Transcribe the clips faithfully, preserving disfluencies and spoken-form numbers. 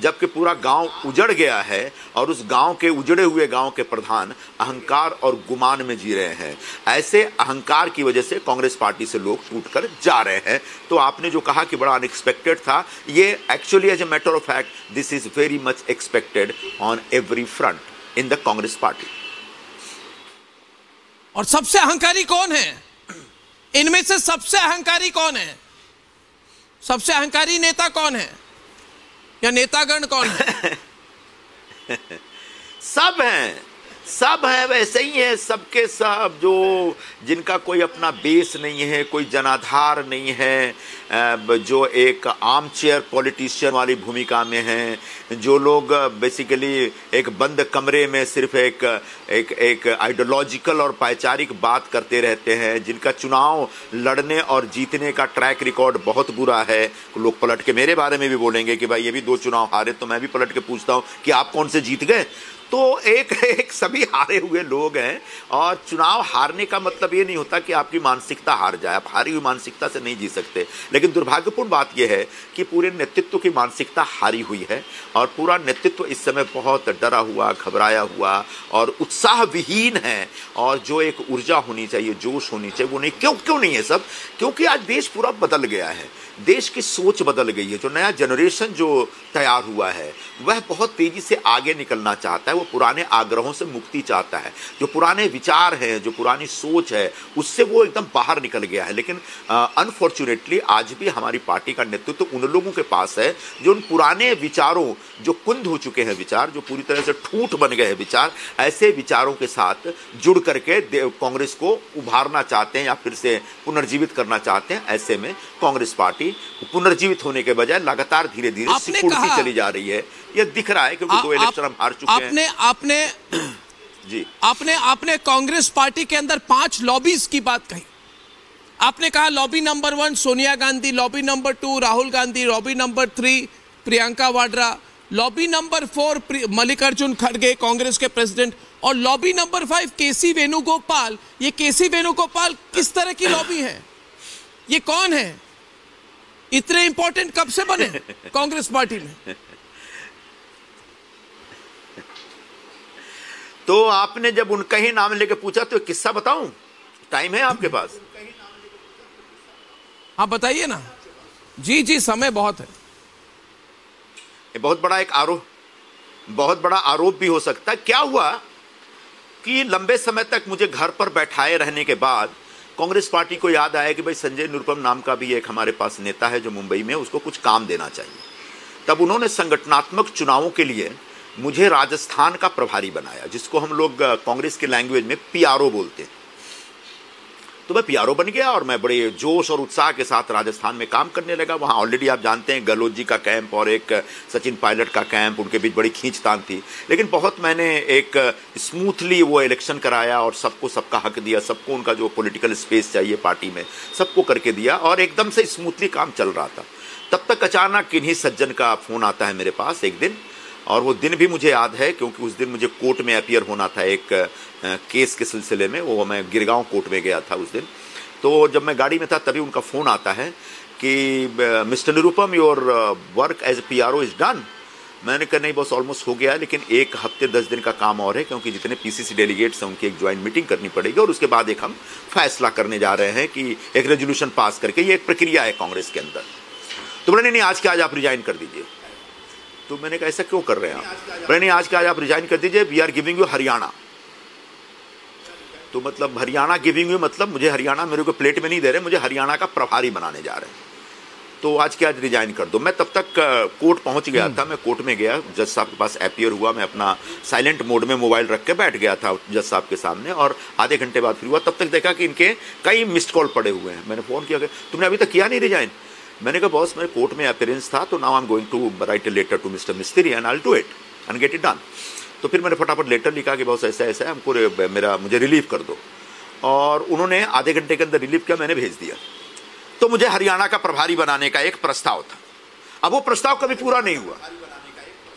जबकि पूरा गांव उजड़ गया है और उस गांव के उजड़े हुए गांव के प्रधान अहंकार और गुमान में जी रहे हैं। ऐसे अहंकार की वजह से कांग्रेस पार्टी से लोग टूटकर जा रहे हैं। तो आपने जो कहा कि बड़ा अनएक्सपेक्टेड था, ये actually as a matter of fact this is very much expected on every front in the Congress party. और सबसे अहंकारी कौन है इनमें से? सबसे अहंकारी कौन है? सबसे अहंकारी नेता कौन है या नेतागण कौन है? सब हैं, सब हैं, वैसे ही हैं सबके सब, जो जिनका कोई अपना बेस नहीं है, कोई जनाधार नहीं है, जो एक आर्म चेयर पॉलिटिशियन वाली भूमिका में हैं, जो लोग बेसिकली एक बंद कमरे में सिर्फ एक एक एक आइडियोलॉजिकल और वैचारिक बात करते रहते हैं, जिनका चुनाव लड़ने और जीतने का ट्रैक रिकॉर्ड बहुत बुरा है। लोग पलट के मेरे बारे में भी बोलेंगे कि भाई ये भी दो चुनाव हारे, तो मैं भी पलट के पूछता हूँ कि आप कौन से जीत गए? तो एक एक सभी हारे हुए लोग हैं। और चुनाव हारने का मतलब ये नहीं होता कि आपकी मानसिकता हार जाए, आप हारी हुई मानसिकता से नहीं जी सकते। लेकिन दुर्भाग्यपूर्ण बात यह है कि पूरे नेतृत्व की मानसिकता हारी हुई है और पूरा नेतृत्व इस समय बहुत डरा हुआ, घबराया हुआ और उत्साह विहीन है। और जो एक ऊर्जा होनी चाहिए, जोश होनी चाहिए, वो नहीं। क्यों क्यों नहीं है सब? क्योंकि आज देश पूरा बदल गया है, देश की सोच बदल गई है। जो नया जनरेशन जो तैयार हुआ है वह बहुत तेज़ी से आगे निकलना चाहता है, वो पुराने आग्रहों से मुक्ति चाहता है। जो पुराने विचार हैं, जो पुरानी सोच है, उससे वो एकदम बाहर निकल गया है। लेकिन अनफॉर्चुनेटली आज भी हमारी पार्टी का नेतृत्व तो उन लोगों के पास है जो उन पुराने विचारों, जो कुंद हो चुके हैं विचार, जो पूरी तरह से ठूंठ बन गए हैं विचार, ऐसे विचारों के साथ जुड़ करके कांग्रेस को उभारना चाहते हैं या फिर से पुनर्जीवित करना चाहते हैं। ऐसे में कांग्रेस पार्टी पुनर्जीवित होने के बजाय लगातार धीरे धीरे सिकुड़ती चली जा रही है। यह दिख रहा है क्योंकि दो इलेक्शन हम हार चुके हैं। आपने जी आपने आपने कांग्रेस पार्टी के अंदर पांच लॉबीज की बात कही। आपने कहा lobby number one Sonia Gandhi, lobby number two Rahul Gandhi, lobby number three Priyanka Vadra, lobby number four Mallikarjun खड़गे कांग्रेस के प्रेसिडेंट, और लॉबी नंबर फाइव केसी वेणुगोपाल। ये केसी वेणुगोपाल किस तरह की लॉबी है? ये कौन है? इतने इंपॉर्टेंट कब से बने कांग्रेस पार्टी में? तो आपने जब उनका ही नाम लेके पूछा तो किस्सा बताऊं? टाइम है आपके पास? हाँ बताइए ना। जी जी समय बहुत है। ये बहुत बड़ा एक आरोप, बहुत बड़ा आरोप भी हो सकता है। क्या हुआ कि लंबे समय तक मुझे घर पर बैठाए रहने के बाद कांग्रेस पार्टी को याद आया कि भाई संजय निरुपम नाम का भी एक हमारे पास नेता है जो मुंबई में, उसको कुछ काम देना चाहिए। तब उन्होंने संगठनात्मक चुनावों के लिए मुझे राजस्थान का प्रभारी बनाया, जिसको हम लोग कांग्रेस के लैंग्वेज में पीआरओ बोलते हैं। तो मैं पीआरओ बन गया और मैं बड़े जोश और उत्साह के साथ राजस्थान में काम करने लगा। वहाँ ऑलरेडी आप जानते हैं गहलोत जी का कैंप और एक सचिन पायलट का कैंप, उनके बीच बड़ी खींचतान थी। लेकिन बहुत मैंने एक स्मूथली वो इलेक्शन कराया और सबको सबका हक दिया, सबको उनका जो पॉलिटिकल स्पेस चाहिए पार्टी में सबको करके दिया और एकदम से स्मूथली काम चल रहा था। तब तक अचानक किन्हीं सज्जन का फ़ोन आता है मेरे पास एक दिन, और वो दिन भी मुझे याद है क्योंकि उस दिन मुझे कोर्ट में अपीयर होना था एक केस के सिलसिले में। वो मैं गिरगांव कोर्ट में गया था उस दिन। तो जब मैं गाड़ी में था तभी उनका फ़ोन आता है कि mister Nirupam your work as P R O is done. मैंने कहा नहीं बस ऑलमोस्ट हो गया है, लेकिन एक हफ्ते दस दिन का काम और है क्योंकि जितने पीसीसी डेलीगेट्स हैं उनकी एक ज्वाइंट मीटिंग करनी पड़ेगी और उसके बाद एक हम फैसला करने जा रहे हैं कि एक रेजोल्यूशन पास करके, ये एक प्रक्रिया है कांग्रेस के अंदर। तो बोले नहीं नहीं आज के आज आप रिजाइन कर दीजिए। तो मैंने कहा ऐसा क्यों कर रहे हैं आप? मैंने आज के आज आप रिजाइन कर दीजिए, we are giving you Haryana. तो मतलब हरियाणा गिविंग यू मतलब मुझे हरियाणा मेरे को प्लेट में नहीं दे रहे, मुझे हरियाणा का प्रभारी बनाने जा रहे हैं, तो आज के आज रिजाइन कर दो। मैं तब तक कोर्ट पहुंच गया था। मैं कोर्ट में गया, जज साहब के पास अपीयर हुआ। मैं अपना साइलेंट मोड में मोबाइल रख के बैठ गया था जज साहब के सामने और आधे घंटे बाद फ्री हुआ। तब तक देखा कि इनके कई मिस्ड कॉल पड़े हुए हैं। मैंने फ़ोन किया, तुमने अभी तक किया नहीं रिजाइन? मैंने कहा बॉस मेरे कोर्ट में अपीयरेंस था, तो now I am going to write a letter to mister Mistry and I will do it and get it done. तो फिर मैंने फटाफट लेटर लिखा कि बॉस ऐसा ऐसा है, हमको मेरा मुझे रिलीव कर दो। और उन्होंने आधे घंटे के अंदर रिलीव किया, मैंने भेज दिया। तो मुझे हरियाणा का प्रभारी बनाने का एक प्रस्ताव था। अब वो प्रस्ताव कभी पूरा नहीं हुआ।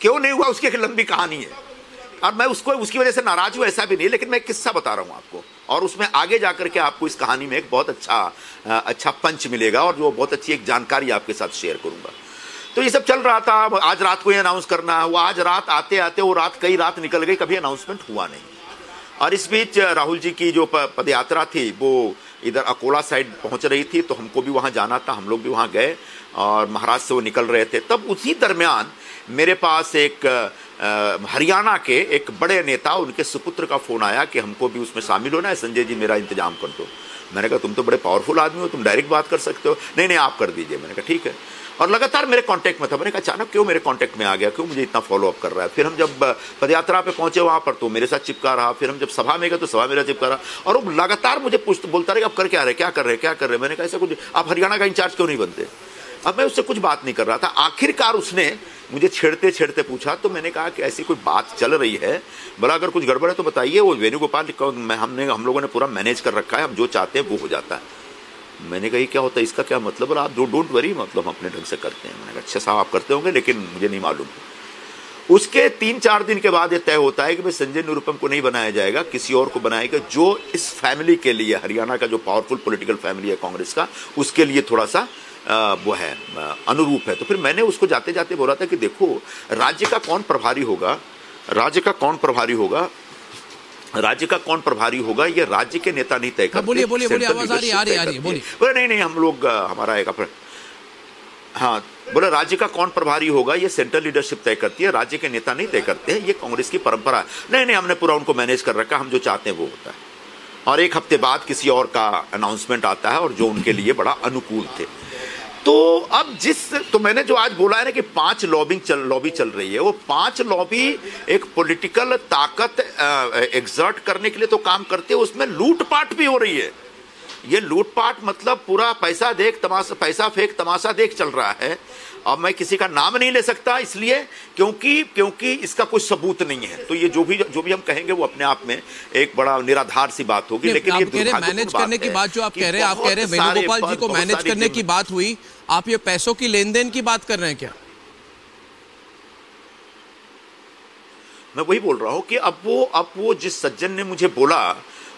क्यों नहीं हुआ उसकी एक लंबी कहानी है और मैं उसको उसकी वजह से नाराज हुआ ऐसा भी नहीं, लेकिन मैं एक किस्सा बता रहा हूँ आपको और उसमें आगे जा करके आपको इस कहानी में एक बहुत अच्छा अच्छा पंच मिलेगा और जो बहुत अच्छी एक जानकारी आपके साथ शेयर करूँगा। तो ये सब चल रहा था। आज रात को ये अनाउंस करना है, वो आज रात आते आते वो रात कई रात निकल गई, कभी अनाउंसमेंट हुआ नहीं। और इस बीच राहुल जी की जो पदयात्रा थी वो इधर अकोला साइड पहुंच रही थी, तो हमको भी वहां जाना था, हम लोग भी वहां गए और महाराष्ट्र से वो निकल रहे थे। तब उसी दरमियान मेरे पास एक हरियाणा के एक बड़े नेता, उनके सुपुत्र का फ़ोन आया कि हमको भी उसमें शामिल होना है, संजय जी मेरा इंतजाम कर दो। मैंने कहा तुम तो बड़े पावरफुल आदमी हो, तुम डायरेक्ट बात कर सकते हो। नहीं नहीं आप कर दीजिए। मैंने कहा ठीक है। और लगातार मेरे कांटेक्ट में था। मैंने कहा अचानक क्यों मेरे कांटेक्ट में आ गया, क्यों मुझे इतना फॉलोअप कर रहा है। फिर हम जब पदयात्रा पे पहुंचे वहाँ पर तो मेरे साथ चिपका रहा, फिर हम जब सभा में गए तो सभा मेरा चिपका रहा, और वो लगातार मुझे पूछ बोलता रहे आप कर क्या रहे, क्या कर रहे, क्या कर रहे। मैंने कहा ऐसा कुछ आप हरियाणा का इंचार्ज क्यों नहीं बनते। अब मैं उससे कुछ बात नहीं कर रहा था। आखिरकार उसने मुझे छेड़ते छेड़ते पूछा, तो मैंने कहा कि ऐसी कोई बात चल रही है, बोला अगर कुछ गड़बड़ है तो बताइए, वो वेणुगोपाल हमने हम लोगों ने पूरा मैनेज कर रखा है, हम जो चाहते हैं वो हो जाता है। मैंने कही क्या होता है इसका क्या मतलब, और आप जो डोंट वरी मतलब अपने ढंग से करते हैं। मैंने कहा अच्छा साहब आप करते होंगे लेकिन मुझे नहीं मालूम। उसके तीन चार दिन के बाद ये तय होता है कि भाई संजय निरुपम को नहीं बनाया जाएगा, किसी और को बनाएगा जो इस फैमिली के लिए, हरियाणा का जो पावरफुल पॉलिटिकल फैमिली है कांग्रेस का, उसके लिए थोड़ा सा आ, वो है आ, अनुरूप है। तो फिर मैंने उसको जाते जाते बोला था कि देखो राज्य का कौन प्रभारी होगा, राज्य का कौन प्रभारी होगा, राज्य का कौन प्रभारी होगा, ये राज्य के नेता नहीं तय करते। बोलिए बोलिए बोलिए आवाज आ रही आ रही आ रही बोलिए। बोले नहीं नहीं हम लोग हमारा एक हाँ बोला राज्य का कौन प्रभारी होगा ये सेंट्रल लीडरशिप तय करती है, राज्य के नेता नहीं तय करते हैं, ये कांग्रेस की परंपरा है। नहीं नहीं हमने पूरा उनको मैनेज कर रखा, हम जो चाहते हैं वो होता है। और एक हफ्ते बाद किसी और का अनाउंसमेंट आता है और जो उनके लिए बड़ा अनुकूल थे। तो अब जिस तो मैंने जो आज बोला है ना कि पांच लॉबिंग चल लॉबी चल रही है, वो पांच लॉबी एक पॉलिटिकल ताकत एग्जर्ट करने के लिए तो काम करते हैं, उसमें लूटपाट भी हो रही है। ये लूटपाट मतलब पूरा पैसा देख तमाशा पैसा फेंक तमाशा देख चल रहा है। अब मैं किसी का नाम नहीं ले सकता इसलिए क्योंकि क्योंकि इसका कोई सबूत नहीं है। तो ये जो भी जो भी हम कहेंगे वो अपने आप में एक बड़ा निराधार सी बात होगी। लेकिन आप कह रहे मैनेज करने की बात, जो आप कह रहे हैं आप कह रहे हैं वेणुगोपाल जी को मैनेज करने की बात हुई, आप ये पैसों की लेन देन की बात कर रहे हैं क्या। मैं वही बोल रहा हूँ कि अब वो अब वो जिस सज्जन ने मुझे बोला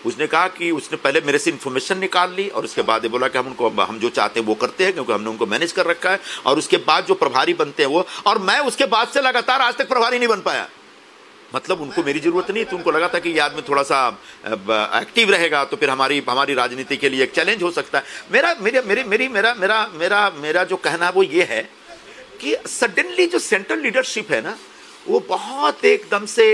उसने कहा कि उसने पहले मेरे से इन्फॉर्मेशन निकाल ली और उसके बाद ये बोला कि हम उनको हम जो चाहते हैं वो करते हैं क्योंकि हमने उनको मैनेज कर रखा है, और उसके बाद जो प्रभारी बनते हैं वो। और मैं उसके बाद से लगातार आज तक प्रभारी नहीं बन पाया, मतलब उनको मेरी ज़रूरत नहीं थी, उनको लगा था कि ये आदमी थोड़ा सा एक्टिव रहेगा तो फिर हमारी हमारी राजनीति के लिए एक चैलेंज हो सकता है। मेरा मेरे मेरी मेरी मेरा मेरा मेरा मेरा जो कहना है वो ये है कि सडनली जो सेंट्रल लीडरशिप है ना वो बहुत एकदम से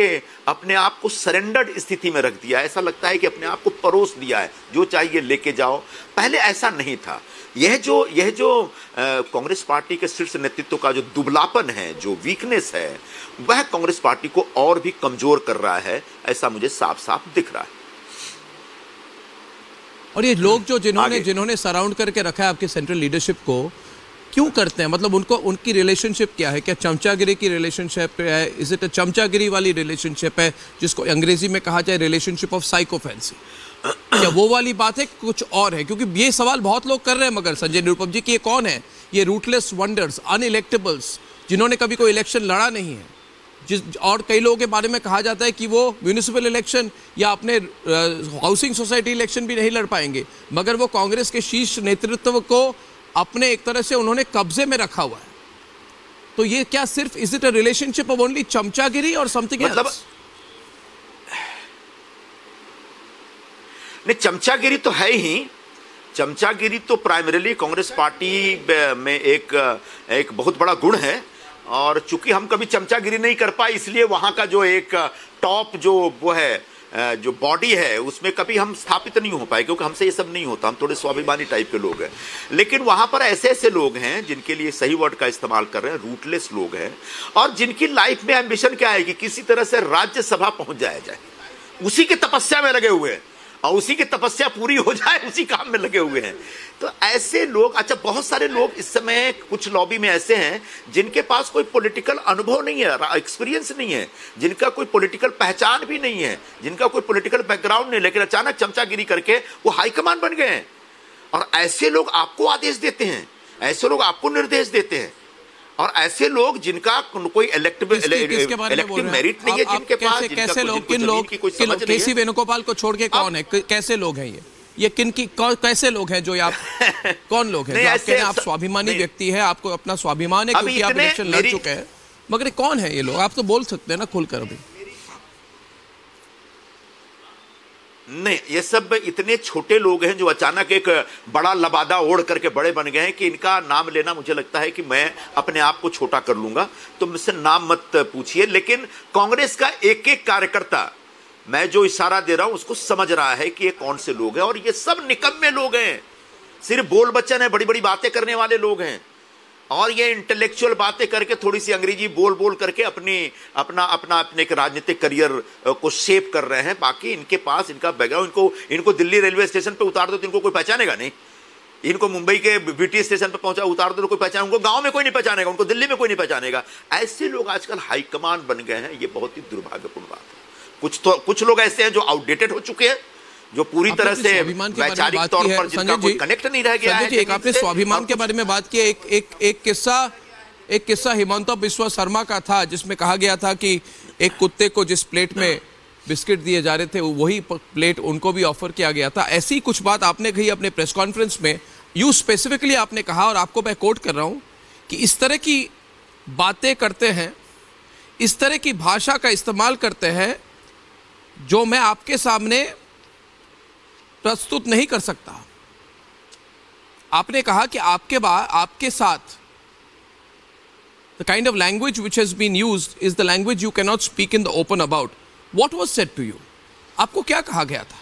अपने आप को सरेंडर्ड स्थिति में रख दिया। ऐसा लगता है कि अपने आप को परोस दिया है, जो चाहिए लेके जाओ। पहले ऐसा नहीं था। यह जो यह जो कांग्रेस पार्टी के शीर्ष नेतृत्व का जो दुबलापन है, जो वीकनेस है, वह कांग्रेस पार्टी को और भी कमजोर कर रहा है, ऐसा मुझे साफ साफ दिख रहा है। और ये लोग जो जिन्होंने जिन्होंने सराउंड करके रखा है आपके सेंट्रल लीडरशिप को, क्यों करते हैं, मतलब उनको उनकी रिलेशनशिप क्या है, क्या चमचागिरी की रिलेशनशिप है, इज इट अ चमचागिरी वाली रिलेशनशिप है जिसको अंग्रेजी में कहा जाए रिलेशनशिप ऑफ साइकोफेंसी, क्या वो वाली बात है, कुछ और है। क्योंकि ये सवाल बहुत लोग कर रहे हैं मगर संजय निरुपम जी कि ये कौन है, ये रूटलेस वंडर्स, अनइलेक्टेबल्स, जिन्होंने कभी कोई इलेक्शन लड़ा नहीं है, जिस और कई लोगों के बारे में कहा जाता है कि वो म्यूनिसिपल इलेक्शन या अपने हाउसिंग सोसाइटी इलेक्शन भी नहीं लड़ पाएंगे, मगर वो कांग्रेस के शीर्ष नेतृत्व को अपने एक तरह से उन्होंने कब्जे में रखा हुआ है। तो ये क्या सिर्फ is it a relationship of only चमचागिरी और समथिंग मतलब else? नहीं, चमचागिरी तो है ही। चमचागिरी तो प्राइमरीली कांग्रेस पार्टी में एक एक बहुत बड़ा गुण है, और चूंकि हम कभी चमचागिरी नहीं कर पाए इसलिए वहां का जो एक टॉप जो वो है जो बॉडी है उसमें कभी हम स्थापित नहीं हो पाए क्योंकि हमसे ये सब नहीं होता, हम थोड़े स्वाभिमानी टाइप के लोग हैं। लेकिन वहाँ पर ऐसे ऐसे लोग हैं जिनके लिए सही वर्ड का इस्तेमाल कर रहे हैं, रूटलेस लोग हैं, और जिनकी लाइफ में एम्बिशन क्या है कि किसी तरह से राज्यसभा पहुँच जाया जाए, उसी की तपस्या में लगे हुए हैं, और उसी की तपस्या पूरी हो जाए उसी काम में लगे हुए हैं। तो ऐसे लोग, अच्छा बहुत सारे लोग इस समय कुछ लॉबी में ऐसे हैं जिनके पास कोई पॉलिटिकल अनुभव नहीं है, एक्सपीरियंस नहीं है, जिनका कोई पॉलिटिकल पहचान भी नहीं है, जिनका कोई पॉलिटिकल बैकग्राउंड नहीं, लेकिन अचानक चमचागिरी करके वो हाईकमान बन गए हैं। और ऐसे लोग आपको आदेश देते हैं, ऐसे लोग आपको निर्देश देते हैं, और ऐसे लोग जिनका कोई इलेक्टिव मेरिट नहीं है, जिनके पास, कैसे लोग, किन लोग, केसी वेणुगोपाल को छोड़ के कौन है, कैसे लोग हैं ये। ये किन की कैसे लोग हैं जो आप कौन लोग हैं? आप कहना आप स्वाभिमानी व्यक्ति है, आपको अपना स्वाभिमान है क्योंकि आप इलेक्शन लड़ चुके हैं, मगर कौन है ये लोग? आप तो बोल सकते हैं ना खुलकर अभी। नहीं, ये सब इतने छोटे लोग हैं जो अचानक एक बड़ा लबादा ओढ़ करके बड़े बन गए हैं कि इनका नाम लेना मुझे लगता है कि मैं अपने आप को छोटा कर लूंगा, तो मुझसे नाम मत पूछिए। लेकिन कांग्रेस का एक एक कार्यकर्ता, मैं जो इशारा दे रहा हूं उसको समझ रहा है कि ये कौन से लोग हैं, और ये सब निकम्मे लोग हैं, सिर्फ बोल बच्चन है, बड़ी बड़ी बातें करने वाले लोग हैं, और ये इंटेलेक्चुअल बातें करके थोड़ी सी अंग्रेजी बोल बोल करके अपनी अपना अपना अपने एक राजनीतिक करियर को शेप कर रहे हैं। बाकी इनके पास इनका बैकग्राउंड, इनको इनको दिल्ली रेलवे स्टेशन पे उतार दो तो इनको कोई पहचानेगा नहीं, इनको मुंबई के बीटी स्टेशन पर पहुंचा उतार दो तो कोई पहचान, उनको गाँव में कोई नहीं पहचानेगा, उनको दिल्ली में कोई नहीं पहचानेगा। ऐसे लोग आजकल हाईकमान बन गए हैं, ये बहुत ही दुर्भाग्यपूर्ण बात है। कुछ तो कुछ लोग ऐसे हैं जो आउटडेटेड हो चुके हैं, जो पूरी तरह से वैचारिक तौर पर जिनका कोई कनेक्ट नहीं रह गया है। एक आपने स्वाभिमान के बारे में बात की, एक एक एक किस्सा एक किस्सा हिमंत बिस्वा शर्मा का था जिसमें कहा गया था कि एक कुत्ते को जिस प्लेट में बिस्किट दिए जा रहे थे वही प्लेट उनको भी ऑफर किया गया था। ऐसी कुछ बात आपने कही अपने प्रेस कॉन्फ्रेंस में, यू स्पेसिफिकली आपने कहा, और आपको मैं कोट कर रहा हूँ कि इस तरह की बातें करते हैं, इस तरह की भाषा का इस्तेमाल करते हैं जो मैं आपके सामने प्रस्तुत नहीं कर सकता। आपने कहा कि आपके बाद आपके साथ the kind of language which has been used is the language you can not speak in the open about what was said to you. आपको क्या कहा गया था?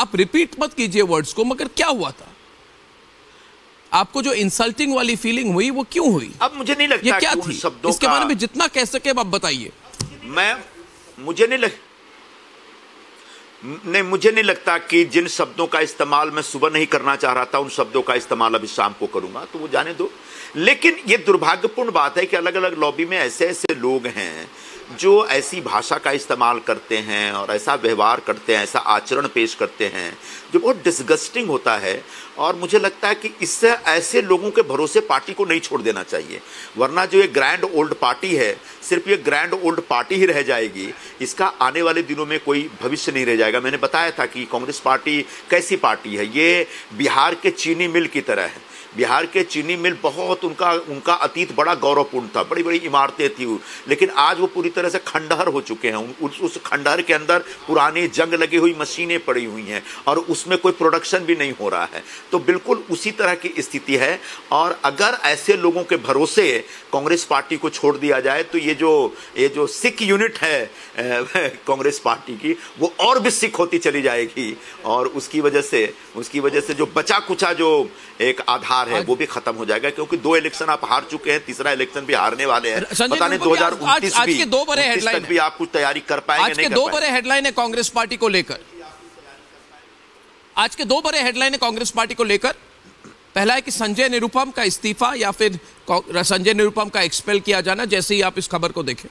आप रिपीट मत कीजिए वर्ड्स को, मगर क्या हुआ था? आपको जो इंसल्टिंग वाली फीलिंग हुई वो क्यों हुई? अब मुझे नहीं लगता ये क्या थी, इसके बारे में जितना कह सके आप बताइए। मैं मुझे नहीं लग... नहीं मुझे नहीं लगता कि जिन शब्दों का इस्तेमाल मैं सुबह नहीं करना चाह रहा था उन शब्दों का इस्तेमाल अभी शाम को करूंगा, तो वो जाने दो। लेकिन ये दुर्भाग्यपूर्ण बात है कि अलग अलग लॉबी में ऐसे ऐसे लोग हैं जो ऐसी भाषा का इस्तेमाल करते हैं और ऐसा व्यवहार करते हैं, ऐसा आचरण पेश करते हैं जो बहुत डिस्गस्टिंग होता है। और मुझे लगता है कि इससे ऐसे लोगों के भरोसे पार्टी को नहीं छोड़ देना चाहिए, वरना जो ये ग्रैंड ओल्ड पार्टी है सिर्फ ये ग्रैंड ओल्ड पार्टी ही रह जाएगी, इसका आने वाले दिनों में कोई भविष्य नहीं रह जाएगा। मैंने बताया था कि कांग्रेस पार्टी कैसी पार्टी है, ये बिहार के चीनी मिल की तरह है। बिहार के चीनी मिल बहुत उनका उनका अतीत बड़ा गौरवपूर्ण था, बड़ी बड़ी इमारतें थी, लेकिन आज वो पूरी तरह से खंडहर हो चुके हैं। उस उस खंडहर के अंदर पुराने जंग लगी हुई मशीनें पड़ी हुई हैं और उसमें कोई प्रोडक्शन भी नहीं हो रहा है, तो बिल्कुल उसी तरह की स्थिति है। और अगर ऐसे लोगों के भरोसे कांग्रेस पार्टी को छोड़ दिया जाए तो ये जो ये जो सिख यूनिट है कांग्रेस पार्टी की वो और भी सिख होती चली जाएगी, और उसकी वजह से उसकी वजह से जो बचा कुचा जो एक आधार है वो भी खत्म हो जाएगा, क्योंकि दो इलेक्शन आप हार चुके हैं, तीसरा इलेक्शन भी हारने वाले हैं। पता नहीं दो हज़ार उनतीस भी, के दो बड़े हेडलाइन तक भी आप कुछ तैयारी कर पाएंगे नहीं कर पाएंगे। दो बड़े हेडलाइन है कांग्रेस पार्टी को लेकर, आज के दो बड़े हेडलाइन है कांग्रेस पार्टी को लेकर। पहला है कि संजय निरुपम का इस्तीफा या फिर संजय निरुपम का एक्सपेल किया जाना, जैसे ही आप इस खबर को देखें।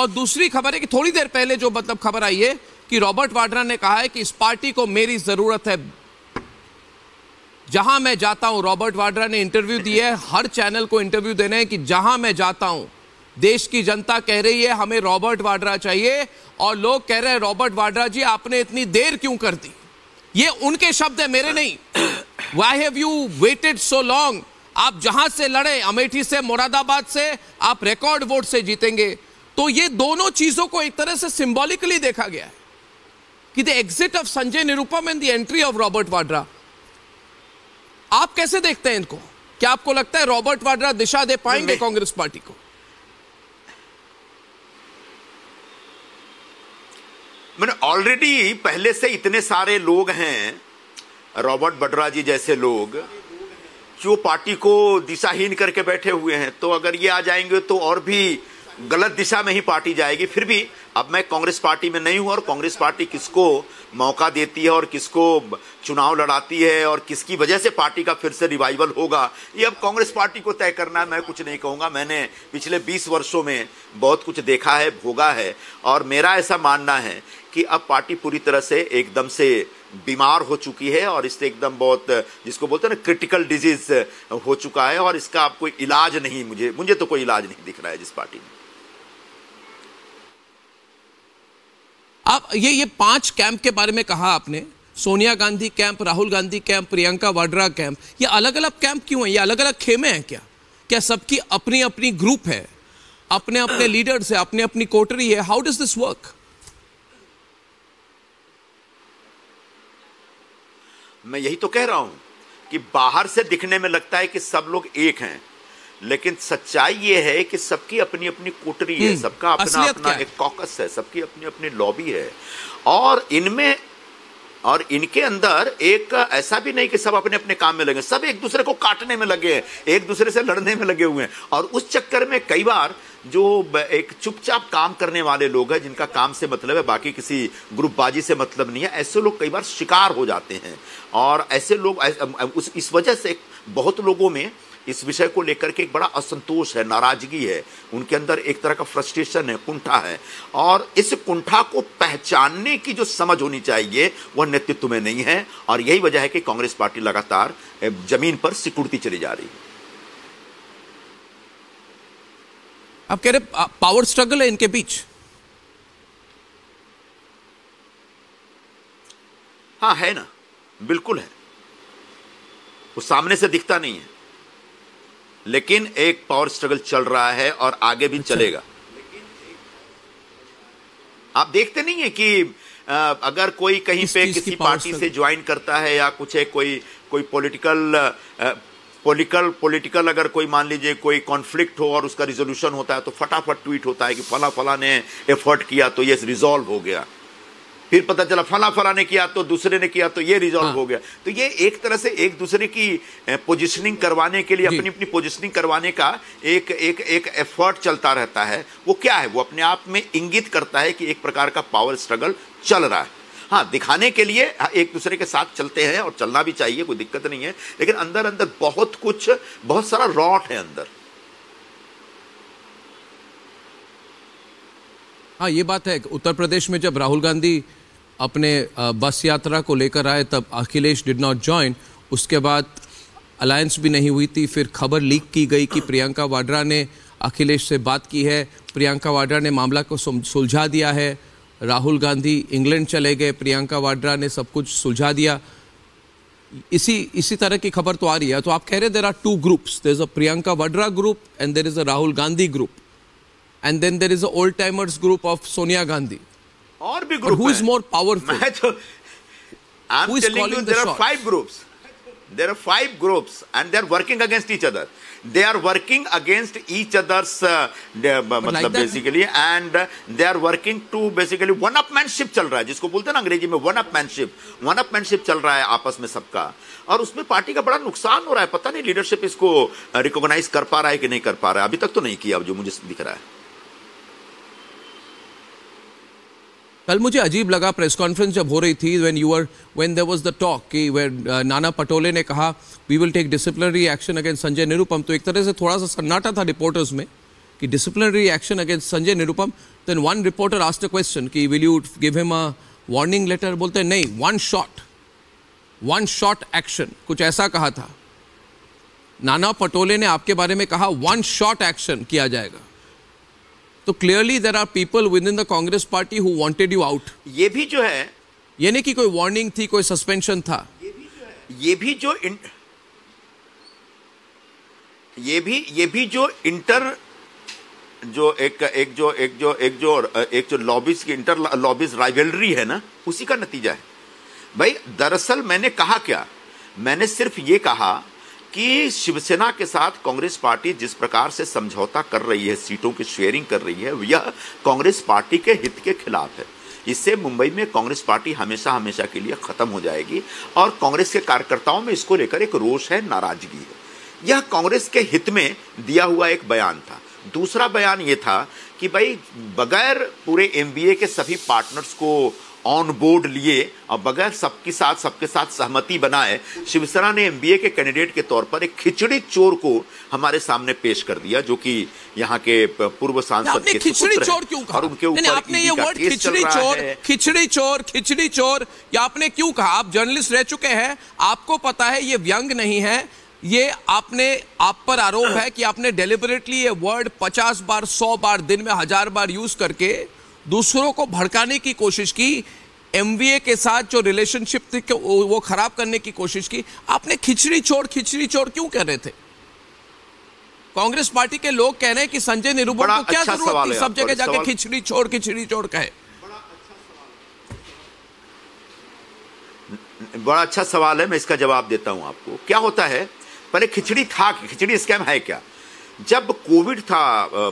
और दूसरी खबर है कि थोड़ी देर पहले जो मतलब खबर आई है कि रॉबर्ट वाड्रा ने कहा है कि इस पार्टी को मेरी जरूरत है, जहां मैं जाता हूं। रॉबर्ट वाड्रा ने इंटरव्यू दिया है, हर चैनल को इंटरव्यू देना है कि जहां मैं जाता हूं देश की जनता कह रही है हमें रॉबर्ट वाड्रा चाहिए, और लोग कह रहे हैं रॉबर्ट वाड्रा जी आपने इतनी देर क्यों कर दी। ये उनके शब्द है, मेरे नहीं। Why have you waited so long? आप जहां से लड़े, अमेठी से, मुरादाबाद से, आप रिकॉर्ड वोट से जीतेंगे। तो ये दोनों चीजों को एक तरह से सिंबॉलिकली देखा गया है कि the exit of Sanjay Nirupam and the entry of Robert Vadra. आप कैसे देखते हैं इनको? क्या आपको लगता है रॉबर्ट वाड्रा दिशा दे पाएंगे कांग्रेस पार्टी को? मैंने ऑलरेडी पहले से इतने सारे लोग हैं, रॉबर्ट वाड्रा जी जैसे लोग, जो पार्टी को दिशाहीन करके बैठे हुए हैं, तो अगर ये आ जाएंगे तो और भी गलत दिशा में ही पार्टी जाएगी। फिर भी अब मैं कांग्रेस पार्टी में नहीं हूं, और कांग्रेस पार्टी किसको मौका देती है और किसको चुनाव लड़ाती है और किसकी वजह से पार्टी का फिर से रिवाइवल होगा, ये अब कांग्रेस पार्टी को तय करना है। मैं कुछ नहीं कहूँगा, मैंने पिछले बीस वर्षों में बहुत कुछ देखा है, भोगा है, और मेरा ऐसा मानना है कि अब पार्टी पूरी तरह से एकदम से बीमार हो चुकी है, और इससे एकदम बहुत जिसको बोलते हैं ना क्रिटिकल डिजीज हो चुका है, और इसका आप कोई इलाज नहीं, मुझे मुझे तो कोई इलाज नहीं दिख रहा है जिस पार्टी में। आप ये ये पांच कैंप के बारे में कहा आपने, Sonia Gandhi camp, Rahul Gandhi camp, Priyanka Vadra camp, ये अलग अलग कैंप क्यों है? ये अलग अलग खेमे हैं क्या? क्या सबकी अपनी अपनी ग्रुप है, अपने अपने लीडर्स है, अपने अपनी कोटरी है? How does this work? मैं यही तो कह रहा हूं कि बाहर से दिखने में लगता है कि सब लोग एक हैं, लेकिन सच्चाई ये है कि सबकी अपनी अपनी कोटरी है, सबका अपना अपना एक कॉकस है, सबकी अपनी अपनी लॉबी है। और इनमें और इनके अंदर एक ऐसा भी नहीं कि सब अपने अपने काम में लगे, सब एक दूसरे को काटने में लगे हैं, एक दूसरे से लड़ने में लगे हुए हैं। और उस चक्कर में कई बार जो एक चुपचाप काम करने वाले लोग हैं, जिनका काम से मतलब है, बाकी किसी ग्रुपबाजी से मतलब नहीं है, ऐसे लोग कई बार शिकार हो जाते हैं। और ऐसे लोग उस इस वजह से बहुत लोगों में इस विषय को लेकर के एक बड़ा असंतोष है, नाराजगी है, उनके अंदर एक तरह का फ्रस्ट्रेशन है, कुंठा है। और इस कुंठा को पहचानने की जो समझ होनी चाहिए वह नेतृत्व में नहीं है, और यही वजह है कि कांग्रेस पार्टी लगातार जमीन पर सिकुड़ती चली जा रही है। आप कह रहे पावर स्ट्रगल है इनके बीच? हाँ है ना, बिल्कुल है, वो सामने से दिखता नहीं है, लेकिन एक पावर स्ट्रगल चल रहा है और आगे भी चलेगा। आप देखते नहीं है कि अगर कोई कहीं पे किसी पार्टी से ज्वाइन करता है या कुछ है, कोई कोई पॉलिटिकल पॉलिटिकल पॉलिटिकल अगर कोई मान लीजिए कोई कॉन्फ्लिक्ट हो और उसका रिजोल्यूशन होता है तो फटाफट ट्वीट होता है कि फला फला ने एफर्ट किया तो ये रिजॉल्व हो गया, फिर पता चला फला फला ने किया तो दूसरे ने किया तो ये रिजॉल्व हाँ। हो गया। तो ये एक तरह से एक दूसरे की पोजीशनिंग करवाने के लिए, अपनी अपनी पोजीशनिंग करवाने का एक एक एक एफर्ट चलता रहता है। वो क्या है, वो अपने आप में इंगित करता है कि एक प्रकार का पावर स्ट्रगल चल रहा है। हाँ, दिखाने के लिए एक दूसरे के साथ चलते हैं और चलना भी चाहिए, कोई दिक्कत नहीं है, लेकिन अंदर अंदर बहुत कुछ, बहुत सारा रॉट है अंदर। हाँ ये बात है। उत्तर प्रदेश में जब राहुल गांधी अपने बस यात्रा को लेकर आए तब अखिलेश डिड नॉट ज्वाइन, उसके बाद अलायंस भी नहीं हुई थी, फिर खबर लीक की गई कि प्रियंका वाड्रा ने अखिलेश से बात की है, प्रियंका वाड्रा ने मामला को सुलझा दिया है, राहुल गांधी इंग्लैंड चले गए, प्रियंका वाड्रा ने सब कुछ सुलझा दिया। इसी इसी तरह की खबर तो आ रही है। तो आप कह रहे there are two groups, there is a Priyanka Vadra group and there is a Rahul Gandhi group and then there is an old timers group of Sonia Gandhi or big group, but who is more powerful? I am telling you there are five groups, there are five groups and they are working against each other, they are working against each other's uh, matlab basically, and they are working to basically one upmanship chal raha hai, jisko bolte hain na angrezi mein one upmanship, one upmanship chal raha hai aapas mein sabka, aur usme party ka bada nuksan ho raha hai। pata nahi leadership isko recognize kar pa raha hai ki nahi kar pa raha hai, abhi tak to nahi kiya jo mujhe dikh raha hai। कल मुझे अजीब लगा, press conference जब हो रही थी, when you are when there was the talk कि वे नाना पटोले ने कहा we will take disciplinary action against Sanjay Nirupam, तो एक तरह से थोड़ा सा सन्नाटा था रिपोर्टर्स में कि disciplinary action against Sanjay Nirupam. Then one reporter asked a question कि will you give him a warning letter, बोलते नहीं, one shot one shot action, कुछ ऐसा कहा था। नाना पटोले ने आपके बारे में कहा वन शॉट एक्शन किया जाएगा। तो clearly there are people within the Congress party who wanted you out. ये भी जो है, ये नहीं कि कोई वार्निंग थी, कोई सस्पेंशन था, ये भी जो है, ये भी जो इन, ये भी ये भी जो इंटर जो एक एक जो एक जो एक जो एक जो लॉबीज की इंटर लॉबीज राइवलरी है ना, उसी का नतीजा है भाई। दरअसल मैंने कहा क्या, मैंने सिर्फ ये कहा कि शिवसेना के साथ कांग्रेस पार्टी जिस प्रकार से समझौता कर रही है, सीटों की शेयरिंग कर रही है, यह कांग्रेस पार्टी के हित के खिलाफ है। इससे मुंबई में कांग्रेस पार्टी हमेशा हमेशा के लिए खत्म हो जाएगी, और कांग्रेस के कार्यकर्ताओं में इसको लेकर एक रोष है, नाराजगी है। यह कांग्रेस के हित में दिया हुआ एक बयान था। दूसरा बयान ये था कि भाई बगैर पूरे एम बी ए के सभी पार्टनर्स को ऑन बोर्ड लिए और बगैर सबके साथ सबके साथ सहमति बनाए शिवसेना ने एमबीए के कैंडिडेट के तौर पर एक खिचड़ी चोर को हमारे सामने पेश कर दिया, जो कि यहाँ के पूर्व सांसद के खिचड़ी चोर क्यों कहा? और उनके ऊपर आपने ये वर्ड खिचड़ी चोर, खिचड़ी चोर, खिचड़ी चोर ये आपने क्यों कहा? आप जर्नलिस्ट रह चुके हैं, आपको पता है ये व्यंग नहीं है, ये आपने, आप पर आरोप है कि आपने डेलिबरेटली ये वर्ड पचास बार, सौ बार, दिन में हजार बार यूज करके दूसरों को भड़काने की कोशिश की। एमवीए के साथ जो रिलेशनशिप थी वो खराब करने की कोशिश की आपने। खिचड़ी छोड़ खिचड़ी छोड़ क्यों कह रहे थे? कांग्रेस पार्टी के लोग कह रहे हैं कि संजय निरुपम को क्या जरूरत थी सब जगह जाके खिचड़ी छोड़ खिचड़ी छोड़ कहे। बड़ा अच्छा सवाल है, मैं इसका जवाब देता हूं आपको। क्या होता है, पहले खिचड़ी था, खिचड़ी स्कैम है क्या? जब कोविड था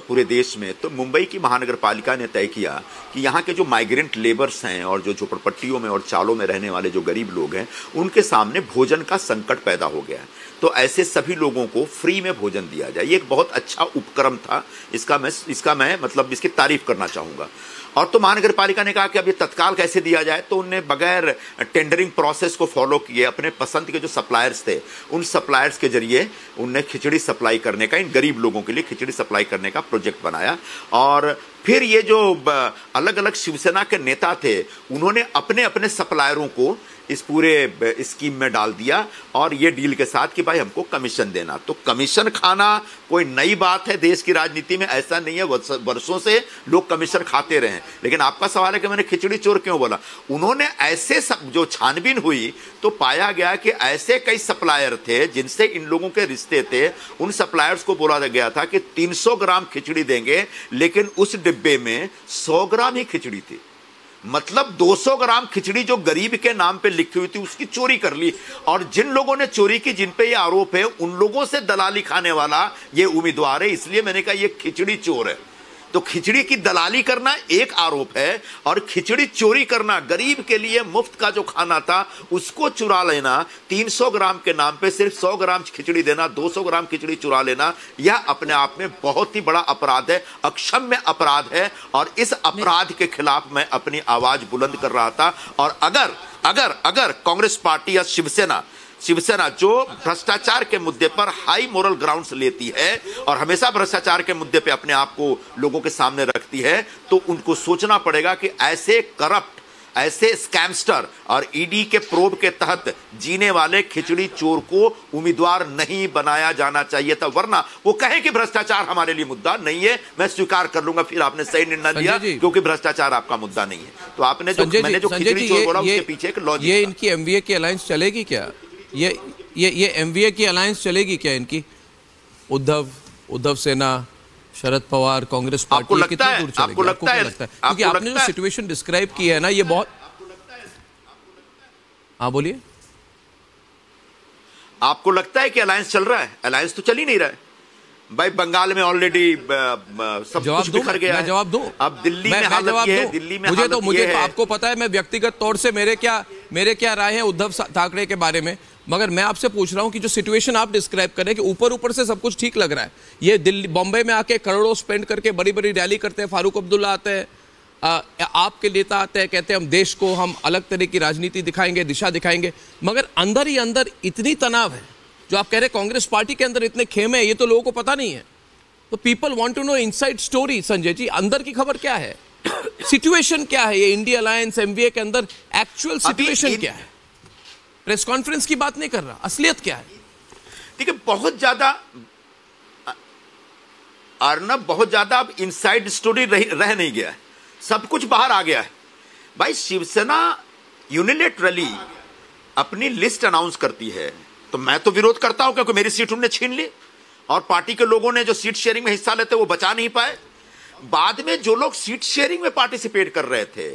पूरे देश में तो मुंबई की महानगरपालिका ने तय किया कि यहाँ के जो माइग्रेंट लेबर्स हैं और जो झोपड़पट्टियों में और चालों में रहने वाले जो गरीब लोग हैं उनके सामने भोजन का संकट पैदा हो गया है, तो ऐसे सभी लोगों को फ्री में भोजन दिया जाए। ये एक बहुत अच्छा उपक्रम था, इसका मैं इसका मैं मतलब इसकी तारीफ करना चाहूँगा। और तो महानगरपालिका ने कहा कि अब ये तत्काल कैसे दिया जाए, तो उनने बगैर टेंडरिंग प्रोसेस को फॉलो किए अपने पसंद के जो सप्लायर्स थे उन सप्लायर्स के जरिए उनने खिचड़ी सप्लाई करने का, इन गरीब लोगों के लिए खिचड़ी सप्लाई करने का प्रोजेक्ट बनाया। और फिर ये जो अलग अलग शिवसेना के नेता थे उन्होंने अपने अपने सप्लायरों को इस पूरे स्कीम में डाल दिया और ये डील के साथ कि भाई हमको कमीशन देना। तो कमीशन खाना कोई नई बात है देश की राजनीति में, ऐसा नहीं है, वर्षों से लोग कमीशन खाते रहे हैं। लेकिन आपका सवाल है कि मैंने खिचड़ी चोर क्यों बोला, उन्होंने ऐसे सब जो छानबीन हुई तो पाया गया कि ऐसे कई सप्लायर थे जिनसे इन लोगों के रिश्ते थे। उन सप्लायर्स को बोला गया था कि तीन सौ ग्राम खिचड़ी देंगे, लेकिन उस डिब्बे में सौ ग्राम ही खिचड़ी थी। मतलब दो सौ ग्राम खिचड़ी जो गरीब के नाम पे लिखी हुई थी उसकी चोरी कर ली। और जिन लोगों ने चोरी की, जिन पे ये आरोप है, उन लोगों से दलाली खाने वाला ये उम्मीदवार है, इसलिए मैंने कहा ये खिचड़ी चोर है। तो खिचड़ी की दलाली करना एक आरोप है और खिचड़ी चोरी करना, गरीब के लिए मुफ्त का जो खाना था उसको चुरा लेना, तीन सौ ग्राम के नाम पे सिर्फ सौ ग्राम खिचड़ी देना, दो सौ ग्राम खिचड़ी चुरा लेना, यह अपने आप में बहुत ही बड़ा अपराध है, अक्षम्य अपराध है। और इस अपराध के खिलाफ मैं अपनी आवाज बुलंद कर रहा था। और अगर अगर अगर कांग्रेस पार्टी या शिवसेना शिवसेना जो भ्रष्टाचार के मुद्दे पर हाई मोरल ग्राउंड्स लेती है और हमेशा भ्रष्टाचार के मुद्दे पे अपने आप को लोगों के सामने रखती है, तो उनको सोचना पड़ेगा कि ऐसे करप्ट, ऐसे स्कैमस्टर और ईडी के प्रोब के तहत जीने वाले खिचड़ी चोर को उम्मीदवार नहीं बनाया जाना चाहिए था। वरना वो कहे कि भ्रष्टाचार हमारे लिए मुद्दा नहीं है, मैं स्वीकार कर लूंगा, फिर आपने सही निर्णय लिया क्योंकि भ्रष्टाचार आपका मुद्दा नहीं है। तो आपने जो मैंने जो खिचड़ी चोर बोला उसके पीछे एक लॉजिक है। इनकी एमवीए की अलायंस चलेगी क्या? ये ये ये एमवीए की अलायंस चलेगी क्या इनकी? उद्धव उद्धव सेना, शरद पवार, कांग्रेस पार्टी, ये कितनी दूर चलेगी? आपको लगता है? क्योंकि आपने जो सिचुएशन डिस्क्राइब की है ना, ये बहुत। हाँ बोलिए। आपको लगता है कि अलायंस चल रहा है? अलायंस तो चल ही नहीं रहा है भाई। बंगाल में ऑलरेडी सब कुछ बिखर गया है। जवाब दो। अब दिल्ली में हालत ये है, दिल्ली में मुझे तो मुझे तो आपको पता है, मैं व्यक्तिगत तौर से मेरे क्या मेरे क्या राय है उद्धव ठाकरे के बारे में, मगर मैं आपसे पूछ रहा हूं कि जो सिचुएशन आप डिस्क्राइब करें कि ऊपर ऊपर से सब कुछ ठीक लग रहा है, ये दिल्ली बॉम्बे में आके करोड़ों स्पेंड करके बड़ी बड़ी रैली करते हैं, फारूक अब्दुल्ला आते हैं, आपके नेता आते हैं, कहते हैं हम देश को हम अलग तरह की राजनीति दिखाएंगे, दिशा दिखाएंगे, मगर अंदर ही अंदर इतनी तनाव है। जो आप कह रहे कांग्रेस पार्टी के अंदर इतने खेमे हैं, ये तो लोगों को पता नहीं है। तो people want to know inside story. Sanjay ji, अंदर की खबर क्या है? सिचुएशन क्या है? ये इंडिया अलायंस एमवीए के अंदर एक्चुअल सिचुएशन क्या है? प्रेस कॉन्फ्रेंस की बात नहीं कर रहा, असलियत क्या है? ठीक है, बहुत ज्यादा अर्नब, बहुत ज्यादा अब इनसाइड स्टोरी रह, रह नहीं गया है, सब कुछ बाहर आ गया है। भाई शिवसेना यूनिलेटरली अपनी लिस्ट अनाउंस करती है तो मैं तो विरोध करता हूं क्योंकि मेरी सीट उन्होंने छीन ली और पार्टी के लोगों ने जो सीट शेयरिंग में हिस्सा लेते वो बचा नहीं पाए। बाद में जो लोग सीट शेयरिंग में पार्टिसिपेट कर रहे थे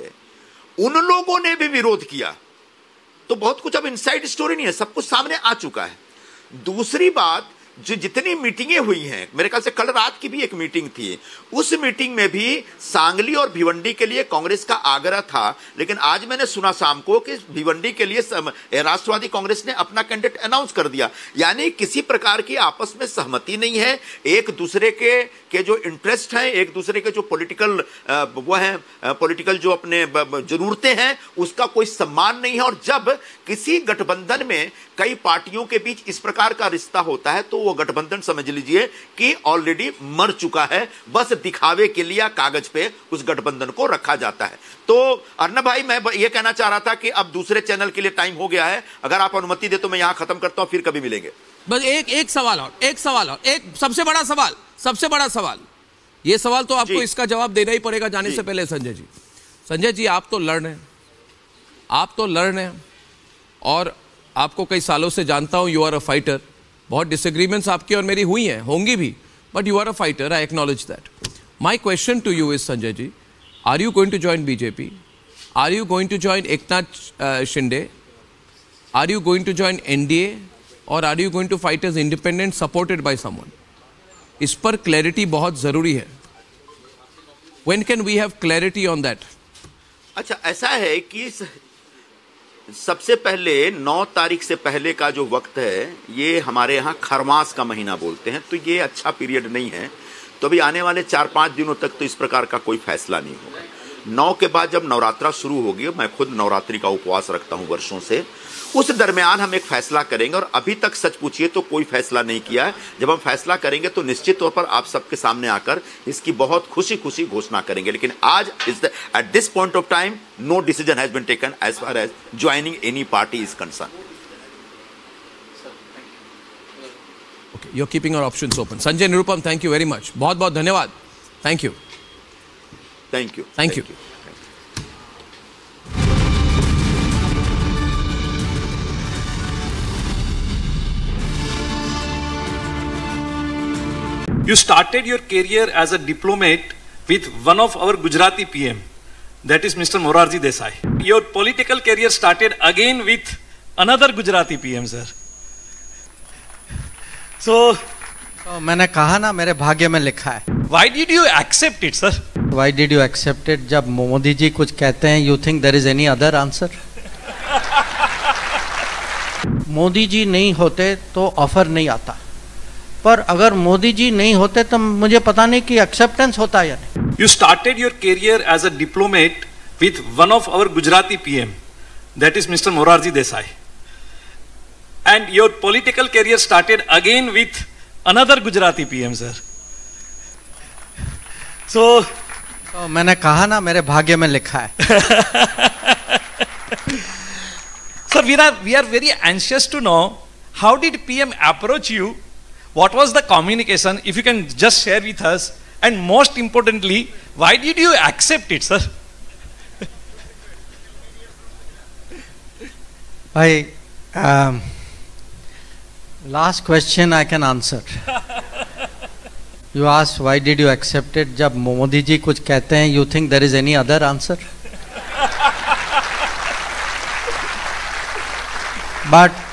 उन लोगों ने भी विरोध किया। तो बहुत कुछ अब इनसाइड स्टोरी नहीं है, सब कुछ सामने आ चुका है। दूसरी बात, जो जितनी मीटिंगें हुई हैं, मेरे ख्याल से कल रात की भी एक मीटिंग थी, उस मीटिंग में भी सांगली और भिवंडी के लिए कांग्रेस का आग्रह था, लेकिन आज मैंने सुना शाम को कि भिवंडी के लिए राष्ट्रवादी कांग्रेस ने अपना कैंडिडेट अनाउंस कर दिया। यानी किसी प्रकार की आपस में सहमति नहीं है, एक दूसरे के के जो इंटरेस्ट हैं, एक दूसरे के जो पॉलिटिकल वो हैं, पॉलिटिकल जो अपने जरूरतें हैं, उसका कोई सम्मान नहीं है। और जब किसी गठबंधन में कई पार्टियों के बीच इस प्रकार का रिश्ता होता है तो वो गठबंधन समझ लीजिए कि ऑलरेडी मर चुका है, बस दिखावे के लिए कागज पे उस गठबंधन को रखा जाता है। तो अर्णब भाई, मैं ये कहना चाह रहा था कि अब दूसरे चैनल के लिए टाइम हो गया है, अगर आप अनुमति दे तो मैं यहां खत्म करता हूं, फिर कभी मिलेंगे। बस एक एक सवाल और एक सवाल और एक सबसे बड़ा सवाल सबसे बड़ा सवाल यह सवाल तो आपको इसका जवाब देना ही पड़ेगा जाने से पहले। संजय जी संजय जी आप तो लड़ रहे हैं, आप तो लड़ रहे हैं और आपको कई सालों से जानता हूँ, यू आर अ फाइटर। बहुत डिसएग्रीमेंट्स आपकी और मेरी हुई हैं, होंगी भी, but you are a fighter, I acknowledge that. My question to you is, Sanjay ji, are you going to join BJP? Are you going to join Eknath Shinde? Are you going to join N D A? और are you going to fight as independent supported by someone? इस पर clarity बहुत ज़रूरी है। When can we have clarity on that? अच्छा, ऐसा है कि सबसे पहले नौ तारीख से पहले का जो वक्त है, ये हमारे यहाँ खरमास का महीना बोलते हैं, तो ये अच्छा पीरियड नहीं है। तो अभी आने वाले चार पाँच दिनों तक तो इस प्रकार का कोई फैसला नहीं होगा। नौ के बाद जब नवरात्रा शुरू होगी, मैं खुद नवरात्रि का उपवास रखता हूँ वर्षों से, उस दरमियान हम एक फैसला करेंगे। और अभी तक सच पूछिए तो कोई फैसला नहीं किया है। जब हम फैसला करेंगे तो निश्चित तौर पर आप सबके सामने आकर इसकी बहुत खुशी खुशी घोषणा करेंगे। लेकिन आज is the at this point of time no decision has been taken as far as joining any party is concern. Okay, you are keeping our options open. Sanjay Nirupam, thank you very much, बहुत बहुत धन्यवाद। Thank you thank you thank you You started your career as a diplomat with one of our Gujarati P M, that is Mister Morarji Desai. Your political career started again with another Gujarati P M, sir. So, मैंने कहा ना, मेरे भाग्य में लिखा है. Why did you accept it, sir? Why did you accept it? जब मोदी जी कुछ कहते हैं, you think there is any other answer? Modi ji नहीं होते तो ऑफर नहीं आता, पर अगर मोदी जी नहीं होते तो मुझे पता नहीं कि एक्सेप्टेंस होता है या नहीं। You started your career as a diplomat with one of our Gujarati P M, that is Mister Morarji Desai, and your political career started again with another Gujarati P M, sir. So, तो मैंने कहा ना, मेरे भाग्य में लिखा है। Sir, we are we are very anxious to know how did P M approach you? What was the communication, if you can just share with us, and most importantly, why did you accept it, sir? I um, last question I can answer. You asked why did you accept it? जब मोदी जी कुछ कहते हैं, you think there is any other answer? But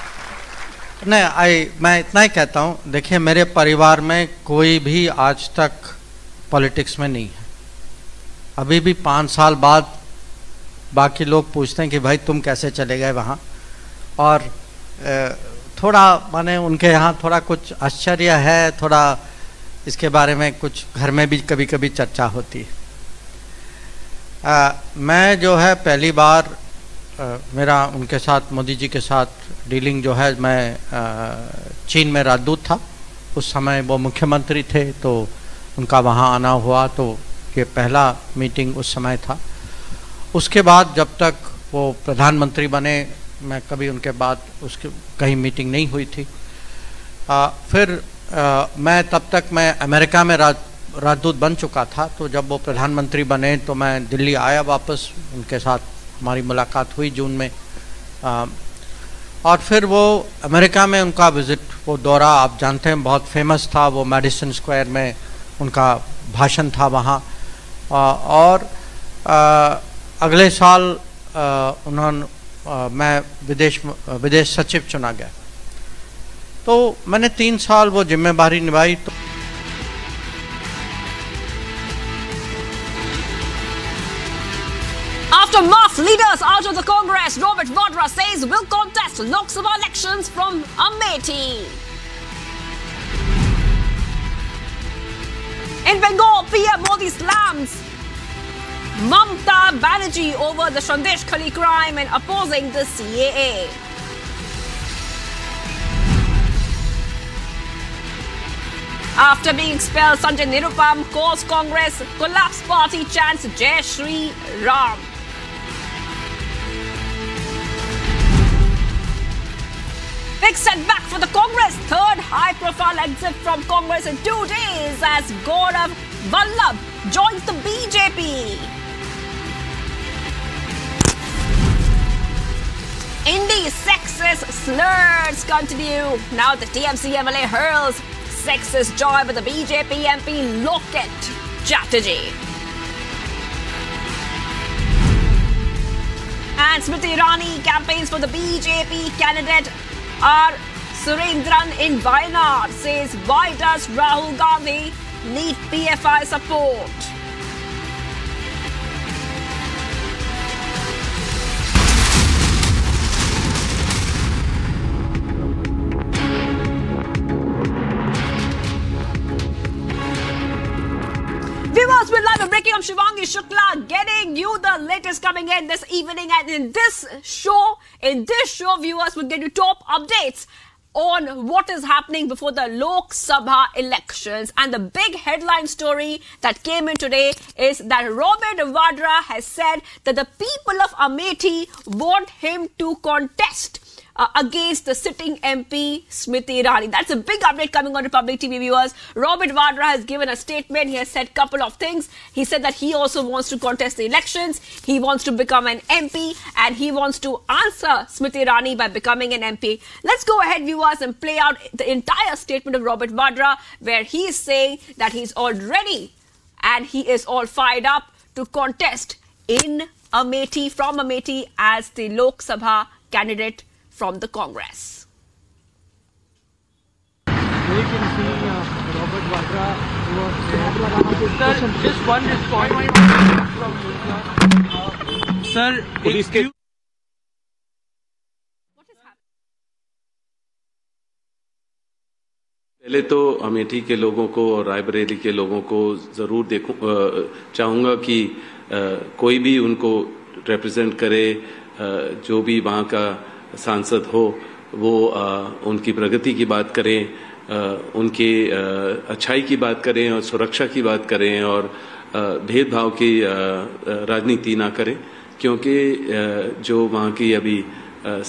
नहीं, आई मैं इतना ही कहता हूँ, देखिए मेरे परिवार में कोई भी आज तक पॉलिटिक्स में नहीं है। अभी भी पाँच साल बाद बाकी लोग पूछते हैं कि भाई तुम कैसे चले गए वहाँ, और थोड़ा माने उनके यहाँ थोड़ा कुछ आश्चर्य है, थोड़ा इसके बारे में कुछ घर में भी कभी कभी चर्चा होती है। आ, मैं जो है पहली बार Uh, मेरा उनके साथ, मोदी जी के साथ डीलिंग जो है, मैं uh, चीन में राजदूत था उस समय, वो मुख्यमंत्री थे, तो उनका वहाँ आना हुआ, तो ये पहला मीटिंग उस समय था। उसके बाद जब तक वो प्रधानमंत्री बने, मैं कभी उनके बाद उसकी कहीं मीटिंग नहीं हुई थी। uh, फिर uh, मैं तब तक मैं अमेरिका में राज राजदूत बन चुका था, तो जब वो प्रधानमंत्री बने तो मैं दिल्ली आया वापस, उनके साथ हमारी मुलाकात हुई जून में। आ, और फिर वो अमेरिका में उनका विज़िट, वो दौरा आप जानते हैं बहुत फेमस था, वो मेडिसन स्क्वायर में उनका भाषण था वहाँ। और आ, अगले साल उन्होंने, मैं विदेश विदेश सचिव चुना गया, तो मैंने तीन साल वो जिम्मेदारी निभाई। तो Mass leaders out of the Congress, Robert Vadra says will contest Lok Sabha elections from Amethi. In Bengal, P M Modi slams Mamata Banerjee over the Sandeshkhali crime and opposing the C A A. After being expelled, Sanjay Nirupam calls Congress collapse party, chants Jai Shri Ram. Big setback for the Congress. Third high-profile exit from Congress in two days as Gaurav Vallabh joins the B J P. slurs continue. Now the T M C M L A hurls sexist jibe at the B J P M P Loket Chatterjee. And Smriti Irani campaigns for the B J P candidate R. Surendran in Wayanad says, why does Rahul Gandhi need P F I support? Viewers, we're live and breaking. I'm Shivangi Shukla, getting you the latest coming in this evening, and in this show, in this show, viewers, we'll get you top updates on what is happening before the Lok Sabha elections. And the big headline story that came in today is that Robert Vadra has said that the people of Amethi want him to contest Uh, against the sitting M P Smriti Irani. That's a big update coming on Republic T V, viewers. Robert Vadra has given a statement. He has said a couple of things. He said that he also wants to contest the elections. He wants to become an M P, and he wants to answer Smriti Irani by becoming an M P. Let's go ahead, viewers, and play out the entire statement of Robert Vadra, where he is saying that he's all ready and he is all fired up to contest in Amethi, from Amethi, as the Lok Sabha candidate from the Congress. Robert Vadra, sir, just one response. Sir, excuse. पहले तो अमेठी के लोगों को और रायबरेली के लोगों को जरूर देखूं, चाहूंगा कि कोई भी उनको रिप्रेजेंट करे, जो भी वहां का सांसद हो, वो आ, उनकी प्रगति की बात करें, आ, उनकी आ, अच्छाई की बात करें और सुरक्षा की बात करें और भेदभाव की राजनीति ना करें, क्योंकि जो वहाँ की अभी आ,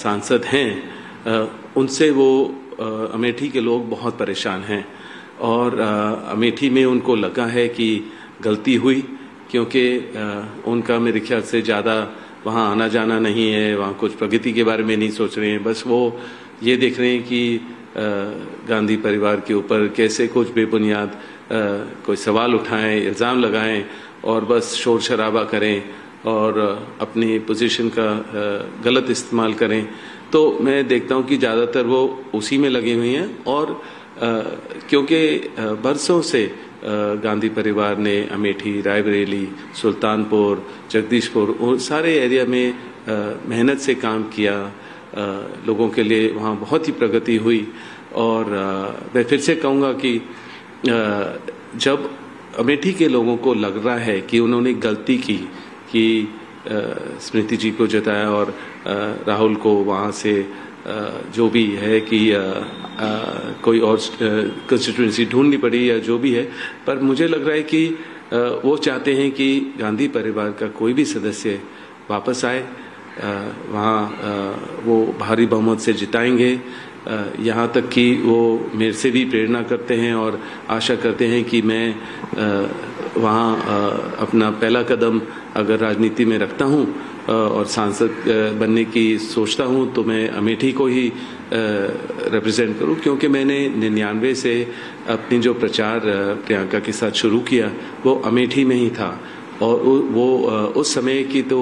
सांसद हैं, आ, उनसे वो आ, अमेठी के लोग बहुत परेशान हैं और आ, अमेठी में उनको लगा है कि गलती हुई, क्योंकि उनका मेरे ख्याल से ज़्यादा वहाँ आना जाना नहीं है, वहाँ कुछ प्रगति के बारे में नहीं सोच रहे हैं, बस वो ये देख रहे हैं कि गांधी परिवार के ऊपर कैसे कुछ बेबुनियाद कोई सवाल उठाएं, इल्ज़ाम लगाएं और बस शोर शराबा करें और अपनी पोजीशन का गलत इस्तेमाल करें। तो मैं देखता हूँ कि ज़्यादातर वो उसी में लगे हुए हैं और क्योंकि बरसों से गांधी परिवार ने अमेठी, रायबरेली, सुल्तानपुर, जगदीशपुर और सारे एरिया में मेहनत से काम किया, लोगों के लिए वहाँ बहुत ही प्रगति हुई और मैं फिर से कहूँगा कि जब अमेठी के लोगों को लग रहा है कि उन्होंने गलती की कि स्मृति जी को जताया और राहुल को वहाँ से जो भी है कि आ, आ, कोई और कंस्टिट्यूंसी ढूंढनी पड़ी या जो भी है, पर मुझे लग रहा है कि आ, वो चाहते हैं कि गांधी परिवार का कोई भी सदस्य वापस आए, वहाँ वो भारी बहुमत से जिताएंगे। आ, यहाँ तक कि वो मेरे से भी प्रेरणा करते हैं और आशा करते हैं कि मैं आ, वहाँ आ, अपना पहला कदम अगर राजनीति में रखता हूँ और सांसद बनने की सोचता हूँ तो मैं अमेठी को ही रिप्रेजेंट करूँ, क्योंकि मैंने निन्यानवे से अपनी जो प्रचार प्रियंका के साथ शुरू किया वो अमेठी में ही था और वो उस समय की तो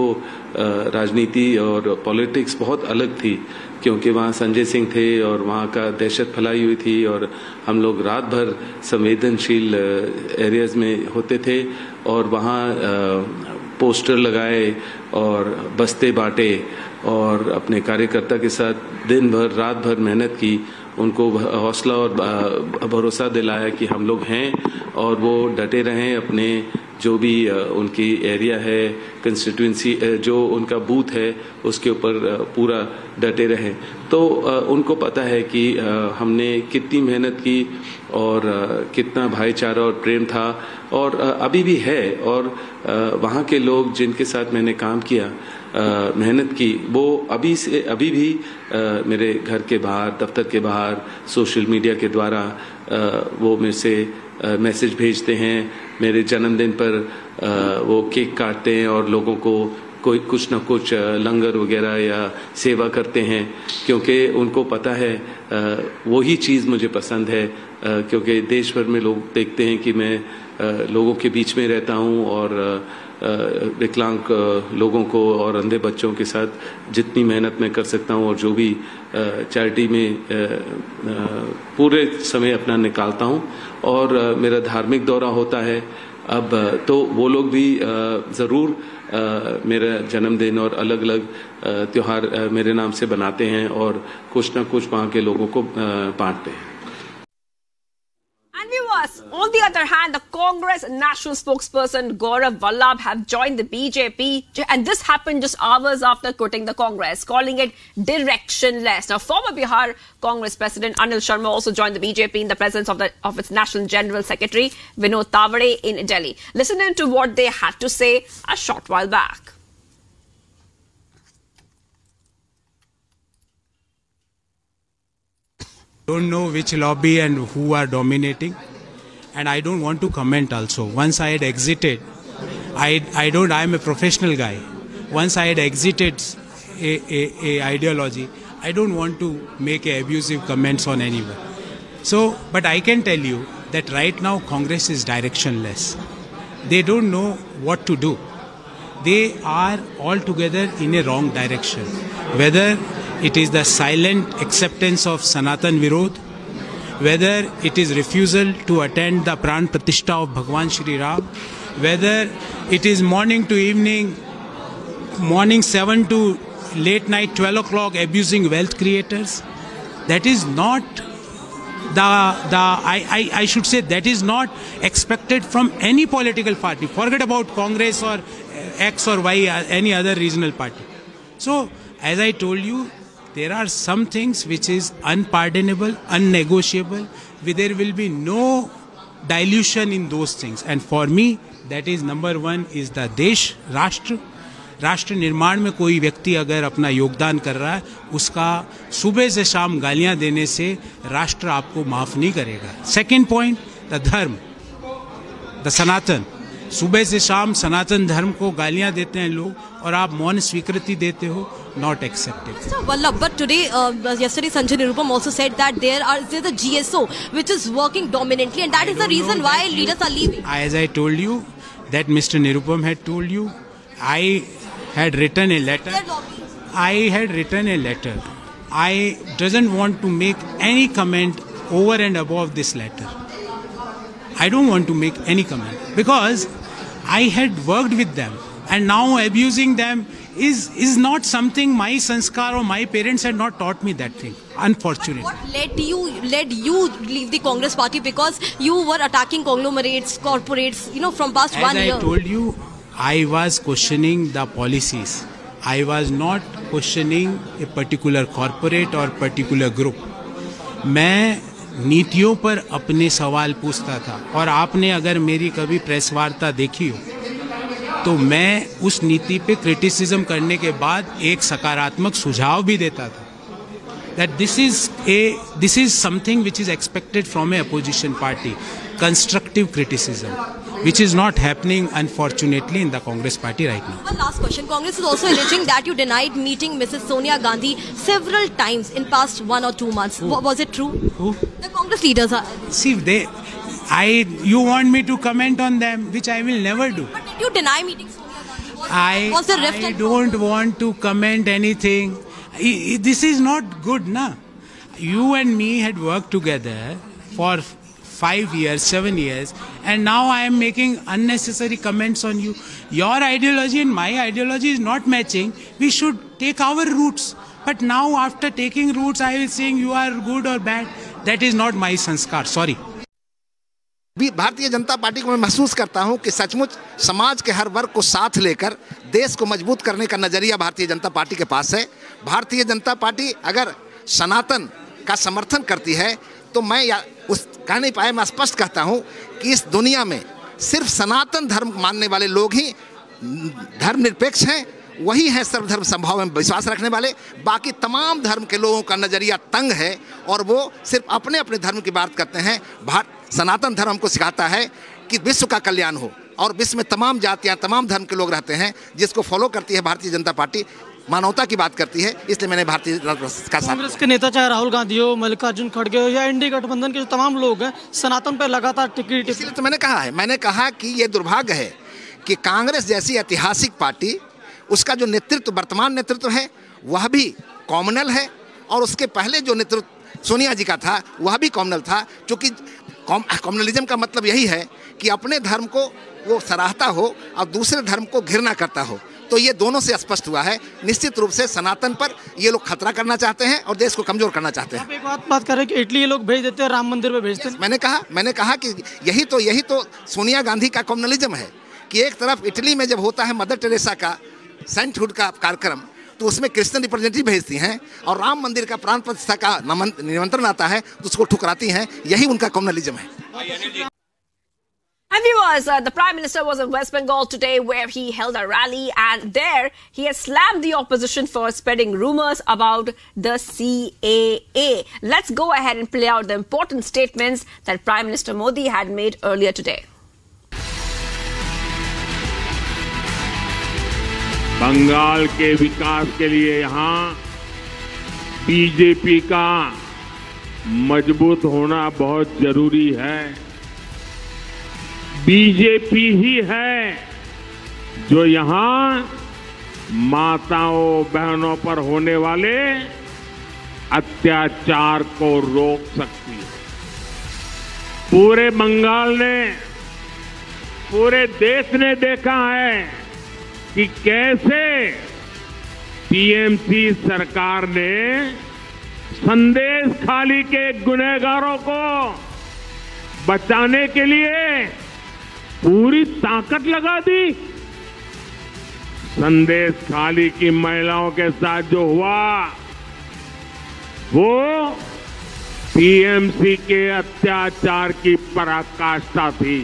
राजनीति और पॉलिटिक्स बहुत अलग थी, क्योंकि वहाँ संजय सिंह थे और वहाँ का दहशत फैलाई हुई थी और हम लोग रात भर संवेदनशील एरियाज में होते थे और वहाँ पोस्टर लगाए और बस्ते बांटे और अपने कार्यकर्ता के साथ दिन भर रात भर मेहनत की, उनको हौसला और भरोसा दिलाया कि हम लोग हैं और वो डटे रहें अपने जो भी उनकी एरिया है, कंस्टिट्यूंसी जो उनका बूथ है उसके ऊपर पूरा डटे रहें। तो उनको पता है कि हमने कितनी मेहनत की और कितना भाईचारा और प्रेम था और अभी भी है और वहाँ के लोग जिनके साथ मैंने काम किया, मेहनत की, वो अभी से अभी भी मेरे घर के बाहर, दफ्तर के बाहर, सोशल मीडिया के द्वारा वो मेरे से मैसेज भेजते हैं, मेरे जन्मदिन पर वो केक काटते हैं और लोगों को कोई कुछ ना कुछ लंगर वगैरह या सेवा करते हैं, क्योंकि उनको पता है वही चीज़ मुझे पसंद है। क्योंकि देश भर में लोग देखते हैं कि मैं लोगों के बीच में रहता हूँ और विकलांग लोगों को और अंधे बच्चों के साथ जितनी मेहनत मैं कर सकता हूँ और जो भी चैरिटी में पूरे समय अपना निकालता हूँ, और मेरा धार्मिक दौरा होता है। अब तो वो लोग भी ज़रूर मेरा जन्मदिन और अलग अलग त्यौहार मेरे नाम से बनाते हैं और कुछ ना कुछ वहाँ के लोगों को बांटते हैं। On the other hand, the Congress national spokesperson Gaurav Vallabh have joined the B J P, and this happened just hours after quitting the Congress, calling it directionless. Now, former Bihar Congress President Anil Sharma also joined the B J P in the presence of the of its National General Secretary Vinod Tavade in Delhi. Listen in to what they had to say a short while back. Don't know which lobby and who are dominating. And I don't want to comment also. Once I had exited, I, I don't, I am a professional guy. Once I had exited a, a, a ideology, I don't want to make abusive comments on anyone. So, but I can tell you that right now Congress is directionless. They don't know what to do. They are altogether in a wrong direction. Whether it is the silent acceptance of Sanatan Virodh, whether it is refusal to attend the Pran Pratishtha of Bhagwan Shri Ram, whether it is morning to evening, morning seven to late night twelve o'clock abusing wealth creators, that is not the, the I, I, I should say that is not expected from any political party. Forget about Congress or X or Y or any other regional party. So, as I told you, there are some things which is unpardonable, unnegotiable, where there will be no dilution in those things. And for me, that is number one is the Desh, Rashtra. राष्ट्र निर्माण में कोई व्यक्ति अगर अपना योगदान कर रहा है, उसका सुबह से शाम गालियां देने से राष्ट्र आपको माफ़ नहीं करेगा। Second point, the dharma, the Sanatan. सुबह से शाम सनातन धर्म को गालियां देते हैं लोग और आप मौन स्वीकृति देते हो, not accepted. Mister Vallabh, but today, uh, yesterday Sanjay Nirupam also said that there are there is a G S O which is working dominantly, and that I is the reason why leaders are leaving. As I told you, that Mister Nirupam had told you, I had written a letter. I had written a letter. I doesn't want to make any comment over and above this letter. I don't want to make any comment because I had worked with them, and now abusing them is is not something my sanskar or my parents had not taught me that thing, unfortunately. But what led you led you leave the Congress party? Because you were attacking conglomerates, corporates, you know, from past As one I year. As I told you, I was questioning the policies. I was not questioning a particular corporate or particular group. मैं नीतियों पर अपने सवाल पूछता था, और आपने अगर मेरी कभी प्रेस वार्ता देखी हो तो मैं उस नीति पे क्रिटिसिज्म करने के बाद एक सकारात्मक सुझाव भी देता था। That this is a this is something which is expected from a opposition party, constructive criticism, which is not happening unfortunately in the Congress party right now. One last question. Congress is also alleging that you denied meeting Missus Sonia Gandhi several times in past one or two months. Who? Was it true? Who? The Congress leaders are. See, they. I, you want me to comment on them, which I will never do. But did you deny meeting Sonia Gandhi? I, was the rift I don't problem? want to comment anything. I, I, this is not good, na? You and me had worked together for five years, seven years, and now I am making unnecessary comments on you. Your ideology and my ideology is not matching. We should take our roots. But now after taking roots, I will saying you are good or bad. That is not my sanskar, sorry. भी Bharatiya Janata party को मैं महसूस करता हूं कि सचमुच समाज के हर वर्ग को साथ लेकर देश को मजबूत करने का नज़रिया भारतीय जनता पार्टी के पास है। भारतीय जनता पार्टी अगर सनातन का समर्थन करती है तो मैं या उस कह नहीं पाया, मैं स्पष्ट कहता हूं कि इस दुनिया में सिर्फ सनातन धर्म मानने वाले लोग ही धर्मनिरपेक्ष हैं, वही हैं सर्वधर्म संभाव में विश्वास रखने वाले। बाकी तमाम धर्म के लोगों का नज़रिया तंग है और वो सिर्फ अपने अपने धर्म की बात करते हैं। भारत सनातन धर्म हमको सिखाता है कि विश्व का कल्याण हो, और विश्व में तमाम जातियाँ तमाम धर्म के लोग रहते हैं जिसको फॉलो करती है भारतीय जनता पार्टी, मानवता की बात करती है, इसलिए मैंने भारतीय का कांग्रेस के नेता चाहे राहुल गांधी हो, मल्लिकार्जुन खड़गे हो या इंडी गठबंधन के जो तमाम लोग हैं सनातन पर लगातार टिकट। इसलिए तो मैंने कहा है, मैंने कहा कि ये दुर्भाग्य है कि कांग्रेस जैसी ऐतिहासिक पार्टी, उसका जो नेतृत्व वर्तमान नेतृत्व है वह भी कॉमनल है और उसके पहले जो नेतृत्व सोनिया जी का था वह भी कॉमनल था। चूँकि कॉमनलिज्म का मतलब यही है कि अपने धर्म को वो सराहता हो और दूसरे धर्म को घृणा करता हो, तो ये दोनों से स्पष्ट हुआ है। निश्चित रूप से सनातन पर ये लोग खतरा करना चाहते हैं और देश को कमजोर करना चाहते हैं। एक बात बात कर रहे हैं कि इटली ये लोग भेज देते हैं, राम मंदिर में भेजते हैं। मैंने कहा मैंने कहा कि यही तो यही तो सोनिया गांधी का कॉम्युनलिज्म है कि एक तरफ इटली में जब होता है मदर टेरेसा का सेंटहुड का कार्यक्रम तो उसमें क्रिश्चियन रिप्रेजेंटेटिव भेजती हैं और राम मंदिर का प्राण प्रतिष्ठा का निमंत्रण आता है तो उसको ठुकराती हैं। यही उनका कॉम्युनलिज्म है। And viewers, uh, the Prime Minister was in West Bengal today where he held a rally, and there he has slammed the opposition for spreading rumours about the C A A. Let's go ahead and play out the important statements that Prime Minister Modi had made earlier today. Bengal के विकास के लिए यहाँ BJP का मजबूत होना बहुत जरूरी है। बीजेपी ही है जो यहाँ माताओं बहनों पर होने वाले अत्याचार को रोक सकती है। पूरे बंगाल ने, पूरे देश ने देखा है कि कैसे टीएमसी सरकार ने संदेश खाली के गुनहगारों को बचाने के लिए पूरी ताकत लगा दी। संदेश खाली की महिलाओं के साथ जो हुआ वो टीएमसी के अत्याचार की पराकाष्ठा थी।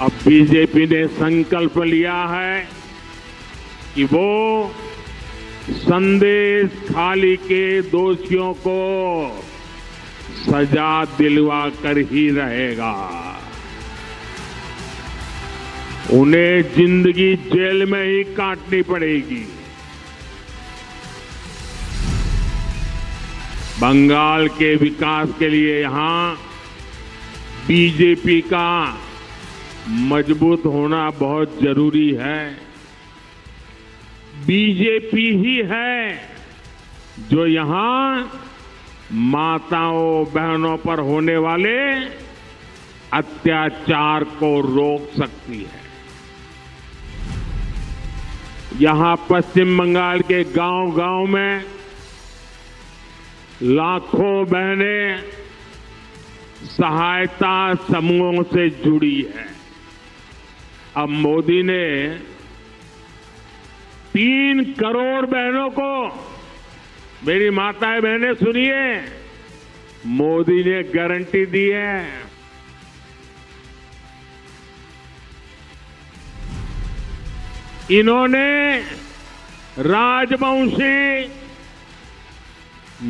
अब बीजेपी ने संकल्प लिया है कि वो संदेश खाली के दोषियों को सजा दिलवा कर ही रहेगा। उन्हें जिंदगी जेल में ही काटनी पड़ेगी। बंगाल के विकास के लिए यहाँ बीजेपी का मजबूत होना बहुत जरूरी है। बीजेपी ही है जो यहाँ माताओं बहनों पर होने वाले अत्याचार को रोक सकती है। यहाँ पश्चिम बंगाल के गांव-गांव में लाखों बहनें सहायता समूहों से जुड़ी हैं। अब मोदी ने तीन करोड़ बहनों को, मेरी माताएं बहनें सुनिए, मोदी ने गारंटी दी है। इन्होंने राजवंशी,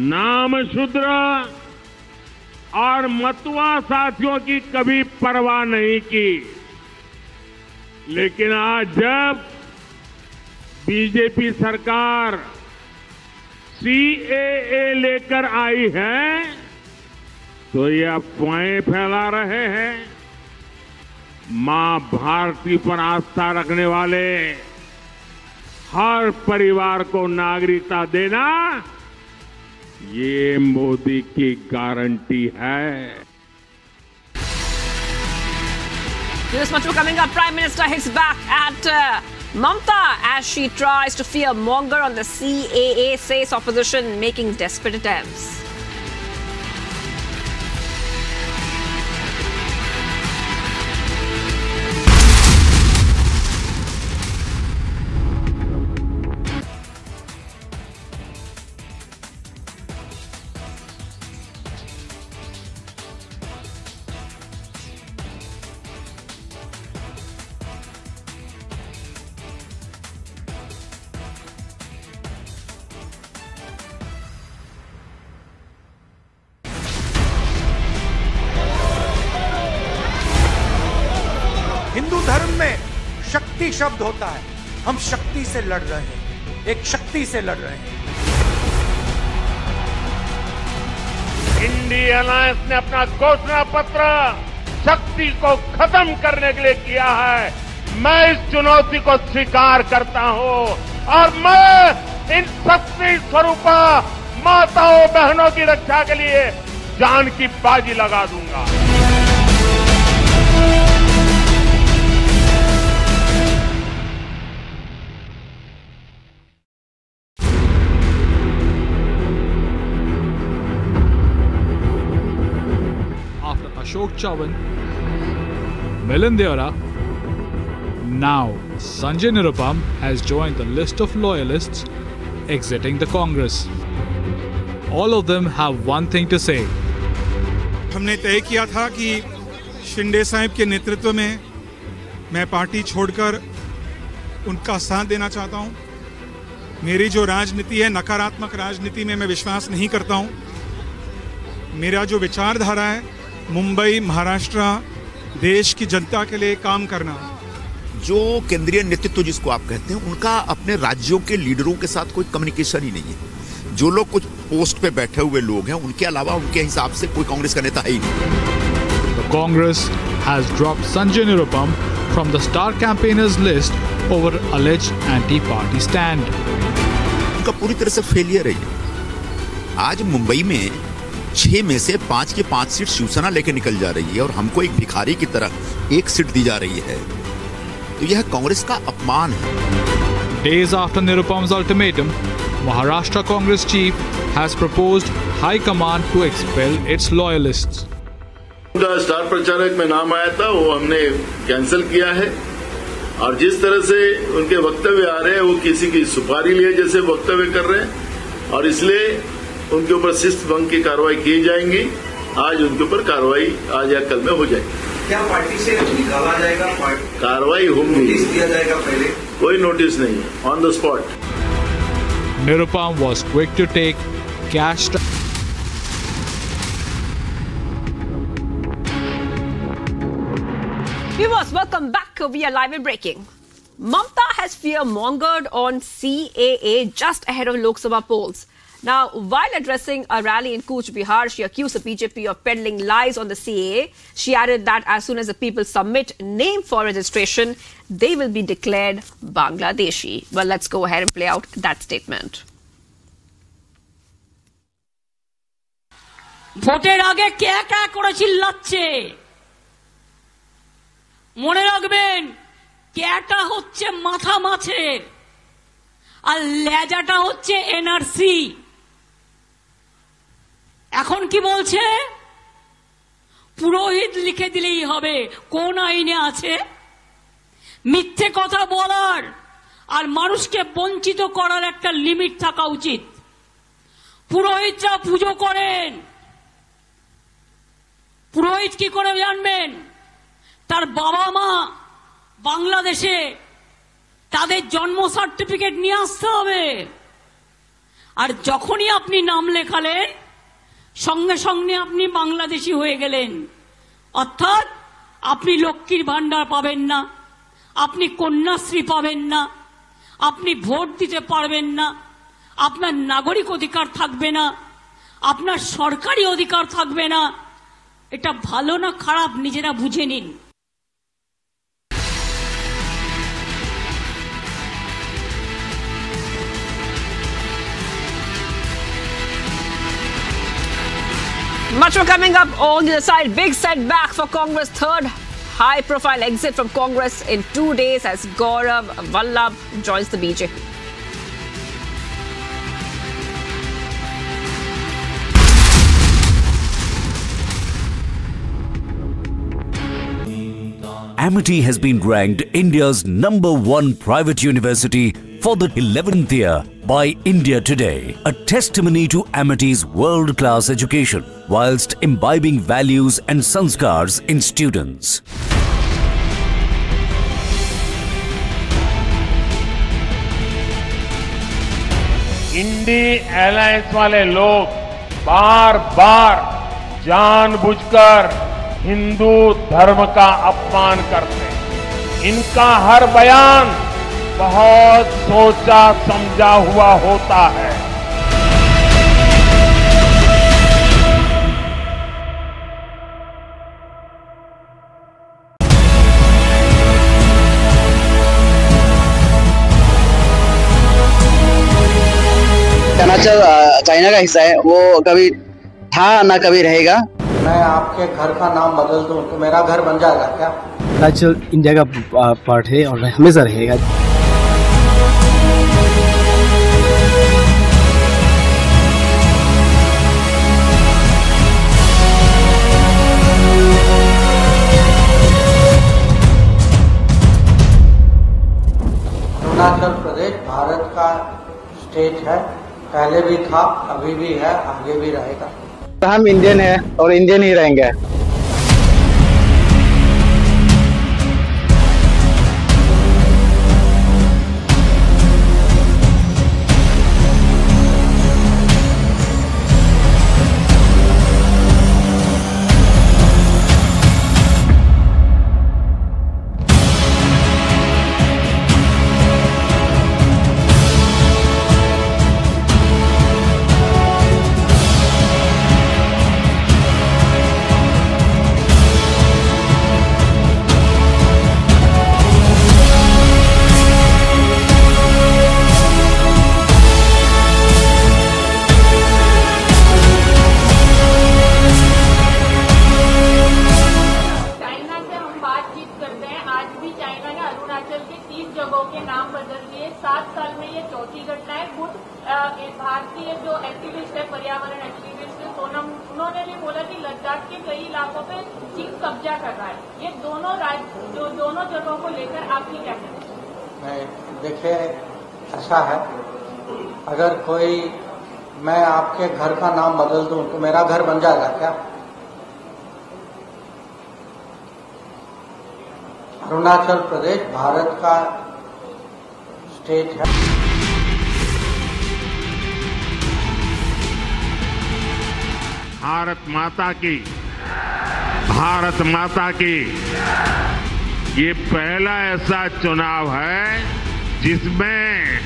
नामशूद्र और मतुआ साथियों की कभी परवाह नहीं की, लेकिन आज जब बीजेपी सरकार सी ए ए लेकर आई है तो ये अफवाहें फैला रहे हैं। मां भारती पर आस्था रखने वाले हर परिवार को नागरिकता देना ये मोदी की गारंटी है। This much coming up. Prime Minister is back at uh... Mamata, as she tries to fearmonger on the C A A, says opposition making desperate attempts. शक्ति शब्द होता है। हम शक्ति से लड़ रहे हैं, एक शक्ति से लड़ रहे हैं। इंडी अलायंस ने अपना घोषणा पत्र शक्ति को खत्म करने के लिए किया है। मैं इस चुनौती को स्वीकार करता हूं और मैं इन शक्ति स्वरूपा माताओं बहनों की रक्षा के लिए जान की बाजी लगा दूंगा। After Ashok Chavan, Milind Deora, now Sanjay Nirupam has joined the list of loyalists exiting the Congress. All of them have one thing to say. हमने तय किया था कि शिंदे साहब के नेतृत्व में मैं पार्टी छोड़कर उनका साथ देना चाहता हूं। मेरी जो राजनीति है, नकारात्मक राजनीति में मैं विश्वास नहीं करता हूं। मेरा जो विचारधारा है, मुंबई, महाराष्ट्र, देश की जनता के लिए काम करना। जो केंद्रीय नेतृत्व जिसको आप कहते हैं, उनका अपने राज्यों के लीडरों के साथ कोई कम्युनिकेशन ही नहीं है। जो लोग कुछ पोस्ट पे बैठे हुए लोग हैं, उनके अलावा उनके हिसाब से कोई कांग्रेस का नेता है ही नहीं। Congress has dropped Sanjay Nirupam from the star campaigners list over alleged anti party stand. उनका पूरी तरह से फेलियर है। आज मुंबई में छह में से पांच के पांच सीट शिवसेना लेकर निकल जा रही है और हमको एक भिखारी की तरह एक सीट दी जा रही है, तो यह कांग्रेस का अपमान है। Days after Nirupam's ultimatum, Maharashtra Congress chief has proposed High Command to expel its loyalists. उनका स्टार प्रचारक में नाम आया था, वो हमने कैंसिल किया है। और जिस तरह से उनके वक्तव्य आ रहे हैं, वो किसी की सुपारी लिए जैसे वक्तव्य कर रहे हैं और इसलिए उनके ऊपर शिस्त भंग की कार्रवाई की जाएंगी। आज उनके ऊपर कार्रवाई आज या कल में हो जाएगी। क्या पार्टी से निकाला जाएगा? कार्रवाई होगी, नोटिस दिया जाएगा? पहले कोई नोटिस नहीं, on the spot. Nirupam was quick to take cash. Viewers, welcome back. We are live and breaking. Mamta has fear-mongered on C A A just ahead of Lok Sabha polls. Now, while addressing a rally in Kuch Bihar, she accused the B J P of peddling lies on the C A A. She added that as soon as the people submit name for registration, they will be declared Bangladeshi. Well, let's go ahead and play out that statement. Voter age kya kya korechi lacche. Mone rakhben kya ta hocche matha macher ar lejata hocche N R C. এখন কি বলছে? পুরোহিত লিখে দিলেই হবে, কোন আইনে আছে? মিথ্যে কথা বলার আর মানুষকে বঞ্চিত করার একটা লিমিট থাকা উচিত। পুরোহিতরা পূজা করেন, পুরোহিত কি করে জানবেন তার বাবা মা বাংলাদেশে, তাদের জন্ম সার্টিফিকেট নিয়ে আসতে হবে। আর যখনই আপনি নাম লেখালেন, সঙ্গে সঙ্গে আপনি বাংলাদেশী হয়ে গেলেন, অর্থাৎ আপনি লক্ষ্মীর ভান্ডার পাবেন না, আপনি কন্যাশ্রী পাবেন না, আপনি ভোট দিতে পারবেন না, আপনার নাগরিক অধিকার থাকবে না, আপনার সরকারি অধিকার থাকবে না। এটা ভালো না খারাপ নিজেরা বুঝে নিন। Much more coming up on the side. Big setback for Congress. Third high-profile exit from Congress in two days as Gaurav Vallabh joins the B J P. Amity has been ranked India's number one private university for the eleventh year by India Today, a testimony to Amity's world-class education, whilst imbibing values and sanskars in students. Indy Alliance वाले लोग बार-बार जानबूझकर हिंदू धर्म का अपमान करते हैं। इनका हर बयान बहुत सोचा समझा हुआ होता है। चाइना का हिस्सा है, वो कभी था ना कभी रहेगा। मैं आपके घर का नाम बदल दूं तो मेरा घर बन जाएगा क्या? नेचुरल इंडिया का पार्ट है और हमेशा रहेगा। अरुणाचल प्रदेश भारत का स्टेट है, पहले भी था, अभी भी है, आगे भी रहेगा। हम इंडियन है और इंडियन ही रहेंगे। सात साल में ये चौथी घटना है। खुद भारतीय जो एक्टिविस्ट है, पर्यावरण एक्टिविस्ट सोनम, उन्होंने भी बोला कि लद्दाख के कई इलाकों पे चीन कब्जा कर रहा है। ये दोनों राज्य जो दोनों जगहों को लेकर आपकी क्या कहेंगे? देखिए, ऐसा है, अगर कोई मैं आपके घर का नाम बदल दूं तो मेरा घर बन जाएगा क्या? अरुणाचल प्रदेश भारत का स्टेट है। भारत माता की, भारत माता की, ये पहला ऐसा चुनाव है जिसमें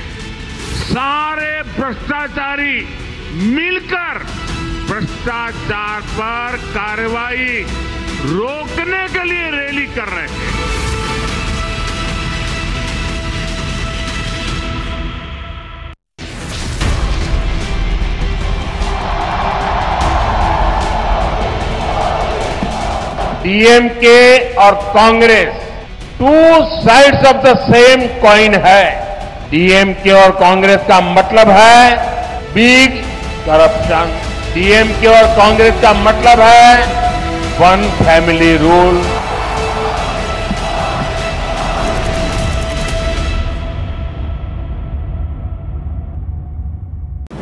सारे भ्रष्टाचारी मिलकर भ्रष्टाचार पर कार्रवाई रोकने के लिए रैली कर रहे हैं। डी एम के और Congress two sides of the same coin है। डी एम के और कांग्रेस का मतलब है big corruption. D M K और कांग्रेस का मतलब है वन फैमिली रूल।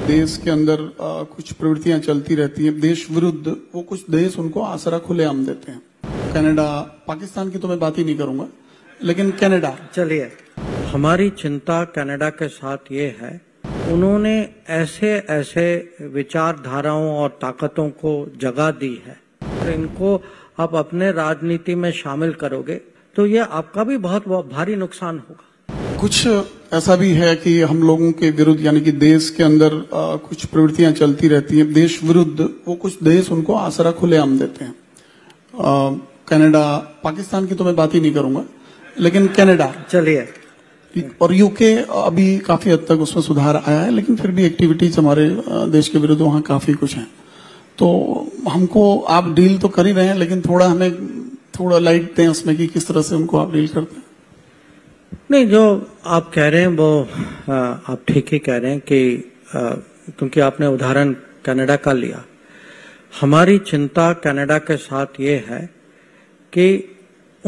देश के अंदर आ, कुछ प्रवृत्तियां चलती रहती हैं देश विरुद्ध। वो कुछ देश उनको आसरा खुलेआम देते हैं। कनाडा, पाकिस्तान की तो मैं बात ही नहीं करूंगा, लेकिन कनाडा। चलिए, हमारी चिंता कनाडा के साथ ये है, उन्होंने ऐसे ऐसे विचारधाराओं और ताकतों को जगह दी है। तो इनको आप अपने राजनीति में शामिल करोगे तो ये आपका भी बहुत भारी नुकसान होगा। कुछ ऐसा भी है कि हम लोगों के विरुद्ध, यानी कि देश के अंदर आ, कुछ प्रवृत्तियां चलती रहती हैं देश विरुद्ध। वो कुछ देश उनको आसरा खुलेआम देते हैं। आ, कनाडा, पाकिस्तान की तो मैं बात ही नहीं करूंगा, लेकिन कनाडा। चलिए, और यूके अभी काफी हद तक उसमें सुधार आया है, लेकिन फिर भी एक्टिविटीज हमारे देश के विरुद्ध वहां काफी कुछ हैं। तो हमको आप डील तो कर ही रहे हैं, लेकिन थोड़ा हमें थोड़ा लाइट दें उसमें कि किस तरह से उनको आप डील करते हैं। नहीं, जो आप कह रहे हैं वो आप ठीक ही कह रहे हैं कि क्योंकि आपने उदाहरण कनाडा का लिया। हमारी चिंता कनाडा के साथ ये है कि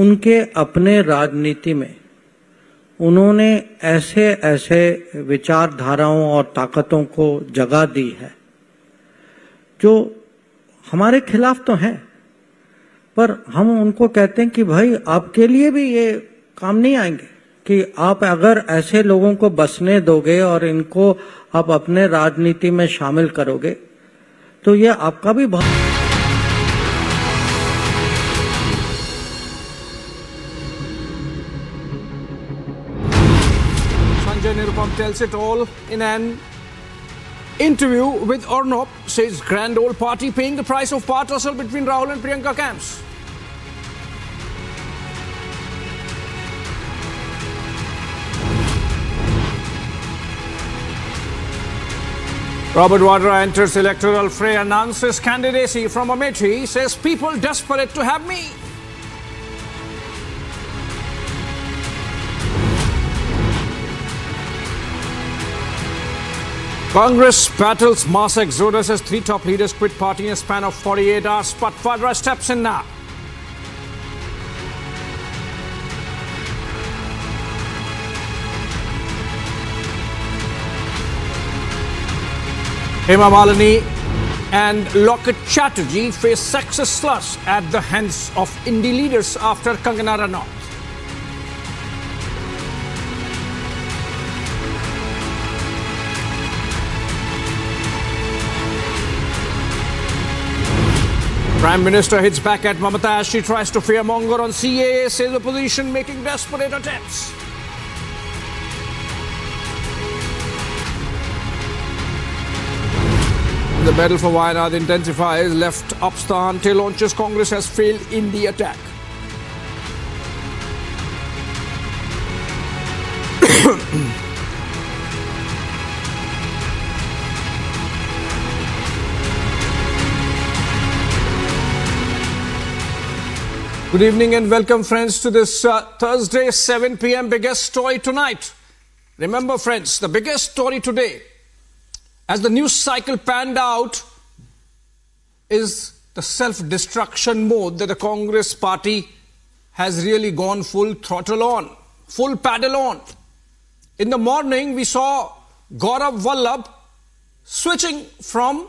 उनके अपने राजनीति में उन्होंने ऐसे ऐसे विचारधाराओं और ताकतों को जगह दी है जो हमारे खिलाफ तो हैं, पर हम उनको कहते हैं कि भाई आपके लिए भी ये काम नहीं आएंगे। कि आप अगर ऐसे लोगों को बसने दोगे और इनको आप अपने राजनीति में शामिल करोगे तो ये आपका भी बहुत। Sanjay Nirupam tells it all in an interview with Arnab, says grand old party paying the price of part tussle between Rahul and Priyanka camps. Robert Vadra enters electoral fray, announces candidacy from Amethi, says people desperate to have me. Congress battles mass exodus as three top leaders quit party in a span of forty-eight hours, but Vadra steps in now. Hema Malini and Loket Chatterjee face sexist slurs at the hands of Indie leaders after Kangana Ranaut. Prime Minister hits back at Mamata as she tries to fearmonger on C A A, says opposition making desperate attempts. The battle for Wayanad intensifies. Left Upsthan launches Congress has failed in the attack. Good evening and welcome, friends, to this uh, Thursday, seven p m biggest story tonight. Remember, friends, the biggest story today, as the news cycle panned out, is the self-destruction mode that the Congress party has really gone full throttle on, full paddle on. In the morning, we saw Gaurav Vallabh switching from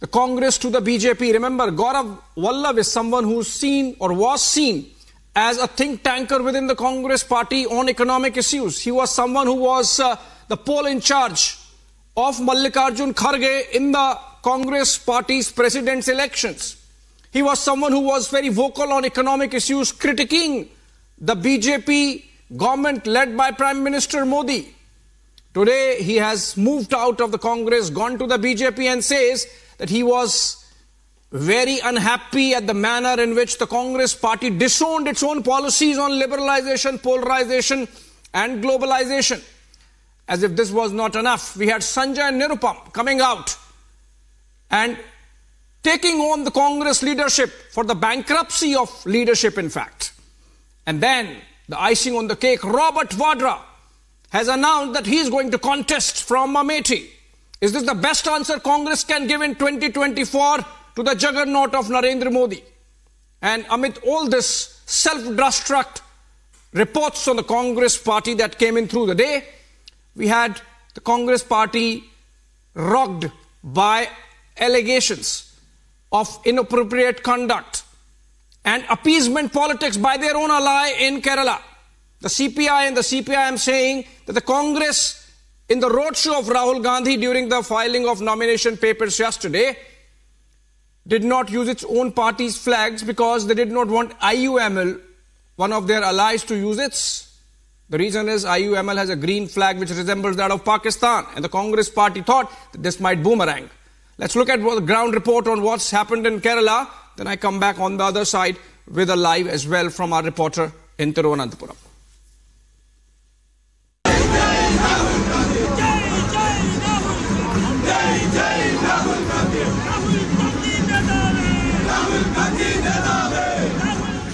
the Congress to the B J P. Remember, Gaurav Vallabh is someone who's seen or was seen as a think tanker within the Congress party on economic issues. He was someone who was uh, the pole in charge of Mallikarjun Kharge in the Congress party's president's elections. He was someone who was very vocal on economic issues, critiquing the B J P government led by Prime Minister Modi. Today, he has moved out of the Congress, gone to the B J P, and says that he was very unhappy at the manner in which the Congress party disowned its own policies on liberalization, polarization, and globalization. As if this was not enough, we had Sanjay Nirupam coming out and taking on the Congress leadership for the bankruptcy of leadership, in fact. And then the icing on the cake, Robert Vadra has announced that he is going to contest from Amethi. Is this the best answer Congress can give in twenty twenty-four to the juggernaut of Narendra Modi? And amid all this self-destruct reports on the Congress party that came in through the day, we had the Congress party rocked by allegations of inappropriate conduct and appeasement politics by their own ally in Kerala. The C P I and the C P I M saying that the Congress, in the roadshow of Rahul Gandhi during the filing of nomination papers yesterday, did not use its own party's flags because they did not want I U M L, one of their allies, to use its. The reason is I U M L has a green flag which resembles that of Pakistan, and the Congress party thought that this might boomerang. Let's look at the ground report on what's happened in Kerala. Then I come back on the other side with a live as well from our reporter in Thiruvananthapuram.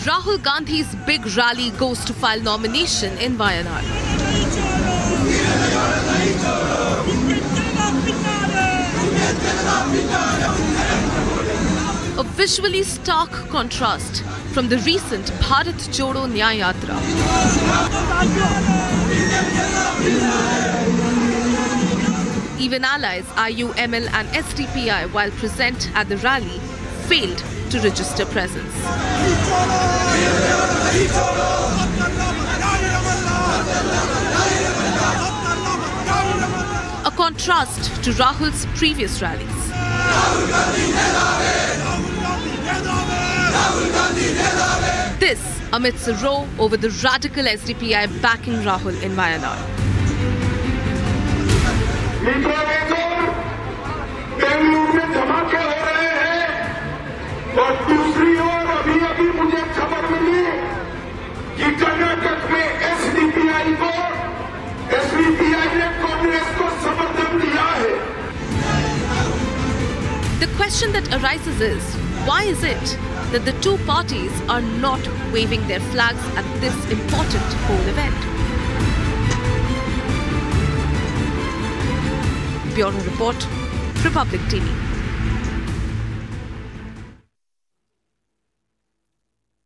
Rahul Gandhi's big rally goes to file nomination in Wayanad. A visually stark contrast from the recent Bharat Jodo Nyaya Yatra. Even allies I U M L and S D P I, while present at the rally, failed to register presence. A contrast to Rahul's previous rallies. This amidst a row over the radical S D P I backing Rahul in Wayanad. इंट्रावेजन Bengaluru में धमाके हो रहे हैं। और दूसरी ओर अभी अभी मुझे खबर मिली कि कर्नाटक में एसडीपीआई को एसडीपीआई ने कांग्रेस को समर्थन दिया है। The question that arises is, why is it that the two parties are not waving their flags at this important poll event? Bureau Report, Republic T V.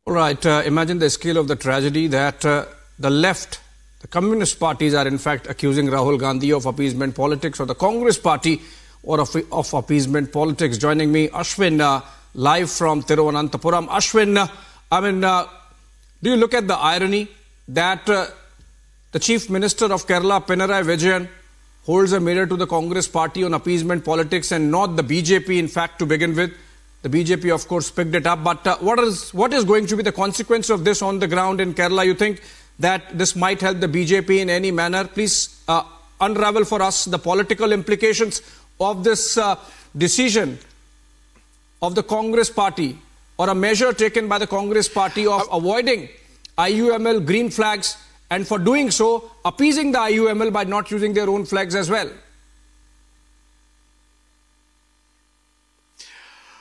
All right, uh, imagine the scale of the tragedy that uh, the left, the communist parties are in fact accusing Rahul Gandhi of appeasement politics, or the Congress party or of, of appeasement politics. Joining me, Ashwin, uh, live from Thiruvananthapuram. Ashwin, uh, I mean, uh, do you look at the irony that uh, the Chief Minister of Kerala, Pinarayi Vijayan, holds a mirror to the Congress party on appeasement politics and not the B J P, in fact, to begin with? The B J P, of course, picked it up. But uh, what is what is going to be the consequence of this on the ground in Kerala? You think that this might help the B J P in any manner? Please uh, unravel for us the political implications of this uh, decision of the Congress party, or a measure taken by the Congress party of avoiding I U M L green flags, and for doing so, appeasing the I U M L by not using their own flags as well.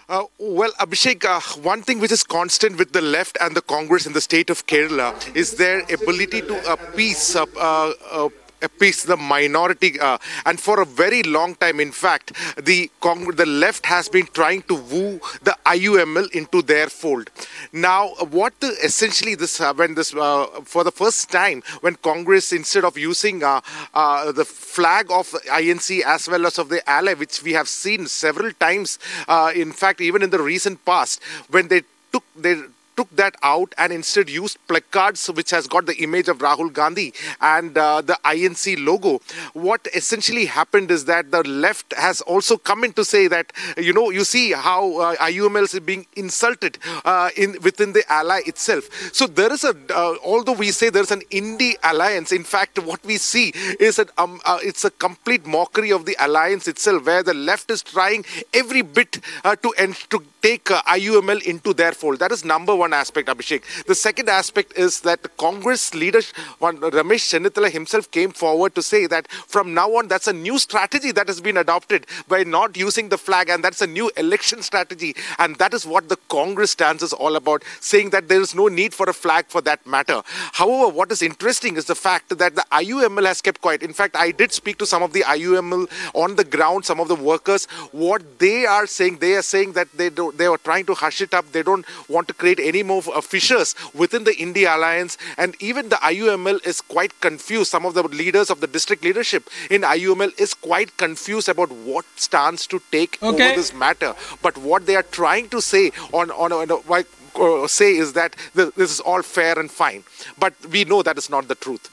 Uh, well, Abhishek, uh, one thing which is constant with the left and the Congress in the state of Kerala is their ability to appease uh, uh, uh, appease the minority, uh, and for a very long time, in fact, the Cong the left has been trying to woo the I U M L into their fold. Now, what the, essentially this uh, when this uh, for the first time, when Congress, instead of using uh, uh, the flag of I N C as well as of the ally, which we have seen several times, uh, in fact, even in the recent past, when they took their took that out and instead used placards which has got the image of Rahul Gandhi and uh, the I N C logo. What essentially happened is that the left has also come in to say that, you know, you see how uh, I U M L is being insulted uh, in within the ally itself. So there is a, uh, although we say there's an indie alliance, in fact what we see is that um, uh, it's a complete mockery of the alliance itself, where the left is trying every bit uh, to, end, to take uh, I U M L into their fold. That is number one. One aspect, Abhishek. The second aspect is that the Congress leader Ramesh Chennitala himself came forward to say that from now on, that's a new strategy that has been adopted by not using the flag, and that's a new election strategy, and that is what the Congress stance is all about, saying that there is no need for a flag for that matter. However, what is interesting is the fact that the I U M L has kept quiet. In fact, I did speak to some of the I U M L on the ground, some of the workers. What they are saying, they are saying that they do, they are trying to hush it up. They don't want to create any Any more uh, fissures within the India alliance, and even the I U M L is quite confused. Some of the leaders of the district leadership in I U M L is quite confused about what stance to take okay. over this matter. But what they are trying to say on on, on, on uh, say is that th this is all fair and fine. But we know that is not the truth,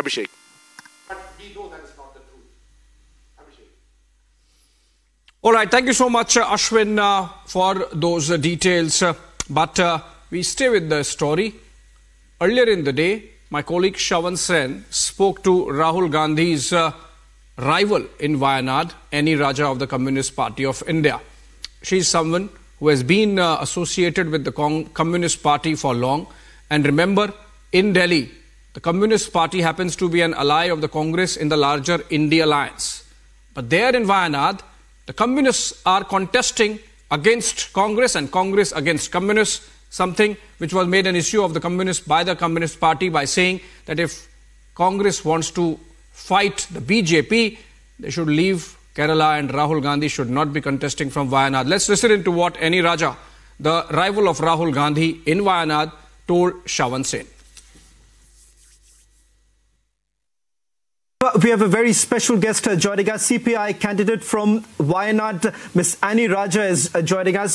Abhishek. But we know that is not the truth, Abhishek. All right, thank you so much, uh, Ashwin, uh, for those uh, details. Uh, But uh, we stay with the story. Earlier in the day, my colleague Shravan Sen spoke to Rahul Gandhi's uh, rival in Wayanad, N E Raja of the Communist Party of India. She is someone who has been uh, associated with the Cong Communist Party for long. And remember, in Delhi, the Communist Party happens to be an ally of the Congress in the larger India alliance. But there in Wayanad, the Communists are contesting against Congress and Congress against Communists, something which was made an issue of the Communists by the Communist Party by saying that if Congress wants to fight the B J P, they should leave Kerala and Rahul Gandhi should not be contesting from Wayanad. Let's listen into what N E Raja, the rival of Rahul Gandhi in Wayanad, told Shravan Sen. We have a very special guest uh, joining us, C P I candidate from Wayanad, Miss N E Raja is uh, joining us.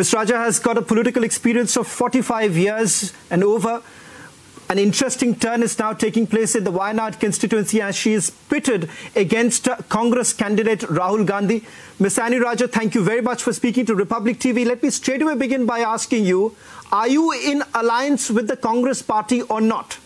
Miss Raja has got a political experience of forty-five years and over. An interesting turn is now taking place in the Wayanad constituency as she is pitted against uh, Congress candidate Rahul Gandhi. Miss N E Raja, thank you very much for speaking to Republic T V. Let me straight away begin by asking you, are you in alliance with the Congress party or not?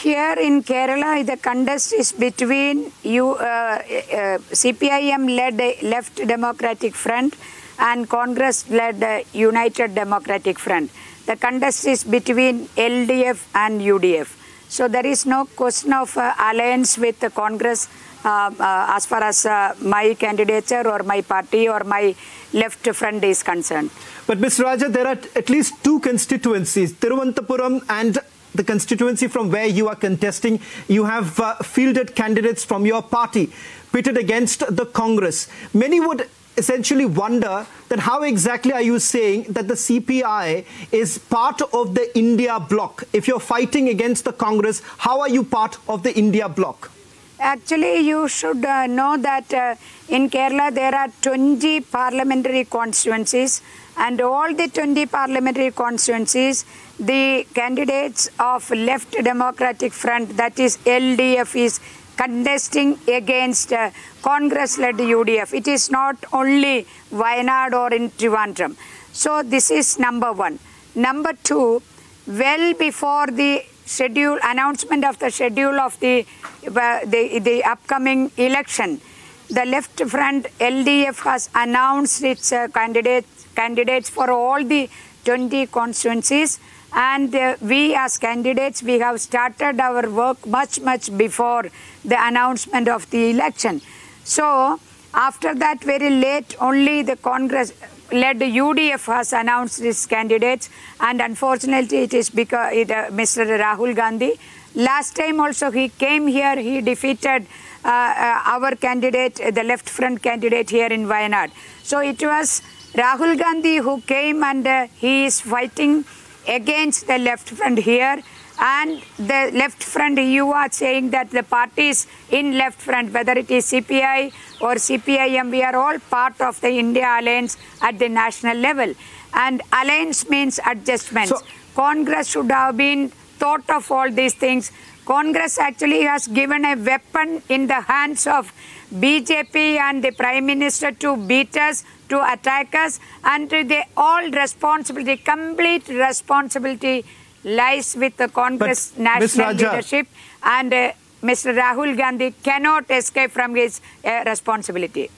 Here in Kerala, the contest is between you, uh, uh, C P I M-led Left Democratic Front and Congress-led uh, United Democratic Front. The contest is between L D F and U D F. So there is no question of uh, alliance with the Congress uh, uh, as far as uh, my candidature or my party or my left front is concerned. But Miz Raja, there are at least two constituencies, Thiruvananthapuram and the constituency from where you are contesting. You have uh, fielded candidates from your party, pitted against the Congress. Many would essentially wonder that how exactly are you saying that the C P I is part of the India bloc? If you're fighting against the Congress, how are you part of the India bloc? Actually, you should uh, know that uh, in Kerala, there are twenty parliamentary constituencies, and all the twenty parliamentary constituencies, the candidates of Left Democratic Front, that is L D F, is contesting against uh, Congress-led U D F. It is not only Wayanad or in Trivandrum. So this is number one. Number two, well before the schedule announcement of the schedule of the, uh, the, the upcoming election, the Left Front L D F has announced its uh, candidates, candidates for all the twenty constituencies. And uh, we as candidates, we have started our work much, much before the announcement of the election. So after that, very late, only the Congress-led U D F has announced its candidates. And unfortunately, it is because it, uh, Mister Rahul Gandhi. Last time also he came here, he defeated uh, uh, our candidate, the left front candidate here in Wayanad. So it was Rahul Gandhi who came, and uh, he is fighting against the left front here, and the left front, you are saying that the parties in left front, whether it is C P I or C P I M, we are all part of the India alliance at the national level. And alliance means adjustments. So, Congress should have been thought of all these things. Congress actually has given a weapon in the hands of B J P and the Prime Minister to beat us, to attack us, and they all responsibility, complete responsibility lies with the Congress but national leadership, and uh, Mister Rahul Gandhi cannot escape from his uh, responsibility.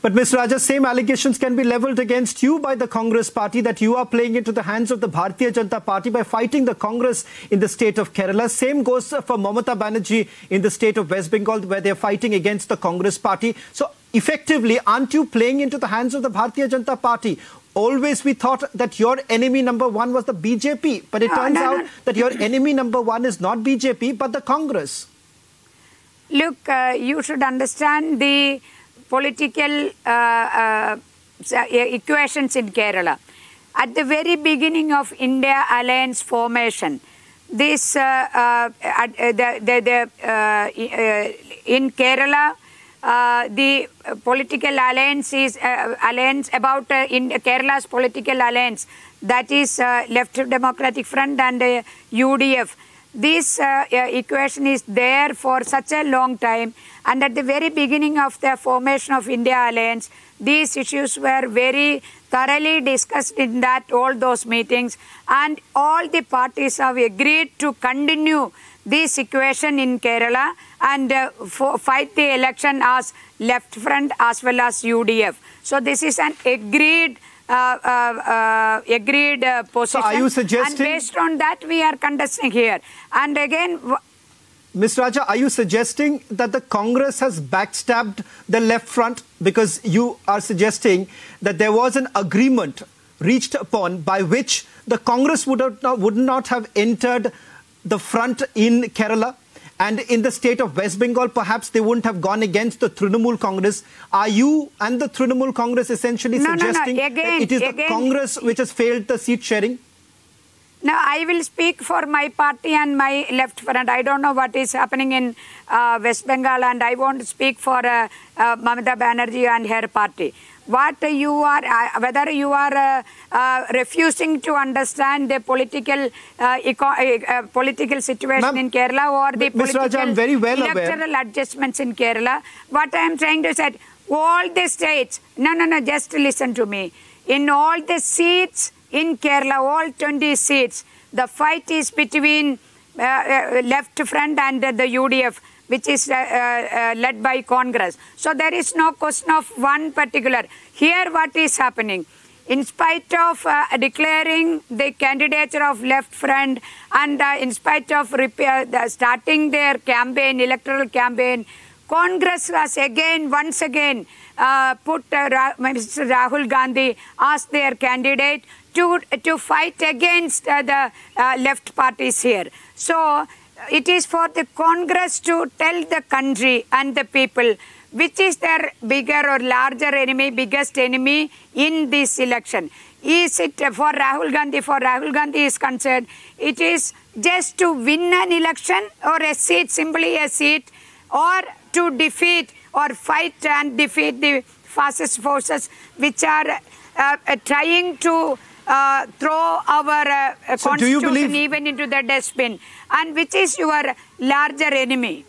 But Miz Raja, same allegations can be levelled against you by the Congress party that you are playing into the hands of the Bharatiya Janata Party by fighting the Congress in the state of Kerala. Same goes for Mamata Banerjee in the state of West Bengal, where they are fighting against the Congress party. So effectively, aren't you playing into the hands of the Bharatiya Janata Party? Always we thought that your enemy number one was the B J P, but it no, turns no, out no. that your enemy number one is not B J P, but the Congress. Look, uh, you should understand the political uh, uh, equations in Kerala. At the very beginning of India alliance formation, this uh, uh, the, the, the, uh, in Kerala, uh, the political alliance is uh, alliance about uh, in Kerala's political alliance, that is uh, Left Democratic Front and uh, U D F. This uh, equation is there for such a long time, and at the very beginning of the formation of India alliance, these issues were very thoroughly discussed in that all those meetings, and all the parties have agreed to continue this equation in Kerala and uh, for fight the election as left front as well as U D F. So this is an agreed Uh, uh, uh, agreed uh, position. So are you suggesting, and based on that we are contesting here. And again, Miz Raja, are you suggesting that the Congress has backstabbed the left front? Because you are suggesting that there was an agreement reached upon by which the Congress would not, would not have entered the front in Kerala, and in the state of West Bengal, perhaps they wouldn't have gone against the Trinamool Congress. Are you and the Trinamool Congress essentially no, suggesting no, no. Again, that it is again. the Congress which has failed the seat sharing? No, I will speak for my party and my left front. I don't know what is happening in uh, West Bengal, and I won't speak for uh, uh, Mamata Banerjee and her party. What you are, uh, whether you are uh, uh, refusing to understand the political uh, eco uh, political situation in Kerala, or the political electoral adjustments in Kerala. What I am trying to say, all the states, no, no, no, just listen to me. In all the seats in Kerala, all twenty seats, the fight is between uh, left front and uh, the U D F, which is uh, uh, led by Congress. So there is no question of one particular. Here what is happening? In spite of uh, declaring the candidature of left front and uh, in spite of repair, uh, starting their campaign, electoral campaign, Congress was again, once again, uh, put uh, Ra Mister Rahul Gandhi as their candidate to, to fight against uh, the uh, left parties here. So it is for the Congress to tell the country and the people which is their bigger or larger enemy, biggest enemy in this election. Is it for Rahul Gandhi, for Rahul Gandhi is concerned, it is just to win an election or a seat, simply a seat, or to defeat or fight and defeat the fascist forces which are uh, uh, trying to uh, throw our uh, so constitution believe... even into the dustbin, and which is your larger enemy.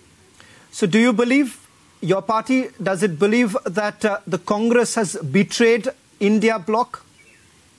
So do you believe, your party, does it believe that uh, the Congress has betrayed India bloc?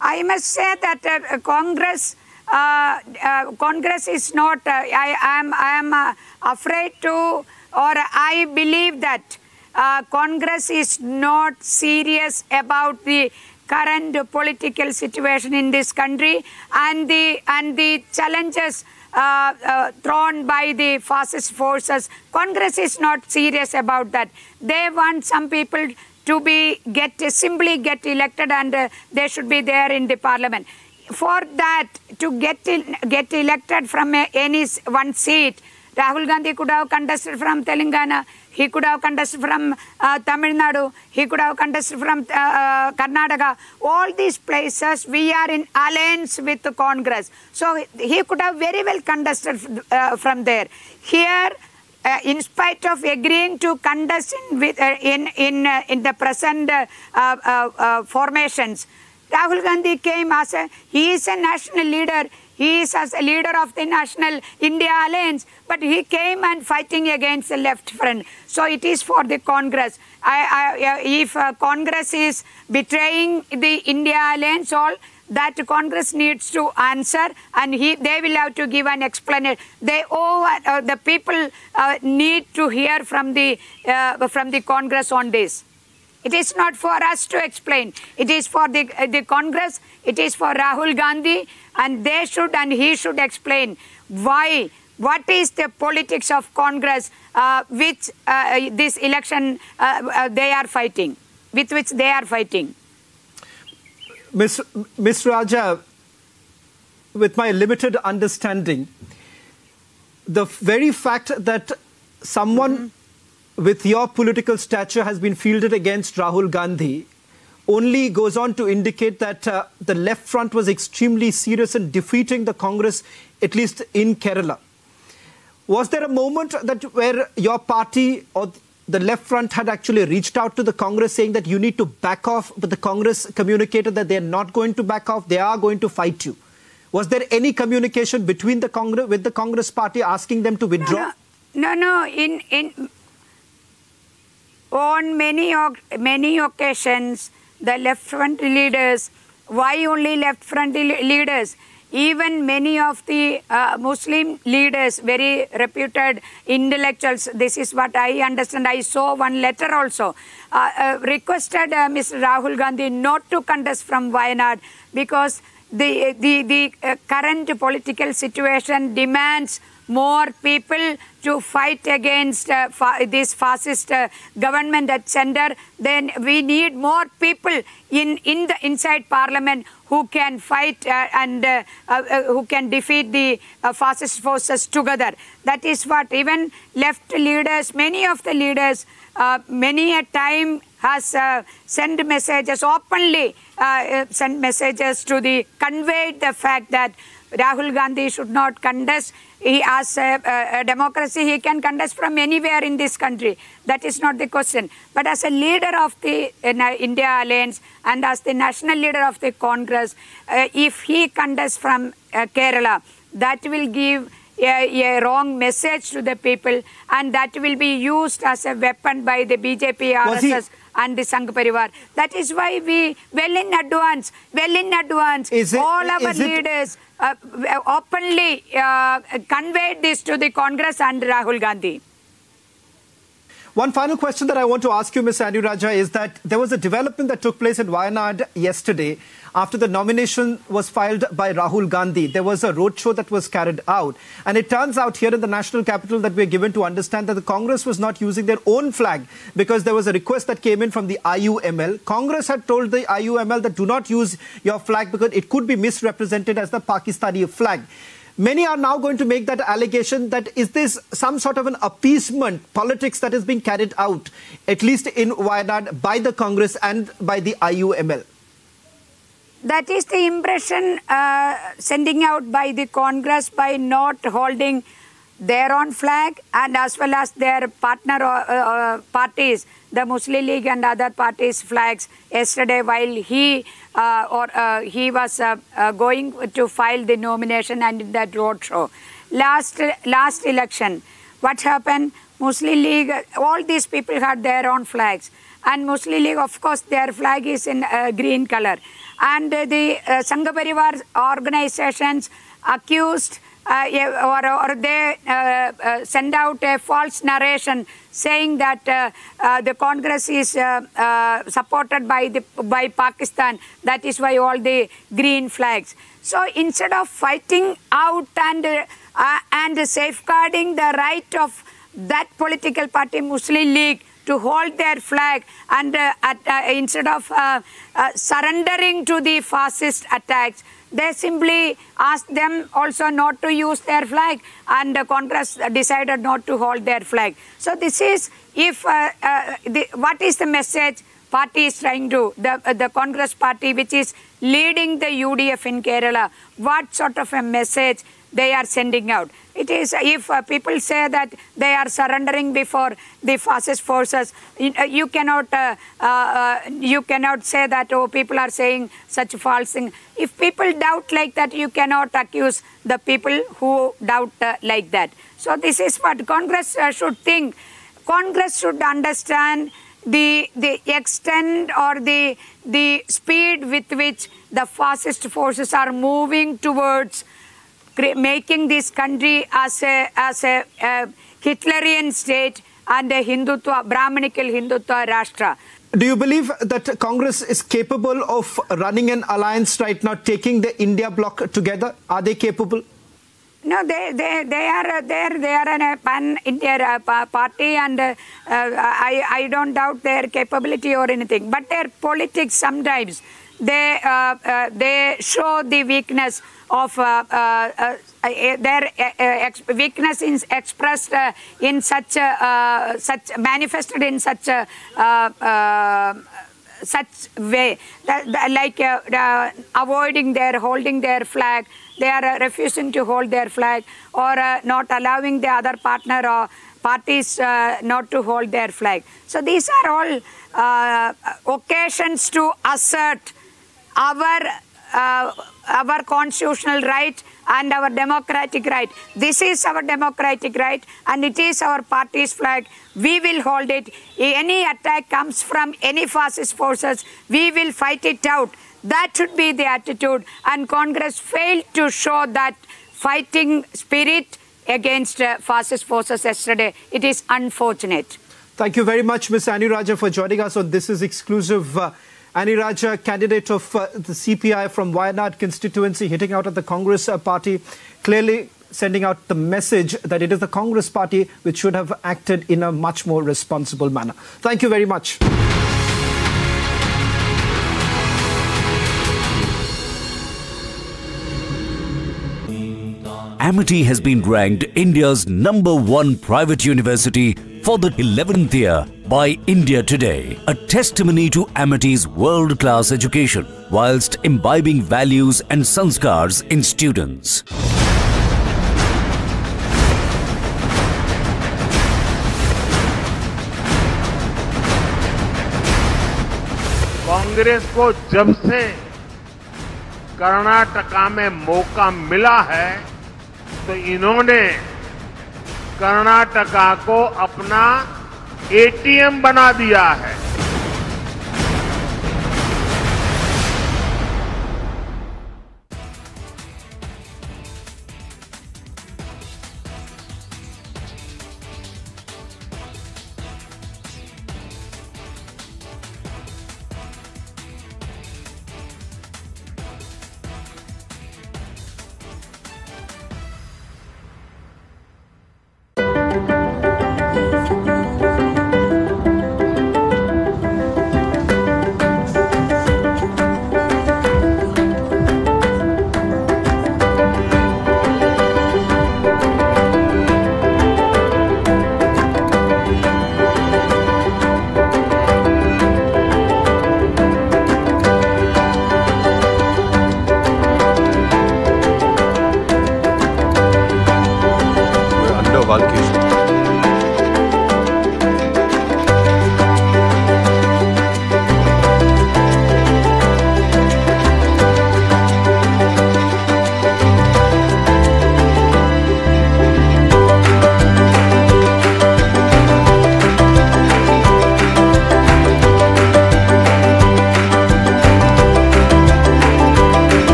I must say that uh, Congress... Uh, uh, Congress is not, uh, I, I am, I am uh, afraid to, or I believe that uh, Congress is not serious about the current political situation in this country and the, and the challenges uh, uh, thrown by the fascist forces. Congress is not serious about that. They want some people to be, get, simply get elected and uh, they should be there in the parliament. For that, to get in, get elected from a, any one seat, Rahul Gandhi could have contested from Telangana, he could have contested from uh, Tamil Nadu, he could have contested from uh, uh, Karnataka. All these places we are in alliance with the Congress. So he could have very well contested uh, from there. Here, Uh, in spite of agreeing to contest in, with, uh, in, in, uh, in the present uh, uh, uh, formations, Rahul Gandhi came as a, he is a national leader, he is as a leader of the National India Alliance, but he came and fighting against the left front. So it is for the Congress. I, I, if uh, Congress is betraying the India Alliance, all that Congress needs to answer, and he, they will have to give an explanation. They owe, uh, the people uh, need to hear from the, uh, from the Congress on this. It is not for us to explain. It is for the, uh, the Congress, it is for Rahul Gandhi, and they should and he should explain why, what is the politics of Congress uh, which uh, this election uh, uh, they are fighting, with which they are fighting. Miz Miz Raja, with my limited understanding, the very fact that someone mm-hmm. with your political stature has been fielded against Rahul Gandhi only goes on to indicate that uh, the left front was extremely serious in defeating the Congress, at least in Kerala. Was there a moment that where your party or the left front had actually reached out to the Congress saying that you need to back off, but the Congress communicated that they're not going to back off, they are going to fight you? Was there any communication between the Congress, with the Congress party asking them to withdraw? No, no, no, no. in... in On many, many occasions, the left front leaders, why only left front leaders? Even many of the uh, Muslim leaders, very reputed intellectuals, this is what I understand, I saw one letter also, uh, uh, requested uh, Mister Rahul Gandhi not to contest from Wayanad because the, the, the uh, current political situation demands more people to fight against uh, fa this fascist uh, government at centre. Then we need more people in, in the inside parliament who can fight uh, and uh, uh, uh, who can defeat the uh, fascist forces together. That is what even left leaders, many of the leaders, uh, many a time has uh, sent messages, openly uh, uh, sent messages to the, conveyed the fact that Rahul Gandhi should not contest. He, as a, a, a democracy, he can contest from anywhere in this country. That is not the question. But as a leader of the uh, India Alliance and as the national leader of the Congress, uh, if he contests from uh, Kerala, that will give a, a wrong message to the people, and that will be used as a weapon by the B J P, R S S, and the Sangh Parivar. That is why we, well in advance, well in advance, it, all our leaders uh, openly uh, conveyed this to the Congress and Rahul Gandhi. One final question that I want to ask you, Miz Anuragha, is that there was a development that took place in Wayanad yesterday. After the nomination was filed by Rahul Gandhi, there was a roadshow that was carried out. And it turns out here in the national capital that we're given to understand that the Congress was not using their own flag because there was a request that came in from the I U M L. Congress had told the I U M L that do not use your flag because it could be misrepresented as the Pakistani flag. Many are now going to make that allegation that is this some sort of an appeasement politics that is being carried out, at least in Wayanad, by the Congress and by the I U M L. That is the impression uh, sending out by the Congress by not holding their own flag, and as well as their partner uh, uh, parties, the Muslim League and other parties' flags. Yesterday, while he uh, or uh, he was uh, uh, going to file the nomination and in that roadshow, last last election, what happened? Muslim League, all these people had their own flags, and Muslim League, of course, their flag is in uh, green color, and uh, the uh, Sangh Parivar organizations accused. Uh, or, or they uh, uh, send out a false narration saying that uh, uh, the Congress is uh, uh, supported by, the, by Pakistan. That is why all the green flags. So instead of fighting out and, uh, uh, and safeguarding the right of that political party, Muslim League, to hold their flag, and uh, at, uh, instead of uh, uh, surrendering to the fascist attacks, they simply asked them also not to use their flag, and the Congress decided not to hold their flag. So this is if uh, uh, the, what is the message party is trying to, the, uh, the Congress party which is leading the U D F in Kerala, what sort of a message they are sending out. It is if uh, people say that they are surrendering before the fascist forces, you, uh, you cannot uh, uh, uh, you cannot say that, oh, people are saying such false thing. If people doubt like that, you cannot accuse the people who doubt uh, like that. So this is what Congress uh, should think. Congress should understand the the extent or the the speed with which the fascist forces are moving towards making this country as a, as a uh, Hitlerian state and a Hindutva, Brahmanical Hindutva Rashtra. Do you believe that Congress is capable of running an alliance right now, taking the India bloc together? Are they capable? No, they, they, they are there. They are a pan-India party, and uh, I, I don't doubt their capability or anything. But their politics sometimes, they, uh, uh, they show the weakness of uh, uh, uh, uh, their uh, ex weakness is expressed uh, in such uh, uh, such manifested in such a uh, uh, such way that, that, like uh, uh, avoiding their holding their flag. They are uh, refusing to hold their flag, or uh, not allowing the other partner or parties uh, not to hold their flag. So these are all uh, occasions to assert our Uh, our constitutional right and our democratic right. This is our democratic right, and it is our party's flag. We will hold it. Any attack comes from any fascist forces, we will fight it out. That should be the attitude, and Congress failed to show that fighting spirit against uh, fascist forces yesterday. It is unfortunate. Thank you very much, Miz Anuragha, for joining us on This Is Exclusive. Uh, Anuragha, candidate of uh, the C P I from Wayanad constituency, hitting out at the Congress uh, party, clearly sending out the message that it is the Congress party which should have acted in a much more responsible manner. Thank you very much. Amity has been ranked India's number one private university for the eleventh year by India Today, a testimony to Amity's world-class education, whilst imbibing values and sanskars in students. Congress को जब से कर्नाटका में मौका मिला है, तो इन्होंने कर्नाटका को अपना ए टी एम बना दिया है।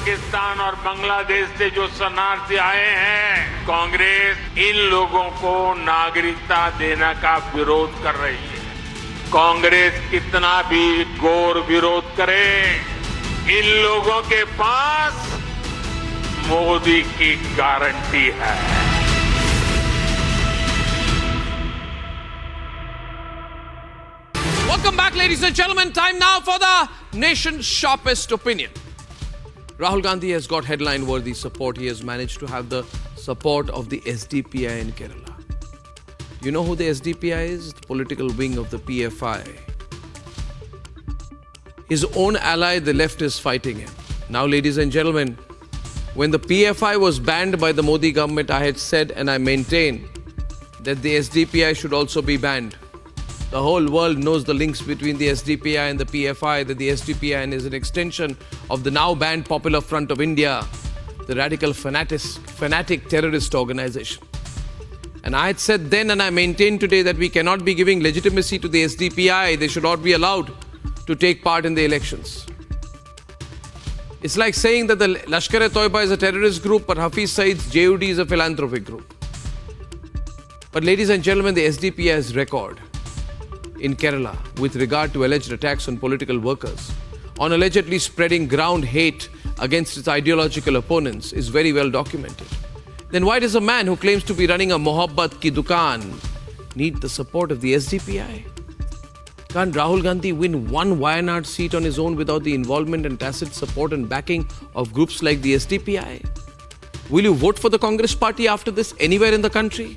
पाकिस्तान और बांग्लादेश से जो शरणार्थी आए हैं, कांग्रेस इन लोगों को नागरिकता देने का विरोध कर रही है। कांग्रेस कितना भी घोर विरोध करे, इन लोगों के पास मोदी की गारंटी है। Welcome back, ladies and gentlemen. Time now for the nation's sharpest opinion. Rahul Gandhi has got headline-worthy support. He has managed to have the support of the S D P I in Kerala. You know who the S D P I is? The political wing of the P F I. His own ally, the left, is fighting him. Now, ladies and gentlemen, when the P F I was banned by the Modi government, I had said and I maintain that the S D P I should also be banned. The whole world knows the links between the S D P I and the P F I, that the S D P I is an extension of the now banned Popular Front of India, the radical fanatic, fanatic terrorist organization. And I had said then and I maintain today that we cannot be giving legitimacy to the S D P I. They should not be allowed to take part in the elections. It's like saying that the Lashkar-e-Toiba is a terrorist group, but Hafiz Saeed's J U D is a philanthropic group. But ladies and gentlemen, the S D P I's record in Kerala with regard to alleged attacks on political workers, on allegedly spreading ground hate against its ideological opponents, is very well documented. Then why does a man who claims to be running a Mohabbat Ki Dukaan need the support of the S D P I? Can't Rahul Gandhi win one Wayanad seat on his own without the involvement and tacit support and backing of groups like the S D P I? Will you vote for the Congress party after this anywhere in the country?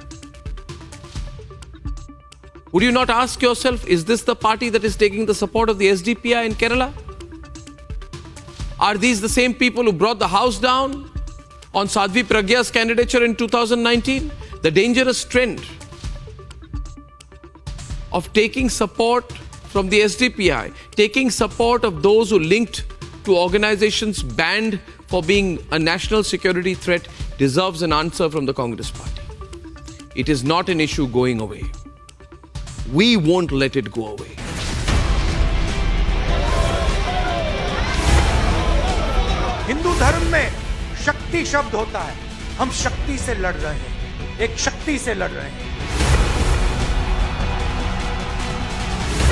Would you not ask yourself, is this the party that is taking the support of the S D P I in Kerala? Are these the same people who brought the house down on Sadhvi Pragya's candidature in two thousand nineteen? The dangerous trend of taking support from the S D P I, taking support of those who linked to organizations banned for being a national security threat, deserves an answer from the Congress party. It is not an issue going away. We won't let it go away. Hindu धर्म में शक्ति शब्द होता है। हम शक्ति से लड़ रहे हैं, एक शक्ति से लड़ रहे हैं।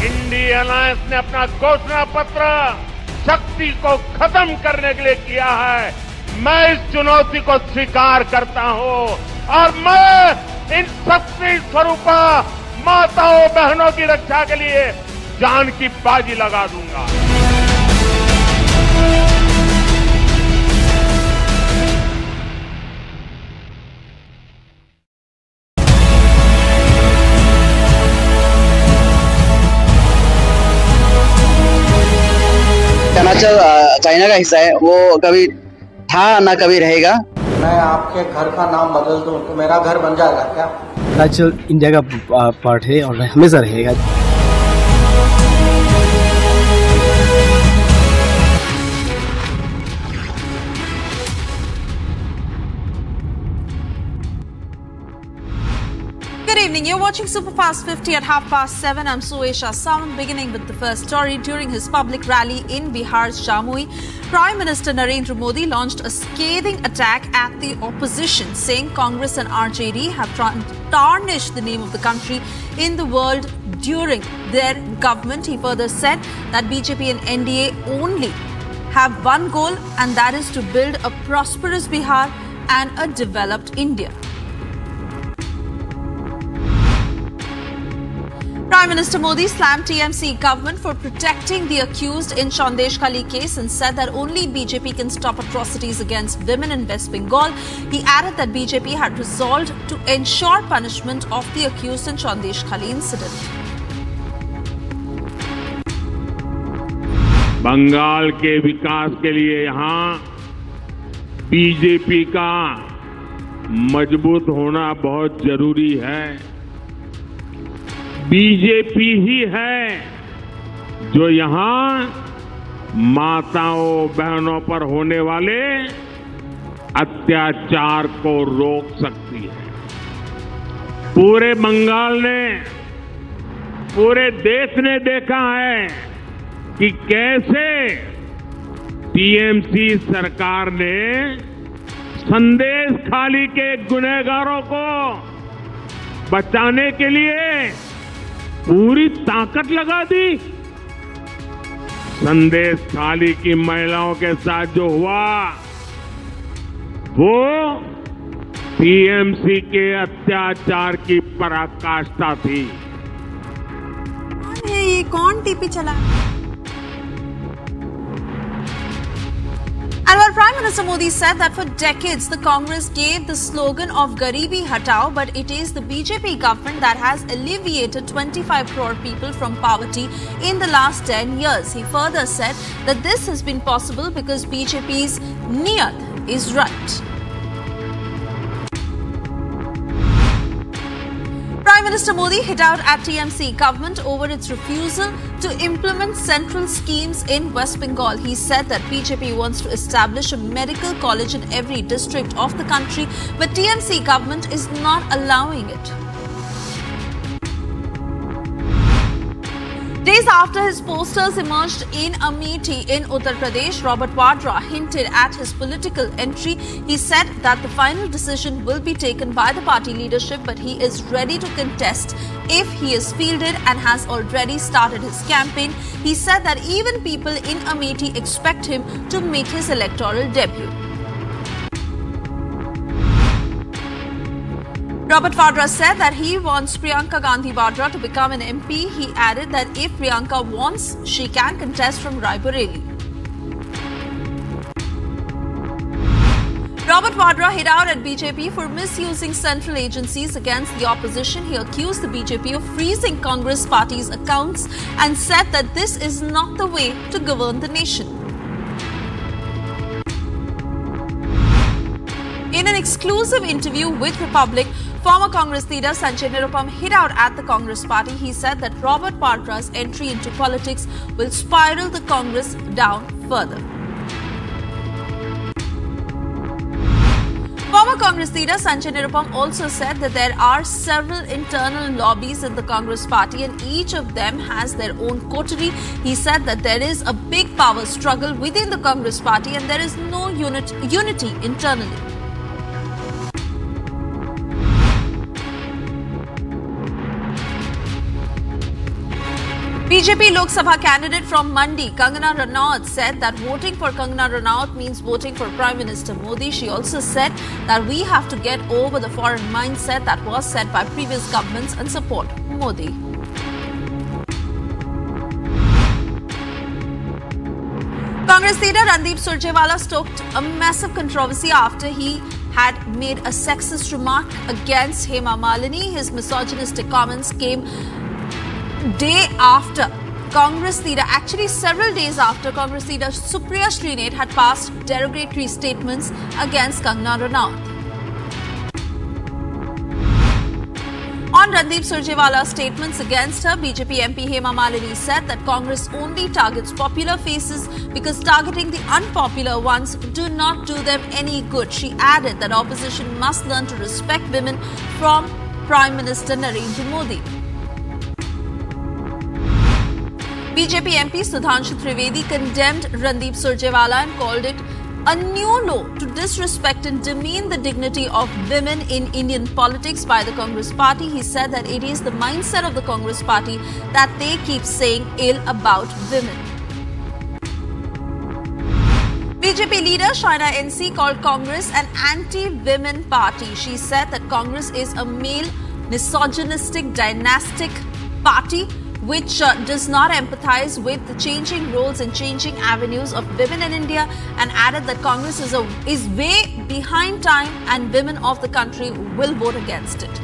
इंडिया अलायंस ने अपना घोषणा पत्र शक्ति को खत्म करने के लिए किया है। मैं इस चुनौती को स्वीकार करता हूं और मैं इन शक्ति स्वरूपा माताओं बहनों की रक्षा के लिए जान की बाजी लगा दूंगा। चाइना का हिस्सा है, वो कभी था ना कभी रहेगा। मैं आपके घर का नाम बदल दूं तो मेरा घर बन जाएगा क्या? नेचुरल इंडिया का पार्ट है और हमेशा रहेगा। Good evening, you're watching Superfast fifty at half past seven. I'm Suesha Sawant, beginning with the first story. During his public rally in Bihar's Jamui, Prime Minister Narendra Modi launched a scathing attack at the opposition, saying Congress and R J D have tarnished the name of the country in the world during their government. He further said that B J P and N D A only have one goal, and that is to build a prosperous Bihar and a developed India. Prime Minister Modi slammed T M C government for protecting the accused in Sandesh Khali case and said that only B J P can stop atrocities against women in West Bengal. He added that B J P had resolved to ensure punishment of the accused in Sandesh Khali incident. Bengal के विकास के लिए यहाँ BJP का मजबूत होना बहुत जरूरी है। बीजेपी ही है जो यहां माताओं बहनों पर होने वाले अत्याचार को रोक सकती है। पूरे बंगाल ने, पूरे देश ने देखा है कि कैसे टीएमसी सरकार ने संदेश खाली के गुनहगारों को बचाने के लिए पूरी ताकत लगा दी। संदेश खाली की महिलाओं के साथ जो हुआ वो टीएमसी के अत्याचार की पराकाष्ठा थी। कौन है ये, कौन टीपी चला? And while Prime Minister Modi said that for decades the Congress gave the slogan of Garibi Hatao, but it is the B J P government that has alleviated twenty-five crore people from poverty in the last ten years. He further said that this has been possible because B J P's niyat is right. Prime Minister Modi hit out at T M C government over its refusal to implement central schemes in West Bengal. He said that B J P wants to establish a medical college in every district of the country, but T M C government is not allowing it. Days after his posters emerged in Amethi in Uttar Pradesh, Robert Vadra hinted at his political entry. He said that the final decision will be taken by the party leadership, but he is ready to contest if he is fielded and has already started his campaign. He said that even people in Amethi expect him to make his electoral debut. Robert Vadra said that he wants Priyanka Gandhi Vadra to become an M P. He added that if Priyanka wants, she can contest from Raebareli. Robert Vadra hit out at B J P for misusing central agencies against the opposition. He accused the B J P of freezing Congress party's accounts and said that this is not the way to govern the nation. In an exclusive interview with Republic, former Congress leader Sanjay Nirupam hit out at the Congress party. He said that Robert Vadra's entry into politics will spiral the Congress down further. Former Congress leader Sanjay Nirupam also said that there are several internal lobbies in the Congress party and each of them has their own coterie. He said that there is a big power struggle within the Congress party and there is no unit, unity internally. B J P Lok Sabha candidate from Mandi, Kangana Ranaut, said that voting for Kangana Ranaut means voting for Prime Minister Modi. She also said that we have to get over the foreign mindset that was set by previous governments and support Modi. Congress leader Randeep Surjewala stoked a massive controversy after he had made a sexist remark against Hema Malini. His misogynistic comments came day after Congress leader, actually several days after Congress leader Supriya Srinivas had passed derogatory statements against Kangana Ranaut. On Randeep Surjewala's statements against her, B J P M P Hema Malini said that Congress only targets popular faces because targeting the unpopular ones do not do them any good. She added that opposition must learn to respect women from Prime Minister Narendra Modi. B J P M P Sudhanshu Trivedi condemned Randeep Surjewala and called it a new law to disrespect and demean the dignity of women in Indian politics by the Congress party. He said that it is the mindset of the Congress party that they keep saying ill about women. B J P leader Shaina N C called Congress an anti-women party. She said that Congress is a male, misogynistic, dynastic party which uh, does not empathize with the changing roles and changing avenues of women in India, and added that Congress is, a, is way behind time and women of the country will vote against it.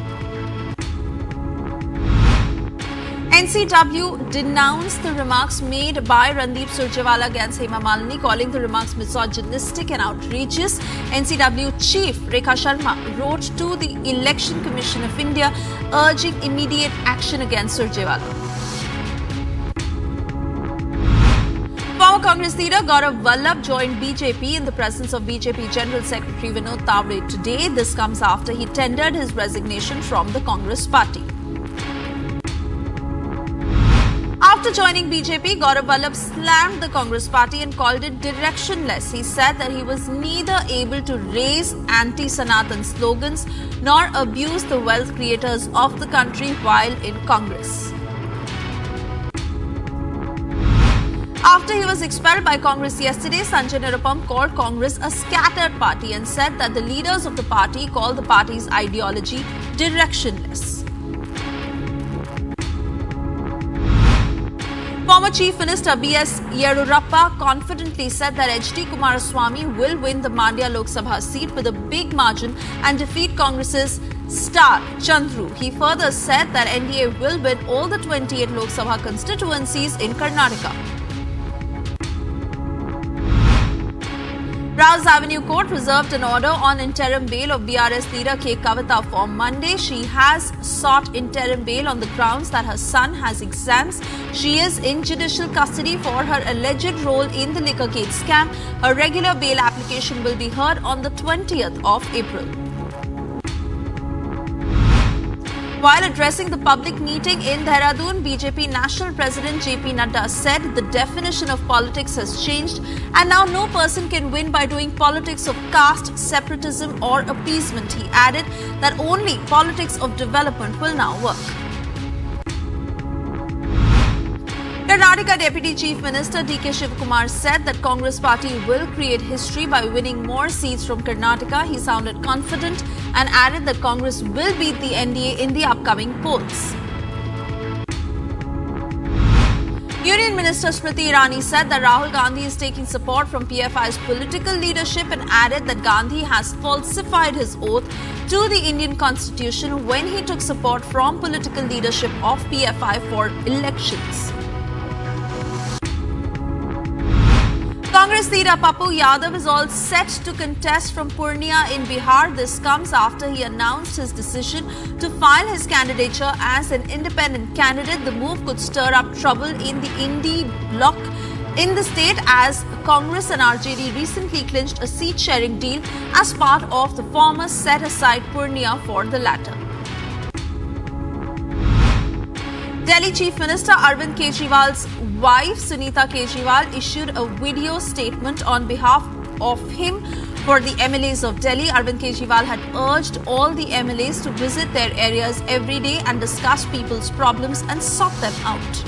N C W denounced the remarks made by Randeep Surjewala against Hema Malini, calling the remarks misogynistic and outrageous. N C W Chief Rekha Sharma wrote to the Election Commission of India urging immediate action against Surjewala. Former Congress leader Gaurav Vallabh joined B J P in the presence of B J P General Secretary Vinod Tavare today. This comes after he tendered his resignation from the Congress party. After joining B J P, Gaurav Vallabh slammed the Congress party and called it directionless. He said that he was neither able to raise anti-Sanatan slogans nor abuse the wealth creators of the country while in Congress. After he was expelled by Congress yesterday, Sanjay Nirupam called Congress a scattered party and said that the leaders of the party called the party's ideology directionless. Former Chief Minister B S Yedurappa confidently said that H D Kumaraswamy will win the Mandya Lok Sabha seat with a big margin and defeat Congress's star Chandru. He further said that N D A will win all the twenty-eight Lok Sabha constituencies in Karnataka. Rouse Avenue Court reserved an order on interim bail of B R S leader K. Kavita for Monday. She has sought interim bail on the grounds that her son has exams. She is in judicial custody for her alleged role in the Liquorgate scam. Her regular bail application will be heard on the twentieth of April. While addressing the public meeting in Dehradun, B J P National President J P Nadda said the definition of politics has changed and now no person can win by doing politics of caste, separatism or appeasement. He added that only politics of development will now work. Karnataka Deputy Chief Minister D K Shivakumar said that Congress party will create history by winning more seats from Karnataka. He sounded confident and added that Congress will beat the N D A in the upcoming polls. Union Minister Smriti Irani said that Rahul Gandhi is taking support from P F I's political leadership and added that Gandhi has falsified his oath to the Indian Constitution when he took support from political leadership of P F I for elections. Congress leader Papu Yadav is all set to contest from Purnia in Bihar. This comes after he announced his decision to file his candidature as an independent candidate. The move could stir up trouble in the Indi bloc in the state as Congress and R J D recently clinched a seat-sharing deal as part of the former set-aside Purnia for the latter. Delhi Chief Minister Arvind Kejriwal's wife Sunita Kejriwal issued a video statement on behalf of him for the M L As of Delhi. Arvind Kejriwal had urged all the M L As to visit their areas every day and discuss people's problems and sort them out.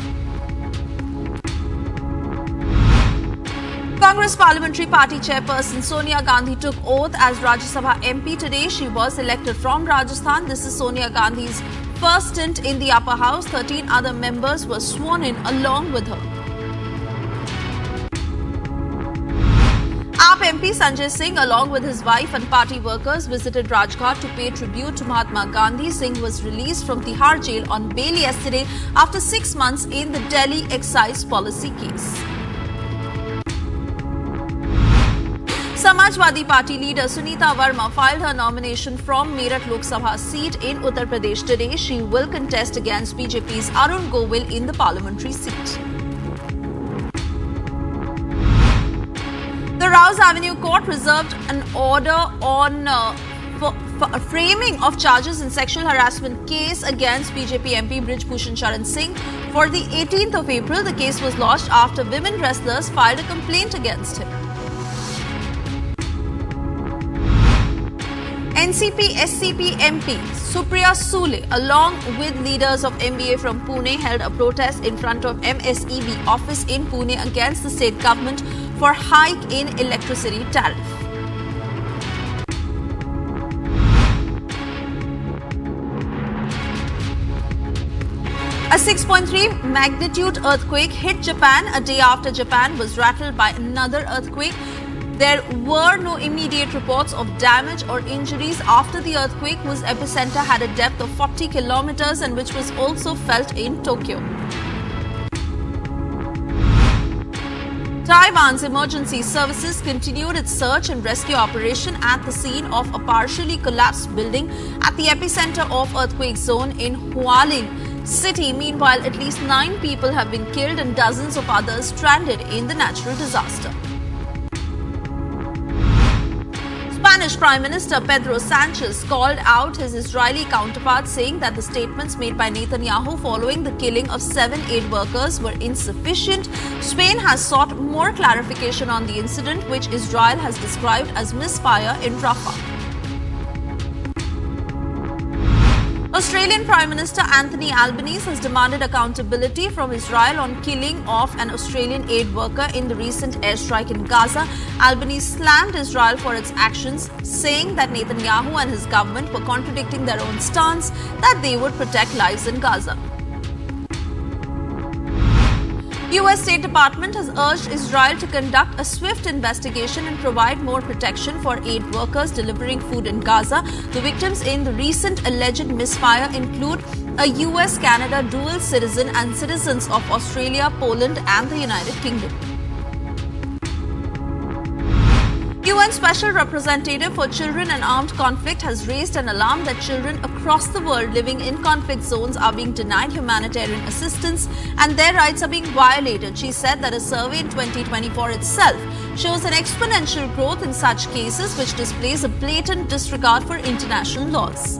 Congress Parliamentary Party Chairperson Sonia Gandhi took oath as Rajya Sabha M P today. She was elected from Rajasthan. This is Sonia Gandhi's first stint in the upper house. thirteen other members were sworn in along with her. A A P M P Sanjay Singh, along with his wife and party workers, visited Rajghat to pay tribute to Mahatma Gandhi. Singh was released from Tihar jail on bail yesterday after six months in the Delhi excise policy case. Samajwadi Party leader Sunita Verma filed her nomination from Meerut Lok Sabha seat in Uttar Pradesh today. She will contest against B J P's Arun Govil in the parliamentary seat. The Rouse Avenue Court reserved an order on uh, framing of charges in sexual harassment case against B J P M P Brij Bhushan Sharan Singh. For the eighteenth of April, the case was lodged after women wrestlers filed a complaint against him. N C P S C P M P Supriya Sule, along with leaders of M B A from Pune, held a protest in front of M S E B office in Pune against the state government for hike in electricity tariff. A six point three magnitude earthquake hit Japan a day after Japan was rattled by another earthquake. There were no immediate reports of damage or injuries after the earthquake, whose epicenter had a depth of forty kilometers and which was also felt in Tokyo. Taiwan's emergency services continued its search and rescue operation at the scene of a partially collapsed building at the epicenter of earthquake zone in Hualien City. Meanwhile, at least nine people have been killed and dozens of others stranded in the natural disaster. Spanish Prime Minister Pedro Sanchez called out his Israeli counterpart, saying that the statements made by Netanyahu following the killing of seven aid workers were insufficient. Spain has sought more clarification on the incident, which Israel has described as misfire in Rafah. Australian Prime Minister Anthony Albanese has demanded accountability from Israel on killing of an Australian aid worker in the recent airstrike in Gaza. Albanese slammed Israel for its actions, saying that Netanyahu and his government were contradicting their own stance that they would protect lives in Gaza. U S State Department has urged Israel to conduct a swift investigation and provide more protection for aid workers delivering food in Gaza. The victims in the recent alleged misfire include a U S Canada dual citizen and citizens of Australia, Poland and the United Kingdom. U N Special Representative for Children and Armed Conflict has raised an alarm that children across the world living in conflict zones are being denied humanitarian assistance and their rights are being violated. She said that a survey in twenty twenty-four itself shows an exponential growth in such cases, which displays a blatant disregard for international laws.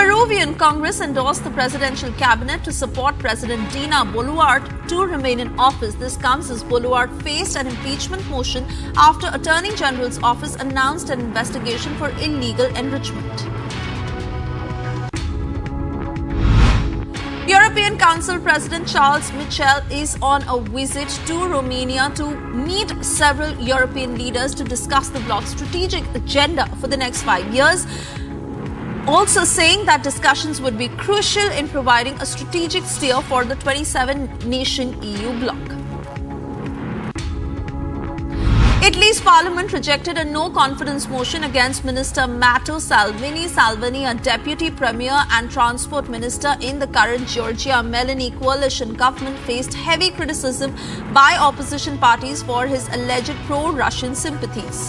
Peruvian Congress endorsed the presidential cabinet to support President Dina Boluarte to remain in office. This comes as Boluarte faced an impeachment motion after Attorney General's office announced an investigation for illegal enrichment. European Council President Charles Michel is on a visit to Romania to meet several European leaders to discuss the bloc's strategic agenda for the next five years. Also saying that discussions would be crucial in providing a strategic steer for the twenty-seven nation E U bloc. Italy's parliament rejected a no-confidence motion against Minister Matteo Salvini. Salvini, a deputy premier and transport minister in the current Giorgia Meloni coalition government, faced heavy criticism by opposition parties for his alleged pro-Russian sympathies.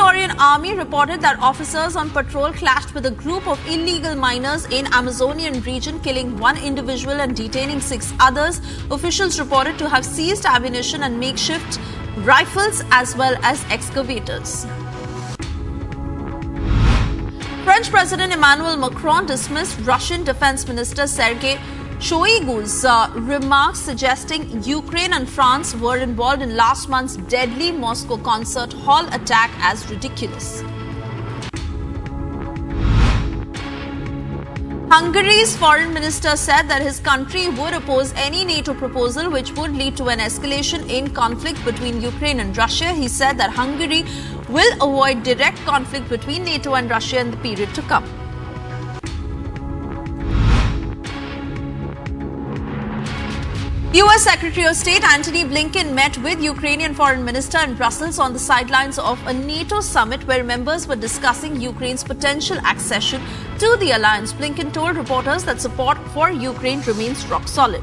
Ecuadorian army reported that officers on patrol clashed with a group of illegal miners in Amazonian region, killing one individual and detaining six others. Officials reported to have seized ammunition and makeshift rifles as well as excavators. French President Emmanuel Macron dismissed Russian Defense Minister Sergei Shoigu's uh, remarks suggesting Ukraine and France were involved in last month's deadly Moscow concert hall attack as ridiculous. Hungary's foreign minister said that his country would oppose any NATO proposal which would lead to an escalation in conflict between Ukraine and Russia. He said that Hungary will avoid direct conflict between NATO and Russia in the period to come. U S Secretary of State Antony Blinken met with Ukrainian Foreign Minister in Brussels on the sidelines of a NATO summit where members were discussing Ukraine's potential accession to the alliance. Blinken told reporters that support for Ukraine remains rock solid.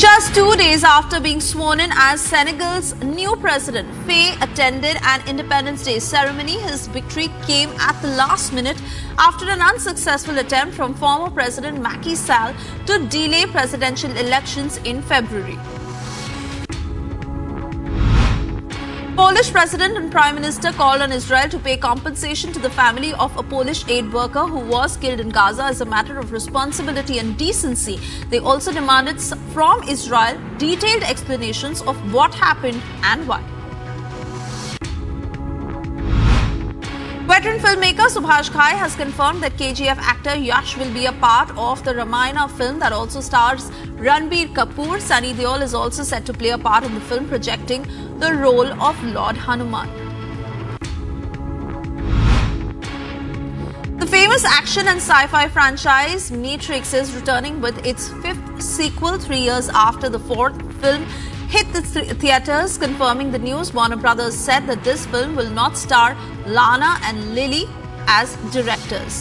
Just two days after being sworn in as Senegal's new president, Faye attended an Independence Day ceremony. His victory came at the last minute after an unsuccessful attempt from former President Macky Sall to delay presidential elections in February. Polish President and Prime Minister called on Israel to pay compensation to the family of a Polish aid worker who was killed in Gaza as a matter of responsibility and decency. They also demanded from Israel detailed explanations of what happened and why. Veteran filmmaker Subhash Ghai has confirmed that K G F actor Yash will be a part of the Ramayana film that also stars Ranbir Kapoor. Sunny Deol is also set to play a part in the film, projecting the role of Lord Hanuman. The famous action and sci-fi franchise Matrix is returning with its fifth sequel three years after the fourth film hit the th theaters. Confirming the news, Warner Brothers said that this film will not star Lana and Lily as directors.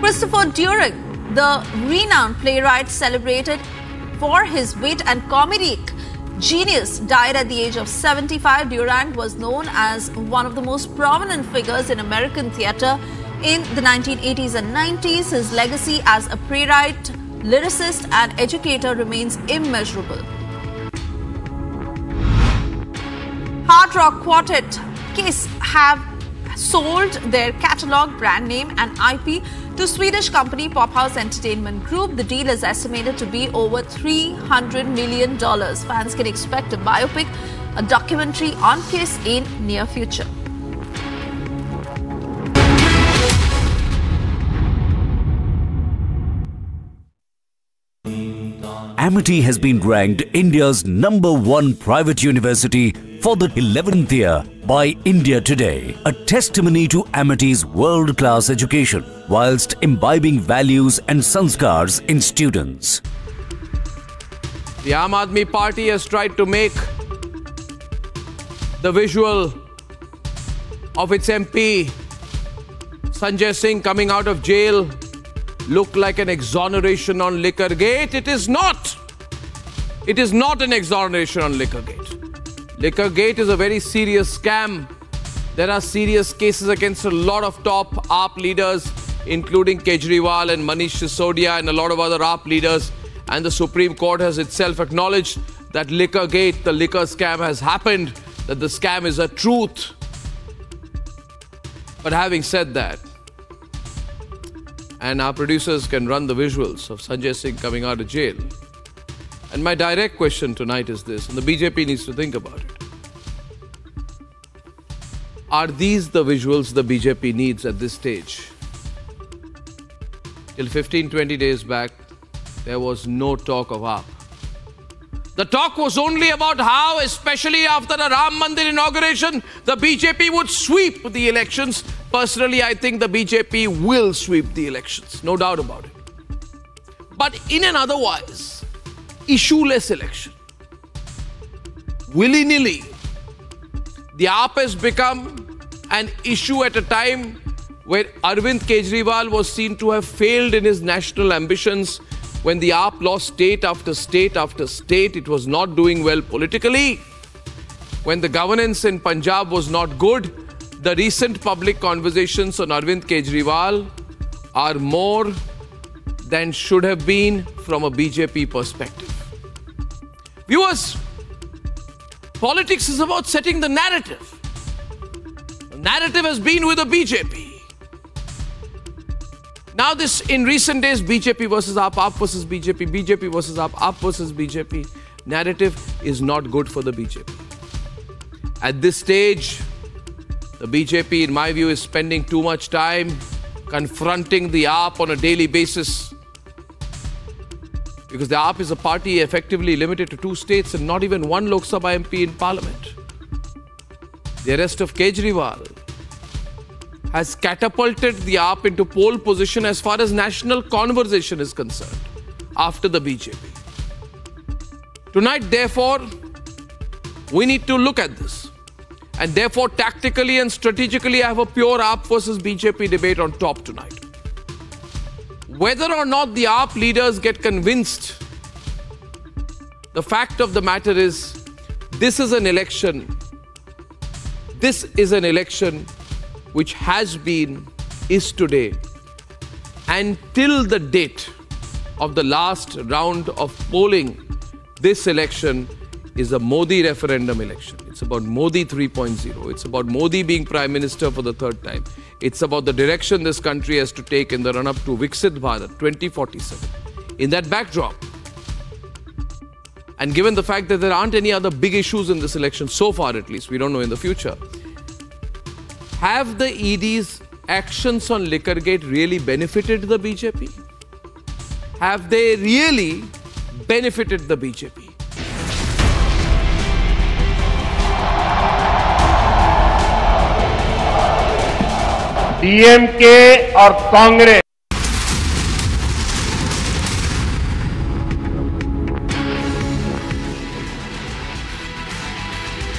Christopher Durang, the renowned playwright celebrated for his wit and comedic genius, died at the age of seventy-five. Durang was known as one of the most prominent figures in American theatre in the nineteen eighties and nineties. His legacy as a playwright, lyricist and educator remains immeasurable. Hard rock quartet Kiss have sold their catalog, brand name and I P to Swedish company Pop House Entertainment Group. The deal is estimated to be over three hundred million dollars. Fans can expect a biopic, a documentary on Kiss in near future. Amity has been ranked India's number one private university for the eleventh year by India Today, a testimony to Amity's world-class education, whilst imbibing values and sanskars in students. The Aam Aadmi Party has tried to make the visual of its M P, Sanjay Singh, coming out of jail look like an exoneration on Liquorgate. It is not. It is not an exoneration on Liquorgate. Liquorgate is a very serious scam. There are serious cases against a lot of top A A P leaders, including Kejriwal and Manish Sisodia and a lot of other A A P leaders. And the Supreme Court has itself acknowledged that Liquorgate, the liquor scam, has happened, that the scam is a truth. But having said that, and our producers can run the visuals of Sanjay Singh coming out of jail. And my direct question tonight is this, and the B J P needs to think about it. Are these the visuals the B J P needs at this stage? Till fifteen, twenty days back, there was no talk of A A P. The talk was only about how, especially after the Ram Mandir inauguration, the B J P would sweep the elections. Personally, I think the B J P will sweep the elections, no doubt about it. But in an otherwise issueless election, willy-nilly, the A A P has become an issue at a time where Arvind Kejriwal was seen to have failed in his national ambitions. When the A A P lost state after state after state, it was not doing well politically. When the governance in Punjab was not good, the recent public conversations on Arvind Kejriwal are more than should have been from a B J P perspective. Viewers, politics is about setting the narrative. The narrative has been with the B J P. Now this, in recent days, B J P versus A A P, A A P versus B J P, B J P versus A A P, A A P versus B J P. Narrative is not good for the B J P. At this stage, the B J P, in my view, is spending too much time confronting the A A P on a daily basis, because the A A P is a party effectively limited to two states and not even one Lok Sabha M P in Parliament. The arrest of Kejriwal has catapulted the A A P into pole position as far as national conversation is concerned, after the B J P. Tonight, therefore, we need to look at this. And therefore, tactically and strategically, I have a pure A A P versus B J P debate on top tonight. Whether or not the A A P leaders get convinced, the fact of the matter is, this is an election. This is an election which has been, is today, and till the date of the last round of polling, this election is a Modi referendum election. It's about Modi three point oh. It's about Modi being Prime Minister for the third time. It's about the direction this country has to take in the run-up to Viksit Bharat twenty forty-seven. In that backdrop, and given the fact that there aren't any other big issues in this election so far, at least, we don't know in the future, have the E D's actions on Liquorgate really benefited the B J P? Have they really benefited the B J P? DMK और कांग्रेस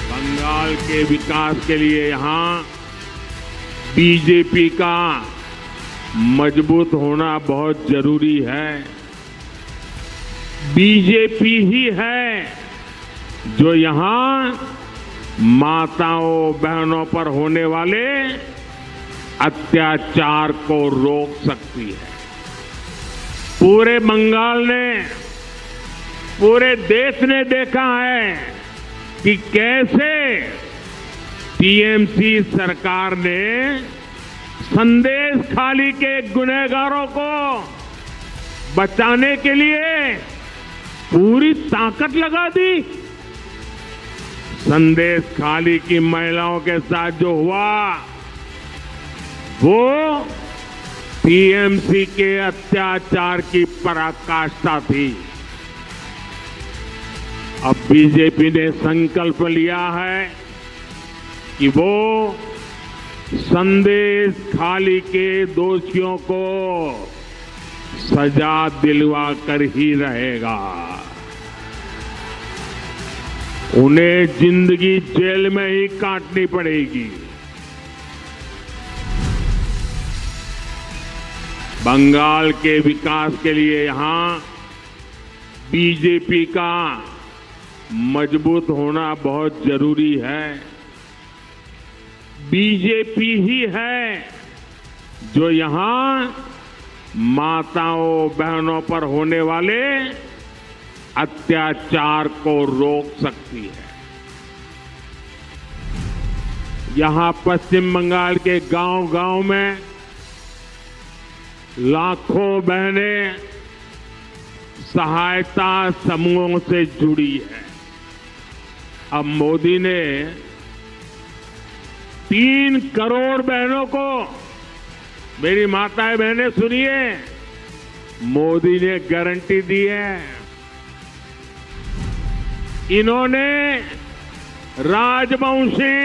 बंगाल के विकास के लिए यहां BJP का मजबूत होना बहुत जरूरी है। बीजेपी ही है जो यहां माताओं बहनों पर होने वाले अत्याचार को रोक सकती है। पूरे बंगाल ने, पूरे देश ने देखा है कि कैसे टीएमसी सरकार ने संदेश खाली के गुनहगारों को बचाने के लिए पूरी ताकत लगा दी। संदेश खाली की महिलाओं के साथ जो हुआ, वो टीएमसी के अत्याचार की पराकाष्ठा थी। अब बीजेपी ने संकल्प लिया है कि वो संदेश खाली के दोषियों को सजा दिलवा कर ही रहेगा। उन्हें जिंदगी जेल में ही काटनी पड़ेगी। बंगाल के विकास के लिए यहां बीजेपी का मजबूत होना बहुत जरूरी है। बीजेपी ही है जो यहां माताओं बहनों पर होने वाले अत्याचार को रोक सकती है। यहां पश्चिम बंगाल के गांव-गांव में लाखों बहनें सहायता समूहों से जुड़ी है। अब मोदी ने तीन करोड़ बहनों को, मेरी माताएं बहनें सुनिए, मोदी ने गारंटी दी है। इन्होंने राजवंशी,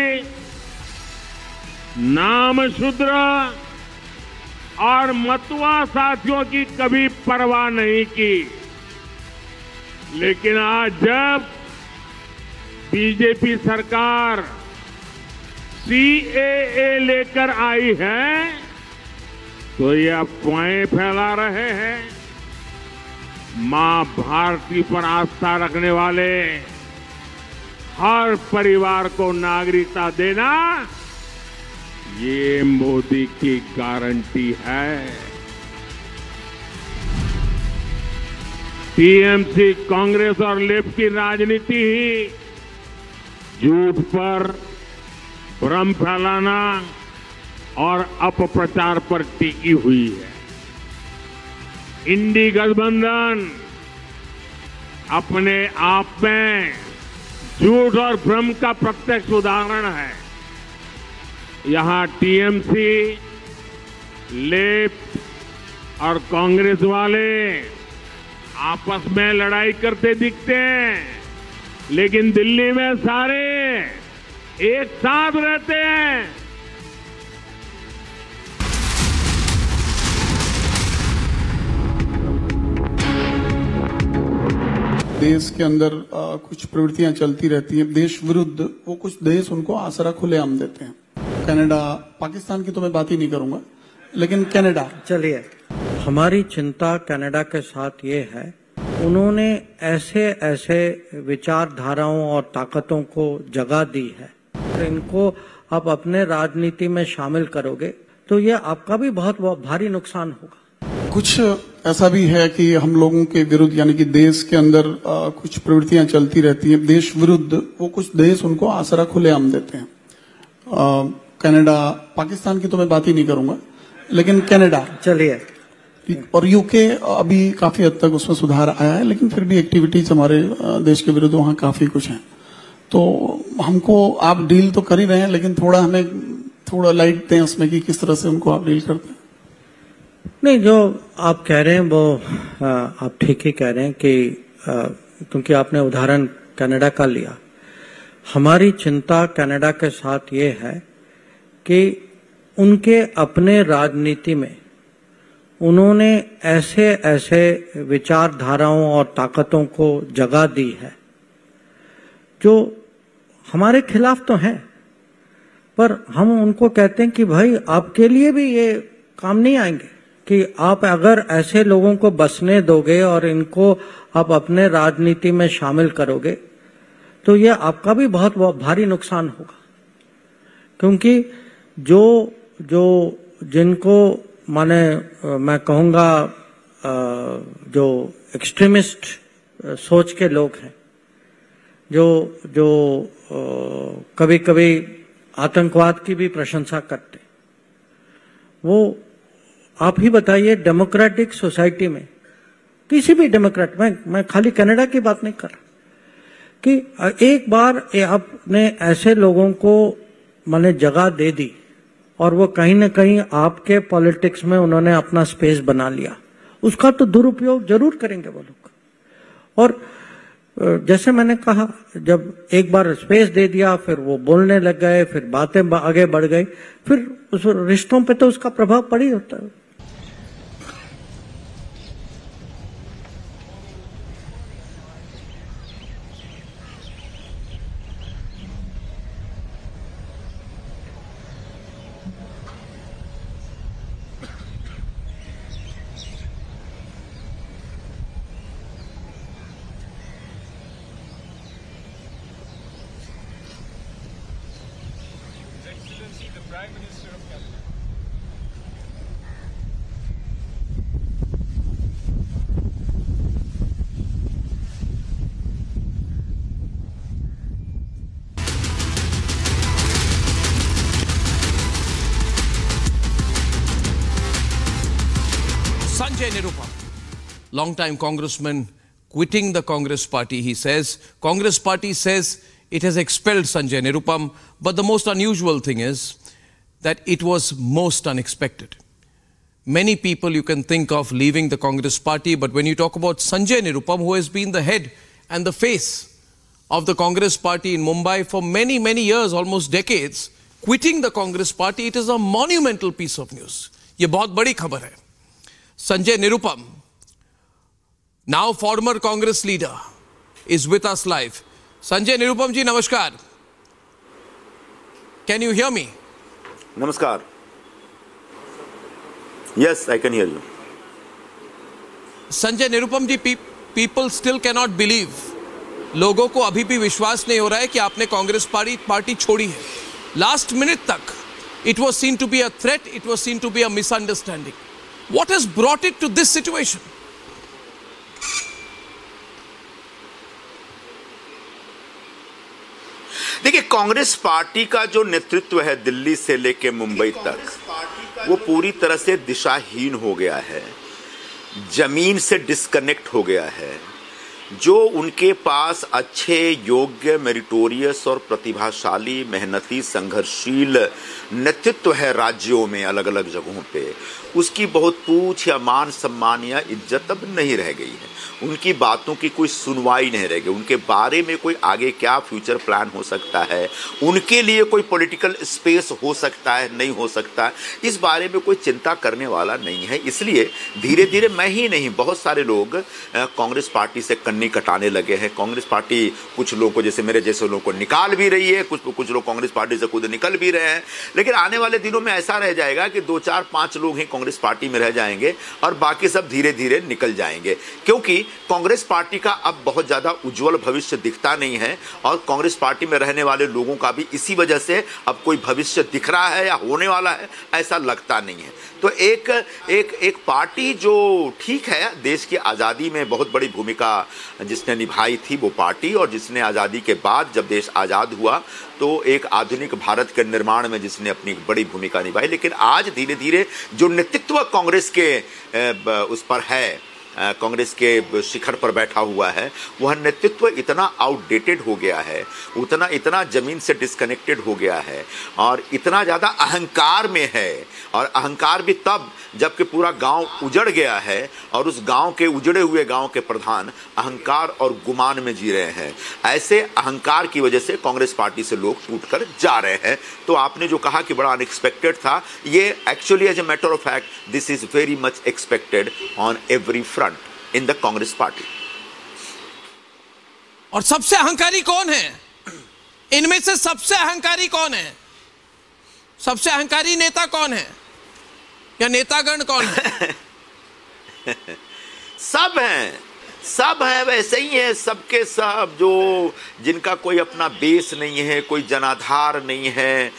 नामशूद्र और मतुआ साथियों की कभी परवाह नहीं की। लेकिन आज जब बीजेपी सरकार सी ए ए लेकर आई है तो ये अफवाहें फैला रहे हैं। मां भारती पर आस्था रखने वाले हर परिवार को नागरिकता देना ये मोदी की गारंटी है। टी एम सी, कांग्रेस और लेफ्ट की राजनीति ही झूठ पर भ्रम फैलाना और अपप्रचार पर टिकी हुई है। इंडी गठबंधन अपने आप में झूठ और भ्रम का प्रत्यक्ष उदाहरण है। यहां टी एम सी, लेफ्ट और कांग्रेस वाले आपस में लड़ाई करते दिखते हैं, लेकिन दिल्ली में सारे एक साथ रहते हैं। देश के अंदर आ, कुछ प्रवृत्तियां चलती रहती हैं देश विरुद्ध। वो कुछ देश उनको आसरा खुलेआम देते हैं। कनाडा, पाकिस्तान की तो मैं बात ही नहीं करूंगा, लेकिन कनाडा। चलिए, हमारी चिंता कनाडा के साथ ये है, उन्होंने ऐसे ऐसे विचारधाराओं और ताकतों को जगह दी है, तो इनको आप अपने राजनीति में शामिल करोगे तो ये आपका भी बहुत भारी नुकसान होगा। कुछ ऐसा भी है कि हम लोगों के विरुद्ध, यानी कि देश के अंदर आ, कुछ प्रवृत्तियां चलती रहती हैं देश विरुद्ध। वो कुछ देश उनको आसरा खुलेआम देते हैं। कनाडा, पाकिस्तान की तो मैं बात ही नहीं करूंगा, लेकिन कनाडा। चलिए, और यूके अभी काफी हद तक उसमें सुधार आया है, लेकिन फिर भी एक्टिविटीज हमारे देश के विरुद्ध वहां काफी कुछ है। तो हमको आप डील तो कर ही रहे हैं, लेकिन थोड़ा हमें थोड़ा लाइट दें उसमें कि किस तरह से उनको आप डील करते हैं। नहीं, जो आप कह रहे हैं वो आ, आप ठीक ही कह रहे हैं कि क्योंकि आपने उदाहरण कनाडा का लिया। हमारी चिंता कनाडा के साथ ये है कि उनके अपने राजनीति में उन्होंने ऐसे ऐसे विचारधाराओं और ताकतों को जगह दी है जो हमारे खिलाफ तो हैं, पर हम उनको कहते हैं कि भाई आपके लिए भी ये काम नहीं आएंगे कि आप अगर ऐसे लोगों को बसने दोगे और इनको आप अपने राजनीति में शामिल करोगे तो ये आपका भी बहुत भारी नुकसान होगा। क्योंकि जो जो जिनको माने मैं कहूँगा जो एक्सट्रीमिस्ट सोच के लोग हैं, जो जो कभी कभी आतंकवाद की भी प्रशंसा करते, वो आप ही बताइए डेमोक्रेटिक सोसाइटी में, किसी भी डेमोक्रेट में, मैं खाली कनाडा की बात नहीं कर रहा, कि एक बार आपने ऐसे लोगों को माने जगह दे दी और वो कहीं ना कहीं आपके पॉलिटिक्स में उन्होंने अपना स्पेस बना लिया, उसका तो दुरुपयोग जरूर करेंगे वो लोग। और जैसे मैंने कहा, जब एक बार स्पेस दे दिया फिर वो बोलने लग गए, फिर बातें आगे बढ़ गई, फिर उस रिश्तों पे तो उसका प्रभाव पड़ी होता है। Sanjay Nirupam, long-time congressman, quitting the Congress party, he says. Congress party says it has expelled Sanjay Nirupam, but the most unusual thing is that it was most unexpected. Many people you can think of leaving the Congress party, but when you talk about Sanjay Nirupam, who has been the head and the face of the Congress party in Mumbai for many, many years, almost decades, quitting the Congress party, it is a monumental piece of news. Ye bahut badi khabar hai. Sanjay Nirupam, now former Congress leader, is with us live. Sanjay Nirupam ji, namaskar. Can you hear me? Namaskar. Yes, I can hear you. Sanjay Nirupam ji, people still cannot believe. लोगों को अभी भी विश्वास नहीं हो रहा है कि आपने कांग्रेस पार्टी पार्टी छोड़ी है. Last minute तक, it was seen to be a threat. It was seen to be a misunderstanding. What has brought it to this situation? देखिए, कांग्रेस पार्टी का जो नेतृत्व है दिल्ली से लेकर मुंबई तक, वो पूरी तरह से दिशाहीन हो गया है, जमीन से डिस्कनेक्ट हो गया है. जो उनके पास अच्छे, योग्य, मेरिटोरियस और प्रतिभाशाली, मेहनती, संघर्षशील नेतृत्व है राज्यों में अलग अलग जगहों पे, उसकी बहुत पूछ या मान सम्मान या इज्जत अब नहीं रह गई है. उनकी बातों की कोई सुनवाई नहीं रह गई. उनके बारे में कोई आगे क्या फ्यूचर प्लान हो सकता है, उनके लिए कोई पॉलिटिकल स्पेस हो सकता है, नहीं हो सकता है, इस बारे में कोई चिंता करने वाला नहीं है. इसलिए धीरे धीरे मैं ही नहीं, बहुत सारे लोग कांग्रेस पार्टी से कन्नी कटाने लगे हैं. कांग्रेस पार्टी कुछ लोगों को, जैसे मेरे जैसे लोगों को, निकाल भी रही है. कुछ कुछ लोग कांग्रेस पार्टी से खुद निकल भी रहे हैं. लेकिन आने वाले दिनों में ऐसा रह जाएगा कि दो चार पाँच लोग ही कांग्रेस पार्टी में रह जाएंगे और बाकी सब धीरे धीरे निकल जाएंगे, क्योंकि कांग्रेस पार्टी का अब बहुत ज़्यादा उज्जवल भविष्य दिखता नहीं है. और कांग्रेस पार्टी में रहने वाले लोगों का भी इसी वजह से अब कोई भविष्य दिख रहा है या होने वाला है ऐसा लगता नहीं है. तो एक एक एक पार्टी जो ठीक है, देश की आज़ादी में बहुत बड़ी भूमिका जिसने निभाई थी वो पार्टी, और जिसने आज़ादी के बाद जब देश आज़ाद हुआ तो एक आधुनिक भारत के निर्माण में जिसने अपनी बड़ी भूमिका निभाई, लेकिन आज धीरे धीरे जो नेतृत्व कांग्रेस के उस पर है, कांग्रेस के शिखर पर बैठा हुआ है, वह नेतृत्व इतना आउटडेटेड हो गया है, उतना इतना ज़मीन से डिस्कनेक्टेड हो गया है और इतना ज़्यादा अहंकार में है. और अहंकार भी तब जबकि पूरा गांव उजड़ गया है और उस गांव के, उजड़े हुए गांव के प्रधान अहंकार और गुमान में जी रहे हैं. ऐसे अहंकार की वजह से कांग्रेस पार्टी से लोग टूट कर जा रहे हैं. तो आपने जो कहा कि बड़ा अनएक्सपेक्टेड था, ये actually as a matter of fact this is very much expected on every front in the Congress party. और सबसे अहंकारी कौन है इनमें से? सबसे अहंकारी कौन है? सबसे अहंकारी नेता कौन है या नेतागण कौन है? सब हैं, सब है, वैसे ही है सबके सब, जो जिनका कोई अपना बेस नहीं है, कोई जनाधार नहीं है,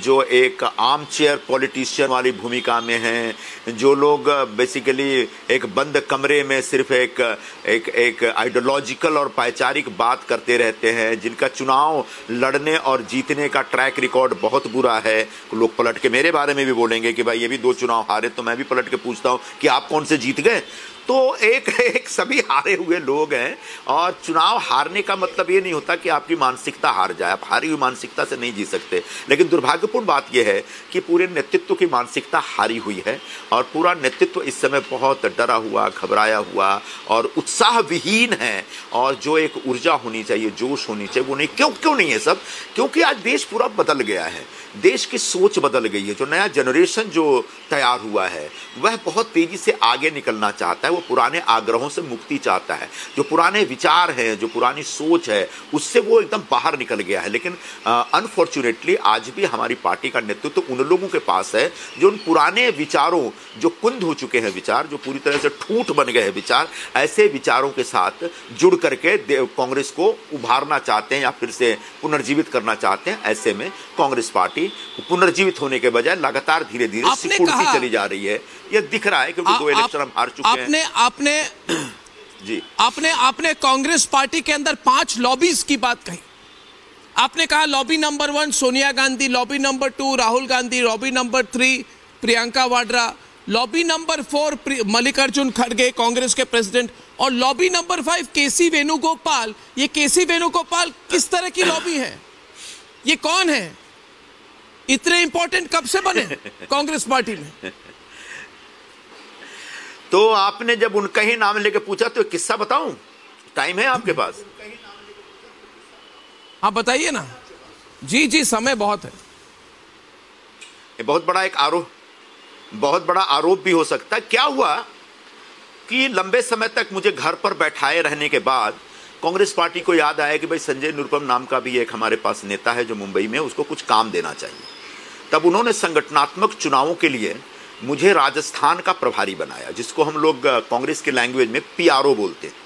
जो एक आर्म चेयर पॉलिटिशियन वाली भूमिका में हैं, जो लोग बेसिकली एक बंद कमरे में सिर्फ एक एक एक आइडियोलॉजिकल और वैचारिक बात करते रहते हैं, जिनका चुनाव लड़ने और जीतने का ट्रैक रिकॉर्ड बहुत बुरा है. लोग पलट के मेरे बारे में भी बोलेंगे कि भाई ये भी दो चुनाव हारे, तो मैं भी पलट के पूछता हूँ कि आप कौन से जीत गए? तो एक एक सभी हारे हुए लोग हैं. और चुनाव हारने का मतलब ये नहीं होता कि आपकी मानसिकता हार जाए. आप हारी हुई मानसिकता से नहीं जी सकते. लेकिन दुर्भाग्यपूर्ण बात यह है कि पूरे नेतृत्व की मानसिकता हारी हुई है और पूरा नेतृत्व इस समय बहुत डरा हुआ, घबराया हुआ और उत्साह विहीन है. और जो एक ऊर्जा होनी चाहिए, जोश होनी चाहिए, वो नहीं. क्यों क्यों नहीं है सब? क्योंकि आज देश पूरा बदल गया है, देश की सोच बदल गई है. जो नया जनरेशन जो तैयार हुआ है वह बहुत तेज़ी से आगे निकलना चाहता है. वो पुराने आग्रहों से मुक्ति चाहता है. जो पुराने विचार हैं, जो पुरानी सोच है, उससे वो एकदम बाहर निकल गया है. लेकिन अनफॉर्चुनेटली आज भी हमारी पार्टी का नेतृत्व तो उन लोगों के पास है जो उन पुराने विचारों, जो कुंद हो चुके हैं विचार, जो पूरी तरह से ठूठ बन गए हैं विचार, ऐसे विचारों के साथ जुड़ करके कांग्रेस को उभारना चाहते हैं या फिर से पुनर्जीवित करना चाहते हैं. ऐसे में कांग्रेस पार्टी पुनर्जीवित होने के बजाय लगातार धीरे धीरे सिकुड़ती चली जा रही है. यह दिख रहा है क्योंकि दो इलेक्शन हम हार चुके हैं. आपने जी आपने आपने कांग्रेस पार्टी के अंदर पांच लॉबीज की बात कही. आपने कहा lobby number one Sonia Gandhi, lobby number two Rahul Gandhi, lobby number three Priyanka Vadra, lobby number four Mallikarjun खड़गे कांग्रेस के प्रेसिडेंट, और लॉबी नंबर फाइव केसी वेणुगोपाल. ये केसी वेणुगोपाल किस तरह की लॉबी है? ये कौन है? इतने इंपॉर्टेंट कब से बने कांग्रेस पार्टी में? तो आपने जब उनका ही नाम लेके पूछा तो किस्सा बताऊं? टाइम है आपके पास? आप बताइए ना. जी जी, समय बहुत है. ये बहुत बड़ा एक आरोप, बहुत बड़ा आरोप भी हो सकता है. क्या हुआ कि लंबे समय तक मुझे घर पर बैठाए रहने के बाद कांग्रेस पार्टी को याद आया कि भाई संजय निरुपम नाम का भी एक हमारे पास नेता है जो मुंबई में, उसको कुछ काम देना चाहिए। तब उन्होंने संगठनात्मक चुनावों के लिए मुझे राजस्थान का प्रभारी बनाया, जिसको हम लोग कांग्रेस के लैंग्वेज में पीआरओ बोलते हैं।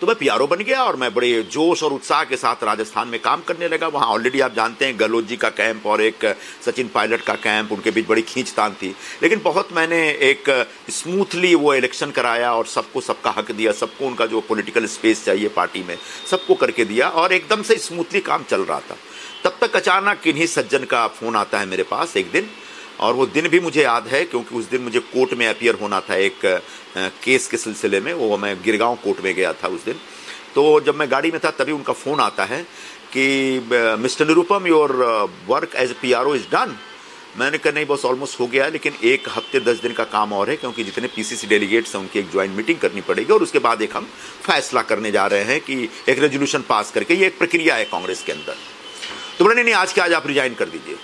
तो मैं पीआरओ बन गया और मैं बड़े जोश और उत्साह के साथ राजस्थान में काम करने लगा। वहाँ ऑलरेडी आप जानते हैं गहलोत जी का कैंप और एक सचिन पायलट का कैंप, उनके बीच बड़ी खींचतान थी, लेकिन बहुत मैंने एक स्मूथली वो इलेक्शन कराया और सबको सबका हक दिया, सबको उनका जो पॉलिटिकल स्पेस चाहिए पार्टी में सबको करके दिया और एकदम से स्मूथली काम चल रहा था। तब तक अचानक किन्हीं सज्जन का फ़ोन आता है मेरे पास एक दिन, और वो दिन भी मुझे याद है क्योंकि उस दिन मुझे कोर्ट में अपीयर होना था एक केस के सिलसिले में, वो मैं गिरगांव कोर्ट में गया था उस दिन। तो जब मैं गाड़ी में था तभी उनका फ़ोन आता है कि mister Nirupam, your work as P R O is done. मैंने कहा नहीं बस ऑलमोस्ट हो गया है, लेकिन एक हफ्ते दस दिन का काम और है क्योंकि जितने पीसीसी डेलीगेट्स हैं उनकी एक ज्वाइंट मीटिंग करनी पड़ेगी और उसके बाद एक हम फैसला करने जा रहे हैं कि एक रेजोल्यूशन पास करके, ये एक प्रक्रिया है कांग्रेस के अंदर। तो बोले नहीं आज के आज आप रिजाइन कर दीजिए।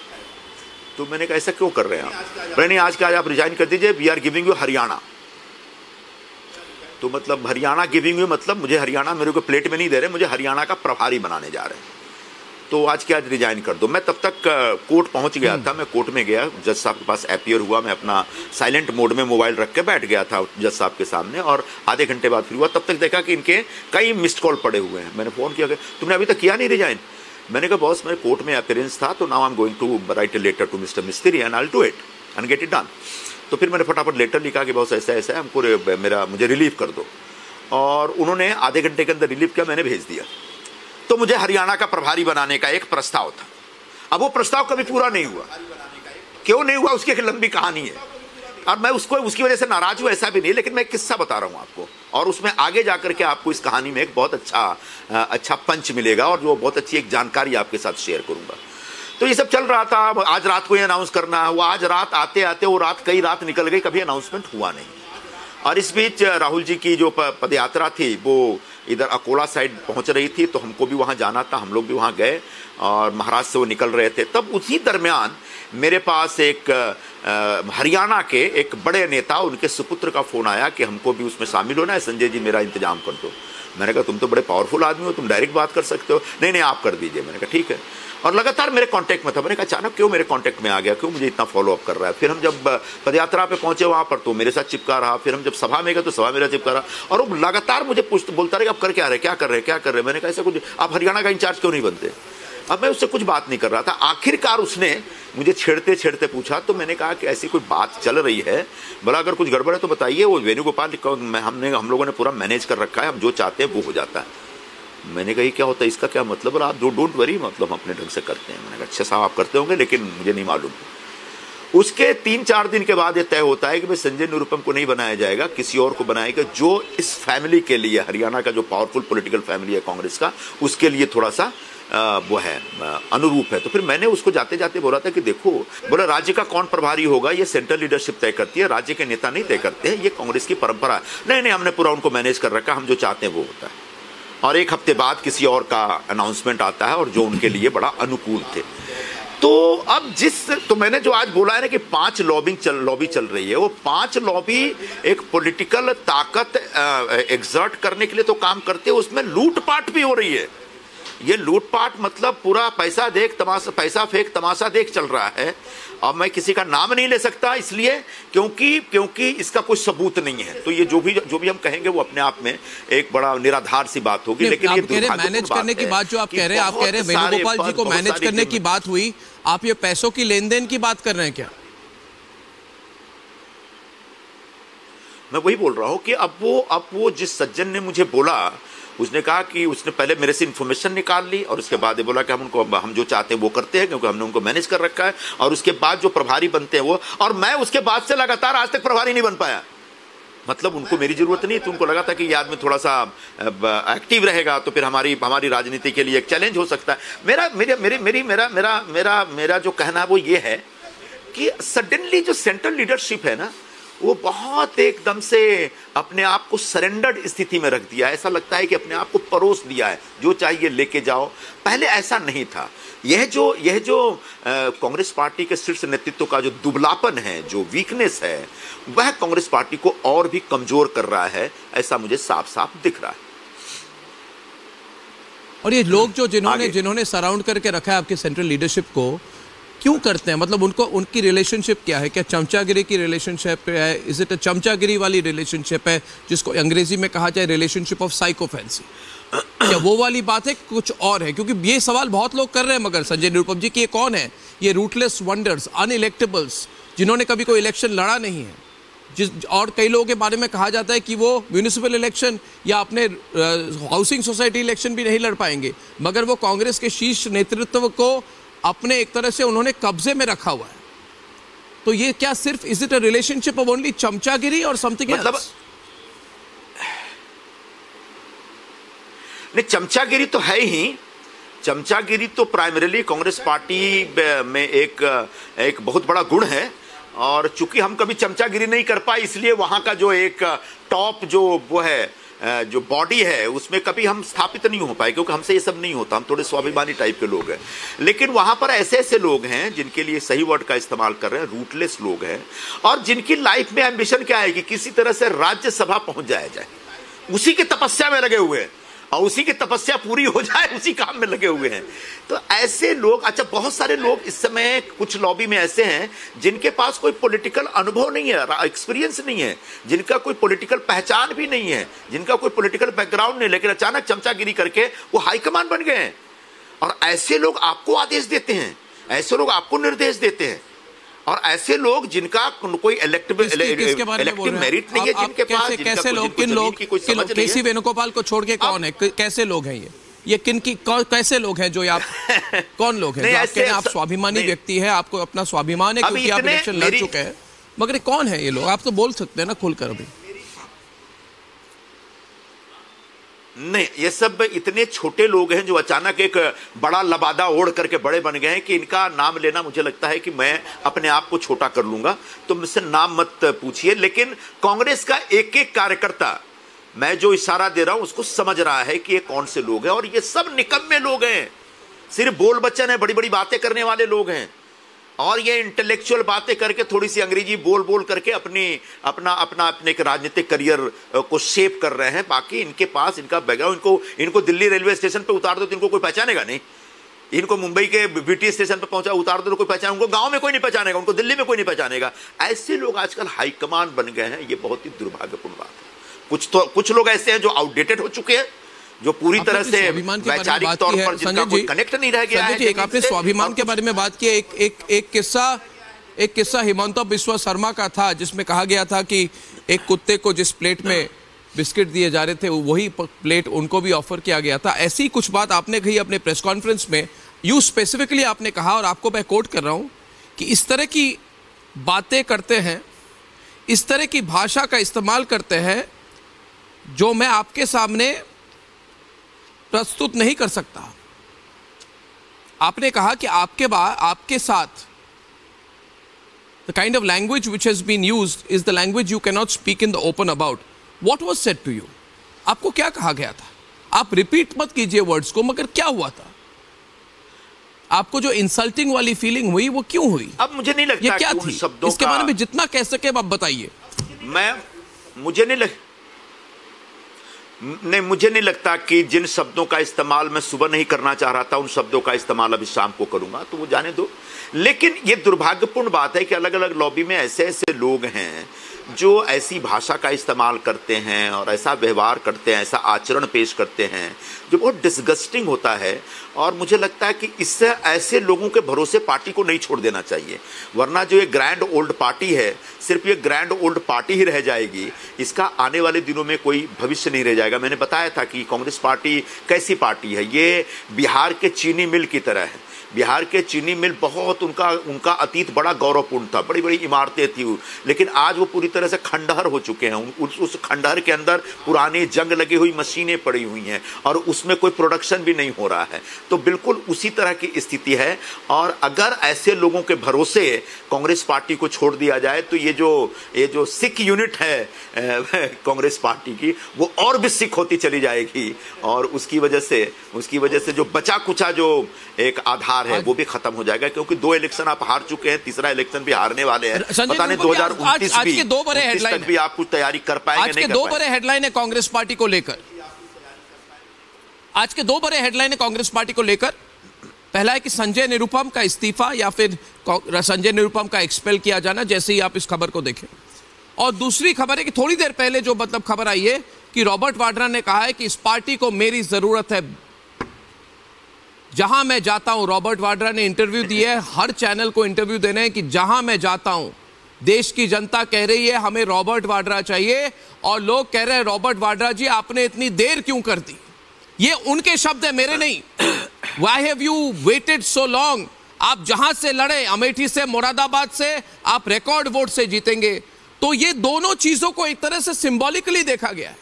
तो मैंने कहा ऐसा क्यों कर रहे हैं आप? मैंने आज के आज आप रिजाइन कर दीजिए, we are giving you Haryana. तो मतलब हरियाणा गिविंग यू मतलब मुझे हरियाणा मेरे को प्लेट में नहीं दे रहे, मुझे हरियाणा का प्रभारी बनाने जा रहे हैं, तो आज के आज रिजाइन कर दो। मैं तब तक कोर्ट पहुंच गया था, मैं कोर्ट में गया, जज साहब के पास अपीयर हुआ, मैं अपना साइलेंट मोड में मोबाइल रख के बैठ गया था जज साहब के सामने और आधे घंटे बाद फिर हुआ। तब तक देखा कि इनके कई मिस्ड कॉल पड़े हुए हैं। मैंने फ़ोन किया, तुमने अभी तक किया नहीं रिजाइन? मैंने कहा बॉस मेरे कोर्ट में अपीयरेंस था, तो now I am going to write a letter to mister Mistry and I will do it and get it done. तो फिर मैंने फटाफट लेटर लिखा कि बॉस ऐसा ऐसा है, हमको मेरा मुझे रिलीफ कर दो, और उन्होंने आधे घंटे के अंदर रिलीफ किया, मैंने भेज दिया। तो मुझे हरियाणा का प्रभारी बनाने का एक प्रस्ताव था। अब वो प्रस्ताव कभी पूरा नहीं हुआ, क्यों नहीं हुआ उसकी एक लंबी कहानी है और मैं उसको उसकी वजह से नाराज हूँ ऐसा भी नहीं, लेकिन मैं एक किस्सा बता रहा हूँ आपको और उसमें आगे जा करके आपको इस कहानी में एक बहुत अच्छा अच्छा पंच मिलेगा और जो बहुत अच्छी एक जानकारी आपके साथ शेयर करूँगा। तो ये सब चल रहा था, आज रात को ये अनाउंस करना है, वो आज रात आते आते वो रात कई रात निकल गई, कभी अनाउंसमेंट हुआ नहीं। और इस बीच राहुल जी की जो पदयात्रा थी वो इधर अकोला साइड पहुंच रही थी, तो हमको भी वहाँ जाना था, हम लोग भी वहाँ गए और महाराष्ट्र से वो निकल रहे थे। तब उसी दरमियान मेरे पास एक हरियाणा के एक बड़े नेता, उनके सुपुत्र का फ़ोन आया कि हमको भी उसमें शामिल होना है, संजय जी मेरा इंतजाम कर दो। मैंने कहा तुम तो बड़े पावरफुल आदमी हो, तुम डायरेक्ट बात कर सकते हो। नहीं नहीं आप कर दीजिए। मैंने कहा ठीक है। और लगातार मेरे कांटेक्ट में था, मैंने कहा अचानक क्यों मेरे कांटेक्ट में आ गया, क्यों मुझे इतना फॉलोअप कर रहा है। फिर हम जब पदयात्रा पे पहुंचे वहाँ पर तो मेरे साथ चिपका रहा, फिर हम जब सभा में गए तो सभा मेरा चिपका रहा और वो लगातार मुझे पूछ बोलता रहे आप कर क्या रहे क्या कर रहे क्या कर रहे। मैंने कहा ऐसा कुछ आप हरियाणा का इंचार्ज क्यों नहीं बनते। अब मैं उससे कुछ बात नहीं कर रहा था, आखिरकार उसने मुझे छेड़ते छेड़ते पूछा, तो मैंने कहा कि ऐसी कोई बात चल रही है। बोला अगर कुछ गड़बड़ है तो बताइए, वो वेणुगोपाल हमने हम लोगों ने पूरा मैनेज कर रखा है, हम जो चाहते हैं वो हो जाता है। मैंने कहा क्या होता है इसका क्या मतलब? बोला आप डोंट वरी, मतलब हम अपने ढंग से करते हैं। मैंने कहा अच्छा साहब आप करते होंगे लेकिन मुझे नहीं मालूम। उसके तीन चार दिन के बाद ये तय होता है कि भाई संजय निरुपम को नहीं बनाया जाएगा, किसी और को बनाएगा जो इस फैमिली के लिए, हरियाणा का जो पावरफुल पॉलिटिकल फैमिली है कांग्रेस का, उसके लिए थोड़ा सा आ, वो है आ, अनुरूप है। तो फिर मैंने उसको जाते जाते बोला था कि देखो, बोला राज्य का कौन प्रभारी होगा ये सेंट्रल लीडरशिप तय करती है, राज्य के नेता नहीं तय करते हैं, ये कांग्रेस की परंपरा है। नहीं नहीं हमने पूरा उनको मैनेज कर रखा, हम जो चाहते हैं वो होता है। और एक हफ्ते बाद किसी और का अनाउंसमेंट आता है और जो उनके लिए बड़ा अनुकूल थे। तो अब जिस तो मैंने जो आज बोला है ना कि पांच लॉबिंग चल लॉबी चल रही है, वो पांच लॉबी एक पॉलिटिकल ताकत एग्जर्ट करने के लिए तो काम करते हैं, उसमें लूटपाट भी हो रही है। ये लूटपाट मतलब पूरा पैसा देख तमाशा पैसा फेंक तमाशा देख चल रहा है। अब मैं किसी का नाम नहीं ले सकता इसलिए क्योंकि क्योंकि इसका कोई सबूत नहीं है। तो ये जो भी जो भी हम कहेंगे वो अपने आप में एक बड़ा निराधार सी बात होगी। लेकिन आप ये मैनेज करने की बात जो आप कह रहे हैं, आप कह रहे हैं वेणुगोपाल जी को मैनेज करने की बात हुई, आप ये पैसों की लेन देन की बात कर रहे हैं क्या? मैं वही बोल रहा हूँ कि अब वो अब वो जिस सज्जन ने मुझे बोला उसने कहा कि उसने पहले मेरे से इन्फॉर्मेशन निकाल ली और उसके बाद ये बोला कि हम उनको हम जो चाहते हैं वो करते हैं क्योंकि हमने उनको मैनेज कर रखा है, और उसके बाद जो प्रभारी बनते हैं वो, और मैं उसके बाद से लगातार आज तक प्रभारी नहीं बन पाया। मतलब उनको मेरी ज़रूरत नहीं तो उनको लगा था कि याद में थोड़ा सा एक्टिव रहेगा तो फिर हमारी हमारी राजनीति के लिए एक चैलेंज हो सकता है। मेरा मेरे मेरी मेरी मेरा मेरा मेरा मेरा जो कहना है वो ये है कि सडनली जो सेंट्रल लीडरशिप है ना वो बहुत एकदम से अपने आप को सरेंडर्ड स्थिति में रख दिया है। ऐसा लगता है कि अपने आप को परोस दिया है, जो चाहिए लेके जाओ। पहले ऐसा नहीं था। यह जो यह जो कांग्रेस पार्टी के शीर्ष नेतृत्व का जो दुबलापन है, जो वीकनेस है, वह कांग्रेस पार्टी को और भी कमज़ोर कर रहा है, ऐसा मुझे साफ साफ दिख रहा है। और ये लोग जो जिन्होंने जिन्होंने सराउंड करके रखा है आपकी सेंट्रल लीडरशिप को, क्यों करते हैं? मतलब उनको उनकी रिलेशनशिप क्या है? क्या चमचागिरी की रिलेशनशिप है? इज इट अ चमचागिरी वाली रिलेशनशिप है जिसको अंग्रेजी में कहा जाए रिलेशनशिप ऑफ साइकोफेंसी? क्या वो वाली बात है, कुछ और है? क्योंकि ये सवाल बहुत लोग कर रहे हैं मगर संजय निरुपम जी कि ये कौन है ये रूटलेस वंडर्स, अनइलेक्टेबल्स, जिन्होंने कभी कोई इलेक्शन लड़ा नहीं है, जिस और कई लोगों के बारे में कहा जाता है कि वो म्यूनिसिपल इलेक्शन या अपने हाउसिंग सोसाइटी इलेक्शन भी नहीं लड़ पाएंगे, मगर वो कांग्रेस के शीर्ष नेतृत्व को अपने एक तरह से उन्होंने कब्जे में रखा हुआ है। तो ये क्या सिर्फ is it a relationship of only चमचागिरी और समथिंग मतलब else? नहीं, चमचागिरी तो है ही। चमचागिरी तो प्राइमरीली कांग्रेस पार्टी में एक एक बहुत बड़ा गुण है, और चूंकि हम कभी चमचागिरी नहीं कर पाए इसलिए वहाँ का जो एक टॉप जो वो है, जो बॉडी है, उसमें कभी हम स्थापित नहीं हो पाए क्योंकि हमसे ये सब नहीं होता। हम थोड़े स्वाभिमानी टाइप के लोग हैं, लेकिन वहाँ पर ऐसे ऐसे लोग हैं जिनके लिए सही वर्ड का इस्तेमाल कर रहे हैं, रूटलेस लोग हैं, और जिनकी लाइफ में एम्बिशन क्या है कि किसी तरह से राज्यसभा पहुँच जाया जाए, उसी की तपस्या में लगे हुए हैं, और उसी की तपस्या पूरी हो जाए उसी काम में लगे हुए हैं। तो ऐसे लोग, अच्छा बहुत सारे लोग इस समय कुछ लॉबी में ऐसे हैं जिनके पास कोई पॉलिटिकल अनुभव नहीं है, एक्सपीरियंस नहीं है, जिनका कोई पॉलिटिकल पहचान भी नहीं है, जिनका कोई पॉलिटिकल बैकग्राउंड नहीं, लेकिन अचानक चमचागिरी करके वो हाईकमान बन गए हैं। और ऐसे लोग आपको आदेश देते हैं, ऐसे लोग आपको निर्देश देते हैं, और ऐसे लोग जिनका कोई इलेक्टिव मेरिट नहीं है, जिनके पास कैसे लोग, किन लोग, केसी वेणुगोपाल को छोड़ के कौन है, कैसे लोग हैं ये ये किन की कैसे लोग हैं जो आप कौन लोग हैं? आप स्वाभिमानी व्यक्ति है, आपको अपना स्वाभिमान है क्योंकि आप इलेक्शन लड़ चुके हैं, मगर कौन है ये लोग? आप तो बोल सकते हैं ना खुलकर अभी। नहीं, ये सब इतने छोटे लोग हैं जो अचानक एक बड़ा लबादा ओढ़ करके बड़े बन गए हैं कि इनका नाम लेना मुझे लगता है कि मैं अपने आप को छोटा कर लूँगा, तो मुझसे नाम मत पूछिए। लेकिन कांग्रेस का एक एक कार्यकर्ता, मैं जो इशारा दे रहा हूँ उसको समझ रहा है कि ये कौन से लोग हैं, और ये सब निकम्मे लोग हैं, सिर्फ बोल बच्चन है, बड़ी बड़ी बातें करने वाले लोग हैं, और ये इंटेलेक्चुअल बातें करके थोड़ी सी अंग्रेजी बोल बोल करके अपनी अपना अपना अपने एक राजनीतिक करियर को शेप कर रहे हैं। बाकी इनके पास इनका बैकग्राउंड, इनको इनको दिल्ली रेलवे स्टेशन पे उतार दो तो इनको कोई पहचानेगा नहीं, इनको मुंबई के बीटी स्टेशन पे पहुंचा उतार दो तो कोई पहचान, उनको गाँव में कोई नहीं पहचानेगा, उनको दिल्ली में कोई नहीं पहचानेगा। ऐसे लोग आजकल हाईकमान बन गए हैं, ये बहुत ही दुर्भाग्यपूर्ण बात है। कुछ तो कुछ लोग ऐसे हैं जो आउटडेटेड हो चुके हैं, जो पूरी तरह से वैचारिक तौर पर जिनका कोई कनेक्ट नहीं रह गया है। आपने स्वाभिमान के बारे में बात की, एक एक एक किस्सा एक किस्सा हिमंता बिस्वा शर्मा का था जिसमें कहा गया था कि एक कुत्ते को जिस प्लेट में बिस्किट दिए जा रहे थे वही प्लेट उनको भी ऑफर किया गया था। ऐसी कुछ बात आपने कही अपने प्रेस कॉन्फ्रेंस में, यू स्पेसिफिकली आपने कहा, और आपको मैं कोट कर रहा हूँ कि इस तरह की बातें करते हैं, इस तरह की भाषा का इस्तेमाल करते हैं जो मैं आपके सामने प्रस्तुत नहीं कर सकता। आपने कहा कि आपके बाद आपके साथ the kind of language which has been used is the language you can not speak in the open about what was said to you. आपको क्या कहा गया था? आप रिपीट मत कीजिए वर्ड्स को, मगर क्या हुआ था? आपको जो इंसल्टिंग वाली फीलिंग हुई वो क्यों हुई? अब मुझे नहीं लगता ये क्या थी, इसके बारे में जितना कह सके आप बताइए। मैं मुझे नहीं लग... नहीं मुझे नहीं लगता कि जिन शब्दों का इस्तेमाल मैं सुबह नहीं करना चाह रहा था उन शब्दों का इस्तेमाल अभी शाम को करूंगा, तो वो जाने दो। लेकिन ये दुर्भाग्यपूर्ण बात है कि अलग अलग लॉबी में ऐसे ऐसे लोग हैं जो ऐसी भाषा का इस्तेमाल करते हैं और ऐसा व्यवहार करते हैं, ऐसा आचरण पेश करते हैं जो बहुत डिस्गस्टिंग होता है। और मुझे लगता है कि इससे ऐसे लोगों के भरोसे पार्टी को नहीं छोड़ देना चाहिए, वरना जो ये ग्रैंड ओल्ड पार्टी है सिर्फ ये ग्रैंड ओल्ड पार्टी ही रह जाएगी, इसका आने वाले दिनों में कोई भविष्य नहीं रह जाएगा। मैंने बताया था कि कांग्रेस पार्टी कैसी पार्टी है, ये बिहार के चीनी मिल की तरह है। बिहार के चीनी मिल बहुत उनका उनका अतीत बड़ा गौरवपूर्ण था, बड़ी बड़ी इमारतें थी, लेकिन आज वो पूरी तरह से खंडहर हो चुके हैं। उस उस खंडहर के अंदर पुराने जंग लगी हुई मशीनें पड़ी हुई हैं और उसमें कोई प्रोडक्शन भी नहीं हो रहा है। तो बिल्कुल उसी तरह की स्थिति है, और अगर ऐसे लोगों के भरोसे कांग्रेस पार्टी को छोड़ दिया जाए तो ये जो ये जो सिख यूनिट है कांग्रेस पार्टी की वो और भी सिख होती चली जाएगी, और उसकी वजह से उसकी वजह से जो बचा कुचा जो एक आधार है वो भी खत्म हो जाएगा, क्योंकि दो इलेक्शन आप हार चुके हैं, तीसरा इलेक्शन भी हारने वाले हैं। पता नहीं दो हज़ार उनतीस भी दो बड़े हेडलाइन भी आप कुछ तैयारी कर पाएंगे नहीं कर पाएंगे। दो बड़े हेडलाइन है कांग्रेस पार्टी को लेकर, आज के दो बड़े हेडलाइन है कांग्रेस पार्टी को लेकर। पहला है कि संजय निरुपम का इस्तीफा या फिर संजय निरुपम का एक्सपेल किया जाना, जैसे ही आप इस खबर को देखें। और दूसरी खबर है कि थोड़ी देर पहले जो मतलब खबर आई है कि रॉबर्ट वाड्रा ने कहा है कि इस पार्टी को मेरी जरूरत है, जहां मैं जाता हूं। रॉबर्ट वाड्रा ने इंटरव्यू दिया है, हर चैनल को इंटरव्यू देने हैं कि जहां मैं जाता हूं देश की जनता कह रही है हमें रॉबर्ट वाड्रा चाहिए, और लोग कह रहे हैं रॉबर्ट वाड्रा जी आपने इतनी देर क्यों कर दी। ये उनके शब्द है, मेरे नहीं। Why have you waited so long. आप जहां से लड़े, अमेठी से, मुरादाबाद से, आप रिकॉर्ड वोट से जीतेंगे। तो ये दोनों चीजों को एक तरह से सिंबॉलिकली देखा गया है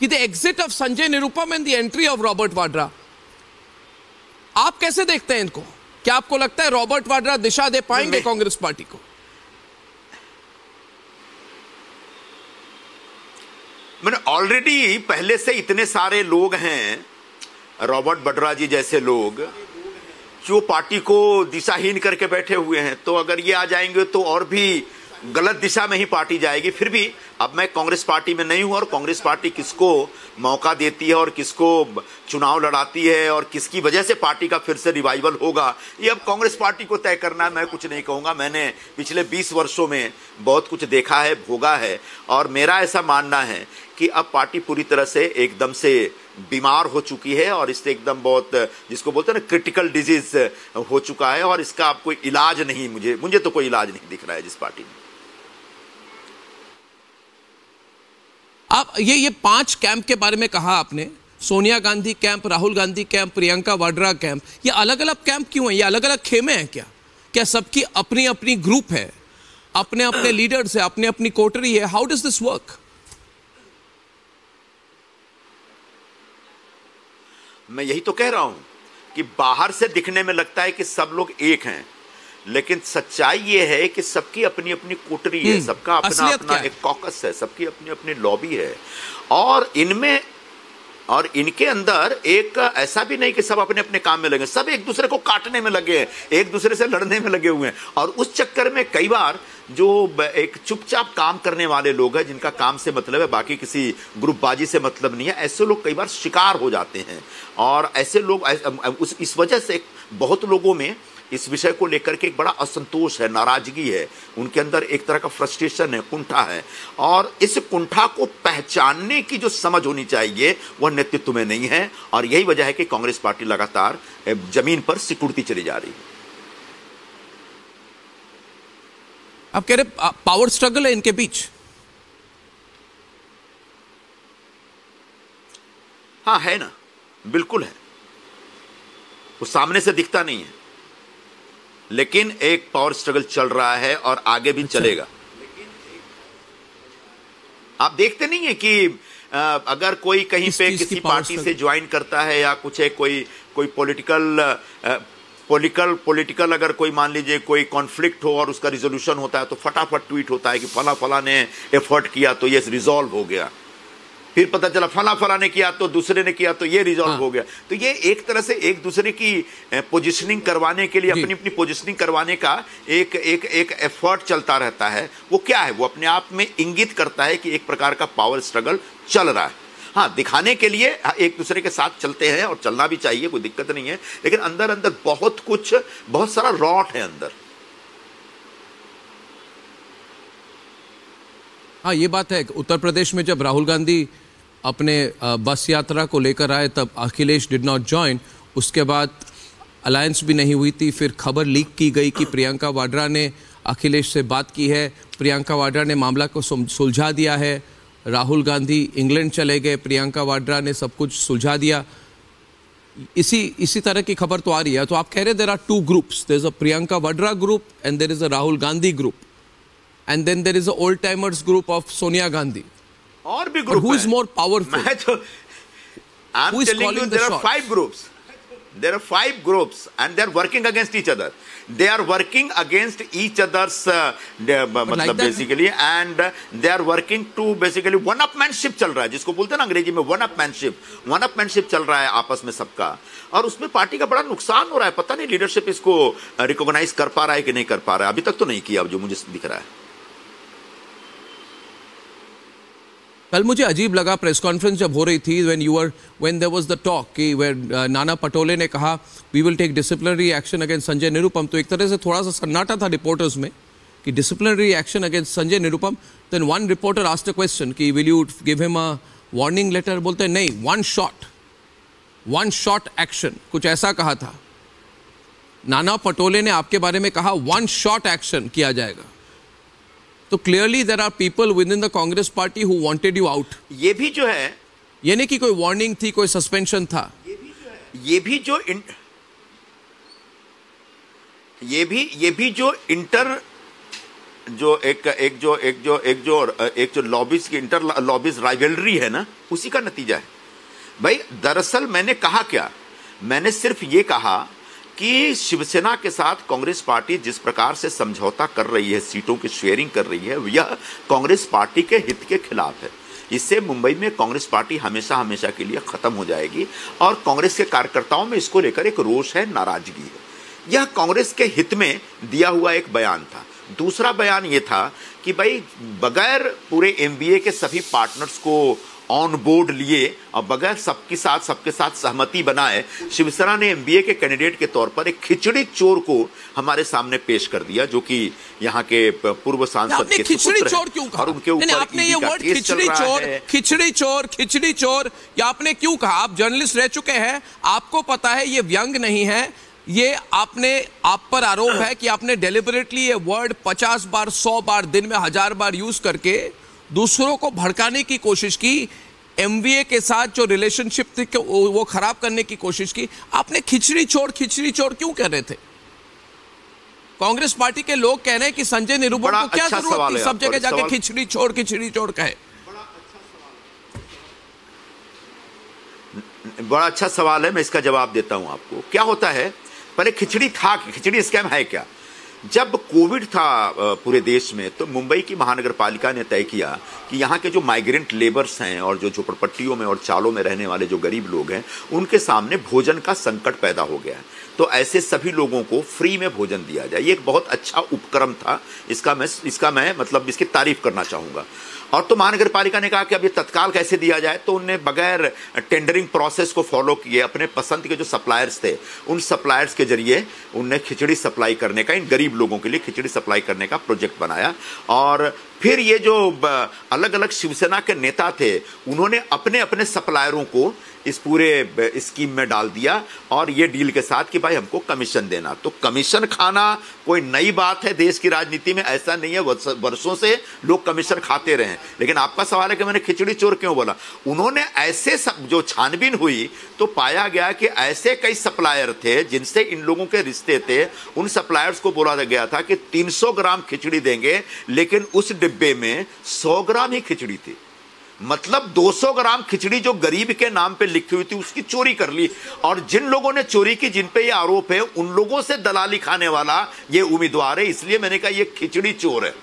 कि the exit of Sanjay Nirupam and the entry of Robert Vadra. आप कैसे देखते हैं इनको? क्या आपको लगता है रॉबर्ट वाड्रा दिशा दे पाएंगे कांग्रेस पार्टी को? मैंने ऑलरेडी पहले से इतने सारे लोग हैं, रॉबर्ट वाड्रा जी जैसे लोग जो पार्टी को दिशाहीन करके बैठे हुए हैं, तो अगर ये आ जाएंगे तो और भी गलत दिशा में ही पार्टी जाएगी। फिर भी अब मैं कांग्रेस पार्टी में नहीं हूं, और कांग्रेस पार्टी किसको मौका देती है और किसको चुनाव लड़ाती है और किसकी वजह से पार्टी का फिर से रिवाइवल होगा, ये अब कांग्रेस पार्टी को तय करना है। मैं कुछ नहीं कहूंगा। मैंने पिछले बीस वर्षों में बहुत कुछ देखा है, भोगा है, और मेरा ऐसा मानना है कि अब पार्टी पूरी तरह से एकदम से बीमार हो चुकी है, और इससे एकदम बहुत, जिसको बोलते हैं ना, क्रिटिकल डिजीज हो चुका है, और इसका अब कोई इलाज नहीं, मुझे मुझे तो कोई इलाज नहीं दिख रहा है जिस पार्टी में। आप ये ये पांच कैंप के बारे में कहा आपने, Sonia Gandhi camp, Rahul Gandhi camp, Priyanka Vadra camp, ये अलग अलग कैंप क्यों है? ये अलग अलग खेमे हैं क्या? क्या सबकी अपनी अपनी ग्रुप है, अपने अपने लीडर्स है, अपने अपनी कोटरी है? How does this work? मैं यही तो कह रहा हूं कि बाहर से दिखने में लगता है कि सब लोग एक हैं, लेकिन सच्चाई ये है कि सबकी अपनी अपनी कोटरी है, सबका अपना अपना एक कॉकस है, सबकी अपनी अपनी लॉबी है, और इनमें और इनके अंदर एक ऐसा भी नहीं कि सब अपने अपने काम में लगे, सब एक दूसरे को काटने में लगे हैं, एक दूसरे से लड़ने में लगे हुए हैं। और उस चक्कर में कई बार जो एक चुपचाप काम करने वाले लोग हैं, जिनका काम से मतलब है, बाकी किसी ग्रुपबाजी से मतलब नहीं है, ऐसे लोग कई बार शिकार हो जाते हैं। और ऐसे लोग उस इस वजह से बहुत लोगों में इस विषय को लेकर के एक बड़ा असंतोष है, नाराजगी है, उनके अंदर एक तरह का फ्रस्ट्रेशन है, कुंठा है, और इस कुंठा को पहचानने की जो समझ होनी चाहिए वह नेतृत्व में नहीं है, और यही वजह है कि कांग्रेस पार्टी लगातार जमीन पर सिकुड़ती चली जा रही है। आप कह रहे पावर स्ट्रगल है इनके बीच। हाँ, है ना, बिल्कुल है। वो सामने से दिखता नहीं है, लेकिन एक पावर स्ट्रगल चल रहा है और आगे भी चलेगा। आप देखते नहीं है कि अगर कोई कहीं पे किसी पार्टी से ज्वाइन करता है या कुछ है, कोई कोई पॉलिटिकल पॉलिटिकल पॉलिटिकल अगर कोई मान लीजिए कोई कॉन्फ्लिक्ट हो और उसका रिजोल्यूशन होता है, तो फटाफट ट्वीट होता है कि फला फला ने एफर्ट किया तो ये रिजॉल्व हो गया, फिर पता चला फला फला ने किया तो दूसरे ने किया तो ये रिजॉल्व हाँ। हो गया। तो ये एक तरह से एक दूसरे की पोजीशनिंग करवाने के लिए, अपनी अपनी पोजीशनिंग करवाने का एक एक एक एफर्ट चलता रहता है। वो क्या है, वो अपने आप में इंगित करता है कि एक प्रकार का पावर स्ट्रगल चल रहा है। हाँ, दिखाने के लिए एक दूसरे के साथ चलते हैं, और चलना भी चाहिए, कोई दिक्कत नहीं है, लेकिन अंदर अंदर बहुत कुछ, बहुत सारा रॉट है अंदर। हाँ, ये बात है। उत्तर प्रदेश में जब राहुल गांधी अपने बस यात्रा को लेकर आए तब अखिलेश डिड नॉट ज्वाइन, उसके बाद अलायंस भी नहीं हुई थी। फिर खबर लीक की गई कि प्रियंका वाड्रा ने अखिलेश से बात की है, प्रियंका वाड्रा ने मामला को सुलझा दिया है, राहुल गांधी इंग्लैंड चले गए, प्रियंका वाड्रा ने सब कुछ सुलझा दिया। इसी इसी तरह की खबर तो आ रही है। तो आप कह रहे there are two groups, there is a Priyanka Vadra group and there is a Rahul Gandhi group and then there is a old timers group of Sonia Gandhi, और भी group. Who is more powerful? मैं तो I am telling you, there are five groups, there are five groups and they are working against each other, they are working against each others, मतलब basically, and they are working to basically one upmanship चल रहा है, जिसको बोलते हैं ना अंग्रेजी में वन अपमैनशिप वन अपमैनशिप चल रहा है आपस में सबका, और उसमें पार्टी का बड़ा नुकसान हो रहा है। पता नहीं लीडरशिप इसको रिकॉग्नाइज कर पा रहा है कि नहीं कर पा रहा है, अभी तक तो नहीं किया, जो मुझे दिख रहा है। कल मुझे अजीब लगा प्रेस कॉन्फ्रेंस जब हो रही थी, when you are when there was the talk कि वेयर नाना पटोले ने कहा we will take disciplinary action against Sanjay Nirupam, तो एक तरह से थोड़ा सा सन्नाटा था रिपोर्टर्स में कि disciplinary action against Sanjay Nirupam. Then one reporter asked a question कि will you give him a warning letter, बोलते हैं नहीं, one shot one shot action, कुछ ऐसा कहा था. नाना पटोले ने आपके बारे में कहा वन शॉट एक्शन किया जाएगा. तो clearly there are people within the Congress party who wanted you out. ये भी जो है, ये नहीं कि कोई वार्निंग थी, कोई सस्पेंशन था, ये भी जो है, ये भी जो इन, ये भी ये भी जो इंटर जो एक एक जो एक जो एक जो एक जो लॉबीज की इंटर लॉबीज राइवलरी है ना, उसी का नतीजा है भाई. दरअसल मैंने कहा क्या, मैंने सिर्फ ये कहा कि शिवसेना के साथ कांग्रेस पार्टी जिस प्रकार से समझौता कर रही है, सीटों की शेयरिंग कर रही है, यह कांग्रेस पार्टी के हित के खिलाफ है. इससे मुंबई में कांग्रेस पार्टी हमेशा हमेशा के लिए ख़त्म हो जाएगी और कांग्रेस के कार्यकर्ताओं में इसको लेकर एक रोष है, नाराज़गी है. यह कांग्रेस के हित में दिया हुआ एक बयान था. दूसरा बयान ये था कि भाई बगैर पूरे एम बी ए के सभी पार्टनर्स को ऑन बोर्ड लिए और बगैर सबके साथ सबके साथ सहमति बनाए शिवसेना ने एमबीए के कैंडिडेट के तौर पर एक खिचड़ी चोर को हमारे सामने पेश कर दिया, जो कि यहाँ के पूर्व सांसद के खिचड़ी चोर क्यों कहा? और उनके ऊपर खिचड़ी चोर खिचड़ी चोर खिचड़ी चोर या आपने क्यों कहा? आप जर्नलिस्ट रह चुके हैं, आपको पता है ये व्यंग नहीं है, ये आपने आप पर आरोप है कि आपने डेलिबरेटली ये वर्ड पचास बार सौ बार दिन में हजार बार यूज करके दूसरों को भड़काने की कोशिश की, एमवीए के साथ जो रिलेशनशिप थी वो खराब करने की कोशिश की. आपने खिचड़ी चोर खिचड़ी चोर क्यों कह रहे थे? कांग्रेस पार्टी के लोग कह रहे हैं कि संजय निरुपम को क्या जरूरत थी सब जगह जाके खिचड़ी चोर खिचड़ी चोर कहे. बड़ा अच्छा सवाल है, मैं इसका जवाब देता हूं आपको. क्या होता है, पहले खिचड़ी था, खिचड़ी स्कैम है क्या? जब कोविड था पूरे देश में, तो मुंबई की महानगरपालिका ने तय किया कि यहाँ के जो माइग्रेंट लेबर्स हैं और जो झोपड़पट्टियों में और चालों में रहने वाले जो गरीब लोग हैं, उनके सामने भोजन का संकट पैदा हो गया है, तो ऐसे सभी लोगों को फ्री में भोजन दिया जाए. ये एक बहुत अच्छा उपक्रम था, इसका मैं इसका मैं मतलब इसकी तारीफ करना चाहूँगा. और तो महानगरपालिका ने कहा कि अब ये तत्काल कैसे दिया जाए, तो उनने बगैर टेंडरिंग प्रोसेस को फॉलो किए अपने पसंद के जो सप्लायर्स थे, उन सप्लायर्स के जरिए उनने खिचड़ी सप्लाई करने का, इन गरीब लोगों के लिए खिचड़ी सप्लाई करने का प्रोजेक्ट बनाया. और फिर ये जो अलग अलग शिवसेना के नेता थे, उन्होंने अपने अपने सप्लायरों को इस पूरे स्कीम में डाल दिया और ये डील के साथ कि भाई हमको कमीशन देना. तो कमीशन खाना कोई नई बात है देश की राजनीति में, ऐसा नहीं है, वर्षों से लोग कमीशन खाते रहे हैं. लेकिन आपका सवाल है कि मैंने खिचड़ी चोर क्यों बोला. उन्होंने ऐसे सब जो छानबीन हुई तो पाया गया कि ऐसे कई सप्लायर थे जिनसे इन लोगों के रिश्ते थे. उन सप्लायर्स को बोला गया था कि तीन सौ ग्राम खिचड़ी देंगे, लेकिन उस डिब्बे में सौ ग्राम ही खिचड़ी थी. मतलब दो सौ ग्राम खिचड़ी जो गरीब के नाम पे लिखी हुई थी, उसकी चोरी कर ली. और जिन लोगों ने चोरी की, जिन पे ये आरोप है, उन लोगों से दलाली खाने वाला ये उम्मीदवार है. इसलिए मैंने कहा ये खिचड़ी चोर है.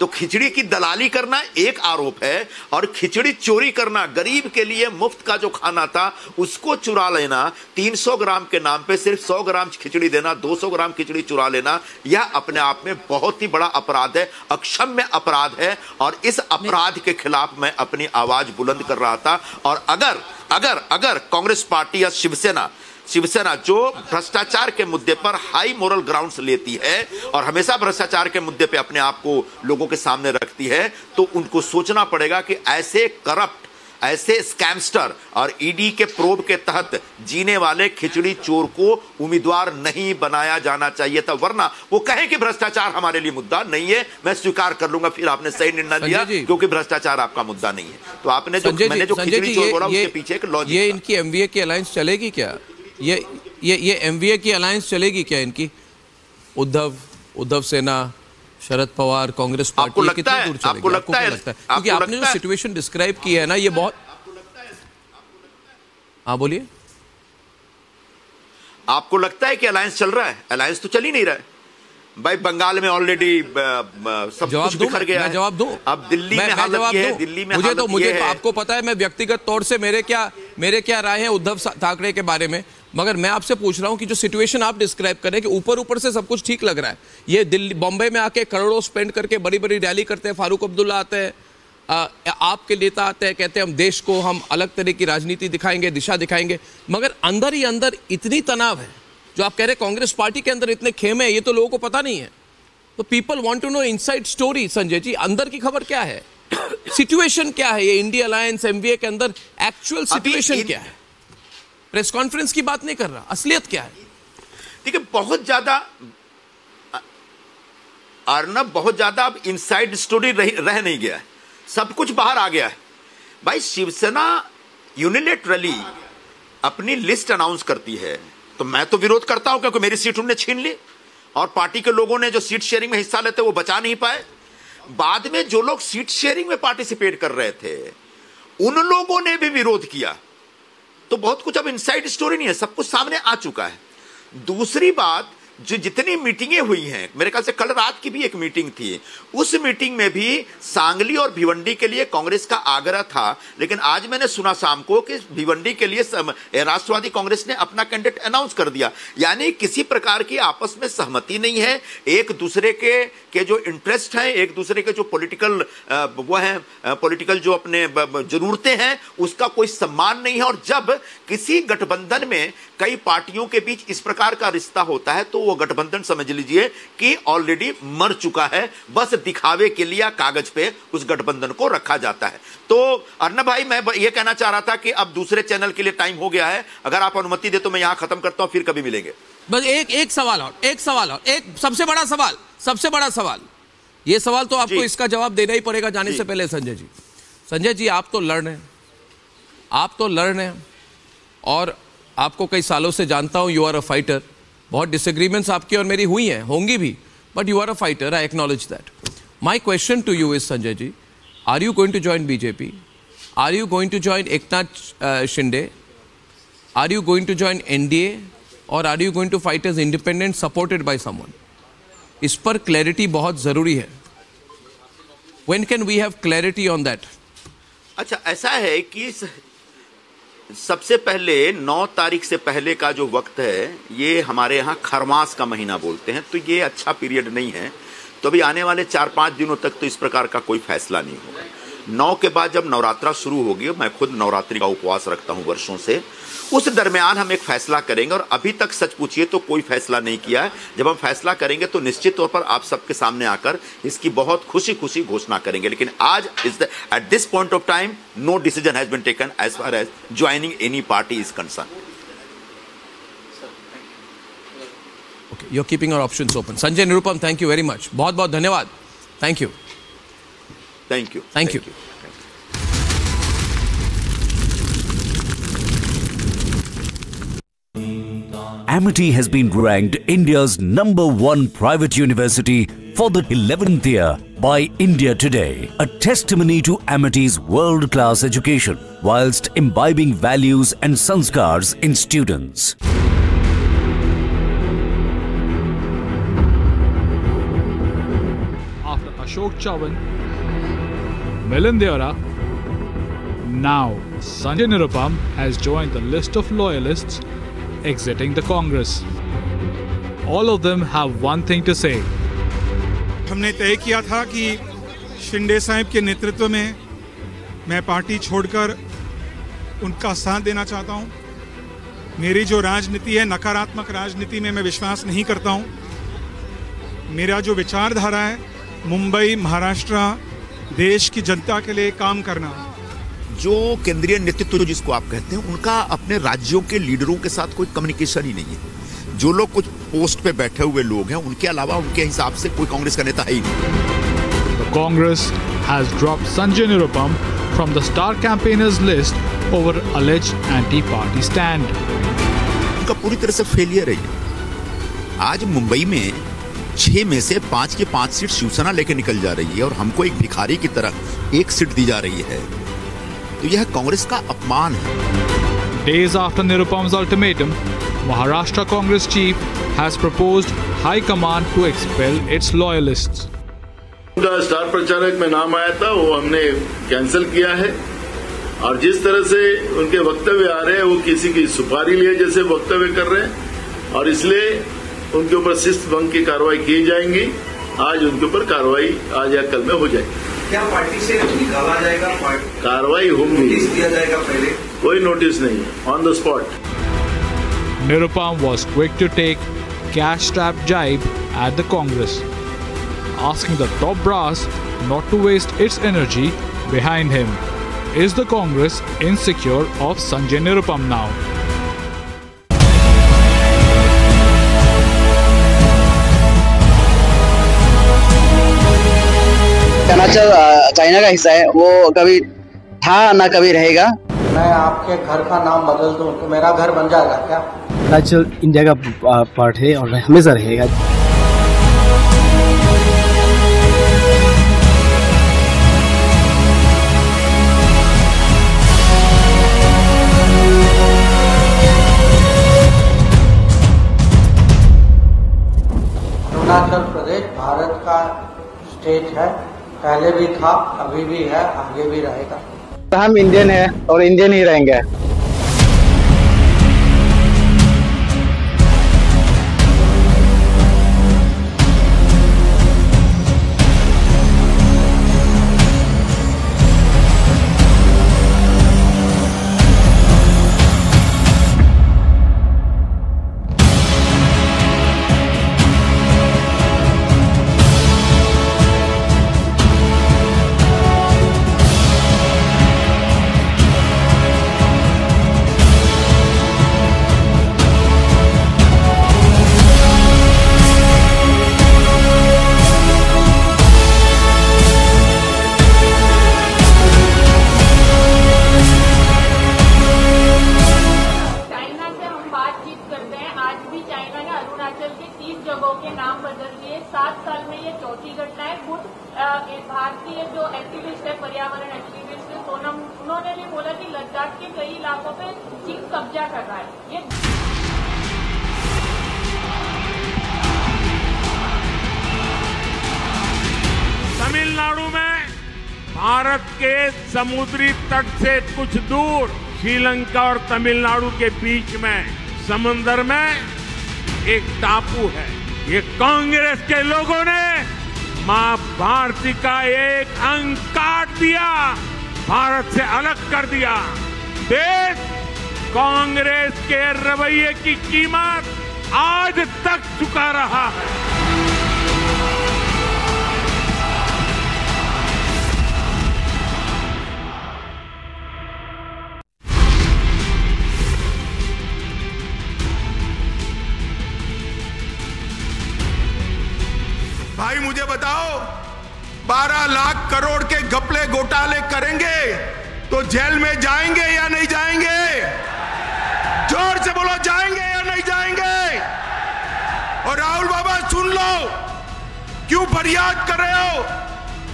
तो खिचड़ी की दलाली करना एक आरोप है, और खिचड़ी चोरी करना, गरीब के लिए मुफ्त का जो खाना था उसको चुरा लेना, तीन सौ ग्राम के नाम पे सिर्फ सौ ग्राम खिचड़ी देना, दो सौ ग्राम खिचड़ी चुरा लेना, यह अपने आप में बहुत ही बड़ा अपराध है, अक्षम्य अपराध है. और इस अपराध के खिलाफ मैं अपनी आवाज बुलंद कर रहा था. और अगर अगर अगर कांग्रेस पार्टी या शिवसेना शिवसेना जो भ्रष्टाचार के मुद्दे पर हाई मोरल ग्राउंड्स लेती है और हमेशा भ्रष्टाचार के मुद्दे पे अपने आप को लोगों के सामने रखती है, तो उनको सोचना पड़ेगा कि ऐसे करप्ट, ऐसे स्कैमस्टर और ईडी के प्रोब के तहत जीने वाले खिचड़ी चोर को उम्मीदवार नहीं बनाया जाना चाहिए था. वरना वो कहें कि भ्रष्टाचार हमारे लिए मुद्दा नहीं है, मैं स्वीकार कर लूंगा, फिर आपने सही निर्णय लिया क्योंकि भ्रष्टाचार आपका मुद्दा नहीं है. तो आपने जो मैंने जो खिचड़ी चोर बोला, उसके पीछे एक लॉजिक है. इनकी एमवीए की अलायंस चलेगी क्या? ये ये ये एमवीए की अलायंस चलेगी क्या इनकी? उद्धव उद्धव सेना, शरद पवार, कांग्रेस पार्टी कितनी दूर चलेगी? आपको लगता है, क्योंकि आपने जो सिचुएशन डिस्क्राइब की है ना, ये बहुत. हाँ बोलिए. आपको लगता है कि अलायंस चल रहा है? अलायंस तो चल ही नहीं रहा है भाई. बंगाल में ऑलरेडी सब कुछ बिखर गया है. जवाब दो. अब दिल्ली में हालत ये है, दिल्ली में मुझे तो मुझे तो आपको पता है, मैं व्यक्तिगत तौर से मेरे क्या मेरे क्या राय है उद्धव ठाकरे के बारे में, मगर मैं आपसे पूछ रहा हूं कि जो सिचुएशन आप डिस्क्राइब करें कि ऊपर ऊपर से सब कुछ ठीक लग रहा है, ये दिल्ली बॉम्बे में आके करोड़ों स्पेंड करके बड़ी बड़ी रैली करते हैं, फारूक अब्दुल्ला आते हैं, आपके नेता आते हैं कहते हैं हम देश को हम अलग तरह की राजनीति दिखाएंगे, दिशा दिखाएंगे, मगर अंदर ही अंदर इतनी तनाव है। जो आप कह रहे हैं कांग्रेस पार्टी के अंदर इतने खेमे हैं, ये तो लोगों को पता नहीं है। तो people want to know inside story. Sanjay ji, अंदर की खबर क्या है, सिचुएशन क्या है, ये इंडिया अलायंस एमवीए के अंदर एक्चुअल सिचुएशन क्या है? प्रेस कॉन्फ्रेंस की बात नहीं कर रहा, असलियत क्या है? देखिए, बहुत ज्यादा अर्नब बहुत ज्यादा अब इनसाइड स्टोरी रह, रह नहीं गया है, सब कुछ बाहर आ गया है। भाई, शिवसेना यूनिलेटरली अपनी लिस्ट अनाउंस करती है तो मैं तो विरोध करता हूं क्योंकि मेरी सीट उनने छीन ली और पार्टी के लोगों ने जो सीट शेयरिंग में हिस्सा लेते वो बचा नहीं पाए। बाद में जो लोग सीट शेयरिंग में पार्टिसिपेट कर रहे थे उन लोगों ने भी विरोध किया। तो बहुत कुछ अब इनसाइड स्टोरी नहीं है, सब कुछ सामने आ चुका है। दूसरी बात, जो जितनी मीटिंगें हुई हैं, मेरे ख्याल से कल रात की भी एक मीटिंग थी, उस मीटिंग में भी सांगली और भिवंडी के लिए कांग्रेस का आग्रह था, लेकिन आज मैंने सुना शाम को कि भिवंडी के लिए राष्ट्रवादी कांग्रेस ने अपना कैंडिडेट अनाउंस कर दिया। यानी किसी प्रकार की आपस में सहमति नहीं है, एक दूसरे के के जो इंटरेस्ट हैं, एक दूसरे के जो पोलिटिकल वो हैं, पोलिटिकल जो अपने जरूरतें हैं, उसका कोई सम्मान नहीं है। और जब किसी गठबंधन में कई पार्टियों के बीच इस प्रकार का रिश्ता होता है तो वो गठबंधन समझ लीजिए कि ऑलरेडी मर चुका है, बस दिखावे के लिए कागज पे उस गठबंधन को रखा जाता है। तो अर्णब भाई, मैं ये कहना चाह रहा था कि अब दूसरे चैनल के लिए टाइम हो गया है, अगर आप अनुमति दे तो मैं यहां खत्म करता हूं, फिर कभी मिलेंगे। बस एक एक सवाल और, एक सवाल और, एक सबसे बड़ा सवाल, सबसे बड़ा सवाल, यह सवाल तो आपको इसका जवाब देना ही पड़ेगा जाने से पहले। संजय जी, संजय जी आप तो लड़ रहे हैं, आप तो लड़ रहे हैं और आपको कई सालों से जानता हूं, यू आर अ फाइटर। बहुत डिसएग्रीमेंट्स आपकी और मेरी हुई हैं, होंगी भी, but you are a fighter, I acknowledge that. My question to you is, Sanjay ji, are you going to join BJP? Are you going to join Eknath Shinde? Are you going to join NDA? और are you going to fight as independent supported by someone? इस पर clarity बहुत ज़रूरी है। When can we have clarity on that? अच्छा, ऐसा है कि सबसे पहले नौ तारीख से पहले का जो वक्त है, ये हमारे यहाँ खरमास का महीना बोलते हैं, तो ये अच्छा पीरियड नहीं है। तो अभी आने वाले चार पाँच दिनों तक तो इस प्रकार का कोई फैसला नहीं होगा। नौ के बाद जब नवरात्रा शुरू होगी, मैं खुद नवरात्रि का उपवास रखता हूँ वर्षों से, उस दरमियान हम एक फैसला करेंगे। और अभी तक सच पूछिए तो कोई फैसला नहीं किया है। जब हम फैसला करेंगे तो निश्चित तौर पर आप सबके सामने आकर इसकी बहुत खुशी खुशी घोषणा करेंगे। लेकिन आज is the at this point of time no decision has been taken as far as joining any party is concern. Okay, you are keeping our options open. Sanjay Nirupam, thank you very much, बहुत बहुत धन्यवाद। Thank you, thank you, thank you. Amity has been ranked India's number one private university for the eleventh year by India Today, a testimony to Amity's world-class education, whilst imbibing values and sanskars in students. After Ashok Chavan, Milind Deora, now Sanjay Nirupam has joined the list of loyalists exiting the Congress. All of them have one thing to say. हमने तय किया था कि शिंदे साहब के नेतृत्व में मैं पार्टी छोड़कर उनका साथ देना चाहता हूँ। मेरी जो राजनीति है, नकारात्मक राजनीति में मैं विश्वास नहीं करता हूँ। मेरा जो विचारधारा है, मुंबई, महाराष्ट्र, देश की जनता के लिए काम करना। जो केंद्रीय नेतृत्व जिसको आप कहते हैं, उनका अपने राज्यों के लीडरों के साथ कोई कम्युनिकेशन ही नहीं है। जो लोग कुछ पोस्ट पे बैठे हुए लोग हैं, उनके अलावा उनके हिसाब से कोई कांग्रेस का नेता है ही नहीं। Congress has dropped Sanjay Nirupam from the star campaigners list over alleged anti party stand. उनका पूरी तरह से फेलियर है। आज मुंबई में छह में से पांच के पांच सीट शिवसेना लेकर निकल जा रही है और हमको एक भिखारी की तरह एक सीट दी जा रही है। तो यह कांग्रेस का अपमान है। Days after Nirupam's ultimatum, Maharashtra Congress chief has proposed High Command to expel its loyalists. उनका स्टार प्रचारक में नाम आया था, वो हमने कैंसिल किया है। और जिस तरह से उनके वक्तव्य आ रहे हैं, वो किसी की सुपारी लिए जैसे वक्तव्य कर रहे हैं, और इसलिए उनके ऊपर शिस्त भंग की कार्रवाई की जाएंगी। आज उनके ऊपर कार्रवाई आज या कल में हो जाएगी। क्या पार्टी से निकाला जाएगा, कार्रवाई होगी, नोटिस दिया जाएगा? पहले कोई नोटिस नहीं, on the spot. Nirupam was quick to take cash-strapped jibe at the Congress, asking the top brass not to waste its energy behind him. Is the Congress insecure of Sanjay Nirupam now? China का हिस्सा है, वो कभी था ना कभी रहेगा. मैं आपके घर का नाम बदल दूं तो मेरा घर बन जाएगा क्या? नेचुरल इंडिया का पार्ट है और हमेशा रहेगा. अरुणाचल प्रदेश भारत का स्टेट है, पहले भी था, अभी भी है, आगे भी रहेगा. हम इंडियन है और इंडियन ही रहेंगे. सात साल में ये चौथी घटना है. खुद भारतीय जो एक्टिविस्ट है, पर्यावरण एक्टिविस्ट है सोनम, उन्होंने भी बोला कि लद्दाख के कई इलाकों पे चीन कब्जा कर रहा है. ये तमिलनाडु में भारत के समुद्री तट से कुछ दूर श्रीलंका और तमिलनाडु के बीच में समंदर में एक टापू है. ये कांग्रेस के लोगों ने मां भारती का एक अंग काट दिया, भारत से अलग कर दिया. देश कांग्रेस के रवैये की कीमत आज तक चुका रहा है. भाई मुझे बताओ, बारह लाख करोड़ के घपले घोटाले करेंगे तो जेल में जाएंगे या नहीं जाएंगे? जोर से बोलो, जाएंगे या नहीं जाएंगे? और राहुल बाबा सुन लो, क्यों फरियाद कर रहे हो?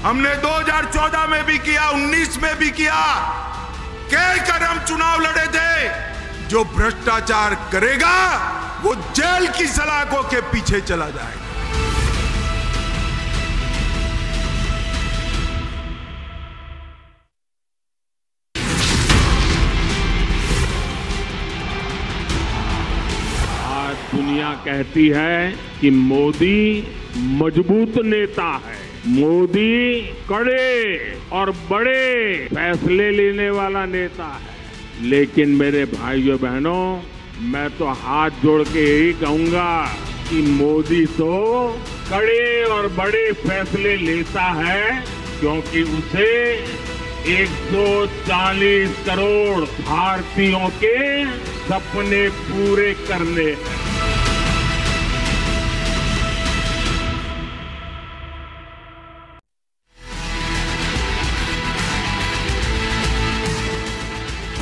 हमने दो हज़ार चौदह में भी किया, उन्नीस में भी किया, कहकर हम चुनाव लड़े थे. जो भ्रष्टाचार करेगा वो जेल की सलाखों के पीछे चला जाएगा. दुनिया कहती है कि मोदी मजबूत नेता है, मोदी कड़े और बड़े फैसले लेने वाला नेता है. लेकिन मेरे भाइयों बहनों, मैं तो हाथ जोड़ के यही कहूंगा कि मोदी तो कड़े और बड़े फैसले लेता है क्योंकि उसे एक सौ चालीस करोड़ भारतीयों के सपने पूरे करने हैं.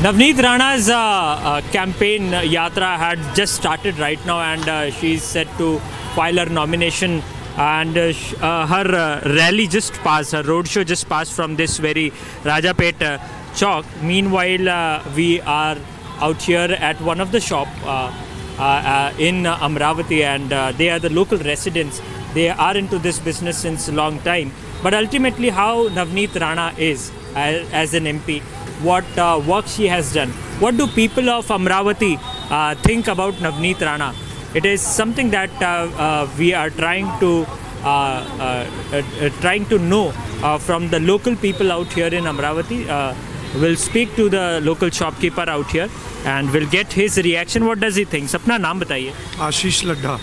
Navneet Rana's uh, uh, campaign uh, yatra had just started right now, and uh, she is set to file her nomination. And uh, sh uh, her uh, rally just passed, her roadshow just passed from this very Rajapet uh, Chowk. Meanwhile, uh, we are out here at one of the shop uh, uh, uh, in uh, Amravati, and uh, they are the local residents. They are into this business since a long time. But ultimately, how Navneet Rana is as, as an M P, what uh, work she has done. What do people of Amravati uh, think about Navneet Rana? It is something that uh, uh, we are trying to uh, uh, uh, trying to know uh, from the local people out here in Amravati. Uh, we'll speak to the local shopkeeper out here and we'll get his reaction. What does he think? Sapna, naam bataiye. Ashish Ladha.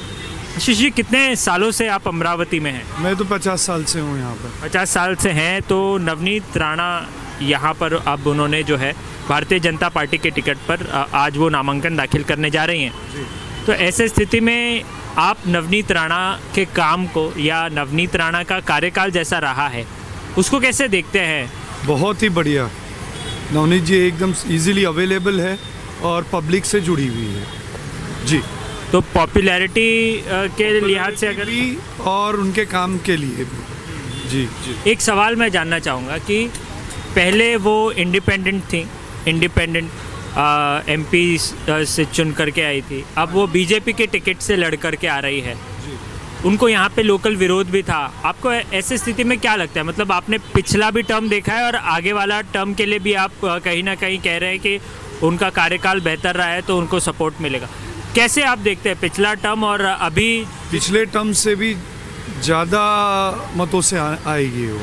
Ashish ji, कितने सालों से आप अमरावती में हैं? मैं तो पचास साल से हूँ यहाँ पर। पचास साल से हैं, तो नवनीत राणा यहाँ पर अब उन्होंने जो है भारतीय जनता पार्टी के टिकट पर आज वो नामांकन दाखिल करने जा रही हैं, तो ऐसे स्थिति में आप नवनीत राणा के काम को या नवनीत राणा का कार्यकाल जैसा रहा है उसको कैसे देखते हैं? बहुत ही बढ़िया, नवनीत जी एकदम ईजिली अवेलेबल है और पब्लिक से जुड़ी हुई है जी। तो पॉपुलैरिटी के लिहाज से अगर और उनके काम के लिए भी जी जी। एक सवाल मैं जानना चाहूँगा कि पहले वो इंडिपेंडेंट थी, इंडिपेंडेंट एमपी से चुन करके आई थी, अब वो बीजेपी के टिकट से लड़ करके आ रही है जी। उनको यहाँ पे लोकल विरोध भी था। आपको ऐसे स्थिति में क्या लगता है, मतलब आपने पिछला भी टर्म देखा है और आगे वाला टर्म के लिए भी आप कहीं ना कहीं कह रहे हैं कि उनका कार्यकाल बेहतर रहा है तो उनको सपोर्ट मिलेगा, कैसे आप देखते हैं पिछला टर्म और अभी? पिछले टर्म से भी ज़्यादा मतों से आ, आएगी वो,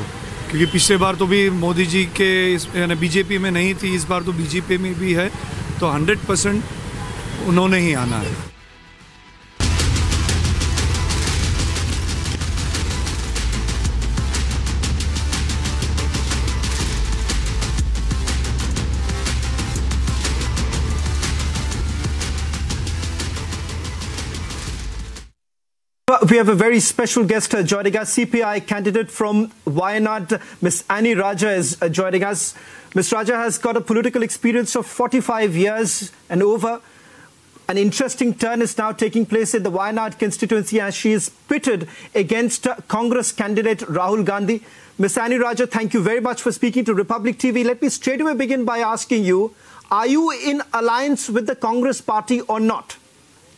क्योंकि पिछले बार तो भी मोदी जी के यानी बीजेपी में नहीं थी, इस बार तो बीजेपी में भी है, तो सौ परसेंट उन्होंने ही आना है। We have a very special guest uh, joining us, C P I candidate from Wayanad, Miss Annie Raja is uh, joining us. Miss Raja has got a political experience of forty-five years and over. An interesting turn is now taking place in the Wayanad constituency as she is pitted against uh, Congress candidate Rahul Gandhi. Miss Annie Raja, thank you very much for speaking to Republic T V. Let me straight away begin by asking you, are you in alliance with the Congress party or not?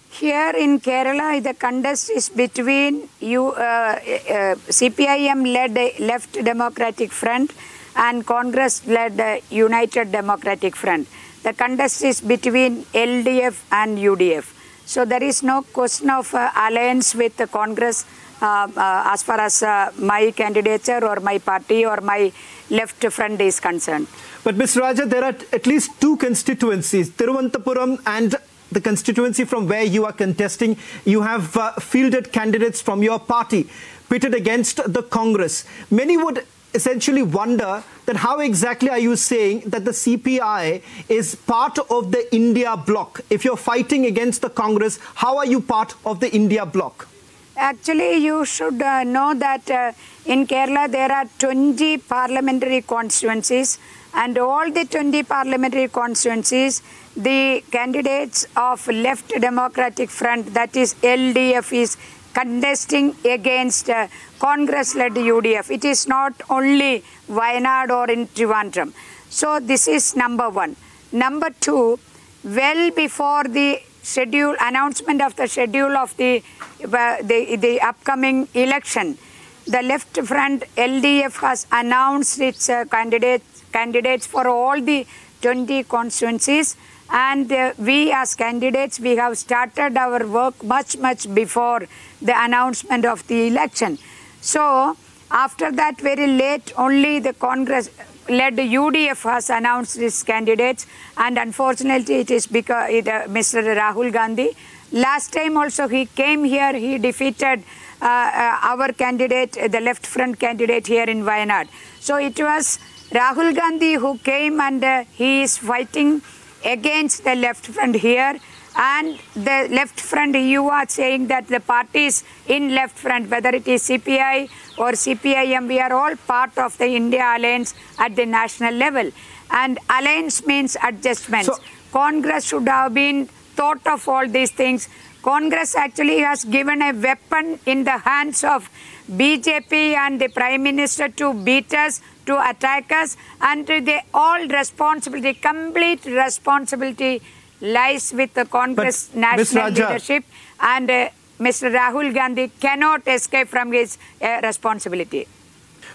Here in Kerala, the contest is between you, uh, uh, C P I M-led Left Democratic Front and Congress-led uh, United Democratic Front. The contest is between L D F and U D F. So there is no question of uh, alliance with the Congress uh, uh, as far as uh, my candidature or my party or my left front is concerned. But Miz Raja, there are at least two constituencies, Thiruvananthapuram and the constituency from where you are contesting. You have uh, fielded candidates from your party pitted against the Congress. Many would essentially wonder that how exactly are you saying that the C P I is part of the India bloc? If you're fighting against the Congress, how are you part of the India bloc? Actually, you should uh, know that uh, in Kerala there are twenty parliamentary constituencies, and all the twenty parliamentary constituencies, the candidates of Left Democratic Front, that is L D F, is contesting against uh, Congress-led U D F. It is not only Wayanad or in Trivandrum. So this is number one. Number two, well before the schedule announcement of the schedule of the, uh, the, the upcoming election, the Left Front L D F has announced its uh, candidate, candidates for all the twenty constituencies. And uh, we as candidates, we have started our work much, much before the announcement of the election. So after that, very late, only the Congress-led U D F has announced its candidates. And unfortunately, it is because it, uh, Mister Rahul Gandhi. Last time also he came here, he defeated uh, uh, our candidate, the left front candidate here in Wayanad. So it was Rahul Gandhi who came and uh, he is fighting against the left front here, and the left front, you are saying that the parties in left front, whether it is C P I or C P I M, we are all part of the India alliance at the national level, and alliance means adjustments. So, Congress should have been thought of all these things. Congress actually has given a weapon in the hands of B J P and the Prime Minister to beat us, to attack us, and they all responsibility, complete responsibility lies with the Congress but national leadership, and uh, Mister Rahul Gandhi cannot escape from his uh, responsibility.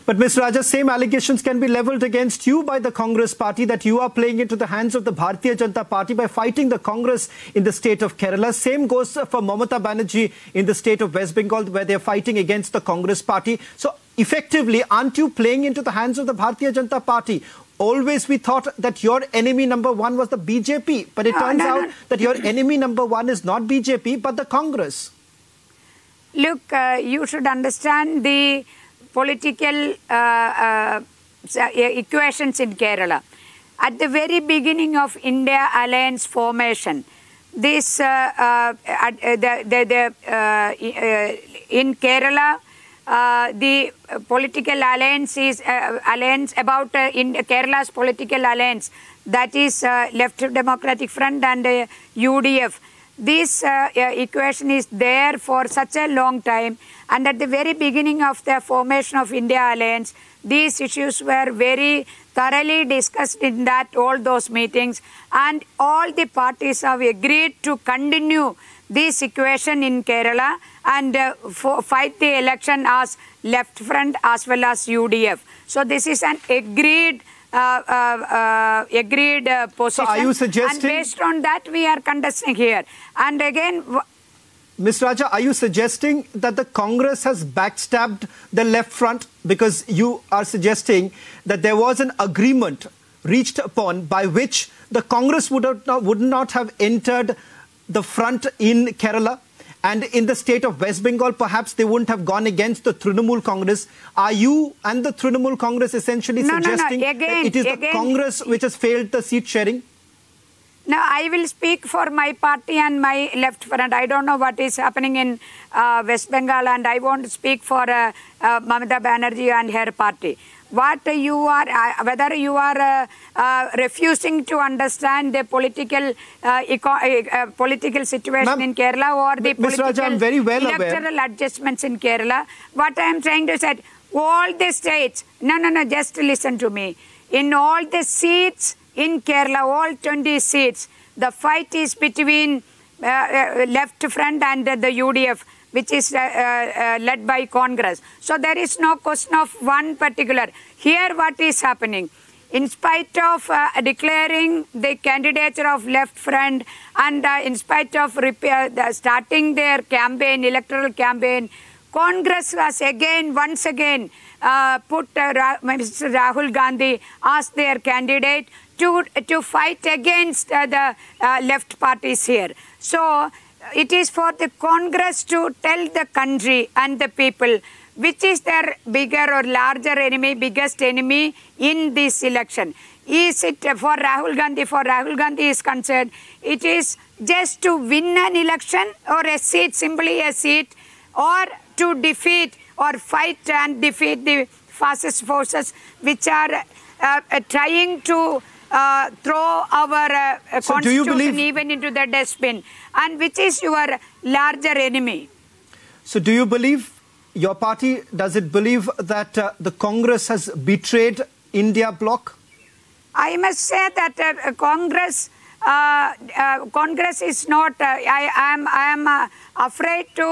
But Mister Raja, same allegations can be levelled against you by the Congress party that you are playing into the hands of the Bharatiya Janata Party by fighting the Congress in the state of Kerala. Same goes for Mamata Banerjee in the state of West Bengal, where they are fighting against the Congress party. So effectively, aren't you playing into the hands of the Bharatiya Janata Party? Always we thought that your enemy number one was the B J P, but it no, turns no, out no. that your enemy number one is not B J P, but the Congress. Look, uh, you should understand the political uh, uh, equations in Kerala. At the very beginning of India Alliance formation, this uh, uh, the, the, the, uh, in Kerala, uh, the political alliance is uh, alliance about uh, in Kerala's political alliance, that is uh, Left Democratic Front and uh, U D F. This uh, equation is there for such a long time, and at the very beginning of the formation of India Alliance, these issues were very thoroughly discussed in that all those meetings, and all the parties have agreed to continue this equation in Kerala and uh, for fight the election as Left Front as well as U D F. So this is an agreed Uh, uh, uh, agreed uh, position. So are you suggesting, and based on that we are contesting here. And again, Miz Raja, are you suggesting that the Congress has backstabbed the Left Front? Because you are suggesting that there was an agreement reached upon by which the Congress would not, would not have entered the front in Kerala, and in the state of West Bengal, perhaps they wouldn't have gone against the Trinamool Congress. Are you and the Trinamool Congress essentially no, suggesting no, no. Again, that it is again. the Congress which has failed the seat sharing? No, I will speak for my party and my Left Front. I don't know what is happening in uh, West Bengal, and I won't speak for uh, uh, Mamata Banerjee and her party. What you are, uh, whether you are uh, uh, refusing to understand the political uh, eco uh, political situation in Kerala, or the political Raja, I'm very well electoral aware. adjustments in Kerala, what I am trying to say, all the states, no, no, no, just listen to me. In all the seats in Kerala, all twenty seats, the fight is between uh, uh, Left Front and uh, the U D F, which is uh, uh, led by Congress. So there is no question of one particular. Here what is happening, in spite of uh, declaring the candidature of Left Front and uh, in spite of repair, uh, starting their campaign, electoral campaign, Congress was again, once again, uh, put uh, Ra Mister Rahul Gandhi as their candidate to, to fight against uh, the uh, left parties here. So it is for the Congress to tell the country and the people which is their bigger or larger enemy, biggest enemy in this election. Is it for Rahul Gandhi? For Rahul Gandhi is concerned, it is just to win an election or a seat, simply a seat, or to defeat or fight and defeat the fascist forces which are uh, uh, trying to Uh, throw our uh, uh, so constitution believe, even into the dustbin, and which is your larger enemy. So do you believe, your party, does it believe that uh, the Congress has betrayed India bloc? I must say that uh, Congress, uh, uh, Congress is not, uh, I, I am, I am uh, afraid to,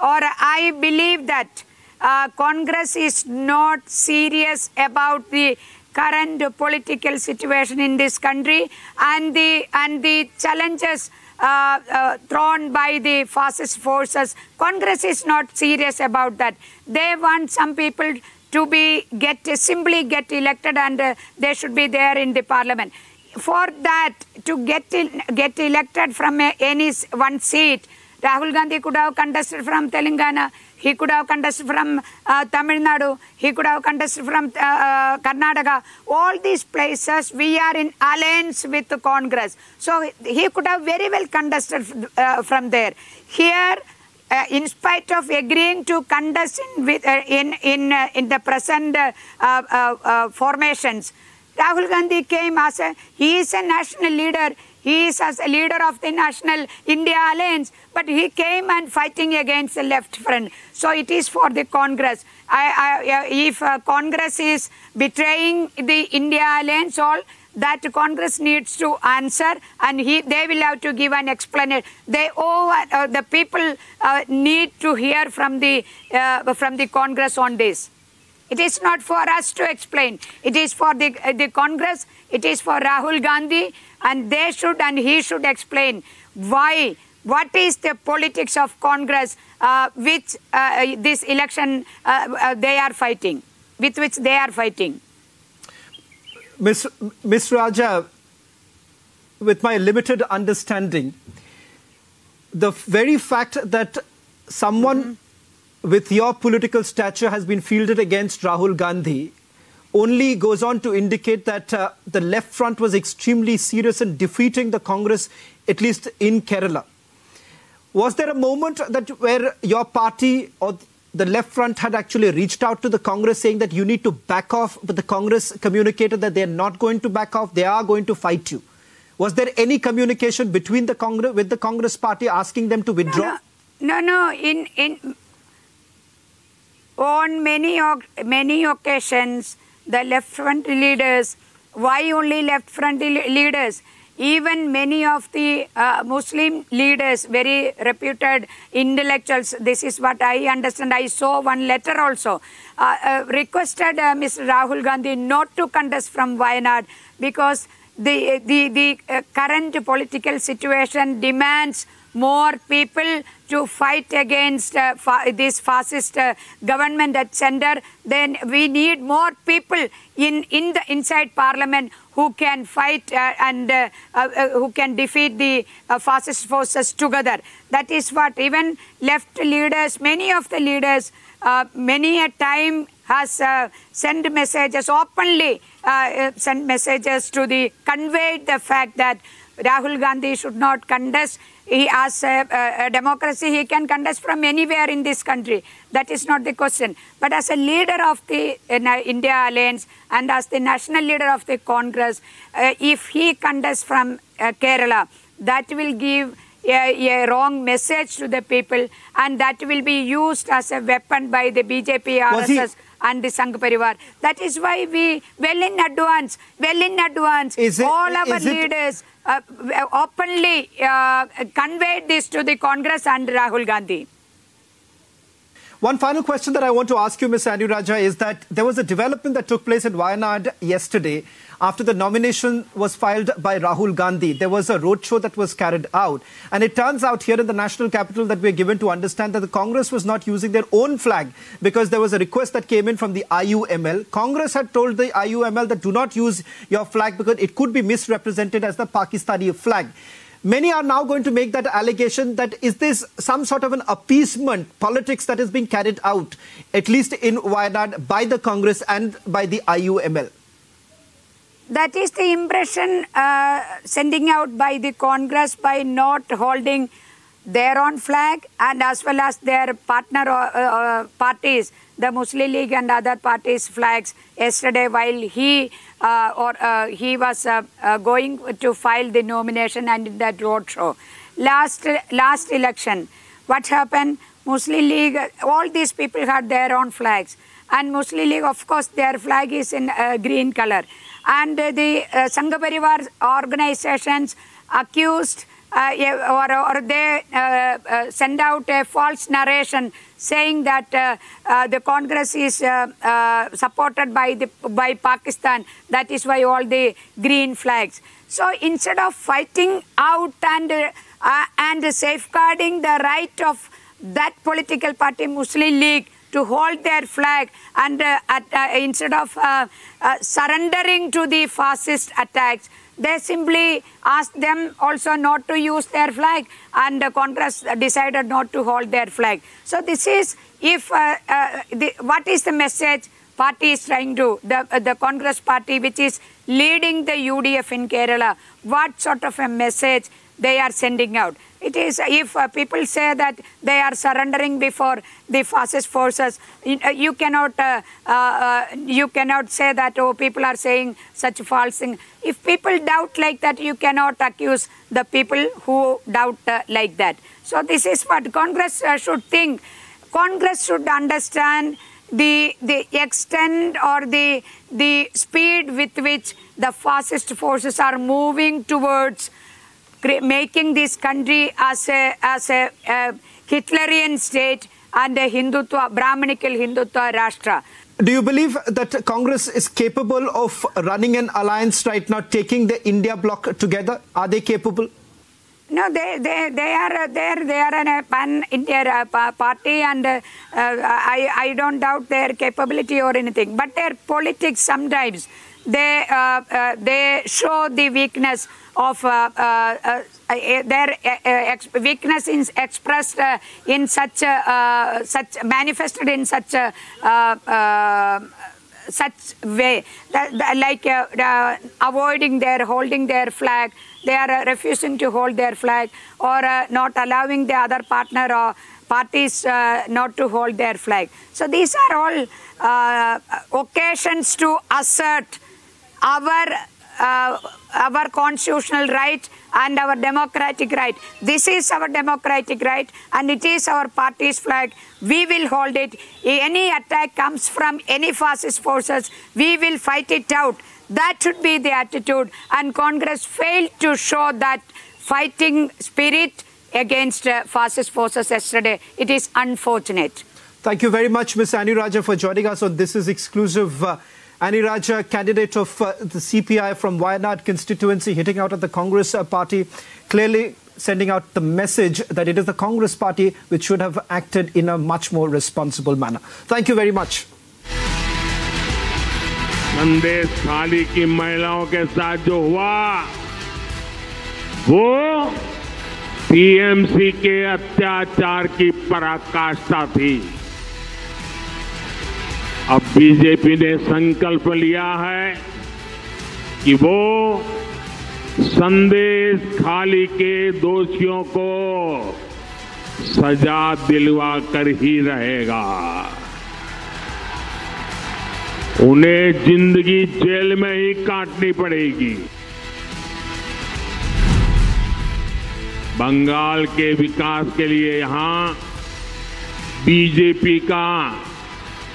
or I believe that uh, Congress is not serious about the current political situation in this country and the, and the challenges uh, uh, thrown by the fascist forces. Congress is not serious about that. They want some people to be get simply get elected, and uh, they should be there in the parliament. For that, to get, in, get elected from a, any one seat, Rahul Gandhi could have contested from Telangana. He could have contested from uh, Tamil Nadu. He could have contested from uh, uh, Karnataka. All these places, we are in alliance with the Congress. So he could have very well contested uh, from there. Here, uh, in spite of agreeing to contest in with, uh, in in, uh, in the present uh, uh, uh, formations, Rahul Gandhi came as a, he is a national leader. He is as a leader of the National India Alliance, but he came and fighting against the Left Front. So it is for the Congress. I, I, if uh, Congress is betraying the India Alliance, all that Congress needs to answer, and he, they will have to give an explanation. They owe uh, the people uh, need to hear from the uh, from the Congress on this. It is not for us to explain. It is for the, uh, the Congress, it is for Rahul Gandhi, and they should and he should explain why, what is the politics of Congress uh, which uh, this election uh, uh, they are fighting, with which they are fighting. Miz Miz Raja, with my limited understanding, the very fact that someone mm-hmm. with your political stature has been fielded against Rahul Gandhi only goes on to indicate that uh, the left front was extremely serious in defeating the Congress, at least in Kerala. Was there a moment that where your party or the left front had actually reached out to the Congress saying that you need to back off, but the Congress communicated that they're not going to back off, they are going to fight you? Was there any communication between the Congress, with the Congress party asking them to withdraw? No, no, no, no. In, in, on many, many occasions, the left front leaders, why only left front leaders? Even many of the uh, Muslim leaders, very reputed intellectuals, this is what I understand. I saw one letter also, uh, uh, requested uh, Mister Rahul Gandhi not to contest from Wayanad because the, the, the uh, current political situation demands more people to fight against uh, fa this fascist uh, government at centre. Then we need more people in, in the inside parliament who can fight uh, and uh, uh, uh, who can defeat the uh, fascist forces together. That is what even left leaders, many of the leaders, uh, many a time has uh, sent messages openly, uh, uh, sent messages to the, conveyed the fact that Rahul Gandhi should not contest. He, as a, a, a democracy, he can contest from anywhere in this country. That is not the question. But as a leader of the uh, India Alliance and as the national leader of the Congress, uh, if he contests from uh, Kerala, that will give a, a wrong message to the people, and that will be used as a weapon by the B J P, R S S, and the Sangh Parivar. That is why we, well in advance, well in advance, it, all our leaders uh, openly uh, conveyed this to the Congress and Rahul Gandhi. One final question that I want to ask you, Miz Anuragha, is that there was a development that took place in Wayanad yesterday after the nomination was filed by Rahul Gandhi. There was a roadshow that was carried out. And it turns out here in the national capital that we're given to understand that the Congress was not using their own flag because there was a request that came in from the I U M L. Congress had told the I U M L that do not use your flag because it could be misrepresented as the Pakistani flag. Many are now going to make that allegation that is this some sort of an appeasement politics that is being carried out, at least in Wayanad, by the Congress and by the I U M L? That is the impression uh, sending out by the Congress by not holding their own flag, and as well as their partner uh, parties, the Muslim League and other parties' flags. Yesterday, while he uh, or uh, he was uh, uh, going to file the nomination and in that roadshow, last last election, what happened? Muslim League, all these people had their own flags, and Muslim League, of course, their flag is in uh, green color, and uh, the uh, Sangh Parivar organizations accused. Uh, or, or they uh, uh, send out a false narration saying that uh, uh, the Congress is uh, uh, supported by, the, by Pakistan. That is why all the green flags. So instead of fighting out and, uh, uh, and safeguarding the right of that political party, Muslim League, to hold their flag, and uh, at, uh, instead of uh, uh, surrendering to the fascist attacks, they simply asked them also not to use their flag, and the Congress decided not to hold their flag. So this is if uh, uh, the, what is the message party is trying to, the, uh, the Congress party which is leading the U D F in Kerala, what sort of a message they are sending out. It is if uh, people say that they are surrendering before the fascist forces, you, uh, you cannot uh, uh, uh, you cannot say that, oh, people are saying such false thing. If people doubt like that, you cannot accuse the people who doubt uh, like that. So this is what Congress uh, should think. Congress should understand the the extent or the the speed with which the fascist forces are moving towards making this country as a, as a uh, Hitlerian state and a Hindutva, Brahminical Hindutva Rashtra. Do you believe that Congress is capable of running an alliance right now, taking the India bloc together? Are they capable? No, they they they are there. They are an pan-India party, and uh, I I don't doubt their capability or anything. But their politics sometimes they uh, uh, they show the weakness of uh, uh, uh, their uh, ex weakness is expressed uh, in such uh, uh, such manifested in such uh, uh, such way that, that, like uh, uh, avoiding their holding their flag. They are uh, refusing to hold their flag, or uh, not allowing the other partner or parties uh, not to hold their flag. So these are all uh, occasions to assert our uh, our constitutional right and our democratic right. This is our democratic right, and it is our party's flag. We will hold it. If any attack comes from any fascist forces, we will fight it out. That should be the attitude, and Congress failed to show that fighting spirit against uh, fascist forces yesterday. It is unfortunate. Thank you very much, Miz Anuragha, for joining us on This Is Exclusive. Uh, Anuragha, candidate of uh, the C P I from Wayanad constituency, hitting out at the Congress uh, party, clearly sending out the message that it is the Congress party which should have acted in a much more responsible manner. Thank you very much. संदेश खाली की महिलाओं के साथ जो हुआ वो TMC के अत्याचार की पराकाष्ठा थी। अब बीजेपी ने संकल्प लिया है कि वो संदेश खाली के दोषियों को सजा दिलवा कर ही रहेगा। उन्हें जिंदगी जेल में ही काटनी पड़ेगी। बंगाल के विकास के लिए यहां बीजेपी का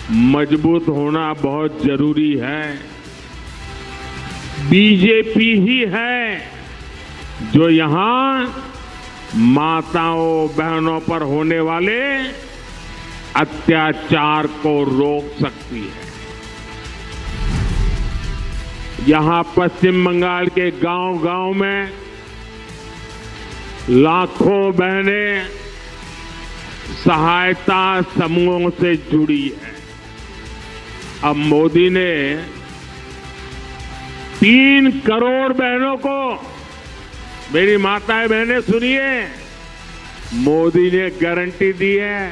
मजबूत होना बहुत जरूरी है। बीजेपी ही है जो यहां माताओं बहनों पर होने वाले अत्याचार को रोक सकती है। यहां पश्चिम बंगाल के गांव-गांव में लाखों बहनें सहायता समूहों से जुड़ी हैं। अब मोदी ने तीन करोड़ बहनों को, मेरी माताएं बहनें सुनिए, मोदी ने गारंटी दी है।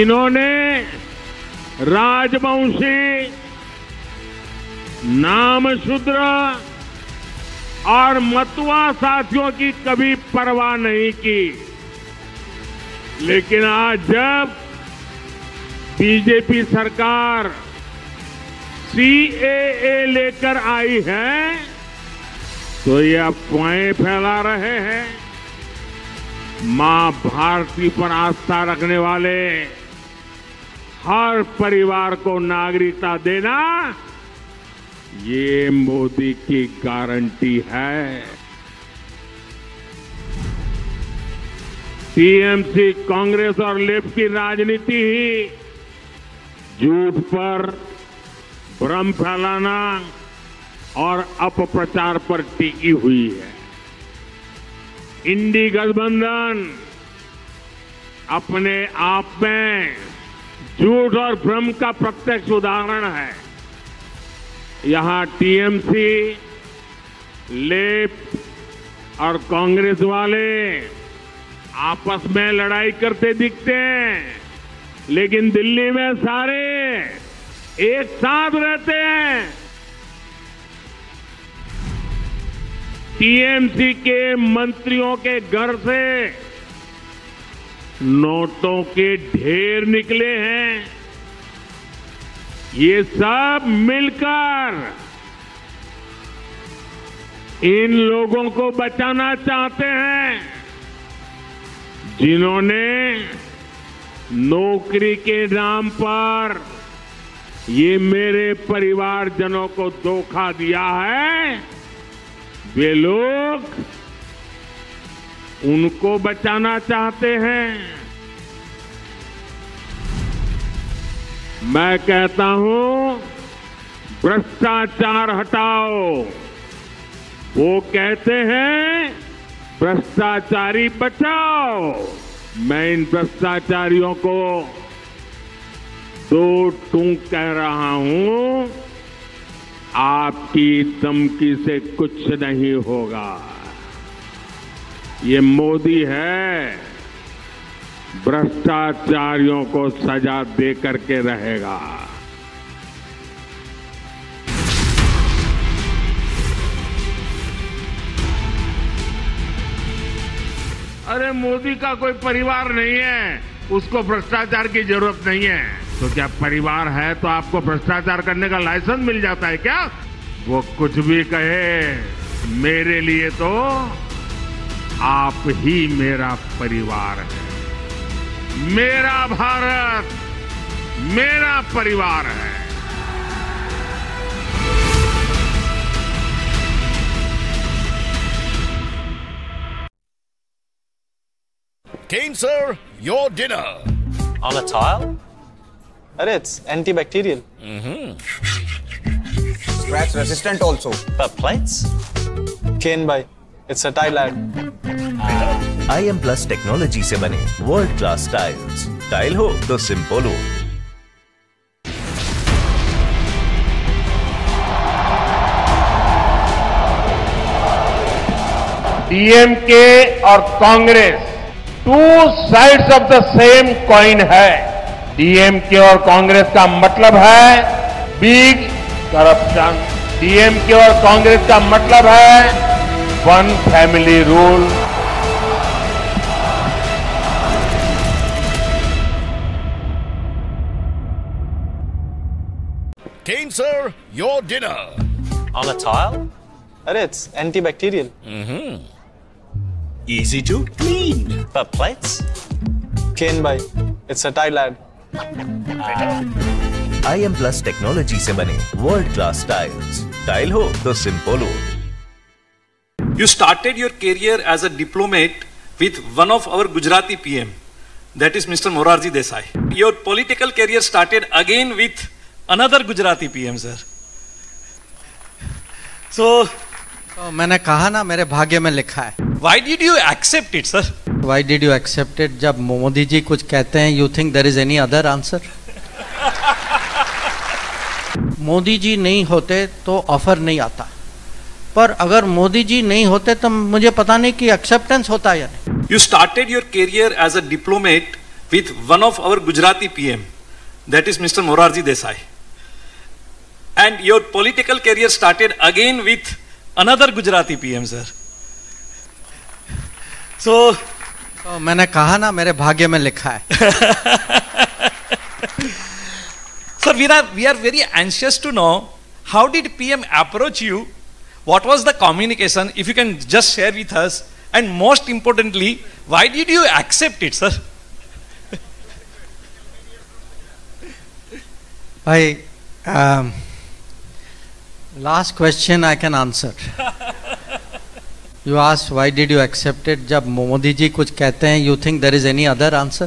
इन्होंने राजवंशी, नामशूद्र और मतुआ साथियों की कभी परवाह नहीं की। लेकिन आज जब बीजेपी सरकार सीएए लेकर आई है तो ये अफवाहें फैला रहे हैं। मां भारती पर आस्था रखने वाले हर परिवार को नागरिकता देना, ये मोदी की गारंटी है। टीएमसी, कांग्रेस और लेफ्ट की राजनीति ही झूठ पर भ्रम फैलाना और अपप्रचार पर टिकी हुई है। इंडी गठबंधन अपने आप में झूठ और भ्रम का प्रत्यक्ष उदाहरण है। यहां टीएमसी, लेफ्ट और कांग्रेस वाले आपस में लड़ाई करते दिखते हैं, लेकिन दिल्ली में सारे एक साथ रहते हैं। टीएमसी के मंत्रियों के घर से नोटों के ढेर निकले हैं। ये सब मिलकर इन लोगों को बचाना चाहते हैं जिन्होंने नौकरी के नाम पर ये मेरे परिवारजनों को धोखा दिया है। वे लोग उनको बचाना चाहते हैं। मैं कहता हूं भ्रष्टाचार हटाओ, वो कहते हैं भ्रष्टाचारी बचाओ। मैं इन भ्रष्टाचारियों को दो टूक कह रहा हूं, आपकी धमकी से कुछ नहीं होगा। ये मोदी है, भ्रष्टाचारियों को सजा दे करके रहेगा। अरे मोदी का कोई परिवार नहीं है, उसको भ्रष्टाचार की जरूरत नहीं है। तो क्या परिवार है तो आपको भ्रष्टाचार करने का लाइसेंस मिल जाता है क्या? वो कुछ भी कहे, मेरे लिए तो आप ही मेरा परिवार है। मेरा भारत मेरा परिवार है। Came, sir, your dinner. On a tile? And it's antibacterial. Mm-hmm. Scratch resistant also. But plates? Cane by. It's a tile ad. I am Plus technology se bane world class tiles. Tile ho to simple ho. D M K और Congress two sides of the same coin है। DMK और कांग्रेस का मतलब है big corruption. DMK और कांग्रेस का मतलब है one family rule. Came, sir, your dinner. On a tile? Arey, it's antibacterial. Mm-hmm. Easy to clean. But plates? Cane by. It's a tile ad. I am Plus technology se bane world class tiles. Tile ho to simple ho. You started your career as a diplomat with one of our Gujarati P M, that is Mister Morarji Desai. Your political career started again with another Gujarati P M, sir. So. तो मैंने कहा ना, मेरे भाग्य में लिखा है। Why did you accept it, sir? Why did you accept it? जब मोदी जी कुछ कहते हैं, you think there is any other answer? Modi ji नहीं होते तो ऑफर नहीं आता, पर अगर मोदी जी नहीं होते तो मुझे पता नहीं कि एक्सेप्टेंस होता है या नहीं। You started your career as a diplomat with one of our Gujarati P M, that is Mister Morarji Desai, and your political career started again with another Gujarati P M, sir. So, so मैंने कहा ना, मेरे भाग्य में लिखा है। Sir, we are we are very anxious to know how did P M approach you? What was the communication? If you can just share with us, and most importantly, why did you accept it, sir? I. Um, Last question I can answer. You asked why did you accept it? जब मोदी जी कुछ कहते हैं, you think there is any other answer?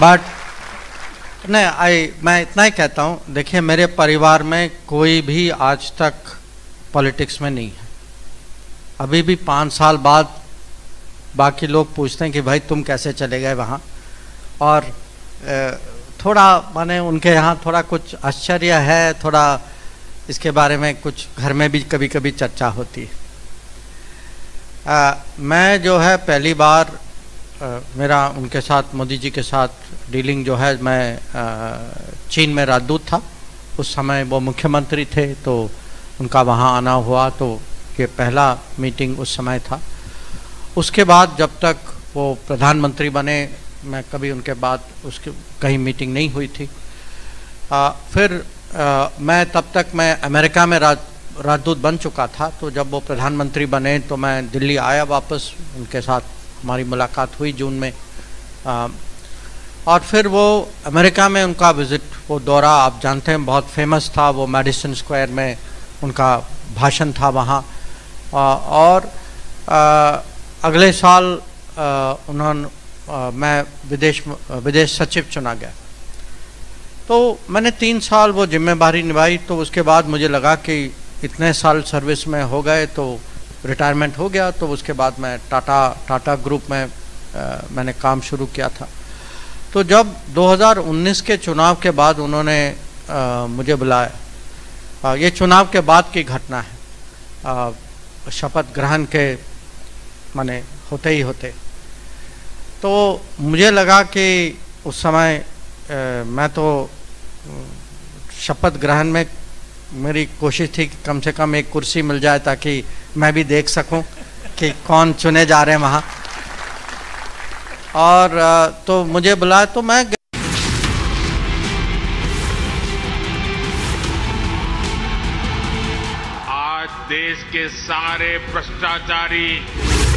But नहीं, I मैं इतना ही कहता हूँ। देखिए, मेरे परिवार में कोई भी आज तक पॉलिटिक्स में नहीं है। अभी भी पाँच साल बाद बाकी लोग पूछते हैं कि भाई तुम कैसे चले गए वहाँ, और थोड़ा माने उनके यहाँ थोड़ा कुछ आश्चर्य है, थोड़ा इसके बारे में कुछ घर में भी कभी कभी चर्चा होती है। आ, मैं जो है पहली बार आ, मेरा उनके साथ मोदी जी के साथ डीलिंग जो है, मैं आ, चीन में राजदूत था उस समय, वो मुख्यमंत्री थे तो उनका वहाँ आना हुआ, तो ये पहला मीटिंग उस समय था। उसके बाद जब तक वो प्रधानमंत्री बने, मैं कभी उनके बाद उसकी कहीं मीटिंग नहीं हुई थी। आ, फिर आ, मैं तब तक मैं अमेरिका में राज राजदूत बन चुका था, तो जब वो प्रधानमंत्री बने तो मैं दिल्ली आया वापस, उनके साथ हमारी मुलाकात हुई जून में। आ, और फिर वो अमेरिका में उनका विज़िट, वो दौरा आप जानते हैं बहुत फेमस था, वो मेडिसन स्क्वायर में उनका भाषण था वहाँ। और आ, अगले साल उन्होंने आ, मैं विदेश विदेश सचिव चुना गया। तो मैंने तीन साल वो जिम्मेदारी निभाई। तो उसके बाद मुझे लगा कि इतने साल सर्विस में हो गए तो रिटायरमेंट हो गया। तो उसके बाद मैं टाटा टाटा ग्रुप में आ, मैंने काम शुरू किया था। तो जब दो हज़ार उन्नीस के चुनाव के बाद उन्होंने आ, मुझे बुलाया। आ, ये चुनाव के बाद की घटना है, शपथ ग्रहण के माने होते ही होते। तो मुझे लगा कि उस समय आ, मैं तो शपथ ग्रहण में मेरी कोशिश थी कि कम से कम एक कुर्सी मिल जाए ताकि मैं भी देख सकूं कि कौन चुने जा रहे हैं वहाँ। और आ, तो मुझे बुलाया तो मैं आज देश के सारे भ्रष्टाचारी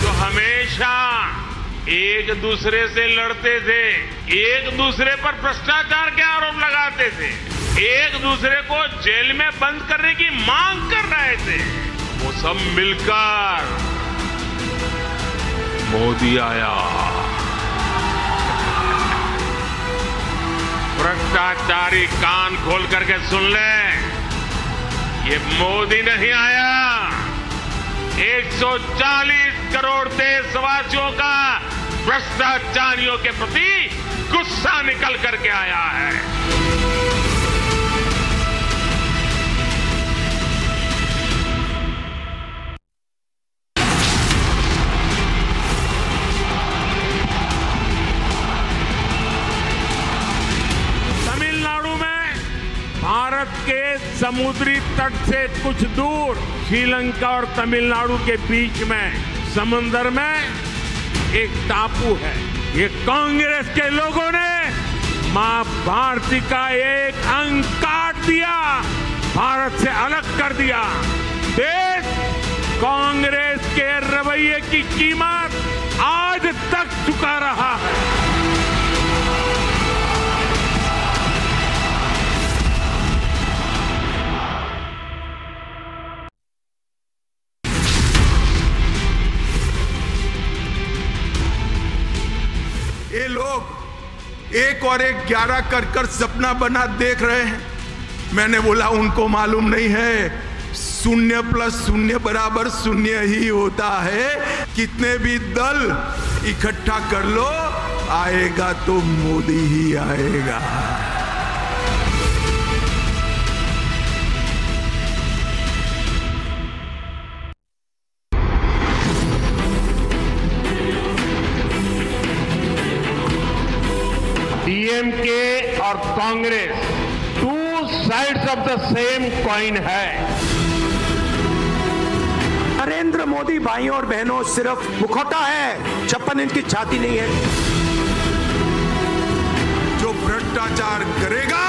जो हमेशा एक दूसरे से लड़ते थे, एक दूसरे पर भ्रष्टाचार के आरोप लगाते थे, एक दूसरे को जेल में बंद करने की मांग कर रहे थे, वो सब मिलकर मोदी आया। भ्रष्टाचारी कान खोल करके सुन ले, ये मोदी नहीं आया, एक सौ चालीस करोड़ देशवासियों का भ्रष्टाचारियों के प्रति गुस्सा निकल करके आया है। तमिलनाडु में भारत के समुद्री तट से कुछ दूर श्रीलंका और तमिलनाडु के बीच में समंदर में एक टापू है। ये कांग्रेस के लोगों ने मां भारती का एक अंग काट दिया, भारत से अलग कर दिया। देश कांग्रेस के रवैये की कीमत आज तक चुका रहा है। ये लोग एक और एक ग्यारह कर कर सपना बना देख रहे हैं। मैंने बोला उनको मालूम नहीं है शून्य प्लस शून्य बराबर शून्य ही होता है। कितने भी दल इकट्ठा कर लो, आएगा तो मोदी ही आएगा। डीएमके और Congress two sides of the same coin है। नरेंद्र मोदी भाई और बहनों सिर्फ मुखौटा है, छप्पन इंच की छाती नहीं है। जो भ्रष्टाचार करेगा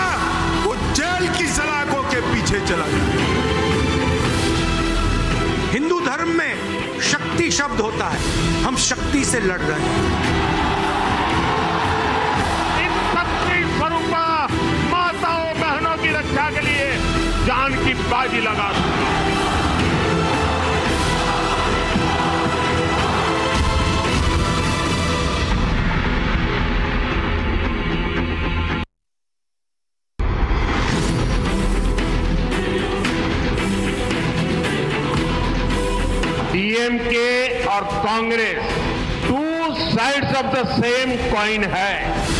वो जेल की सलाखों के पीछे चला जाएगा। हिंदू धर्म में शक्ति शब्द होता है, हम शक्ति से लड़ रहे हैं। माताओं बहनों की रक्षा के लिए जान की बाजी लगा दो। डीएमके और Congress two sides of the same coin है।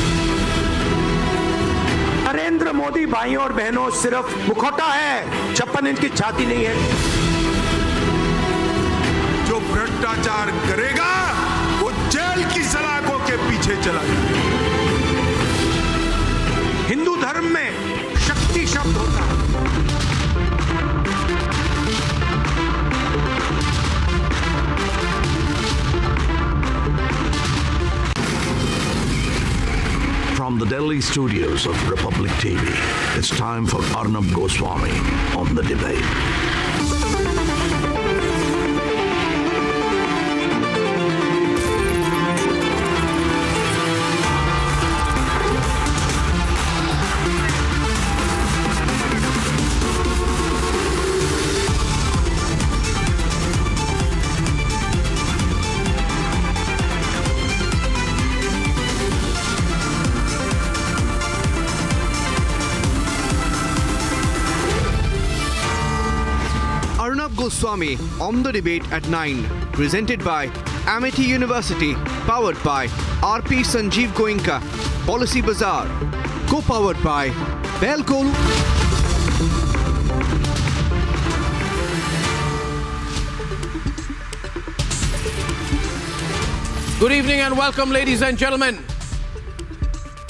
नरेंद्र मोदी भाई और बहनों सिर्फ मुखौटा है, छप्पन इंच की छाती नहीं है। जो भ्रष्टाचार करेगा वो जेल की सलाखों के पीछे चला जाएगा। हिंदू धर्म में शक्ति शब्द होता है। From the Delhi studios of Republic T V, it's time for Arnab Goswami on The Debate. Swami on The Debate at nine. Presented by Amity University. Powered by R P Sanjeev Goenka. Policy Bazaar. Co-powered by Belcol. Good evening and welcome, ladies and gentlemen.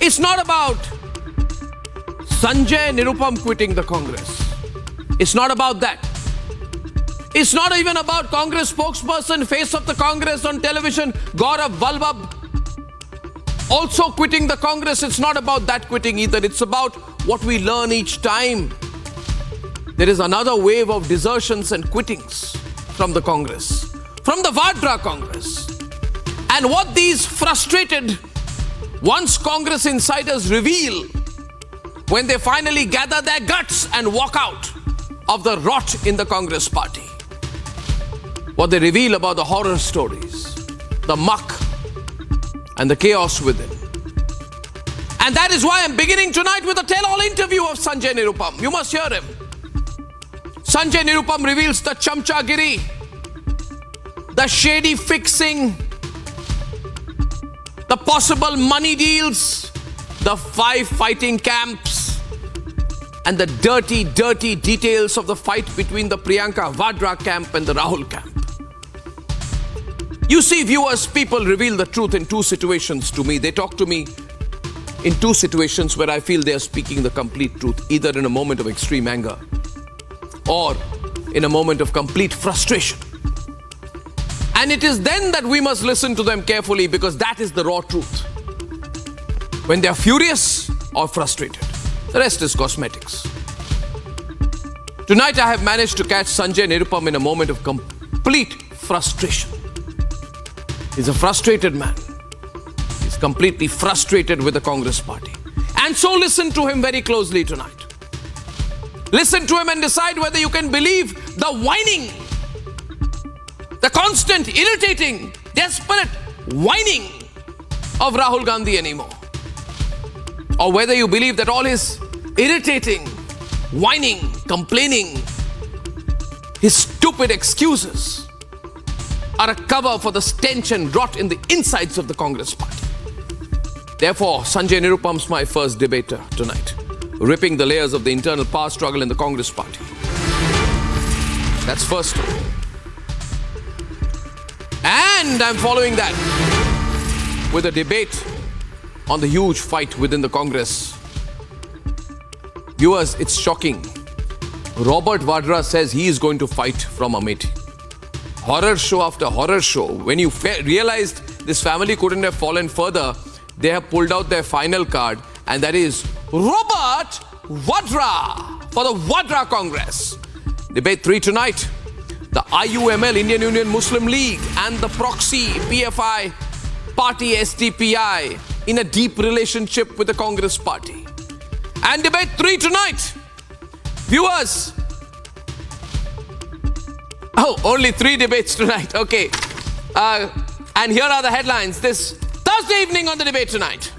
It's not about Sanjay Nirupam quitting the Congress. It's not about that. It's not even about Congress spokesperson, face of the Congress on television, Gaurav Balbab, also quitting the Congress. It's not about that quitting either. It's about what we learn each time there is another wave of desertions and quittings from the Congress, from the Vadra Congress. And what these frustrated, once Congress insiders reveal when they finally gather their guts and walk out of the rot in the Congress party. What they reveal about the horror stories, the muck and the chaos within. And that is why I'm beginning tonight with a tell-all interview of Sanjay Nirupam. You must hear him. Sanjay Nirupam reveals the chamchagiri, the shady fixing, the possible money deals, the five fighting camps, and the dirty, dirty details of the fight between the Priyanka Vadra camp and the Rahul camp. You see, viewers, people reveal the truth in two situations to me. They talk to me in two situations where I feel they are speaking the complete truth, either in a moment of extreme anger or in a moment of complete frustration. And it is then that we must listen to them carefully, because that is the raw truth. When they are furious or frustrated, the rest is cosmetics. Tonight I have managed to catch Sanjay Nirupam in a moment of complete frustration. He's a frustrated man. He's completely frustrated with the Congress party. And so listen to him very closely tonight. Listen to him and decide whether you can believe the whining, the constant, irritating, desperate whining of Rahul Gandhi anymore. Or whether you believe that all his irritating, whining, complaining, his stupid excuses are a cover for the stench and rot in the insides of the Congress party. Therefore, Sanjay Nirupam's my first debater tonight, ripping the layers of the internal power struggle in the Congress party. That's first of all. And I'm following that with a debate on the huge fight within the Congress. Viewers, it's shocking. Robert Vadra says he is going to fight from Amethi. Horror show after horror show. When you realized this family couldn't have fallen further, they have pulled out their final card, and that is Robert Vadra for the Vadra Congress. Debate three tonight. The I U M L, Indian Union Muslim League, and the proxy P F I party S D P I in a deep relationship with the Congress party. And debate three tonight. Viewers. Oh, only three debates tonight. Okay. Uh, and here are the headlines this Thursday evening on The Debate tonight.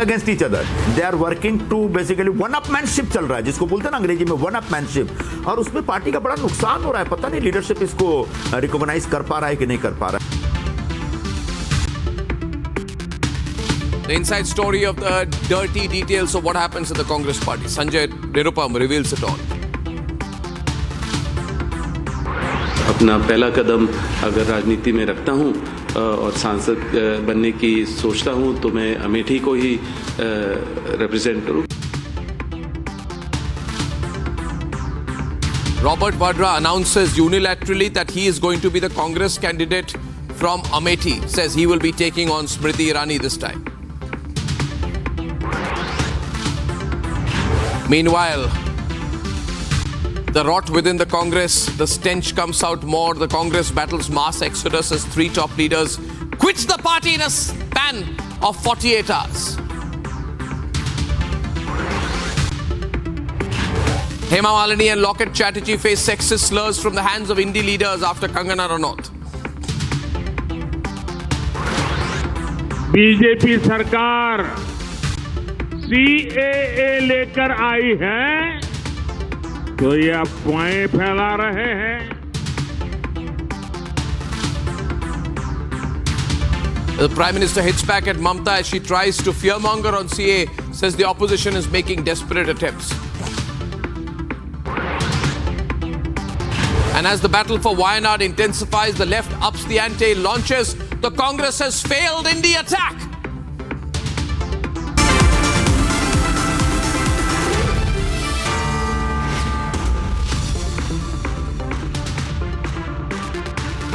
Against each other, they are working to basically one-upmanship चल रहा है, जिसको बोलते हैं ना अंग्रेजी में one-upmanship, और उसमें पार्टी का बड़ा नुकसान हो रहा है. पता नहीं लीडरशिप इसको रिकॉग्नाइज कर पा रहा है कि नहीं कर पा रहा है. The inside story of the dirty details of what happens in the Congress party. Sanjay Nirupam reveals it all. अपना पहला कदम अगर राजनीति में रखता हूँ और सांसद बनने की सोचता हूँ तो मैं अमेठी को ही रिप्रेजेंट करूँ. Robert Vadra announces unilaterally that he is going to be the Congress candidate from Amethi. Says he will be taking on Smriti Irani this time. Meanwhile, the rot within the Congress, the stench comes out more. The Congress battles mass exodus as three top leaders quit the party in a span of forty-eight hours. Hema Malini and Lockheed Chatterjee face sexist slurs from the hands of Hindi leaders after Kangana Ranaut. B J P सरकार सी ए ए लेकर आई है तो ये अफवाहें फैला रहे हैं। The Prime Minister hits back at Mamata as she tries to fearmonger on C A, says the opposition is making desperate attempts. And as the battle for Wayanad intensifies, the left ups the ante, launches, the Congress has failed in the attack.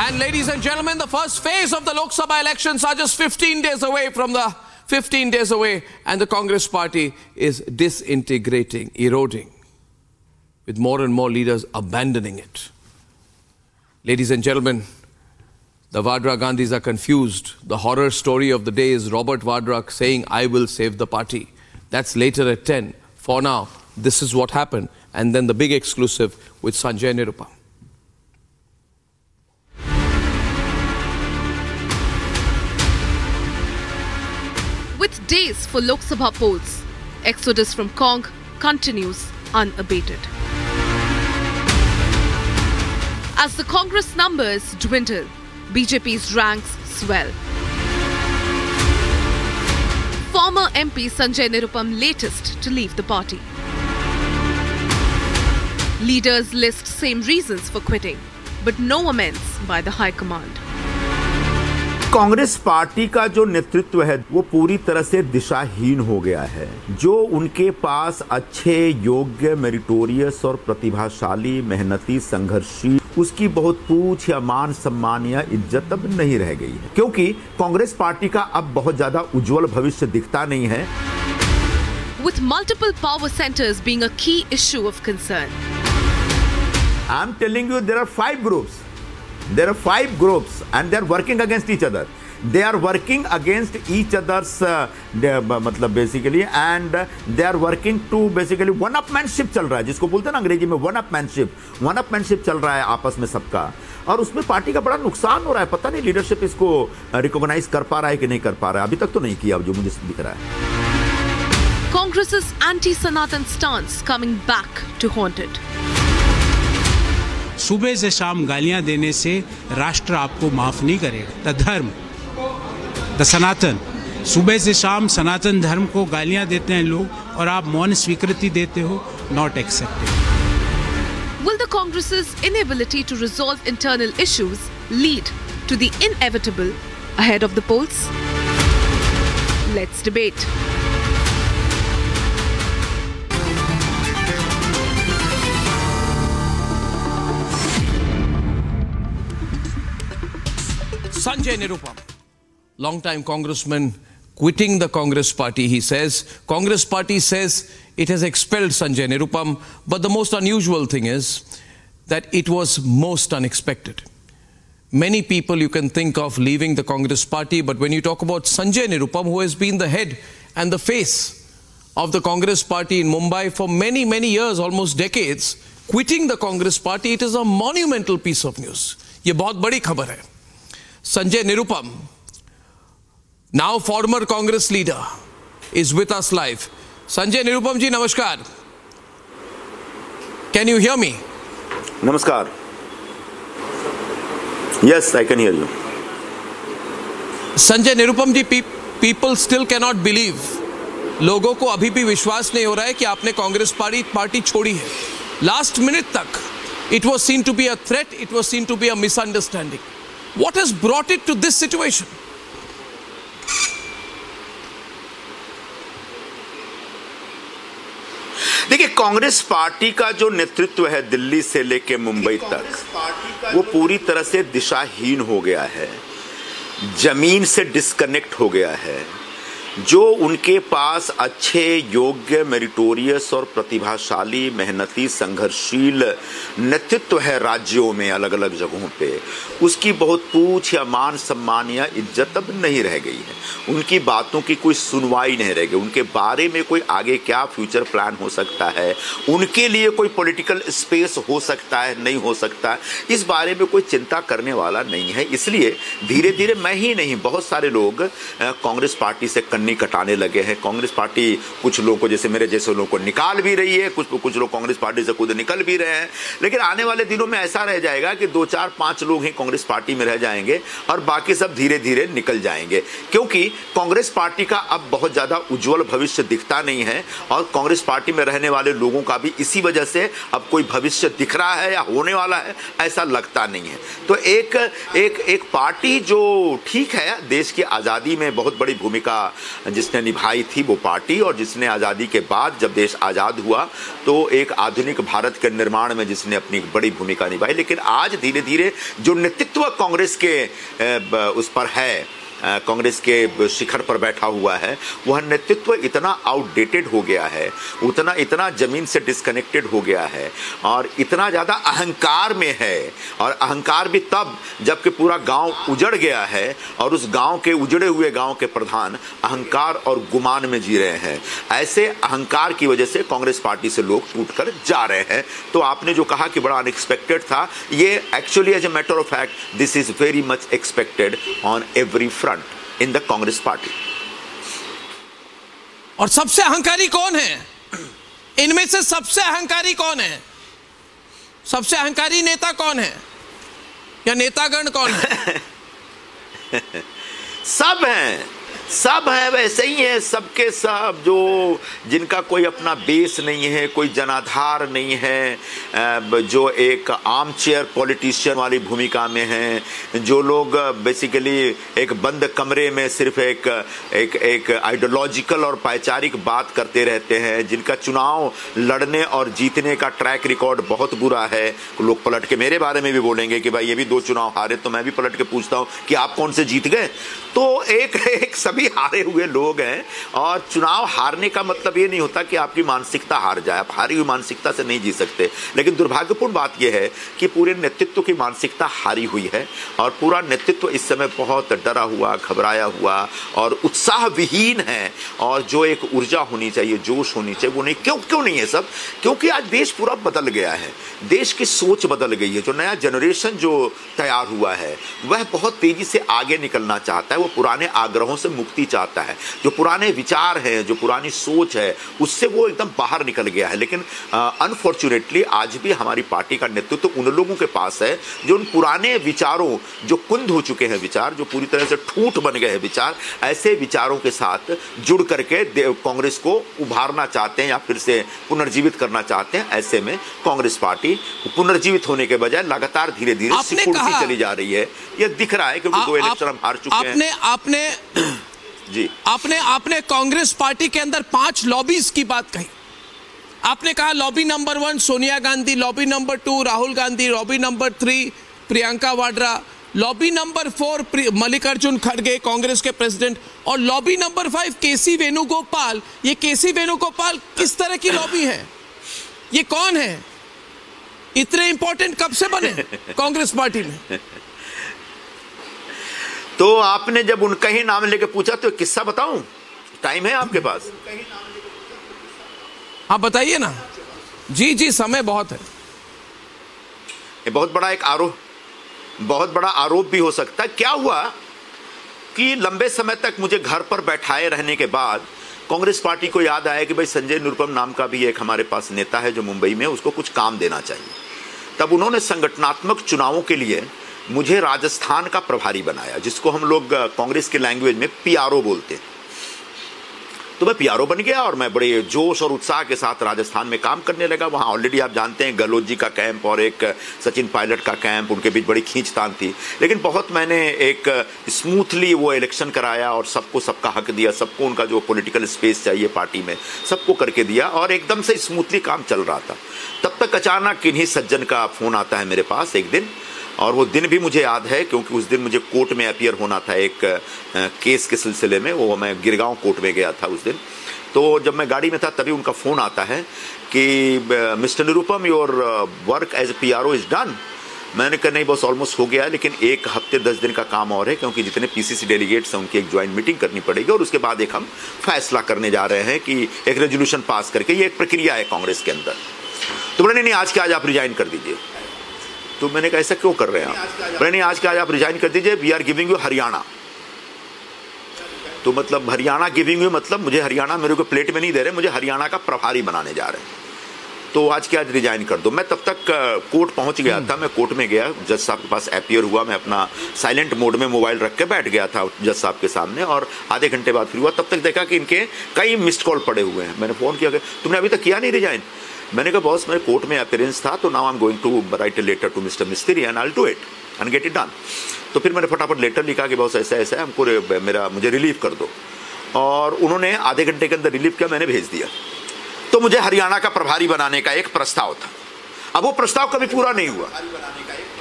And ladies and gentlemen, the first phase of the Lok Sabha elections are just fifteen days away from the fifteen days away, and the Congress party is disintegrating, eroding, with more and more leaders abandoning it. Ladies and gentlemen, the Vadra Gandhis are confused. The horror story of the day is Robert Vadra saying, "I will save the party." That's later at ten. For now, this is what happened. And then the big exclusive with Sanjay Nirupa. With days for Lok Sabha polls, exodus from Kong continues unabated. As the Congress numbers dwindle, B J P's ranks swell. Former M P Sanjay Nirupam latest to leave the party. Leaders list same reasons for quitting, but no amends by the High Command. Congress party का जो नेतृत्व है वो पूरी तरह से दिशाहीन हो गया है। जो उनके पास अच्छे, योग्य, मेरिटोरियस और प्रतिभाशाली, मेहनती, संघर्षी, उसकी बहुत पूछ या मान सम्मान या इज्जत अब नहीं रह गई है, क्योंकि कांग्रेस पार्टी का अब बहुत ज्यादा उज्जवल भविष्य दिखता नहीं है। With multiple power centers being a key issue of concern. I'm telling you, there are five groups. There are five groups and they are working against each other. They are working against each other's uh, they, मतलब basically, and they are working to basically one-upmanship चल रहा है, जिसको बोलते हैं ना अंग्रेजी में one-upmanship, one-upmanship चल रहा है आपस में सबका, और उसमें पार्टी का बड़ा नुकसान हो रहा है। पता नहीं लीडरशिप इसको रिकॉग्नाइज कर पा रहा है कि नहीं कर पा रहा है, अभी तक तो नहीं किया जो मुझे दिख रहा है। Congress's anti-Sanatan stance coming back to haunt it. सुबह से शाम गालियां देने से राष्ट्र आपको माफ नहीं करेगा। द धर्म, द सनातन, सुबह से शाम सनातन धर्म को गालियां देते हैं लोग और आप मौन स्वीकृति देते हो। Not accepted. Will the Congress's inability to resolve internal issues lead to the inevitable ahead of the polls? Let's debate. Sanjay Nirupam, long-time congressman, quitting the Congress party, he says. Congress party says it has expelled Sanjay Nirupam, but the most unusual thing is that it was most unexpected. Many people you can think of leaving the Congress party, but when you talk about Sanjay Nirupam, who has been the head and the face of the Congress party in Mumbai for many, many years, almost decades, quitting the Congress party, it is a monumental piece of news. Ye bahut badi khabar hai. Sanjay Nirupam, now former Congress leader, is with us live. Sanjay Nirupam ji, namaskar. Can you hear me? Namaskar. Yes, I can hear you. Sanjay Nirupam ji, pe people still cannot believe. लोगों को अभी भी विश्वास नहीं हो रहा है कि आपने कांग्रेस पार्टी पार्टी छोड़ी है. Last minute तक, it was seen to be a threat. It was seen to be a misunderstanding. What has brought it to this situation? देखिए, कांग्रेस पार्टी का जो नेतृत्व है दिल्ली से लेकर मुंबई तक, वो पूरी तरह से दिशाहीन हो गया है, जमीन से डिस्कनेक्ट हो गया है। जो उनके पास अच्छे, योग्य, मेरिटोरियस और प्रतिभाशाली, मेहनती, संघर्षशील नेतृत्व है राज्यों में अलग अलग जगहों पे, उसकी बहुत पूछ या मान सम्मान या इज्जत अब नहीं रह गई है। उनकी बातों की कोई सुनवाई नहीं रह गई, उनके बारे में कोई आगे क्या फ्यूचर प्लान हो सकता है, उनके लिए कोई पॉलिटिकल स्पेस हो सकता है नहीं हो सकता, इस बारे में कोई चिंता करने वाला नहीं है। इसलिए धीरे धीरे मैं ही नहीं, बहुत सारे लोग कांग्रेस पार्टी से कन्ने चुन्नी कटाने लगे हैं। कांग्रेस पार्टी कुछ लोगों को, जैसे मेरे जैसे लोगों को निकाल भी रही है, कुछ कुछ लोग कांग्रेस पार्टी से खुद निकल भी रहे हैं। लेकिन आने वाले दिनों में ऐसा रह जाएगा कि दो चार पाँच लोग ही कांग्रेस पार्टी में रह जाएंगे और बाकी सब धीरे धीरे निकल जाएंगे, क्योंकि कांग्रेस पार्टी का अब बहुत ज़्यादा उज्जवल भविष्य दिखता नहीं है। और कांग्रेस पार्टी में रहने वाले लोगों का भी इसी वजह से अब कोई भविष्य दिख रहा है या होने वाला है ऐसा लगता नहीं है। तो एक एक एक पार्टी जो ठीक है, देश की आज़ादी में बहुत बड़ी भूमिका जिसने निभाई थी वो पार्टी, और जिसने आज़ादी के बाद जब देश आज़ाद हुआ तो एक आधुनिक भारत के निर्माण में जिसने अपनी बड़ी भूमिका निभाई, लेकिन आज धीरे धीरे जो नेतृत्व कांग्रेस के उस पर है, कांग्रेस के शिखर पर बैठा हुआ है, वह नेतृत्व इतना आउटडेटेड हो गया है, उतना इतना ज़मीन से डिस्कनेक्टेड हो गया है और इतना ज़्यादा अहंकार में है। और अहंकार भी तब जबकि पूरा गांव उजड़ गया है और उस गांव के उजड़े हुए गांव के प्रधान अहंकार और गुमान में जी रहे हैं। ऐसे अहंकार की वजह से कांग्रेस पार्टी से लोग टूट कर जा रहे हैं। तो आपने जो कहा कि बड़ा अनएक्सपेक्टेड था, ये actually as a matter of fact this is very much expected on every front in the Congress party. और सबसे अहंकारी कौन है इनमें से? सबसे अहंकारी कौन है? सबसे अहंकारी नेता कौन है या नेतागण कौन है? सब हैं, सब है, वैसे ही है सबके सब, जो जिनका कोई अपना बेस नहीं है, कोई जनाधार नहीं है, जो एक आर्म चेयर पॉलिटिशियन वाली भूमिका में हैं, जो लोग बेसिकली एक बंद कमरे में सिर्फ एक एक एक आइडियोलॉजिकल और वैचारिक बात करते रहते हैं, जिनका चुनाव लड़ने और जीतने का ट्रैक रिकॉर्ड बहुत बुरा है। लोग पलट के मेरे बारे में भी बोलेंगे कि भाई ये भी दो चुनाव हारे, तो मैं भी पलट के पूछता हूँ कि आप कौन से जीत गए। तो एक एक सभी हारे हुए लोग हैं। और चुनाव हारने का मतलब ये नहीं होता कि आपकी मानसिकता हार जाए, आप हारी हुई मानसिकता से नहीं जी सकते। लेकिन दुर्भाग्यपूर्ण बात यह है कि पूरे नेतृत्व की मानसिकता हारी हुई है और पूरा नेतृत्व इस समय बहुत डरा हुआ, घबराया हुआ और उत्साह विहीन है। और जो एक ऊर्जा होनी चाहिए, जोश होनी चाहिए, वो नहीं। क्यों क्यों नहीं है सब? क्योंकि आज देश पूरा बदल गया है, देश की सोच बदल गई है। जो नया जनरेशन जो तैयार हुआ है वह बहुत तेज़ी से आगे निकलना चाहता है, वो पुराने आग्रहों से मुक्ति चाहता है, जो पुराने विचार हैं, जो पुरानी सोच है, उससे वो एकदम बाहर निकल गया है। लेकिन अनफॉर्चुनेटली आज भी हमारी पार्टी का नेतृत्व तो उन लोगों के पास है जो उन पुराने विचारों, जो कुंद हो चुके हैं विचार, जो पूरी तरह से ठूठ बन गए हैं विचार, ऐसे विचारों के साथ जुड़ करके कांग्रेस को उभारना चाहते हैं या फिर से पुनर्जीवित करना चाहते हैं। ऐसे में कांग्रेस पार्टी पुनर्जीवित होने के बजाय लगातार धीरे धीरे सिकुड़ती चली जा रही है, यह दिख रहा है, क्योंकि दो इलेक्शन हम हार चुके हैं। आपने जी आपने आपने कांग्रेस पार्टी के अंदर पांच लॉबीज की बात कही। आपने कहा lobby number one Sonia Gandhi, lobby number two Rahul Gandhi, lobby number three Priyanka Vadra, lobby number four Mallikarjun खड़गे कांग्रेस के प्रेसिडेंट, और लॉबी नंबर फाइव केसी वेणुगोपाल। ये केसी वेणुगोपाल किस तरह की लॉबी है? ये कौन है? इतने इंपॉर्टेंट कब से बने कांग्रेस पार्टी में? तो आपने जब उनका ही नाम लेके पूछा तो किस्सा बताऊं? टाइम है आपके पास? हाँ बताइए ना। जी जी समय बहुत है। ये बहुत बड़ा एक आरोप, बहुत बड़ा आरोप भी हो सकता है। क्या हुआ कि लंबे समय तक मुझे घर पर बैठाए रहने के बाद कांग्रेस पार्टी को याद आया कि भाई संजय निरुपम नाम का भी एक हमारे पास नेता है जो मुंबई में, उसको कुछ काम देना चाहिए। तब उन्होंने संगठनात्मक चुनावों के लिए मुझे राजस्थान का प्रभारी बनाया, जिसको हम लोग कांग्रेस के लैंग्वेज में पीआरओ बोलते हैं। तो मैं पीआरओ बन गया और मैं बड़े जोश और उत्साह के साथ राजस्थान में काम करने लगा। वहाँ ऑलरेडी आप जानते हैं गहलोत जी का कैंप और एक सचिन पायलट का कैंप, उनके बीच बड़ी खींचतान थी। लेकिन बहुत मैंने एक स्मूथली वो इलेक्शन कराया और सबको सबका हक दिया, सबको उनका जो पॉलिटिकल स्पेस चाहिए पार्टी में सबको करके दिया और एकदम से स्मूथली काम चल रहा था। तब तक अचानक किन्हीं सज्जन का फ़ोन आता है मेरे पास एक दिन, और वो दिन भी मुझे याद है क्योंकि उस दिन मुझे कोर्ट में अपीयर होना था एक केस के सिलसिले में। वो मैं गिरगांव कोर्ट में गया था उस दिन। तो जब मैं गाड़ी में था तभी उनका फ़ोन आता है कि mister Nirupam your work as P R O is done. मैंने कहा नहीं बस ऑलमोस्ट हो गया है, लेकिन एक हफ्ते दस दिन का काम और है, क्योंकि जितने पीसीसी डेलीगेट्स हैं उनकी एक ज्वाइंट मीटिंग करनी पड़ेगी और उसके बाद एक हम फैसला करने जा रहे हैं कि एक रेजोल्यूशन पास करके। ये एक प्रक्रिया है कांग्रेस के अंदर। तो बोले नहीं आज के आज आप रिजाइन कर दीजिए। तो मैंने कहा ऐसा क्यों कर रहे हैं आप? मैंने आज के आज आप रिजाइन कर दीजिए, we are giving you Haryana. तो तो मतलब हरियाणा गिविंग यू, मतलब मुझे हरियाणा मेरे को प्लेट में नहीं दे रहे, मुझे हरियाणा का प्रभारी बनाने जा रहे हैं, तो आज के आज रिजाइन कर दो। मैं तब तक कोर्ट पहुंच गया था, मैं कोर्ट में गया, जज साहब के पास अपियर हुआ, मैं अपना साइलेंट मोड में मोबाइल रख के बैठ गया था जज साहब के सामने, और आधे घंटे बाद फिर हुआ, तब तक देखा कि इनके कई मिस्ड कॉल पड़े हुए हैं। मैंने फ़ोन किया कि तुमने अभी तक किया नहीं रिजाइन? मैंने कहा बॉस मेरे कोर्ट में अपीयरेंस था, तो now I am going to write a letter to mister Mistry and I will do it and get it done. तो फिर मैंने फटाफट लेटर लिखा कि बॉस ऐसा ऐसा है, हमको मेरा मुझे रिलीव कर दो, और उन्होंने आधे घंटे के अंदर रिलीव किया, मैंने भेज दिया। तो मुझे हरियाणा का प्रभारी बनाने का एक प्रस्ताव था। अब वो प्रस्ताव कभी पूरा नहीं हुआ,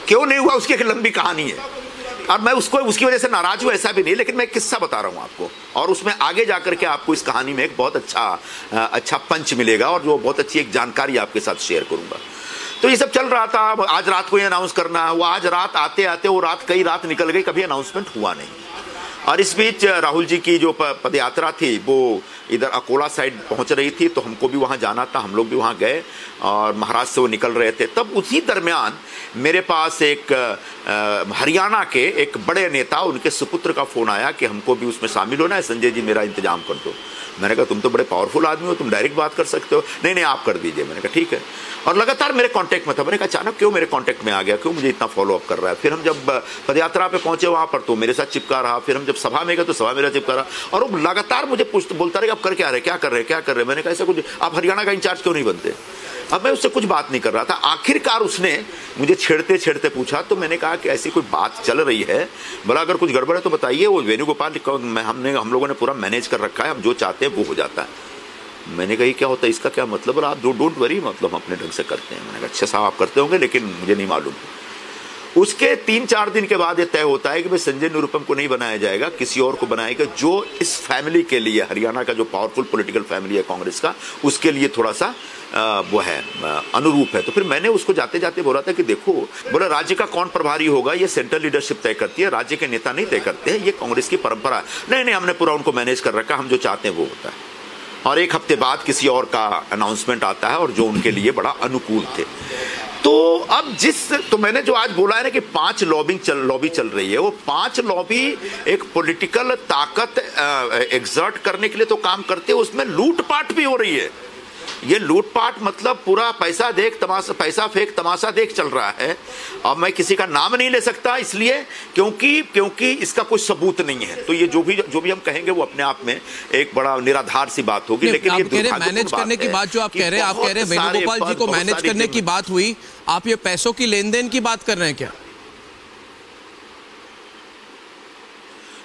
क्यों नहीं हुआ उसकी एक लंबी कहानी है, और मैं उसको उसकी वजह से नाराज हूँ ऐसा भी नहीं, लेकिन मैं एक किस्सा बता रहा हूँ आपको, और उसमें आगे जाकर के आपको इस कहानी में एक बहुत अच्छा अच्छा पंच मिलेगा, और जो बहुत अच्छी एक जानकारी आपके साथ शेयर करूँगा। तो ये सब चल रहा था, आज रात को ये अनाउंस करना है, वो आज रात आते आते वो रात कई रात निकल गई, कभी अनाउंसमेंट हुआ नहीं। और इस बीच राहुल जी की जो पदयात्रा थी वो इधर अकोला साइड पहुंच रही थी, तो हमको भी वहां जाना था, हम लोग भी वहां गए, और महाराष्ट्र से वो निकल रहे थे। तब उसी दरमियान मेरे पास एक हरियाणा के एक बड़े नेता, उनके सुपुत्र का फ़ोन आया कि हमको भी उसमें शामिल होना है, संजय जी मेरा इंतजाम कर दो। मैंने कहा तुम तो बड़े पावरफुल आदमी हो, तुम डायरेक्ट बात कर सकते हो। नहीं नहीं आप कर दीजिए। मैंने कहा ठीक है। और लगातार मेरे कांटेक्ट में था। मैंने कहा अचानक क्यों मेरे कांटेक्ट में आ गया, क्यों मुझे इतना फॉलोअप कर रहा है। फिर हम जब पदयात्रा पे पहुंचे वहाँ पर तो मेरे साथ चिपका रहा, फिर हम जब सभा में गए तो सभा मेरा चिपका रहा, और वो लगातार मुझे पूछ बोलता रहे आप कर क्या रहे, क्या कर रहे, क्या कर रहे। मैंने कहा ऐसा कुछ आप हरियाणा का इंचार्ज क्यों नहीं बनते। अब मैं उससे कुछ बात नहीं कर रहा था। आखिरकार उसने मुझे छेड़ते छेड़ते पूछा, तो मैंने कहा कि ऐसी कोई बात चल रही है। बोला अगर कुछ गड़बड़ है तो बताइए, वो वेणुगोपाल हमने हम लोगों ने पूरा मैनेज कर रखा है, हम जो चाहते हैं वो हो जाता है। मैंने कहा क्या होता है, इसका क्या मतलब। बोला आप डोंट वरी, मतलब हम अपने ढंग से करते हैं। मैंने कहा अच्छा साहब आप करते होंगे, लेकिन मुझे नहीं मालूम। उसके तीन चार दिन के बाद ये तय होता है कि भाई संजय निरुपम को नहीं बनाया जाएगा, किसी और को बनाएगा जो इस फैमिली के लिए, हरियाणा का जो पावरफुल पॉलिटिकल फैमिली है कांग्रेस का, उसके लिए थोड़ा सा आ, वो है आ, अनुरूप है। तो फिर मैंने उसको जाते जाते बोला था कि देखो, बोला राज्य का कौन प्रभारी होगा ये सेंट्रल लीडरशिप तय करती है, राज्य के नेता नहीं तय करते हैं, ये कांग्रेस की परंपरा है। नहीं नहीं हमने पूरा उनको मैनेज कर रखा, हम जो चाहते हैं वो होता है। और एक हफ्ते बाद किसी और का अनाउंसमेंट आता है, और जो उनके लिए बड़ा अनुकूल थे। तो अब जिस तो मैंने जो आज बोला है ना कि पांच लॉबिंग चल लॉबी चल रही है, वो पांच लॉबी एक पॉलिटिकल ताकत एग्जर्ट करने के लिए तो काम करते हैं, उसमें लूटपाट भी हो रही है। ये लूटपाट मतलब पूरा पैसा देख तमाशा, पैसा फेंक तमाशा देख चल रहा है। अब मैं किसी का नाम नहीं ले सकता, इसलिए क्योंकि क्योंकि इसका कोई सबूत नहीं है। तो ये जो भी जो भी हम कहेंगे वो अपने आप में एक बड़ा निराधार सी बात होगी। लेकिन आप कह रहे मैनेज करने की बात, जो आप कह रहे हैं, आप कह रहे हैं वेणुगोपाल जी को मैनेज करने की बात हुई, आप ये पैसों की लेन देन की बात कर रहे हैं क्या?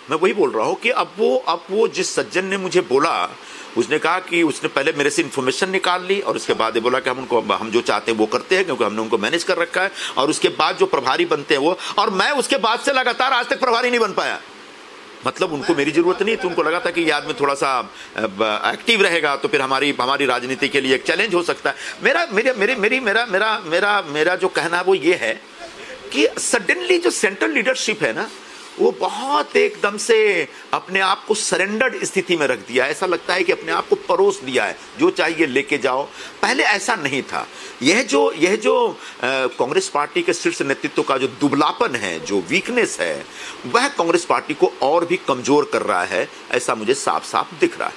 मैं वही बोल रहा हूँ कि अब वो अब वो जिस सज्जन ने मुझे बोला, उसने कहा कि उसने पहले मेरे से इन्फॉर्मेशन निकाल ली, और उसके बाद ये बोला कि हम उनको हम जो चाहते हैं वो करते हैं, क्योंकि हमने उनको मैनेज कर रखा है, और उसके बाद जो प्रभारी बनते हैं वो। और मैं उसके बाद से लगातार आज तक प्रभारी नहीं बन पाया। मतलब उनको मेरी ज़रूरत नहीं थी, उनको लगा था कि ये आदमी थोड़ा सा एक्टिव रहेगा तो फिर हमारी हमारी राजनीति के लिए एक चैलेंज हो सकता है। मेरा मेरे मेरी मेरी मेरा मेरा मेरा मेरा जो कहना है वो ये है कि सडनली जो सेंट्रल लीडरशिप है ना, वो बहुत एकदम से अपने आप को सरेंडर्ड स्थिति में रख दिया है। ऐसा लगता है कि अपने आप को परोस दिया है, जो चाहिए लेके जाओ। पहले ऐसा नहीं था। यह जो यह जो कांग्रेस पार्टी के शीर्ष नेतृत्व का जो दुबलापन है, जो वीकनेस है, वह कांग्रेस पार्टी को और भी कमजोर कर रहा है, ऐसा मुझे साफ साफ दिख रहा है।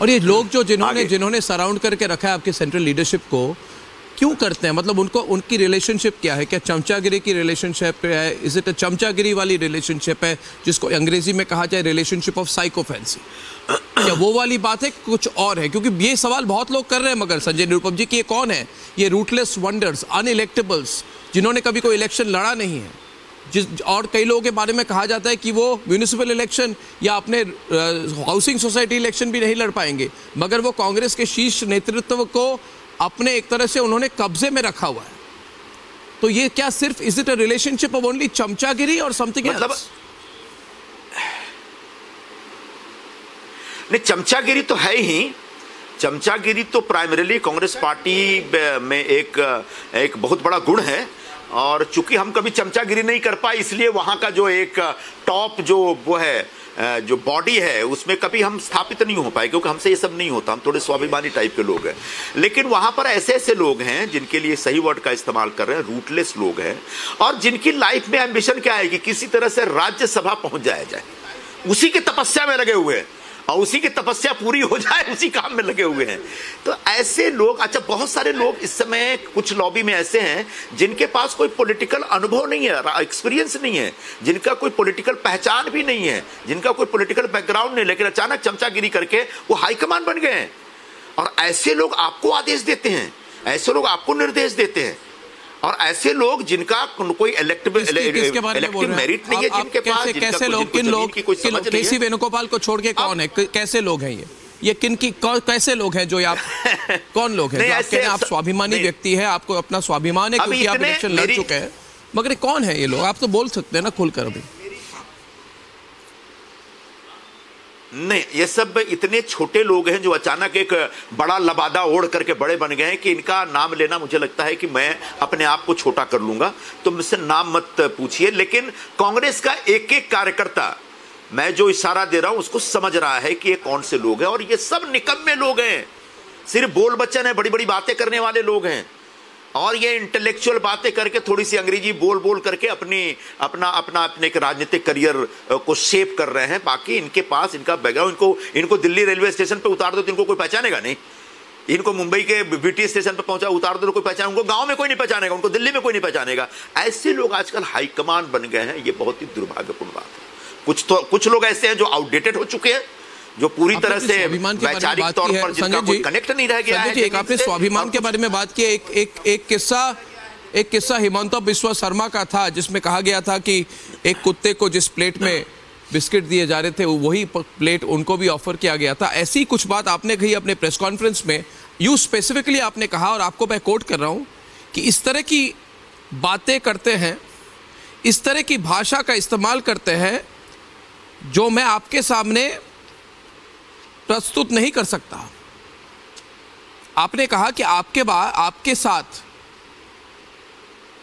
और ये लोग जो जिन्होंने जिन्होंने सराउंड करके रखा है आपके सेंट्रल लीडरशिप को, क्यों करते हैं? मतलब उनको उनकी रिलेशनशिप क्या है? क्या चमचागिरी की रिलेशनशिप है? इज इट अ चमचागिरी वाली रिलेशनशिप है, जिसको अंग्रेजी में कहा जाए रिलेशनशिप ऑफ साइकोफेंसी? क्या वो वाली बात है, कुछ और है? क्योंकि ये सवाल बहुत लोग कर रहे हैं। मगर संजय निरुपम जी की ये कौन है? ये रूटलेस वंडर्स, अनइलेक्टेबल्स, जिन्होंने कभी कोई इलेक्शन लड़ा नहीं है, जिस और कई लोगों के बारे में कहा जाता है कि वो म्यूनिसिपल इलेक्शन या अपने हाउसिंग सोसाइटी इलेक्शन भी नहीं लड़ पाएंगे। मगर वो कांग्रेस के शीर्ष नेतृत्व को अपने एक तरह से उन्होंने कब्जे में रखा हुआ है। तो ये क्या सिर्फ is it a relationship of only चमचागिरी और समथिंग एल्स? मतलब नहीं, चमचागिरी तो है ही। चमचागिरी तो प्राइमरीली कांग्रेस पार्टी में एक एक बहुत बड़ा गुण है, और चूंकि हम कभी चमचागिरी नहीं कर पाए, इसलिए वहां का जो एक टॉप जो वो है, जो बॉडी है, उसमें कभी हम स्थापित नहीं हो पाए, क्योंकि हमसे ये सब नहीं होता। हम थोड़े स्वाभिमानी टाइप के लोग हैं। लेकिन वहाँ पर ऐसे ऐसे लोग हैं जिनके लिए सही वर्ड का इस्तेमाल कर रहे हैं, रूटलेस लोग हैं, और जिनकी लाइफ में एम्बिशन क्या है कि किसी तरह से राज्यसभा पहुँच जाया जाए। उसी की तपस्या में लगे हुए हैं और उसी की तपस्या पूरी हो जाए उसी काम में लगे हुए हैं। तो ऐसे लोग, अच्छा बहुत सारे लोग इस समय कुछ लॉबी में ऐसे हैं जिनके पास कोई पॉलिटिकल अनुभव नहीं है, एक्सपीरियंस नहीं है, जिनका कोई पॉलिटिकल पहचान भी नहीं है, जिनका कोई पॉलिटिकल बैकग्राउंड नहीं, लेकिन अचानक चमचागिरी करके वो हाईकमान बन गए हैं। और ऐसे लोग आपको आदेश देते हैं, ऐसे लोग आपको निर्देश देते हैं, और ऐसे लोग जिनका कोई इलेक्टिव मेरिट नहीं है, जिनके पास कैसे लोग, किन लोग, केसी वेणुगोपाल को छोड़ के कौन है, कैसे लोग हैं ये ये किन की कैसे लोग हैं जो आप कौन लोग हैं? आप स्वाभिमानी व्यक्ति है, आपको अपना स्वाभिमान है क्योंकि आप इलेक्शन लड़ चुके हैं, मगर कौन है ये लोग? आप तो बोल सकते हैं ना खुलकर अभी। नहीं, ये सब इतने छोटे लोग हैं जो अचानक एक बड़ा लबादा ओढ़ करके बड़े बन गए हैं कि इनका नाम लेना मुझे लगता है कि मैं अपने आप को छोटा कर लूंगा, तो मुझसे नाम मत पूछिए। लेकिन कांग्रेस का एक एक कार्यकर्ता, मैं जो इशारा दे रहा हूं उसको समझ रहा है कि ये कौन से लोग हैं, और ये सब निकम्मे लोग हैं, सिर्फ बोल बच्चन है, बड़ी बड़ी बातें करने वाले लोग हैं, और ये इंटेलेक्चुअल बातें करके थोड़ी सी अंग्रेजी बोल बोल करके अपनी अपना अपना अपने एक राजनीतिक करियर को शेप कर रहे हैं। बाकी इनके पास इनका बैकग्राउंड, इनको इनको दिल्ली रेलवे स्टेशन पे उतार दो तो इनको कोई पहचानेगा नहीं, इनको मुंबई के बीटी स्टेशन पे पहुंचा उतार दो तो कोई पहचान, उनको गाँव में कोई नहीं पहचानेगा, उनको दिल्ली में कोई नहीं पहचानेगा। ऐसे लोग आजकल हाईकमान बन गए हैं, ये बहुत ही दुर्भाग्यपूर्ण बात है। कुछ तो कुछ लोग ऐसे हैं जो आउटडेटेड हो चुके हैं, जो पूरी तरह से वैचारिक तौर पर जिनका कोई कनेक्ट नहीं रह गया है। एक आपने स्वाभिमान के बारे में बात की, एक एक एक किस्सा एक किस्सा हिमंता बिस्वा शर्मा का था जिसमें कहा गया था कि एक कुत्ते को जिस प्लेट में बिस्किट दिए जा रहे थे वही प्लेट उनको भी ऑफर किया गया था। ऐसी कुछ बात आपने कही अपने प्रेस कॉन्फ्रेंस में, यू स्पेसिफिकली आपने कहा, और आपको मैं कोट कर रहा हूँ कि इस तरह की बातें करते हैं, इस तरह की भाषा का इस्तेमाल करते हैं जो मैं आपके सामने प्रस्तुत नहीं कर सकता। आपने कहा कि आपके बाद आपके साथ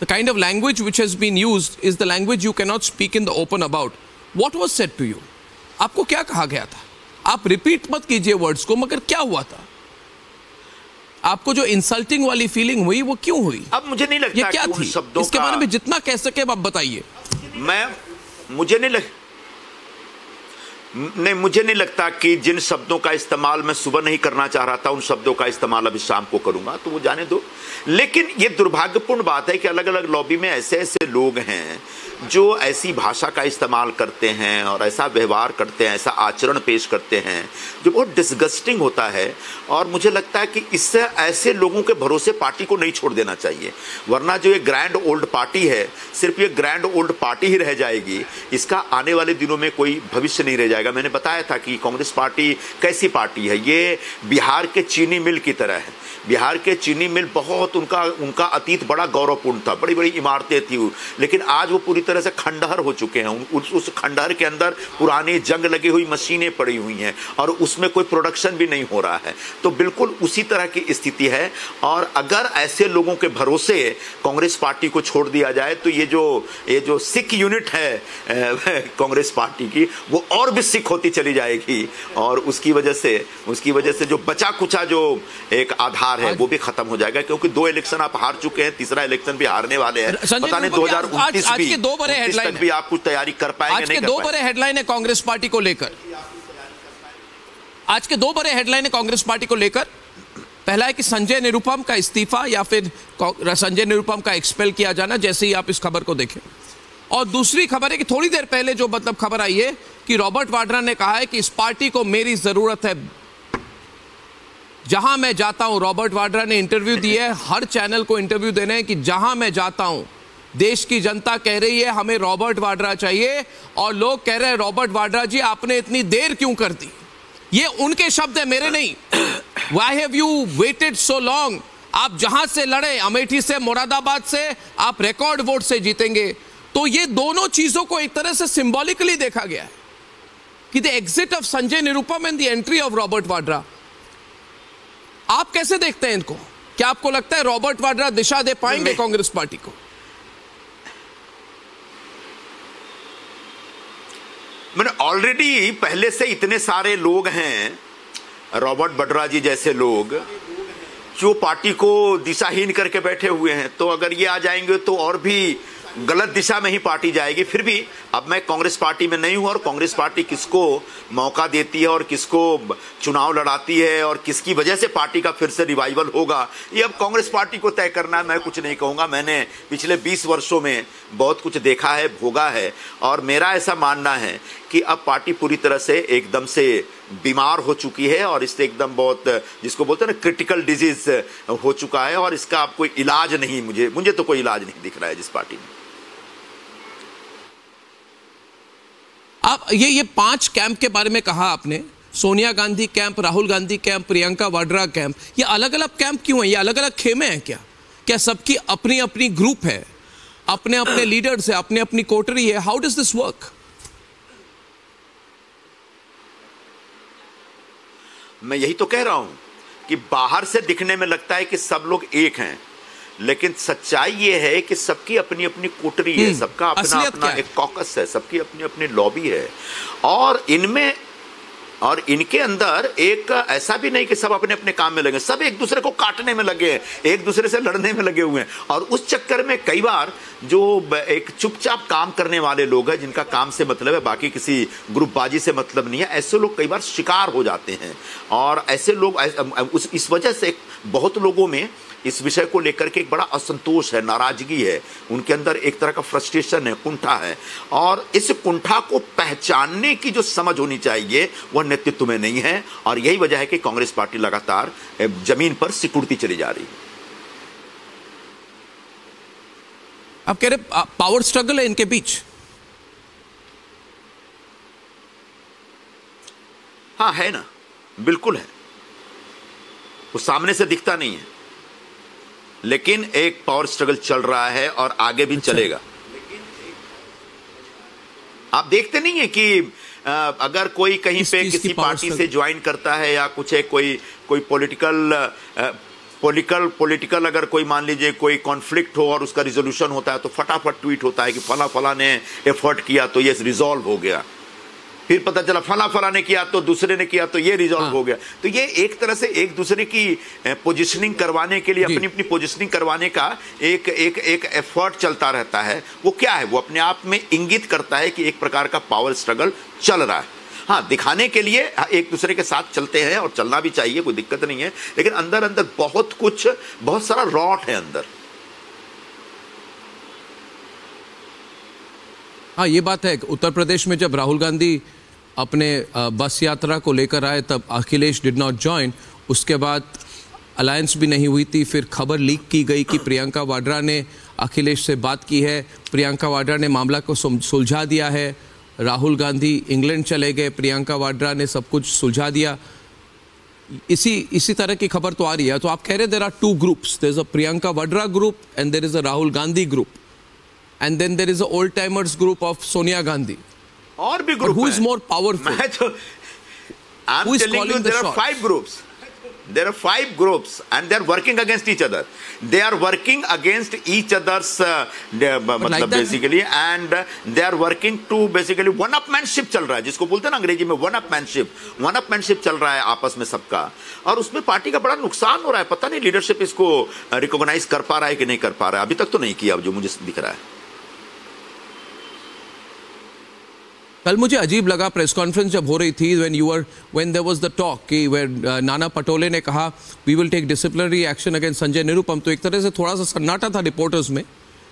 the kind of language which has been used is the language you can not speak in the open about what was said to you. आपको क्या कहा गया था? आप रिपीट मत कीजिए वर्ड्स को, मगर क्या हुआ था? आपको जो इंसल्टिंग वाली फीलिंग हुई वो क्यों हुई? अब मुझे नहीं लगता ये क्या थी, इसके बारे में जितना कह सके आप बताइए। मैं मुझे नहीं लग... नहीं मुझे नहीं लगता कि जिन शब्दों का इस्तेमाल मैं सुबह नहीं करना चाह रहा था उन शब्दों का इस्तेमाल अभी शाम को करूंगा, तो वो जाने दो। लेकिन ये दुर्भाग्यपूर्ण बात है कि अलग अलग लॉबी में ऐसे ऐसे लोग हैं जो ऐसी भाषा का इस्तेमाल करते हैं और ऐसा व्यवहार करते हैं, ऐसा आचरण पेश करते हैं जो बहुत डिस्गस्टिंग होता है। और मुझे लगता है कि इससे ऐसे लोगों के भरोसे पार्टी को नहीं छोड़ देना चाहिए, वरना जो ये ग्रैंड ओल्ड पार्टी है सिर्फ ये ग्रैंड ओल्ड पार्टी ही रह जाएगी, इसका आने वाले दिनों में कोई भविष्य नहीं रह जाएगा। मैंने बताया था कि कांग्रेस पार्टी कैसी पार्टी है, ये बिहार के चीनी मिल की तरह है। बिहार के चीनी मिल बहुत उनका उनका अतीत बड़ा गौरवपूर्ण था, बड़ी बड़ी इमारतें थी, लेकिन आज वो पूरी तरह से खंडहर हो चुके हैं। उस, उस खंडहर के अंदर पुराने जंग लगी हुई मशीनें पड़ी हुई हैं और उसमें कोई प्रोडक्शन भी नहीं हो रहा है। तो बिल्कुल उसी तरह की स्थिति है, और अगर ऐसे लोगों के भरोसे कांग्रेस पार्टी को छोड़ दिया जाए तो ये जो ये जो सिख यूनिट है कांग्रेस पार्टी की वो और भी सिख होती चली जाएगी, और उसकी वजह से उसकी वजह से जो बचा कुचा जो एक आधार है वो भी खत्म हो जाएगा, क्योंकि दो इलेक्शन आप हार चुके हैं, तीसरा इलेक्शन भी हारने वाले हैं। पता नहीं दो हज़ार उनतीस भी दो बड़े हेडलाइन भी आप कुछ तैयारी कर पाएंगे नहीं? दो बड़े हेडलाइन है कांग्रेस पार्टी को लेकर, आज के दो बड़े हेडलाइन है कांग्रेस पार्टी को लेकर। पहला है कि संजय निरुपम का इस्तीफा या फिर संजय निरुपम का एक्सपेल किया जाना, जैसे ही आप इस खबर को देखें। और दूसरी खबर है कि थोड़ी देर पहले जो मतलब खबर आई है कि रॉबर्ट वाड्रा ने कहा है कि इस पार्टी को मेरी जरूरत है, जहां मैं जाता हूं। रॉबर्ट वाड्रा ने इंटरव्यू दिया है, हर चैनल को इंटरव्यू देने हैं कि जहां मैं जाता हूं देश की जनता कह रही है हमें रॉबर्ट वाड्रा चाहिए, और लोग कह रहे हैं रॉबर्ट वाड्रा जी आपने इतनी देर क्यों कर दी। ये उनके शब्द है, मेरे नहीं। Why have you waited so long? आप जहां से लड़े, अमेठी से, मुरादाबाद से, आप रिकॉर्ड वोट से जीतेंगे। तो ये दोनों चीजों को एक तरह से सिंबॉलिकली देखा गया है कि the exit of Sanjay Nirupam and the entry of Robert Vadra. आप कैसे देखते हैं इनको? क्या आपको लगता है रॉबर्ट वाड्रा दिशा दे पाएंगे कांग्रेस पार्टी को? मैंने ऑलरेडी पहले से इतने सारे लोग हैं, रॉबर्ट वाड्रा जी जैसे लोग जो पार्टी को दिशाहीन करके बैठे हुए हैं, तो अगर ये आ जाएंगे तो और भी गलत दिशा में ही पार्टी जाएगी। फिर भी अब मैं कांग्रेस पार्टी में नहीं हूँ और कांग्रेस पार्टी किसको मौका देती है और किसको चुनाव लड़ाती है और किसकी वजह से पार्टी का फिर से रिवाइवल होगा, ये अब कांग्रेस पार्टी को तय करना है। मैं कुछ नहीं कहूँगा, मैंने पिछले बीस वर्षों में बहुत कुछ देखा है, भोगा है, और मेरा ऐसा मानना है कि अब पार्टी पूरी तरह से एकदम से बीमार हो चुकी है और इससे एकदम बहुत, जिसको बोलते हैं ना, क्रिटिकल डिजीज हो चुका है और इसका अब कोई इलाज नहीं, मुझे मुझे तो कोई इलाज नहीं दिख रहा है जिस पार्टी में। आप ये ये पांच कैंप के बारे में कहा आपने, Sonia Gandhi camp, Rahul Gandhi camp, Priyanka Vadra camp, ये अलग अलग कैंप क्यों है? ये अलग अलग खेमे हैं क्या? क्या सबकी अपनी अपनी ग्रुप है, अपने अपने लीडर्स है, अपने अपनी कोटरी है? How does this work? मैं यही तो कह रहा हूं कि बाहर से दिखने में लगता है कि सब लोग एक हैं, लेकिन सच्चाई ये है कि सबकी अपनी अपनी कोटरी है, सबका अपना अपना एक कॉकस है, सबकी अपनी अपनी लॉबी है। और इनमें और इनके अंदर एक ऐसा भी नहीं कि सब अपने अपने काम में लगे, सब एक दूसरे को काटने में लगे हैं, एक दूसरे से लड़ने में लगे हुए हैं। और उस चक्कर में कई बार जो एक चुपचाप काम करने वाले लोग हैं, जिनका काम से मतलब है, बाकी किसी ग्रुपबाजी से मतलब नहीं है, ऐसे लोग कई बार शिकार हो जाते हैं। और ऐसे लोग उस इस वजह से बहुत लोगों में इस विषय को लेकर के एक बड़ा असंतोष है, नाराजगी है, उनके अंदर एक तरह का फ्रस्ट्रेशन है, कुंठा है। और इस कुंठा को पहचानने की जो समझ होनी चाहिए वह नेतृत्व में नहीं है, और यही वजह है कि कांग्रेस पार्टी लगातार जमीन पर सिकुड़ती चली जा रही है। आप कह रहे पावर स्ट्रगल है इनके बीच? हाँ, है ना, बिल्कुल है। वो सामने से दिखता नहीं है, लेकिन एक पावर स्ट्रगल चल रहा है और आगे भी चलेगा। आप देखते नहीं है कि अगर कोई कहीं पे किसी पार्टी से ज्वाइन करता है या कुछ है, कोई कोई पॉलिटिकल पॉलिटिकल पॉलिटिकल अगर कोई मान लीजिए कोई कॉन्फ्लिक्ट हो और उसका रिजोल्यूशन होता है तो फटाफट ट्वीट होता है कि फला फला ने एफर्ट किया तो ये रिजॉल्व हो गया, फिर पता चला फला फला ने किया तो दूसरे ने किया तो ये रिजॉल्व हाँ। हो गया। तो ये एक तरह से एक दूसरे की पोजीशनिंग करवाने के लिए, अपनी अपनी पोजीशनिंग करवाने का एक एक एक एफर्ट चलता रहता है। वो क्या है, वो अपने आप में इंगित करता है कि एक प्रकार का पावर स्ट्रगल चल रहा है। हाँ, दिखाने के लिए एक दूसरे के साथ चलते हैं और चलना भी चाहिए, कोई दिक्कत नहीं है, लेकिन अंदर अंदर बहुत कुछ, बहुत सारा रॉट है अंदर। हाँ, ये बात है। उत्तर प्रदेश में जब राहुल गांधी अपने बस यात्रा को लेकर आए तब अखिलेश डिड नॉट ज्वाइन, उसके बाद अलायंस भी नहीं हुई थी। फिर खबर लीक की गई कि प्रियंका वाड्रा ने अखिलेश से बात की है, प्रियंका वाड्रा ने मामला को सुलझा दिया है, राहुल गांधी इंग्लैंड चले गए, प्रियंका वाड्रा ने सब कुछ सुलझा दिया। इसी इसी तरह की खबर तो आ रही है। तो आप कह रहे there are two groups, there is a Priyanka Vadra group and there is a Rahul Gandhi group and then there is a old timers group of Sonia Gandhi, और भी group, who is more powerful? I am telling you there are five groups, there are five groups and they are working against each other, they are working against each other's uh, matlab basically, and they are working to basically one upmanship chal raha hai, jisko bolte hain na angrezi mein one upmanship, one upmanship chal raha hai aapas mein sabka, aur usme party ka bada nuksan ho raha hai। pata nahi leadership isko recognize kar pa raha hai ki nahi kar pa raha hai, abhi tak to nahi kiya jo mujhe dikh raha hai। कल मुझे अजीब लगा, press conference जब हो रही थी, when you are when there was the talk कि where Nana Patole ने कहा we will take disciplinary action against Sanjay Nirupam, तो एक तरह से थोड़ा सा सन्नाटा था रिपोर्टर्स में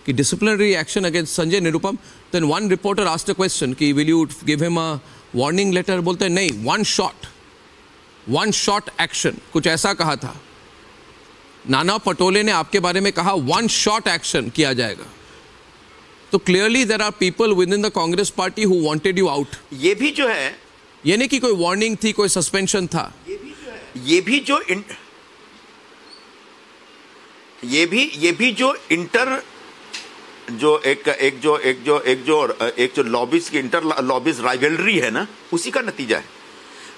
कि disciplinary action against Sanjay Nirupam. Then one reporter asked a question कि will you give him a warning letter, बोलते हैं नहीं, one shot one shot action, कुछ ऐसा कहा था। नाना पटोले ने आपके बारे में कहा वन शॉट एक्शन किया जाएगा। तो clearly there are people within the Congress party who wanted you out. ये भी जो है, ये नहीं कि कोई वार्निंग थी, कोई सस्पेंशन था, ये भी जो है, ये भी जो इन, ये भी ये भी जो इंटर जो एक एक जो एक जो एक जो एक जो लॉबीज की इंटर लॉबीज राइवलरी है ना, उसी का नतीजा है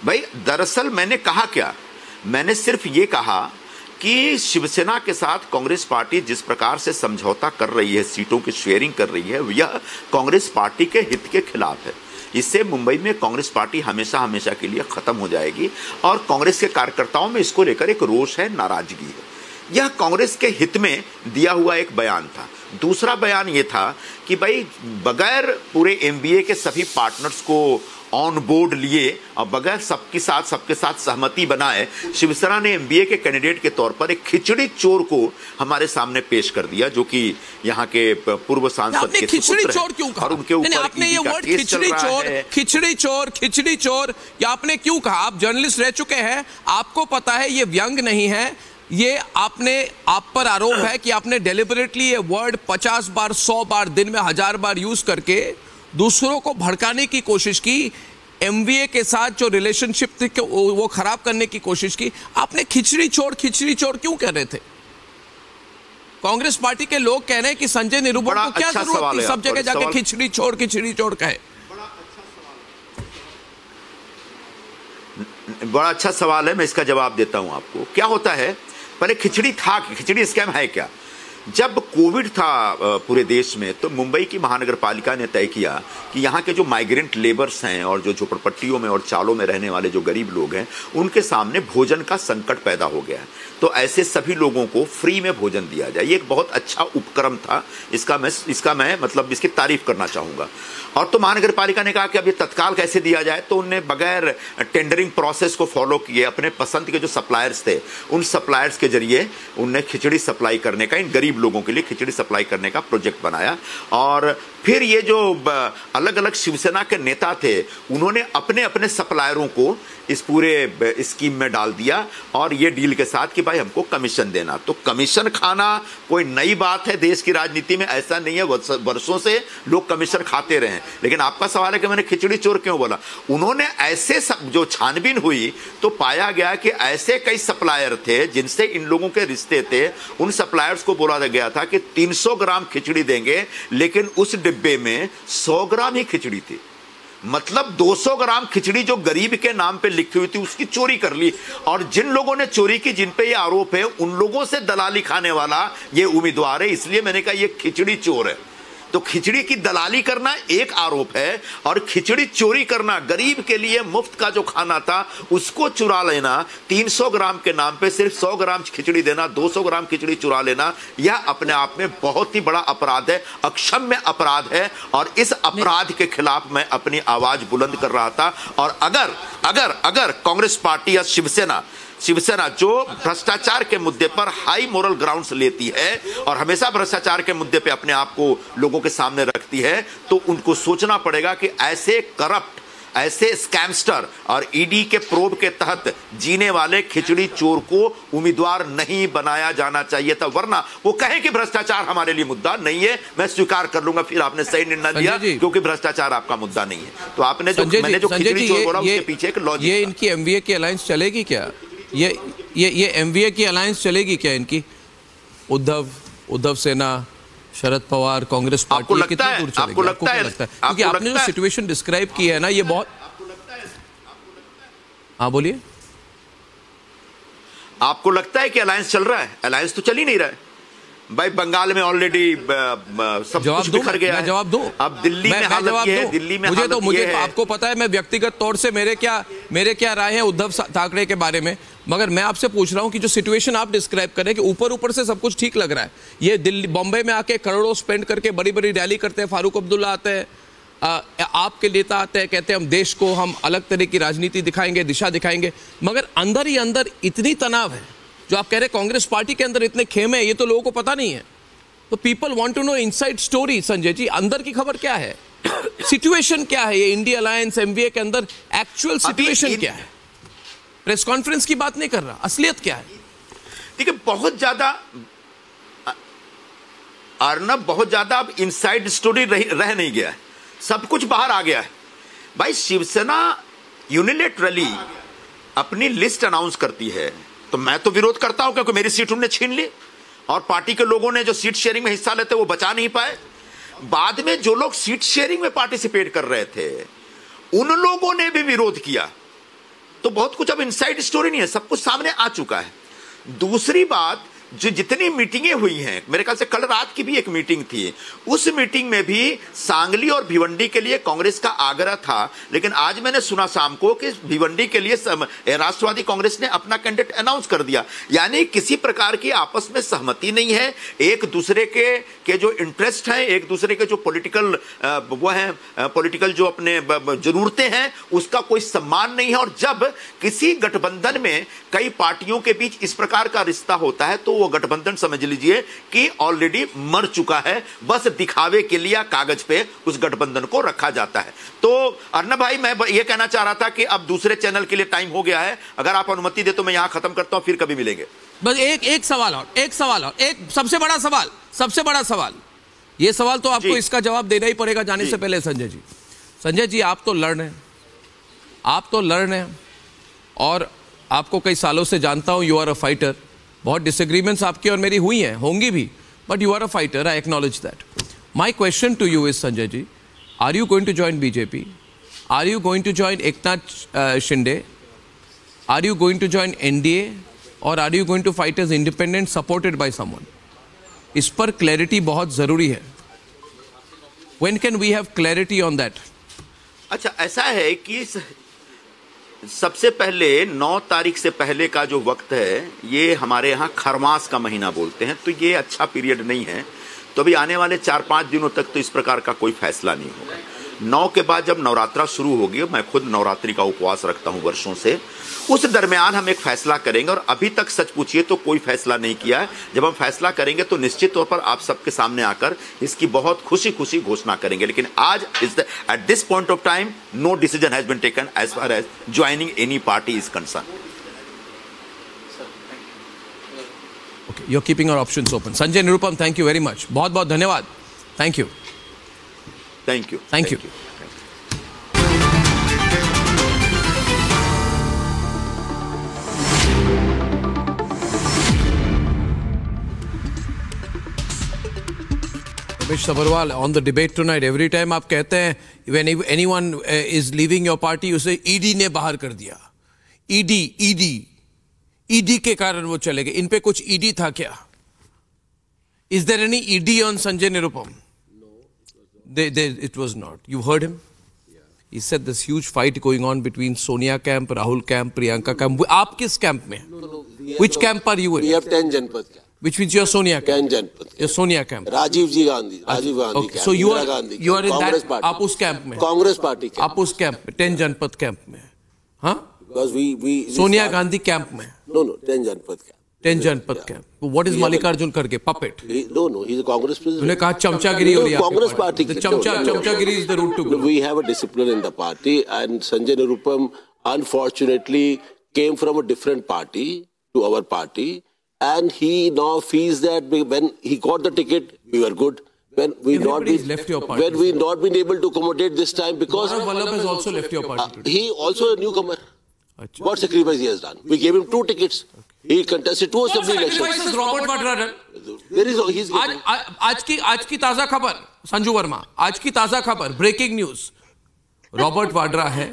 भाई। दरअसल मैंने कहा क्या, मैंने सिर्फ ये कहा कि शिवसेना के साथ कांग्रेस पार्टी जिस प्रकार से समझौता कर रही है, सीटों की शेयरिंग कर रही है, यह कांग्रेस पार्टी के हित के खिलाफ है। इससे मुंबई में कांग्रेस पार्टी हमेशा हमेशा के लिए ख़त्म हो जाएगी और कांग्रेस के कार्यकर्ताओं में इसको लेकर एक रोष है, नाराजगी है। यह कांग्रेस के हित में दिया हुआ एक बयान था। दूसरा बयान ये था कि भाई बगैर पूरे एमबीए के सभी पार्टनर्स को ऑन बोर्ड लिए और बगैर सबके साथ सबके साथ सहमति बनाए शिवसेना ने एमबीए के कैंडिडेट के तौर पर एक खिचड़ी चोर को हमारे सामने पेश कर दिया, जो कि यहाँ के पूर्व सांसद के खिचड़ी चोर क्यों कहा? और उनके ऊपर खिचड़ी चोर खिचड़ी चोर खिचड़ी चोर आपने क्यों कहा? आप जर्नलिस्ट रह चुके हैं, आपको पता है ये व्यंग नहीं है, ये आपने आप पर आरोप है कि आपने डेलिबरेटली ये वर्ड पचास बार सौ बार दिन में हजार बार यूज करके दूसरों को भड़काने की कोशिश की, एमवीए के साथ जो रिलेशनशिप थी वो खराब करने की कोशिश की। आपने खिचड़ी चोर खिचड़ी चोर क्यों कह रहे थे? कांग्रेस पार्टी के लोग कह रहे हैं कि संजय निरुपम को क्या जरूरत थी सब जगह जाके खिचड़ी चोर खिचड़ी चोर कहे। बड़ा अच्छा सवाल है, मैं इसका जवाब देता हूं आपको। क्या होता है, पहले खिचड़ी था, खिचड़ी स्कैम है क्या? जब कोविड था पूरे देश में तो मुंबई की महानगरपालिका ने तय किया कि यहाँ के जो माइग्रेंट लेबर्स हैं और जो झोपड़पट्टियों में और चालों में रहने वाले जो गरीब लोग हैं उनके सामने भोजन का संकट पैदा हो गया है, तो ऐसे सभी लोगों को फ्री में भोजन दिया जाए। ये एक बहुत अच्छा उपक्रम था, इसका मैं इसका मैं मतलब इसकी तारीफ करना चाहूँगा। और तो महानगरपालिका ने कहा कि अब ये तत्काल कैसे दिया जाए, तो उनने बगैर टेंडरिंग प्रोसेस को फॉलो किए अपने पसंद के जो सप्लायर्स थे उन सप्लायर्स के जरिए उनने खिचड़ी सप्लाई करने का, इन गरीब लोगों के लिए खिचड़ी सप्लाई करने का प्रोजेक्ट बनाया। और फिर ये जो अलग अलग शिवसेना के नेता थे उन्होंने अपने अपने सप्लायरों को इस पूरे स्कीम में डाल दिया और ये डील के साथ कि भाई हमको कमीशन देना। तो कमीशन खाना कोई नई बात है देश की राजनीति में, ऐसा नहीं है, वर्षों से लोग कमीशन खाते रहे हैं। लेकिन आपका सवाल है कि मैंने खिचड़ी चोर क्यों बोला। उन्होंने ऐसे सब, जो छानबीन हुई तो पाया गया कि ऐसे कई सप्लायर थे जिनसे इन लोगों के रिश्ते थे। उन सप्लायर्स को बोला गया था कि तीन सौ ग्राम खिचड़ी देंगे, लेकिन उस डिब्बे में सौ ग्राम ही खिचड़ी थी। मतलब दो सौ ग्राम खिचड़ी जो गरीब के नाम पे लिखी हुई थी उसकी चोरी कर ली। और जिन लोगों ने चोरी की, जिन पे ये आरोप है, उन लोगों से दलाली खाने वाला ये उम्मीदवार है, इसलिए मैंने कहा ये खिचड़ी चोर है। तो खिचड़ी की दलाली करना एक आरोप है और खिचड़ी चोरी करना, गरीब के लिए मुफ्त का जो खाना था उसको चुरा लेना, तीन सौ ग्राम के नाम पे सिर्फ सौ ग्राम खिचड़ी देना, दो सौ ग्राम खिचड़ी चुरा लेना, यह अपने आप में बहुत ही बड़ा अपराध है, अक्षम्य अपराध है। और इस अपराध के खिलाफ मैं अपनी आवाज बुलंद कर रहा था। और अगर अगर अगर कांग्रेस पार्टी या शिवसेना शिवसेना जो भ्रष्टाचार के मुद्दे पर हाई मोरल ग्राउंड्स लेती है और हमेशा भ्रष्टाचार के मुद्दे पे अपने आप को लोगों के सामने रखती है, तो उनको सोचना पड़ेगा कि ऐसे करप्ट, ऐसे स्कैमस्टर और ईडी के प्रोब के तहत जीने वाले खिचड़ी चोर को उम्मीदवार नहीं बनाया जाना चाहिए था। वरना वो कहें कि भ्रष्टाचार हमारे लिए मुद्दा नहीं है, मैं स्वीकार कर लूंगा, फिर आपने सही निर्णय लिया क्योंकि भ्रष्टाचार आपका मुद्दा नहीं है। तो आपने जो मैंने जो खिचड़ी चोर बोला उसके पीछे एक लॉजिक है। इनकी एमवीए की अलायंस चलेगी क्या? ये ये ये एमवीए की अलायंस चलेगी क्या इनकी? उद्धव उद्धव सेना, शरद पवार, कांग्रेस पार्टी कितनी दूर चलेगी? आपको लगता है? क्योंकि आपने जो सिचुएशन डिस्क्राइब की है ना, ये बहुत, हाँ बोलिए, आपको लगता है कि अलायंस चल रहा है? अलायंस तो चल ही नहीं रहा है भाई। बंगाल में ऑलरेडी सब कुछ बिखर गया है। जवाब दो। अब दिल्ली में हालत ये है, दिल्ली में मुझे तो मुझे तो आपको पता है, मैं व्यक्तिगत तौर से मेरे क्या मेरे क्या राय है उद्धव ठाकरे के बारे में, मगर मैं आपसे पूछ रहा हूं कि जो सिचुएशन आप डिस्क्राइब करें कि ऊपर ऊपर से सब कुछ ठीक लग रहा है, ये दिल्ली बॉम्बे में आके करोड़ों स्पेंड करके बड़ी बड़ी रैली करते हैं, फारूक अब्दुल्ला आते हैं, आपके नेता आते हैं, कहते हैं हम देश को हम अलग तरह की राजनीति दिखाएंगे, दिशा दिखाएंगे, मगर अंदर ही अंदर इतनी तनाव है। जो आप कह रहे हैं कांग्रेस पार्टी के अंदर इतने खेमे हैं, ये तो लोगों को पता नहीं है। तो people want to know inside story. Sanjay ji, अंदर की खबर क्या है? सिचुएशन क्या है? ये इंडिया अलायंस एमवीए के अंदर एक्चुअल सिचुएशन क्या है? प्रेस कॉन्फ्रेंस की बात नहीं कर रहा, असलियत क्या है? देखिए, बहुत ज्यादा अर्नब बहुत ज्यादा अब इनसाइड स्टोरी रह नहीं गया है, सब कुछ बाहर आ गया है। भाई, शिवसेना यूनिलेटरली अपनी लिस्ट अनाउंस करती है तो मैं तो विरोध करता हूं क्योंकि मेरी सीट उन्होंने छीन ली और पार्टी के लोगों ने जो सीट शेयरिंग में हिस्सा लेते वो बचा नहीं पाए। बाद में जो लोग सीट शेयरिंग में पार्टिसिपेट कर रहे थे उन लोगों ने भी विरोध किया। तो बहुत कुछ अब इनसाइड स्टोरी नहीं है, सब कुछ सामने आ चुका है। दूसरी बात जो जितनी मीटिंगें हुई हैं, मेरे ख्याल से कल रात की भी एक मीटिंग थी, उस मीटिंग में भी सांगली और भिवंडी के लिए कांग्रेस का आग्रह था, लेकिन आज मैंने सुना शाम को कि भिवंडी के लिए राष्ट्रवादी कांग्रेस ने अपना कैंडिडेट अनाउंस कर दिया। यानी किसी प्रकार की आपस में सहमति नहीं है, एक दूसरे के के जो इंटरेस्ट हैं, एक दूसरे के जो पॉलिटिकल वो हैं, पॉलिटिकल जो अपने जरूरतें हैं, उसका कोई सम्मान नहीं है। और जब किसी गठबंधन में कई पार्टियों के बीच इस प्रकार का रिश्ता होता है तो वो गठबंधन समझ लीजिए कि ऑलरेडी मर चुका है, बस दिखावे के लिए कागज पे उस गठबंधन को रखा जाता है। तो अर्णब भाई, मैं ये कहना चाह रहा था कि अब दूसरे चैनल के लिए टाइम हो गया है, अगर आप अनुमति दे तो मैं यहाँ खत्म करता हूँ, फिर कभी मिलेंगे। बस एक एक सवाल और एक सवाल और एक सबसे बड़ा सवाल सबसे बड़ा सवाल ये सवाल तो आपको इसका जवाब देना ही पड़ेगा जाने से पहले। संजय जी संजय जी आप तो लड़ रहे हैं आप तो लड़ रहे हैं और आपको कई सालों से जानता हूँ, यू आर अ फाइटर। बहुत डिसएग्रीमेंट्स आपकी और मेरी हुई हैं, होंगी भी, but you are a fighter, I acknowledge that. My question to you is, Sanjay ji, are you going to join BJP? Are you going to join Eknath Shinde? Are you going to join NDA? और are you going to fight as independent supported by someone? इस पर clarity बहुत ज़रूरी है। When can we have clarity on that? अच्छा, ऐसा है कि सबसे पहले नौ तारीख से पहले का जो वक्त है, ये हमारे यहाँ खरमास का महीना बोलते हैं, तो ये अच्छा पीरियड नहीं है। तो अभी आने वाले चार पाँच दिनों तक तो इस प्रकार का कोई फैसला नहीं होगा। नौ के बाद जब नवरात्रा शुरू होगी, मैं खुद नवरात्रि का उपवास रखता हूँ वर्षों से, उस दरमियान हम एक फैसला करेंगे। और अभी तक सच पूछिए तो कोई फैसला नहीं किया है। जब हम फैसला करेंगे तो निश्चित तौर पर आप सबके सामने आकर इसकी बहुत खुशी खुशी घोषणा करेंगे। लेकिन आज is at this point of time no decision has been taken as far as joining any party is concern. Okay, you are keeping our options open. Sanjay Nirupam, thank you very much, बहुत बहुत धन्यवाद। Thank you Thank you. Thank, Thank you. you. Ramesh Sabharwal, on the debate tonight, every time आप कहते हैं, when anyone is leaving your party, you say E D ने बाहर कर दिया, E D, E D, E D के कारण वो चले गए। इन पे कुछ E D था क्या? Is there any E D on Sanjay Nirupam? They, they, it was not. You've heard him? Yeah. He said this huge fight going on between Sonia camp, Rahul camp, Priyanka camp. Aap kis camp mein? No, no, no. Which no, camp are you in? We have ten Janpat camp. Which means you're Sonia camp. ten Janpat. You're Sonia camp. Rajiv Ji Gandhi. Rajiv Gandhi okay. camp. So you are, Gandhi you are in Congress that, aap us camp mein? Congress party camp. Aap us camp mein, ten Janpat camp mein. Huh? Because we, we, we Sonia start. Gandhi camp mein? No, no, ten Janpat camp. Ten Janpath yeah. Camp. What is Mallikarjun खड़गे? Puppet? No no, he is Congress president. उन्होंने कहा चमचागिरी हो रही है Congress party की। चमचा चमचागिरी is the root to grow. We have a discipline in the party and Sanjay Nirupam unfortunately came from a different party to our party and he now feels that when he got the ticket we were good, when we not been, left your party when we not been able to accommodate this time because Gaurav Vallabh has also left your party. He also a newcomer. Achha. What sacrifice he has done? We gave him two tickets. He contested two assembly elections. Robert Vadra. There is he's आज, आ, आज की आज की ताजा खबर, संजू वर्मा, आज की ताजा खबर, ब्रेकिंग न्यूज, रॉबर्ट वाड्रा है।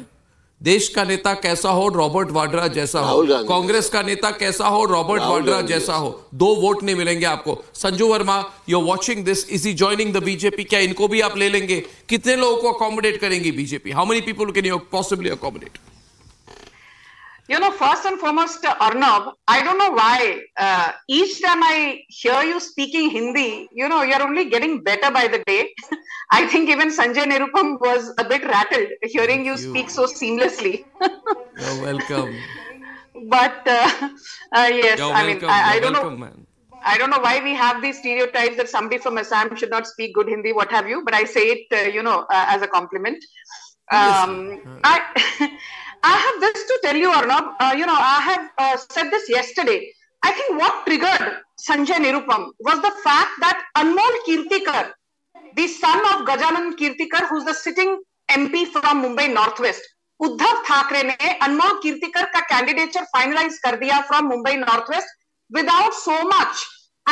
देश का नेता कैसा हो, रॉबर्ट वाड्रा जैसा हो। कांग्रेस का नेता कैसा हो, रॉबर्ट वाड्रा जैसा हो। दो वोट नहीं मिलेंगे आपको। Sanju Verma, you are watching this, is he joining the BJP? क्या इनको भी आप ले लेंगे? कितने लोगों को अकोमोडेट करेंगी BJP? How many people can you possibly accommodate? You know, first and foremost, uh, Arnab, I don't know why uh, each time I hear you speaking Hindi, you know, you're only getting better by the day. I think even Sanjay Nirupam was a bit rattled hearing you, you speak so seamlessly. You're welcome. But uh, uh, yes, You're I welcome. mean, I, I don't welcome, know. Man. I don't know why we have these stereotypes that somebody from Assam should not speak good Hindi, what have you. But I say it, uh, you know, uh, as a compliment. Um, yes. I... I have this to tell you, Arnab, uh, you know, I have uh, said this yesterday. I think what triggered Sanjay Nirupam was the fact that Anmol Kirtikar, the son of Gajanan Kirtikar, who's the sitting M P from Mumbai Northwest, Uddhav Thackeray ne Anmol Kirtikar ka candidature finalize kar diya from Mumbai Northwest without so much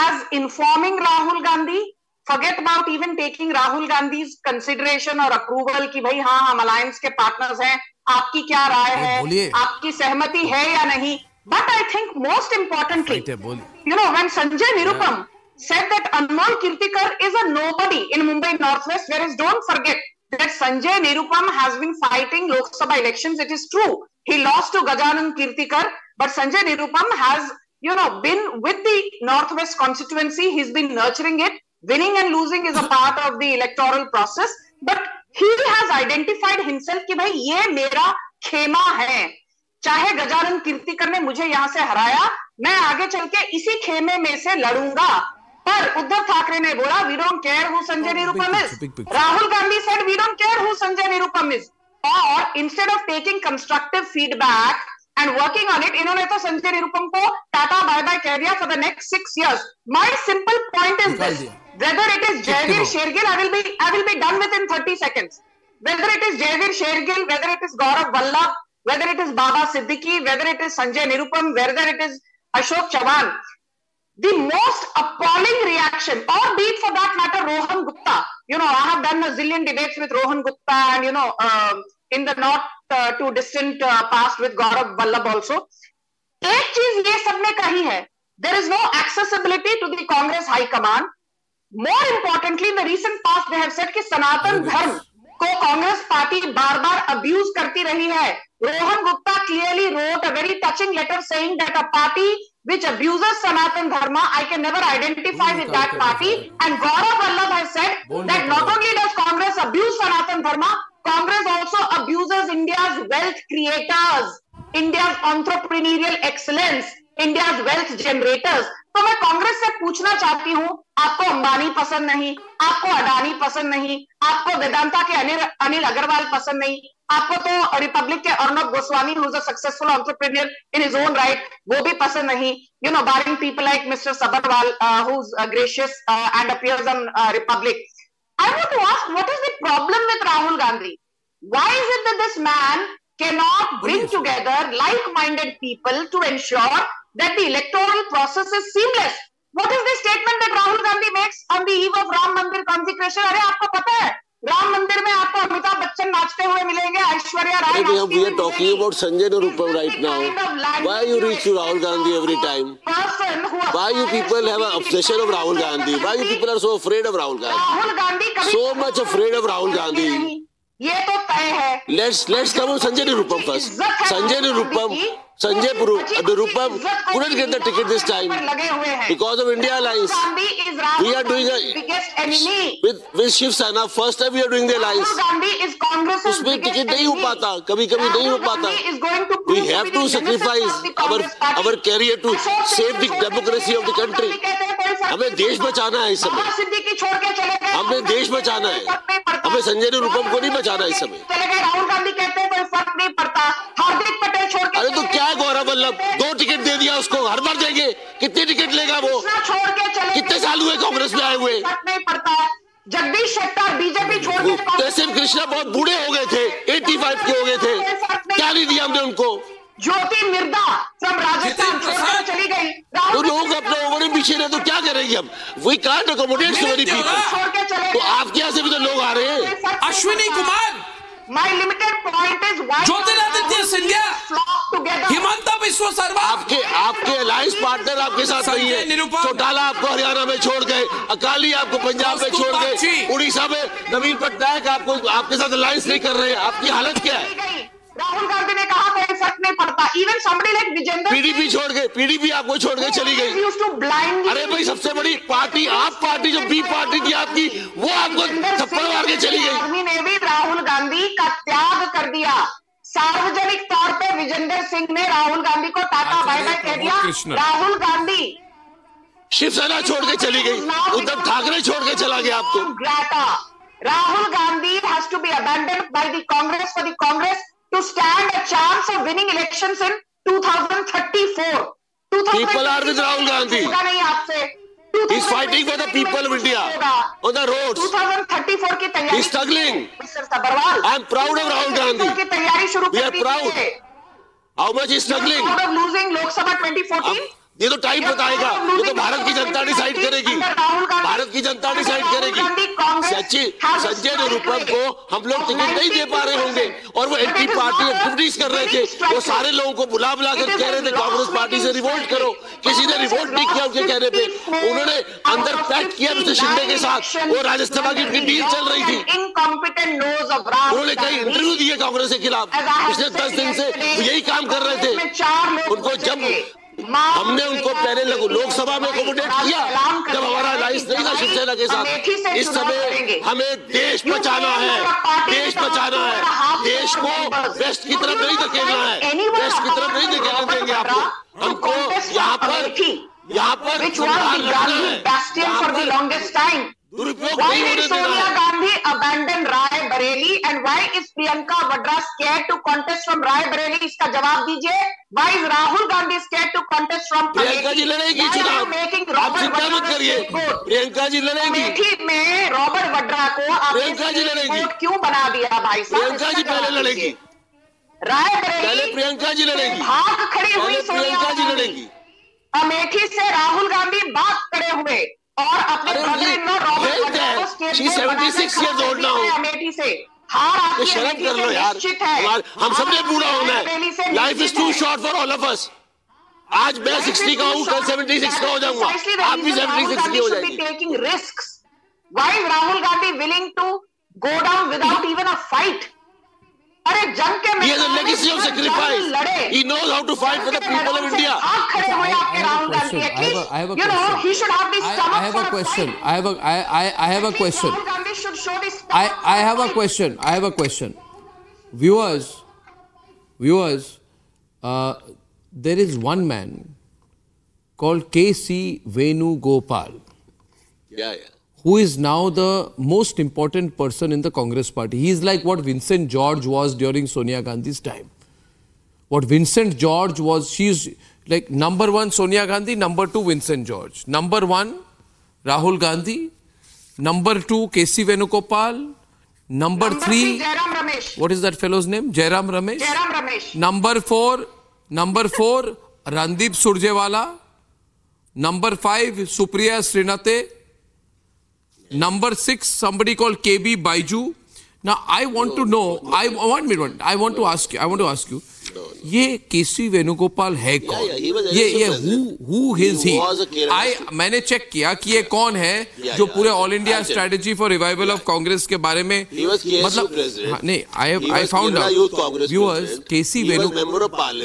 as informing Rahul Gandhi. Forget about even taking Rahul Gandhi's consideration or approval ki bhai हाँ हम alliance के partners हैं, आपकी क्या राय है, आपकी सहमति है या नहीं। But I think most importantly, you know, when Sanjay Nirupam yeah. said that Anmol Kirtikar is a nobody in Mumbai Northwest, whereas don't forget that Sanjay Nirupam has been fighting Lok Sabha elections. It is true. He lost to Gajanan Kirtikar, but Sanjay Nirupam has, you know, been with the Northwest constituency. He's been nurturing it. Winning and losing is a part of the electoral process. But he has identified himself कि भाई ये मेरा खेमा है. चाहे गजानन कीर्तिकर ने मुझे यहाँ से हराया, मैं आगे चल के इसी खेमे में से लड़ूंगा. पर उद्धव ठाकरे ने बोला, we don't care who Sanjay Nirupam is. Rahul Gandhi said, we don't care who Sanjay Nirupam is. Or instead of taking constructive feedback and working on it, इन्होंने तो संजय निरुपम को टाटा बाय बाय कह दिया for the next six years. My simple point is this: whether it is Jaiveer Shergill, I will be I will be done within thirty seconds. Whether it is Jaiveer Shergill, whether it is Gaurav Vallabh, whether it is Baba Siddiqui, whether it is Sanjay Nirupam, whether it is Ashok Chavan, the most appalling reaction, or be it for that matter Rohan Gupta. You know, I have done a zillion debates with Rohan Gupta, and you know, uh, in the not uh, too distant uh, past with Gaurav Vallabh also. एक चीज ये सबने कही है, there is no accessibility to the Congress High Command. More importantly, in the recent past, they have said कि सनातन धर्म को कांग्रेस पार्टी बार बार abuse करती रही है. Rohan Gupta clearly wrote a very touching letter saying that a party which abuses Sanatan Dharma, I can never identify with that party. And Gaurav Vallabh has said that not only does Congress abuse Sanatan Dharma, Congress also abuses India's wealth creators, India's entrepreneurial excellence, India's wealth generators. तो मैं कांग्रेस से पूछना चाहती हूँ, आपको अंबानी पसंद नहीं, आपको अडानी पसंद नहीं, आपको वेदांता के अनिल अनिल अग्रवाल पसंद नहीं, आपको तो रिपब्लिक के Arnab Goswami who is a successful entrepreneur in his own right, वो भी पसंद नहीं. You know, barring people like mister Sabharwal who is gracious and appears on Republic. I want to ask, what is the problem with Rahul Gandhi? Why is it that this man cannot bring together like-minded people to ensure that the electoral process is seamless? What is the statement that Rahul Gandhi makes on the eve of Ram Mandir consecration? अरे आपको पता है राम मंदिर में आपको अमिताभ बच्चन नाचते हुए मिलेंगे, ऐश्वर्या राय नाचती हुई मिलेंगी. Sanjay Nirupam right now. Why you reach to Rahul Gandhi every time? Why you people have an obsession of Rahul Gandhi? Why you people are so afraid of Rahul Gandhi? Rahul Gandhi so much afraid of Rahul Gandhi. ये तो तय है. Let's let's come on Sanjay Nirupam first. Sanjay Nirupam, Sanjay Nirupam couldn't get the ticket this time because of India Alliance. We are doing a with with Shiv Sena. First time we are doing the alliance. उसमें ticket नहीं हो पाता, कभी कभी नहीं हो पाता. We have to sacrifice our our career to save the democracy of the country. हमें देश बचाना है इस समय. हमें देश बचाना है. हमें संजय निरुपम को नहीं बचाना इस समय. राहुल गांधी कहते हैं कोई फर्क नहीं पड़ता, हार्दिक पटेल छोड़ के. अरे तो क्या गौरव वल्लभ, दो टिकट दे दिया उसको, हर बार देंगे. कितने टिकट लेगा वो? छोड़ के चले कितने साल हुए कांग्रेस में आए हुए, फर्क नहीं पड़ता. जगदीश शेट्टर बीजेपी छोड़ के, जैसे कृष्णा बहुत बूढ़े हो गए थे, एट्टी फाइव के हो गए थे, क्या नहीं दिया हमने उनको. ज्योति मिर्दा सब राजस्थान चली गई. तो लोग अपने लोगों ने पीछे रहे तो क्या करेंगे हम? We can't accommodate so many people. तो आपके यहाँ से भी तो लोग आ रहे हैं. Ashwini Kumar, my limited point is why Jyotiraditya Scindia, Himanta Biswa Sarma आपके आपके अलायंस पार्टनर आपके साथ नहीं है. चौटाला आपको हरियाणा में छोड़ गए, अकाली आपको पंजाब में छोड़ गए, उड़ीसा में नवीन पटनायक आपको आपके साथ अलायंस नहीं कर रहे हैं. आपकी हालत क्या है? राहुल गांधी ने कहा कोई फर्क नहीं पड़ता. Even somebody like Vijender, PDP छोड़ गए, पीडीपी आपको छोड़ के चली गई. अरे भाई सबसे बड़ी पार्टी आप पार्टी जो बी पार्टी थी आपकी, वो आपको थप्पड़ मार के चली गई. आर्मी ने भी राहुल गांधी का त्याग कर दिया. सार्वजनिक तौर पर विजेंद्र सिंह ने राहुल गांधी को टाटा बाय बाय कह दिया. राहुल गांधी शिवसेना छोड़ के चली गई, उद्धव ठाकरे छोड़ के चला गया आपको. Greater Rahul Gandhi has to be abandoned by the Congress for the Congress to stand a chance of winning elections in twenty thirty-four. People are with Rahul Gandhi. He is fighting for the people of India on the roads. He is struggling. I am proud of Rahul Gandhi. We are proud. How much he is struggling? Proud of losing Lok Sabha twenty fourteen. ये तो time बताएगा, ये तो भारत की जनता decide करेगी. भारत भारत की जनता decide करेगी। सचिन संजय निरुपम को हम लोग टिकट नहीं दे पा रहे होंगे और वो एंटी पार्टी एक्टिविटीज कर रहे थे, वो सारे लोगों को बुला बुला कर कह रहे थे कांग्रेस पार्टी से रिवोल्ट करो, किसी ने रिवोल्ट नहीं किया उनके कहने पे। उन्होंने अंदर पैक्ट किया मिस्टर शिंदे के साथ, वो राज्यसभा की डील चल रही थी, उन्होंने कई इंटरव्यू दिए कांग्रेस के खिलाफ, पिछले दस दिन से यही काम कर रहे थे। उनको जब हमने उनको पहले लोकसभा में अकोमोडेट किया जब हमारा अलायंस नहीं था शिवसेना के साथ। इस समय हमें देश बचाना है, देश बचाना है, देश को वेस्ट की तरफ नहीं धकेलना है, वेस्ट की तरफ नहीं धकेलने देंगे आपको। हमको यहाँ पर यहाँ पर दुरुपयोग नहीं होने देना है। Bareli and why is Priyanka Vadra scared to contest from Rai Bareli? इसका जवाब दीजिए। Why is Rahul Gandhi scared to contest from Priyanka जी लड़ेगी चुनाव? आप चिंता मत करिए, प्रियंका जी लड़ेंगी। मेठी में रॉबर्ट वड्रा को प्रियंका जी लड़ेंगी, क्यों बना दिया भाई साहब? प्रियंका जी पहले लड़ेंगी, राय बरेली पहले प्रियंका जी लड़ेंगी, भाग खड़ी हुई प्रियंका जी लड़ेंगी। अमेठी से राहुल गांधी भाग खड़े हुए और अपने छिहत्तर ईयर ओल्ड ना हो। अमेठी से हार शर्म कर लो यार, हम सबने पूरा होना है। Life is too short for all of us. आज मैं साठ का हूँ, कल छिहत्तर का हो जाऊंगा, आप भी छिहत्तर की हो जाएगी। Taking risks, why is Rahul Gandhi willing to go down without even a fight? अरे जंग के मैदान में legacy of sacrifice, he knows how to fight for the people of India. आप खड़े हुए आपके Rahul Gandhi, at least you know he should have this stomach. I have a question, I have I I I have a question, I I have a question, I have a question. Viewers, viewers, uh, there is one man called K C Venugopal. Yeah, yeah. Who is now the most important person in the Congress party. He is like what Vincent George was during Sonia Gandhi's time. What Vincent George was, she is like number one Sonia Gandhi, number two Vincent George. Number one, Rahul Gandhi. Number two, K C Venugopal. Number, number three, Jairam Ramesh. What is that fellow's name? Jairam Ramesh. Jairam Ramesh. Number four, number four, Randeep Surjewala. Number five, Supriya Srinathe. Number six, somebody called K B Baiju. Now I want no, to know. No, I want me one. I want no, to ask you. I want to ask you. No, no. ये K C Venugopal है कौन? Yeah, yeah, ये ये who who is he? he? I मैंने check किया कि yeah. ये कौन है yeah, जो yeah, पूरे all India strategy for revival of Congress के बारे में मतलब नहीं। I have I found out. Viewers, K C Venugopal.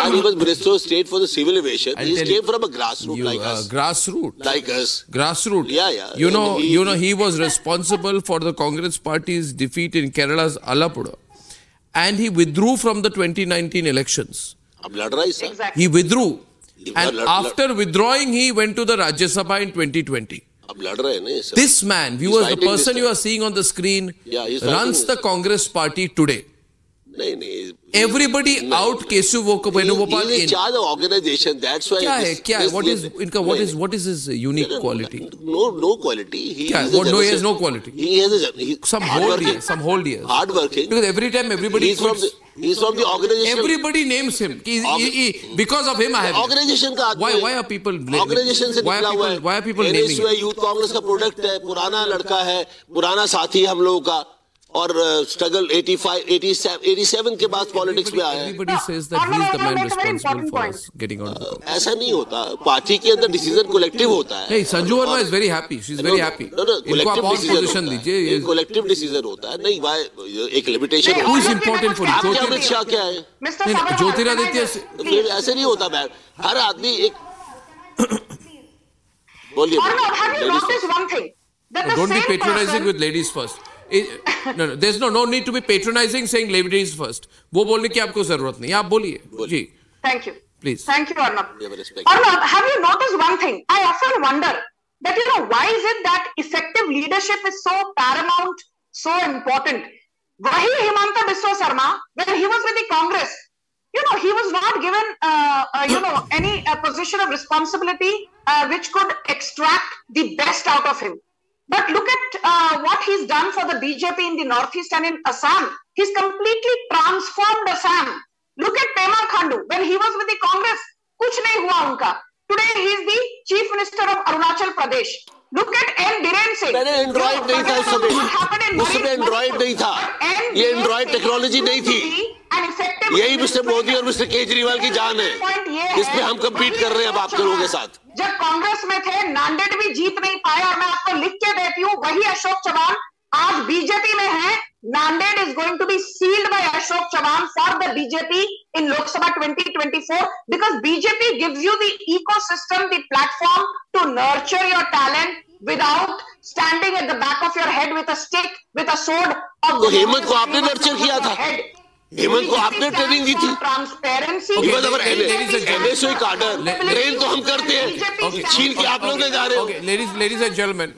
And he was Bristol State for the civil aviation. I'll he came from a grassroots you, like uh, us. Grassroots, like us. Grassroots. Yeah, yeah. You know, he, you know, he was responsible for the Congress party's defeat in Kerala's Alappuzha, and he withdrew from the twenty nineteen elections. Exactly. He withdrew, and after withdrawing, he went to the Rajya Sabha in twenty twenty. This man, viewers, the person you are seeing on the screen, yeah, runs the Congress party today. Everybody out K C Venugopal in. He is in charge of organization. That's why. Kya hai? Kya hai? What is inka? What is what is his unique quality? No, no quality. He is what? No, he has no quality. He has some hold here. Some hold here. Hard working. Because every time everybody is from. He is from the organization. Everybody names him. He, he, he, because of him, I have. Organization का why why are people blaming? Organization से निकला हुआ है. Why are people naming? N S U Youth Congress का product है. पुराना लड़का है. पुराना साथी हम लोगों का. और स्ट्रगल eighty-five, eighty-seven के बाद पॉलिटिक्स में आया है। ऐसा नहीं होता, पार्टी के अंदर डिसीजन कलेक्टिव होता है। नहीं, Sanju Verma is very happy, she is very happy. इनको आप और पोजीशन दीजिए, कलेक्टिव डिसीजन होता है। नहीं भाई, एक limitation who is important for Jyotiraditya. Amit Shah क्या है? ज्योतिरादित्य ऐसे नहीं होता मैम, हर आदमी एक बोलिए। Don't be patronising with ladies first. It, no, no, there's no no need to be patronizing saying ladies first. वो बोलने की आपको जरूरत नहीं, आप बोलिए जी। Thank you. Please. Thank you, Arnab. Arnab, have you noticed one thing? I often wonder that you know why is it that effective leadership is so paramount, so important? वही Himanta Biswa Sarma, when he was with the Congress, you know he was not given uh, uh, you know any uh, position of responsibility uh, which could extract the best out of him. But look at uh, what he's done for the B J P in the Northeast and in Assam. He's completely transformed Assam. Look at Pema Khandu. When he was with the Congress, kuch nahi hua unka. Today he is the Chief Minister of Arunachal Pradesh. Look at N Biren Singh. मैंने Android नहीं था उस समय, उस समय Android नहीं था, ये एंड्रॉइड टेक्नोलॉजी नहीं थी। यही मिस्टर मोदी और मिस्टर केजरीवाल की जान है, इसमें हम कम्पीट कर रहे हैं अब आपके लोगों के साथ। जब कांग्रेस में थे नांदेड़ भी जीत नहीं पाए, और मैं आपको लिख के देती हूँ वही अशोक चव्हाण आज बीजेपी में है। Nanded is going to be sealed by Ashok Chavan for the BJP in Lok Sabha twenty twenty-four, because B J P gives you the ecosystem, the platform to nurture your talent without standing at the back of your head with a stick, with a sword. तो हेमंत को आपने nurture किया था, हेमंत को आपने training दी थी। Transparency train तो हम करते हैं, छीन के आप लोग ले जा रहे हो। Ladies ladies and gentleman,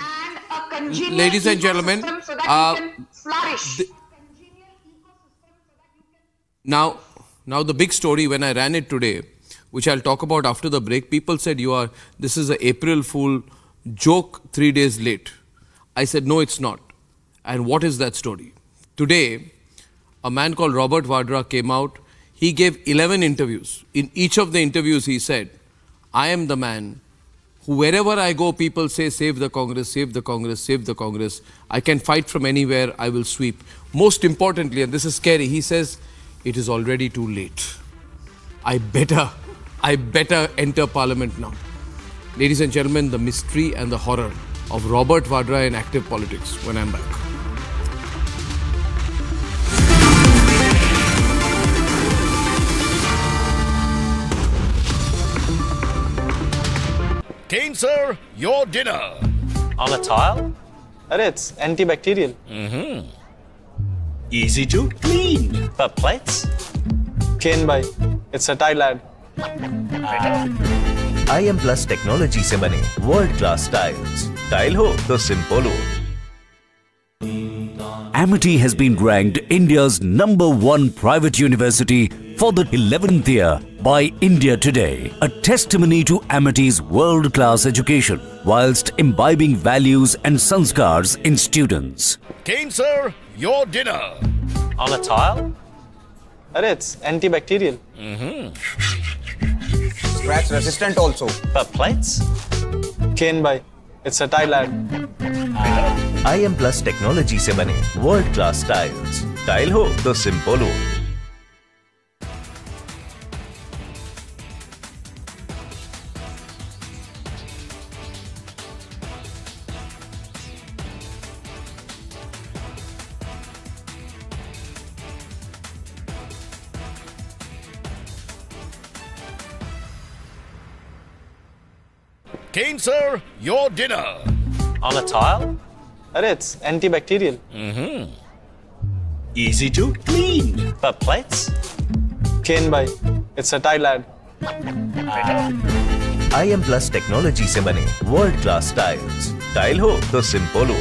ladies and gentleman, now Now the big story when I ran it today, which I'll talk about after the break, people said you are, this is an April Fool joke three days late. I said no, it's not. And what is that story? Today, a man called Robert Vadra came out. He gave eleven interviews. In each of the interviews he said, I am the man who wherever I go people say save the Congress, save the Congress, save the Congress. I can fight from anywhere, I will sweep. Most importantly, and this is scary, he says, it is already too late. I better, I better enter Parliament now. Ladies and gentlemen, the mystery and the horror of Robert Vadra in active politics when I'm back. Kane sir, your dinner. On a tile? And it's antibacterial. Mm-hmm. Easy to clean. But plates? Clean by. It's a Thailand. Uh, I M Plus technology se bane world class tiles. Tile ho to simple ho. Amity has been ranked India's number one private university for the eleventh year by India Today, a testimony to Amity's world-class education, whilst imbibing values and sanskars in students. Kane sir, your dinner. On a tile? But it's antibacterial. Mm-hmm. Scratch resistant also. But plates? Cane by. It's a Thailand. Uh, I M Plus technology se bane world-class tiles. Tile ho to simple ho. Kane sir, your dinner. On a tile? But it's antibacterial. Mm-hmm. Easy to clean. But plates? Cane by. It's a Thailand. Uh, I M Plus technology se bane world-class tiles. Tile ho to simple ho.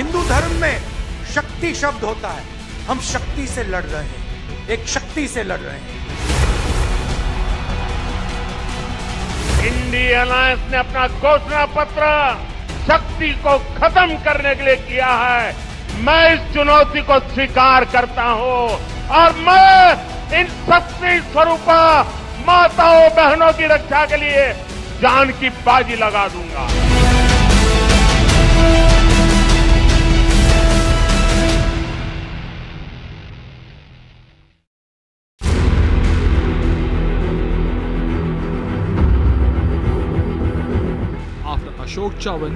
Hindu धर्म में शक्ति शब्द होता है, हम शक्ति से लड़ रहे हैं, एक शक्ति से लड़ रहे हैं। इंडिया अलायंस ने अपना घोषणा पत्र शक्ति को खत्म करने के लिए किया है। मैं इस चुनौती को स्वीकार करता हूं और मैं इन शक्ति स्वरूपा माताओं बहनों की रक्षा के लिए जान की बाजी लगा दूंगा। Ashok Chavan,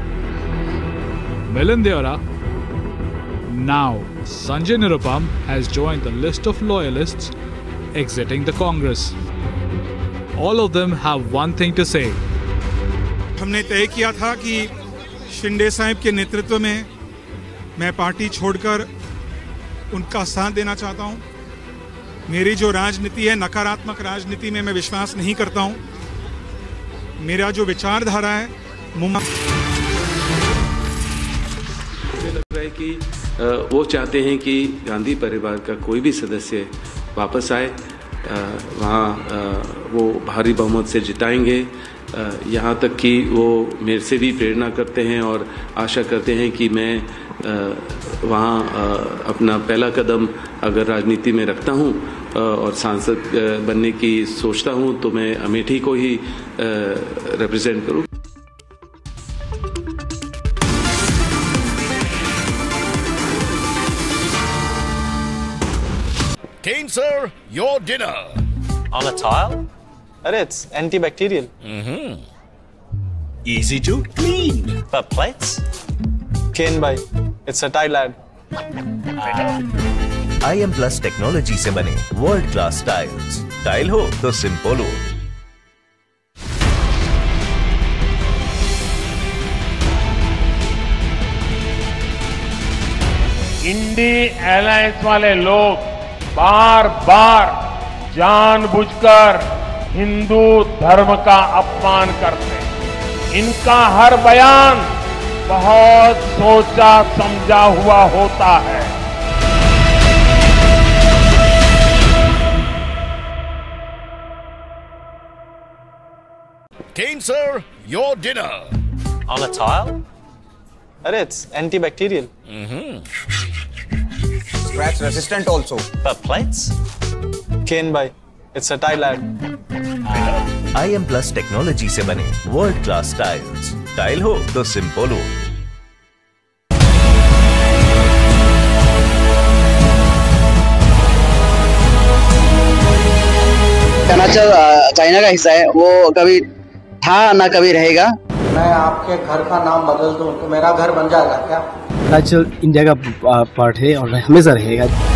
Milan Deora, now Sanjay Nirupam has joined the list of loyalists exiting the Congress. All of them have one thing to say. हमने तय किया था कि शिंदे साहब के नेतृत्व में मैं पार्टी छोड़कर उनका साथ देना चाहता हूँ। मेरी जो राजनीति है नकारात्मक राजनीति में मैं विश्वास नहीं करता हूँ। मेरा जो विचारधारा है मुझे लग रहा है कि वो चाहते हैं कि गांधी परिवार का कोई भी सदस्य वापस आए, वहाँ वो भारी बहुमत से जिताएंगे। यहाँ तक कि वो मेरे से भी प्रेरणा करते हैं और आशा करते हैं कि मैं वहाँ अपना पहला कदम अगर राजनीति में रखता हूँ और सांसद बनने की सोचता हूँ तो मैं अमेठी को ही रिप्रेजेंट करूँ। Kane sir, your dinner. On a tile? Arey, it's antibacterial. Mm-hmm. Easy to clean. But plates? Kane bhai, it's a Thai lad. Ah. I M Plus technology se bane world class tiles. Tile ho to simple ho. Indie Alliance wale log बार बार जानबूझकर हिंदू धर्म का अपमान करते हैं। इनका हर बयान बहुत सोचा समझा हुआ होता है। Kane sir, your dinner. On a tile? Arey, it's antibacterial. Mm-hmm. Scratch resistant also. But plates? Kane bhai, it's a Thai lad. Ah. I M Plus technology se bane world class tiles. Tile ho to simple ho. कनाचर China का हिस्सा है, वो कभी था ना कभी रहेगा। मैं आपके घर का नाम बदल दूं तो मेरा घर बन जाएगा क्या? कल्चर इंडिया का पार्ट है और हमेशा रहेगा।